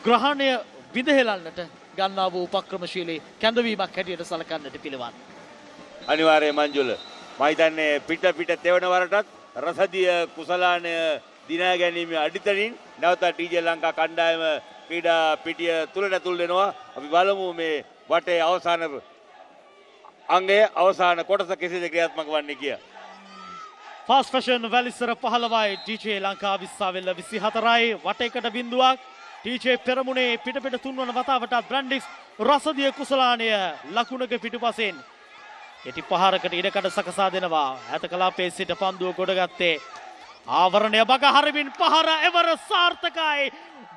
ග්‍රහණය විදහෙලන්නට ගන්නා වූ උපක්‍රමශීලී කැඳවීමක් හැටියට සලකන්නට පිළිවන්. අනිවාර්යයෙන් මංජුල. මම හිතන්නේ පිට පිට තෙවන වරටත් රසදිය කුසලාණය දිනා ගැනීම අඩිතරින් නැවත ඩීජේ ලංකා කණ්ඩායම ක්‍රීඩා පිටිය තුලට ඇතුල් වෙනවා. අපි බලමු මේ වටේ අවසාන අංගයේ අවසාන කොටස කෙසේද ක්‍රියාත්මක වන්නේ කියලා. ෆාස්ට් ෆැෂන් වැලිසර පහළවයි ඩීජේ ලංකා විස්සාවෙල්ල විසිහතරයි වටේකට බිඳුවක් ටීජේ පෙරමුණේ පිට පිට තුන්වන වතාවටත් බ්‍රැන්ඩික්ස් රසදිය කුසලාණය ලකුණක පිටුපසෙන් කෙටි පහරකට ඉඩකඩ සකසා දෙනවා ඈත කලාපයේ සිට පන්දුව ගොඩගත්තේ ආවරණය බග හරිමින් පහර එවර සාර්ථකයි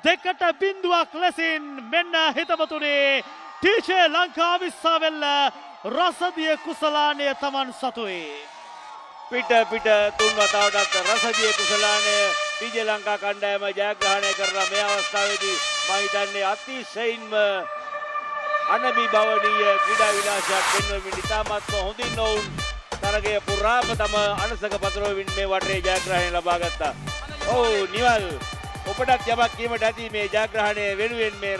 දෙකට බිඳුවක් ලෙසින් මෙන්න හිතවතුනේ ටීජේ ලංකා විස්සාවෙල්ල රසදිය කුසලාණය Taman සතුයි පිට පිට තුන් වතාවටත් රසදිය කුසලාණය ඩීජේ ලංකා කණ්ඩායම ජයග්‍රහණය කරලා මේ අවස්ථාවේදී මම හිතන්නේ අතිශයින්ම අනවිභවනීය ක්‍රීඩා විලාසයක් වෙනුවෙන් ඉතාමත් හොඳින් ඔවුන් තරගය පුරාම තම අනසක පතරවෙන් මේ වටේ ජයග්‍රහණය ලබා ගත්තා. ඔව් නිවල් ඔබටත් යමක් කීමට ඇති මේ ජයග්‍රහණය වෙනුවෙන් මේ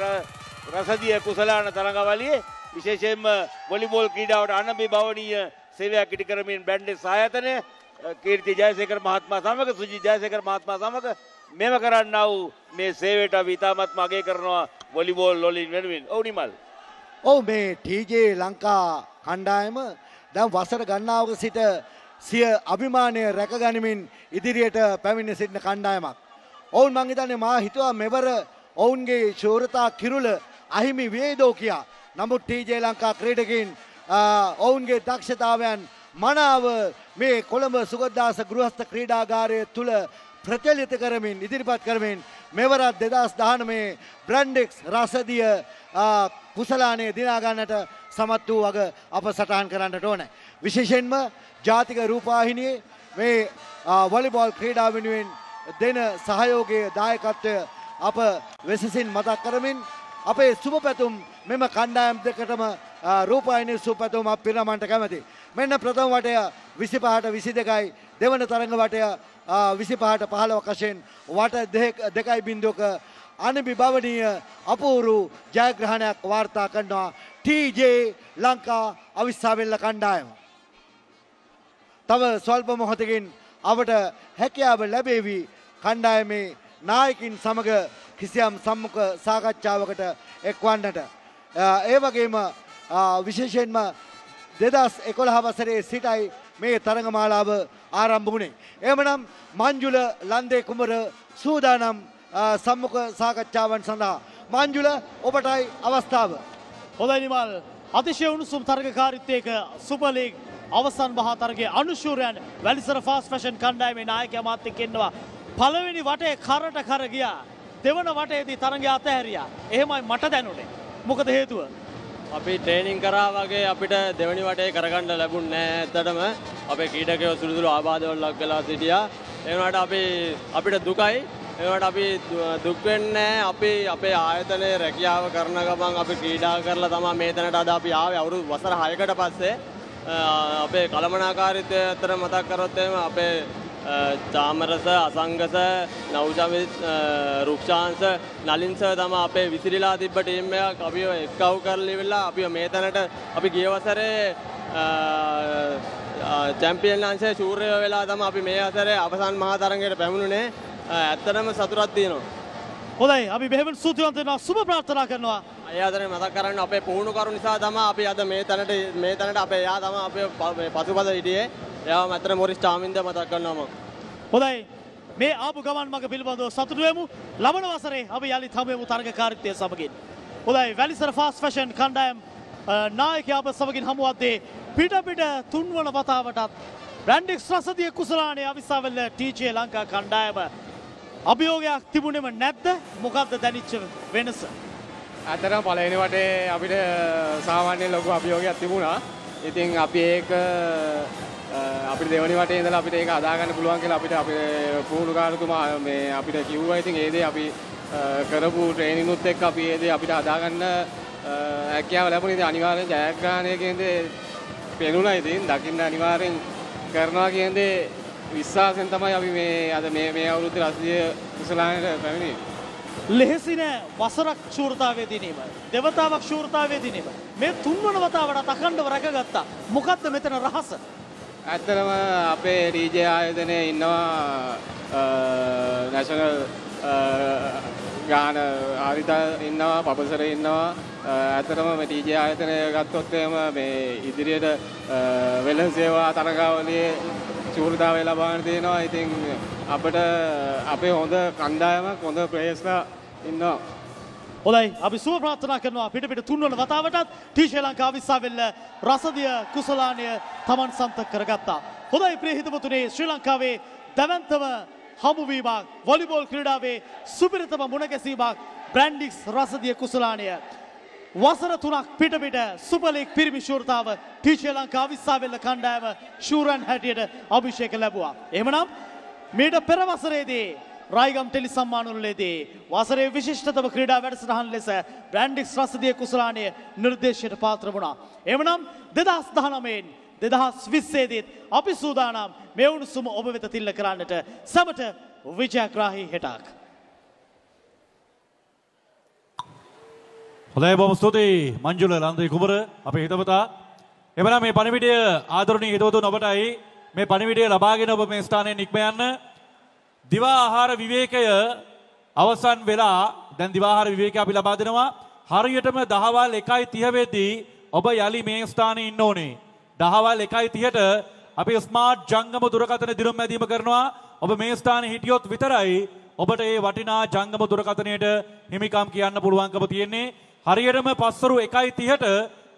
රසදිය කුසලාන තරඟාවලියේ විශේෂයෙන්ම වොලිබෝල් ක්‍රීඩාවට අනවිභවනීය සේවයක් ඉටි කරමින් බ්‍රැන්ඩික්ස් ආයතනය කීර්ති ජයසේකර මහත්මයා සමග සුජිත් ජයසේකර මහත්මයා සමග මෙව කරන්නා වූ මේ සේවයට අපි ඉතාමත් අගය කරනවා වොලිබෝල් වලින් වෙනුවෙන්. ඔව් නිමල්. ඔව් මේ ටීජේ ලංකා කණ්ඩායම දැන් වසර ගණනාවක සිට සිය අභිමානය රැකගනිමින් ඉදිරියට පැමිණ සිටින කණ්ඩායමක්. ඔවුන් මං හිතන්නේ මා හිතුවා මෙවර ඔවුන්ගේ ශූරතා කිරුළ අහිමි වේදෝ කියා. නමුත් ටීජේ ලංකා ක්‍රීඩකයන් ඔවුන්ගේ දක්ෂතාවයන් මනාව මේ කොළඹ සුගතදාස ගෘහස්ත ක්‍රීඩාගාරය තුල ප්‍රචලිත කරමින් ඉදිරිපත් කරමින් මෙවරත් දෙදහස් දහනවයේ බ්‍රැන්ඩික්ස් රසදිය කුසලාණය දිනා ගන්නට සමත් වූ වග අප සටහන් කරන්නට ඕන. විශේෂයෙන්ම ජාතික රූපවාහිනියේ මේ වොලිබෝල් ක්‍රීඩා වෙනුවෙන් දෙන සහයෝගයේ දායකත්වය අප වෙසසින් මතක් කරමින් අපේ සුබපැතුම් මෙම කණ්ඩායම් දෙකටම රූපවාහිනියේ සුබපැතුම් අප පිරිනමන්නට කැමැතියි. මෙන්න ප්‍රථම වටය විසිපහට විසිදෙකයි දෙවන තරඟ වටය විසිපහට පහළොවක වශයෙන් වට දෙකයි බිංදුවක අනවිභවනීය අපූරු ජයග්‍රහණයක් වාර්තා කරනවා ටීජේ ලංකා අවිස්සාවෙල්ල කණ්ඩායම. තව ස්වල්ප මොහොතකින් අවට හැකියාව ලැබෙවි. කණ්ඩායමේ නායකින් සමග කිසියම් සම්මුඛ සාකච්ඡාවකට එක්වන්නට. ඒ වගේම විශේෂයෙන්ම දෙදහස් එකොළහ වසරේ සිටයි මේ තරගමාලාව ආරම්භ වුණේ. එහෙමනම් මංජුල ලන්දේ කුමර සූදානම් සම්මුඛ සාකච්ඡාවන් සඳහා. මංජුල ඔබටයි අවස්ථාව. හොඳයි නිමල්. අතිශය උණුසුම් තරගකාරීත්වයක සුපර් ලීග් අවසන් මහා තරගයේ අනුශූරයන් වැලිසර ෆාස්ට් ෆැෂන් කණ්ඩායමේ නායකයා මාත් එක්ක ඉන්නවා. පළවෙනි වටේ කරට කර ගියා. දෙවන වටේදී තරගය අතහැරියා. එහෙමයි මට දැනුනේ. මොකද හේතුව? අපි ට්‍රේනින් කරා වගේ අපිට දෙවනි වටේ කරගන්න ලැබුණේ නැහැ ඇත්තටම. අපේ ක්‍රීඩකයෝ සුළුසුළු ආබාධවල ලක් වෙලා සිටියා. ඒ වුණාට අපි අපිට දුකයි. ඒ වුණාට අපි දුක් වෙන්නේ නැහැ. අපි අපේ ආයතනයේ රැකියාව කරන ගමන් අපි ක්‍රීඩා කරලා තමයි මේ තැනට අද අපි ආවේ අවුරුදු වසර හයකට පස්සේ. අපේ කළමනාකාරීත්වය අතර මතක් කරොත් එහෙම අපේ චාමරස අසංගස නවුජමිත් රුක්ෂාන්ස නලින්ස තමයි අපේ විසිරීලා තිබ්බ ටීම් එකක් අපිව එක්කව කරලිවිලා අපිව මේ තැනට අපි ගිය වසරේ චැම්පියන් අංශයේ ශූරය වෙලා තමයි අපි මේ වසරේ අවසන් මහා තරගයට පැමිණුනේ. ඇත්තටම සතුටක් තියෙනවා. හොඳයි අපි බෙහෙවින් සුතුවන්ත වෙනවා. සුබ ප්‍රාර්ථනා කරනවා. ආයතනයේ මතක් කරන්න අපේ පුහුණු කරු නිසා තමයි අපි අද මේ තැනට මේ තැනට අපේ එයා තමයි අපේ පසුපස හිටියේ. එයාම ඇත්තට මොරිස් ටාමින්ද මතක් කරනවා මම. හොඳයි මේ ආපු ගමන් මඟ පිළිබඳව සතුටු වෙමු. ලබන වසරේ අපි යලිත් හමු වෙමු තරගකාරීත්වය සමගින්. හොඳයි වැලිසර ෆාස්ට් ෆැෂන් කණ්ඩායම් නායකයා අප සමගින් හමු වද්දී පිට පිට තුන්වන වතාවටත් බ්‍රැන්ඩික්ස් රසදිය කුසලානේ අවිස්සාවල ටීජේ ලංකා කණ්ඩායම අභියෝගයක් තිබුණෙම නැද්ද? මොකක්ද දැනිච්ච වෙනස? ඇත්තටම පළවෙනි වටේ අපිට සාමාන්‍ය ලොකු අභියෝගයක් තිබුණා. ඉතින් අපි ඒක අපිට දෙවෙනි වටේ ඉඳලා අපිට ඒක අදා ගන්න පුළුවන් කියලා අපිට අපේ පුහුණුකාරතුමා මේ අපිට කිව්වා. ඉතින් ඒ දේ අපි කරපු ට්‍රේනින් උත් එක්ක අපි ඒ දේ අපිට අදා ගන්න හැකියාව ලැබුණා. ඉතින් අනිවාර්යෙන් ජයග්‍රහණයකින් දේ පෙනුණා. ඉතින් දකින්න අනිවාර්යෙන් කරනවා කියන දේ විශ්වාසයෙන් තමයි අපි මේ අද මේ මේ අවුරුද්දේ රසදිය කුසලානට පැමිණි. ලෙහෙසි නෑ වසරක් ශූරතාවයේදී නේම. දෙවතාවක් ශූරතාවයේදී නේම. මේ තුන්වන වතාවට අඛණ්ඩව රැකගත්තා. මොකද්ද මෙතන රහස? ඇත්තටම අපේ ඩීජේ ආයතනයේ ඉන්නවා නැෂනල් ගාන ආරිත ඉන්නවා පබසරේ ඉන්නවා. ඇත්තටම මේ ඩීජේ ආයතනය ගත්තොත් එහෙම මේ ඉදිරියට වෙළඳ සේවා තරගාවලියේ චූරතාවය ලබාගෙන තියෙනවා. ඉතින් අපිට අපේ හොඳ කණ්ඩායමක් හොඳ ප්ලේයර්ස්ලා ඉන්නවා. හොඳයි අපි සුබ ප්‍රාර්ථනා කරනවා පිට පිට තුන්වන වතාවටත් ටී ශ්‍රී ලංකා විශ්වවිද්‍යාල රසදිය කුසලානය තමන් සම්පත කරගත්තා. හොඳයි ප්‍රිය හිතවතුනි ශ්‍රී ලංකාවේ දැවැන්තම හමුවීමක් වොලිබෝල් ක්‍රීඩාවේ සුපිරිතම මුණගැසීමක් බ්‍රැන්ඩික්ස් රසදිය කුසලානය. වසර තුනක් පිට පිට සුපර් ලීග් පිරිමි ශූරතාව ටී ශ්‍රී ලංකා අවිස්සාවෙල්ල කණ්ඩායම ශූරන් හැටියට අභිෂේක ලැබුවා. එහෙමනම් මීට පෙර වසරේදී රයිගම් ටෙලි සම්මාන උළෙලේදී වසරේ විශිෂ්ටතම ක්‍රීඩා වැඩසටහන් ලෙස බ්‍රැන්ඩික්ස් රසදිය කුසලානය නිර්දේශයට පාත්‍ර වුණා. එහෙමනම් දෙදහස් දහනවයෙන් දෙදහස් විස්සේ දීත් අපි සූදානම් මේ උණුසුම ඔබ වෙත තිල්ල කරන්නට සමට විජයග්‍රාහී හෙටක්. හොඳයි බොහොම ස්තුතියි මංජුල ලන්දේ කුමර අපේ හිතවතා. එබැවින් මේ පණිවිඩය ආදරණීය හිතවතුන් ඔබටයි මේ පණිවිඩය ලබාගෙන ඔබ මේ ස්ථානයෙන් නික්ම යන්න. දිවා ආහාර විවේකය අවසන් වෙලා දැන් දිවා ආහාර විවේකය අපි ලබා දෙනවා. හරියටම දහවල් එකයි තිහ වෙද්දී ඔබ යලි මේ ස්ථානයේ ඉන්න ඕනේ. දහවල් එකයි තිහට අපි ස්මාර්ට් ජංගම දුරකථන දිනුම් මැදීම කරනවා. ඔබ මේ ස්ථානයේ හිටියොත් විතරයි ඔබට මේ වටිනා ජංගම දුරකථනයට හිමිකම් කියන්න පුළුවන්කම තියෙන්නේ. හරියටම පස්සරු එකයි තිහට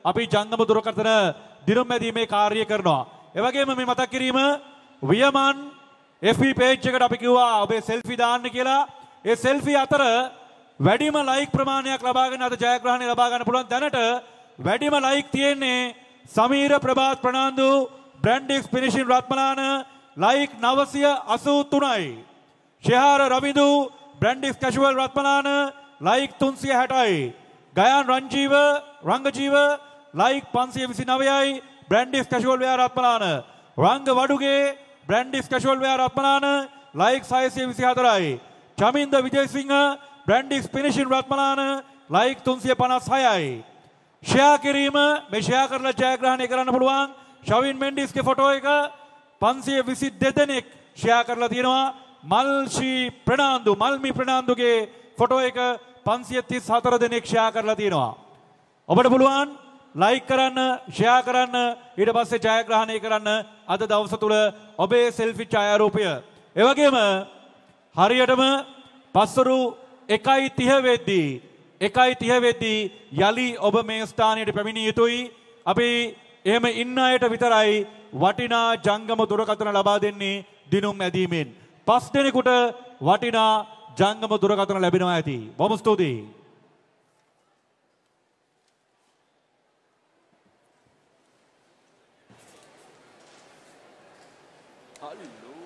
අපි ජංගම දුරකථන දිනුම් මැදීමේ කාර්ය කරනවා. එවැගේම මේ මතක් කිරීම වියමන් එෆ් බී page එකට අපි කිව්වා ඔබේ selfie දාන්න කියලා. ඒ selfie අතර වැඩිම like ප්‍රමාණයක් ලබාගෙන අද ජයග්‍රහණය ලබා ගන්න පුළුවන්. දැනට වැඩිම like තියෙන්නේ සමීර ප්‍රභාත් ප්‍රනාන්දු බ්‍රැන්ඩික්ස් ෆිනිෂින් රත්මලාන like නවසිය අසූ තුනයි. ශෙහාර රවිදු බ්‍රැන්ඩික්ස් කැෂුවල් රත්මලාන like තුන්සිය හැටයි. ගයන් රංජීව රංගජීව ලයික් පන්සිය විසි නවයයි. Brandix casual wear Ratmalana Ranga Waduge Brandix casual wear Ratmalana like සයසිය විසි හතරයි. චමින්ද විජේසිංහ බ්‍රැන්ඩික්ස් ෆිනිෂින් රත්මලාන ලයික් තුන්සිය පනස් හයයි. ෂෙයා කිරීම මේ ෂෙයා කරලා ජයග්‍රහණය කරන්න පුළුවන්. ශවින් මෙන්ඩිස්ගේ ෆොටෝ එක पंसे विसित देदने शेयर कर लेती है ना मलशी प्रणांदु मलमी प्रणांदु के फोटो एक पंसे तीस सातरा देने शेयर कर लेती है ना ओबड़ बुलवान लाइक करन शेयर करन इधर पास से चाय ग्रहण एक करन आधा दावस तुले ओबे सेल्फी चाय रोपिया ये वाके में हरियाणा में पासरु एकाई तिहे वेदी एकाई तिहे वेदी याली ओबे में स्थान इधर पैमिनी एम इन्ना ऐट वितराई वाटीना जंगम दुर्गातना लबादेन्नी दिनों में दीमिन पास देने कुटे वाटीना जंगम दुर्गातना लबिनो आये थी बामुस्तो दी हालिलो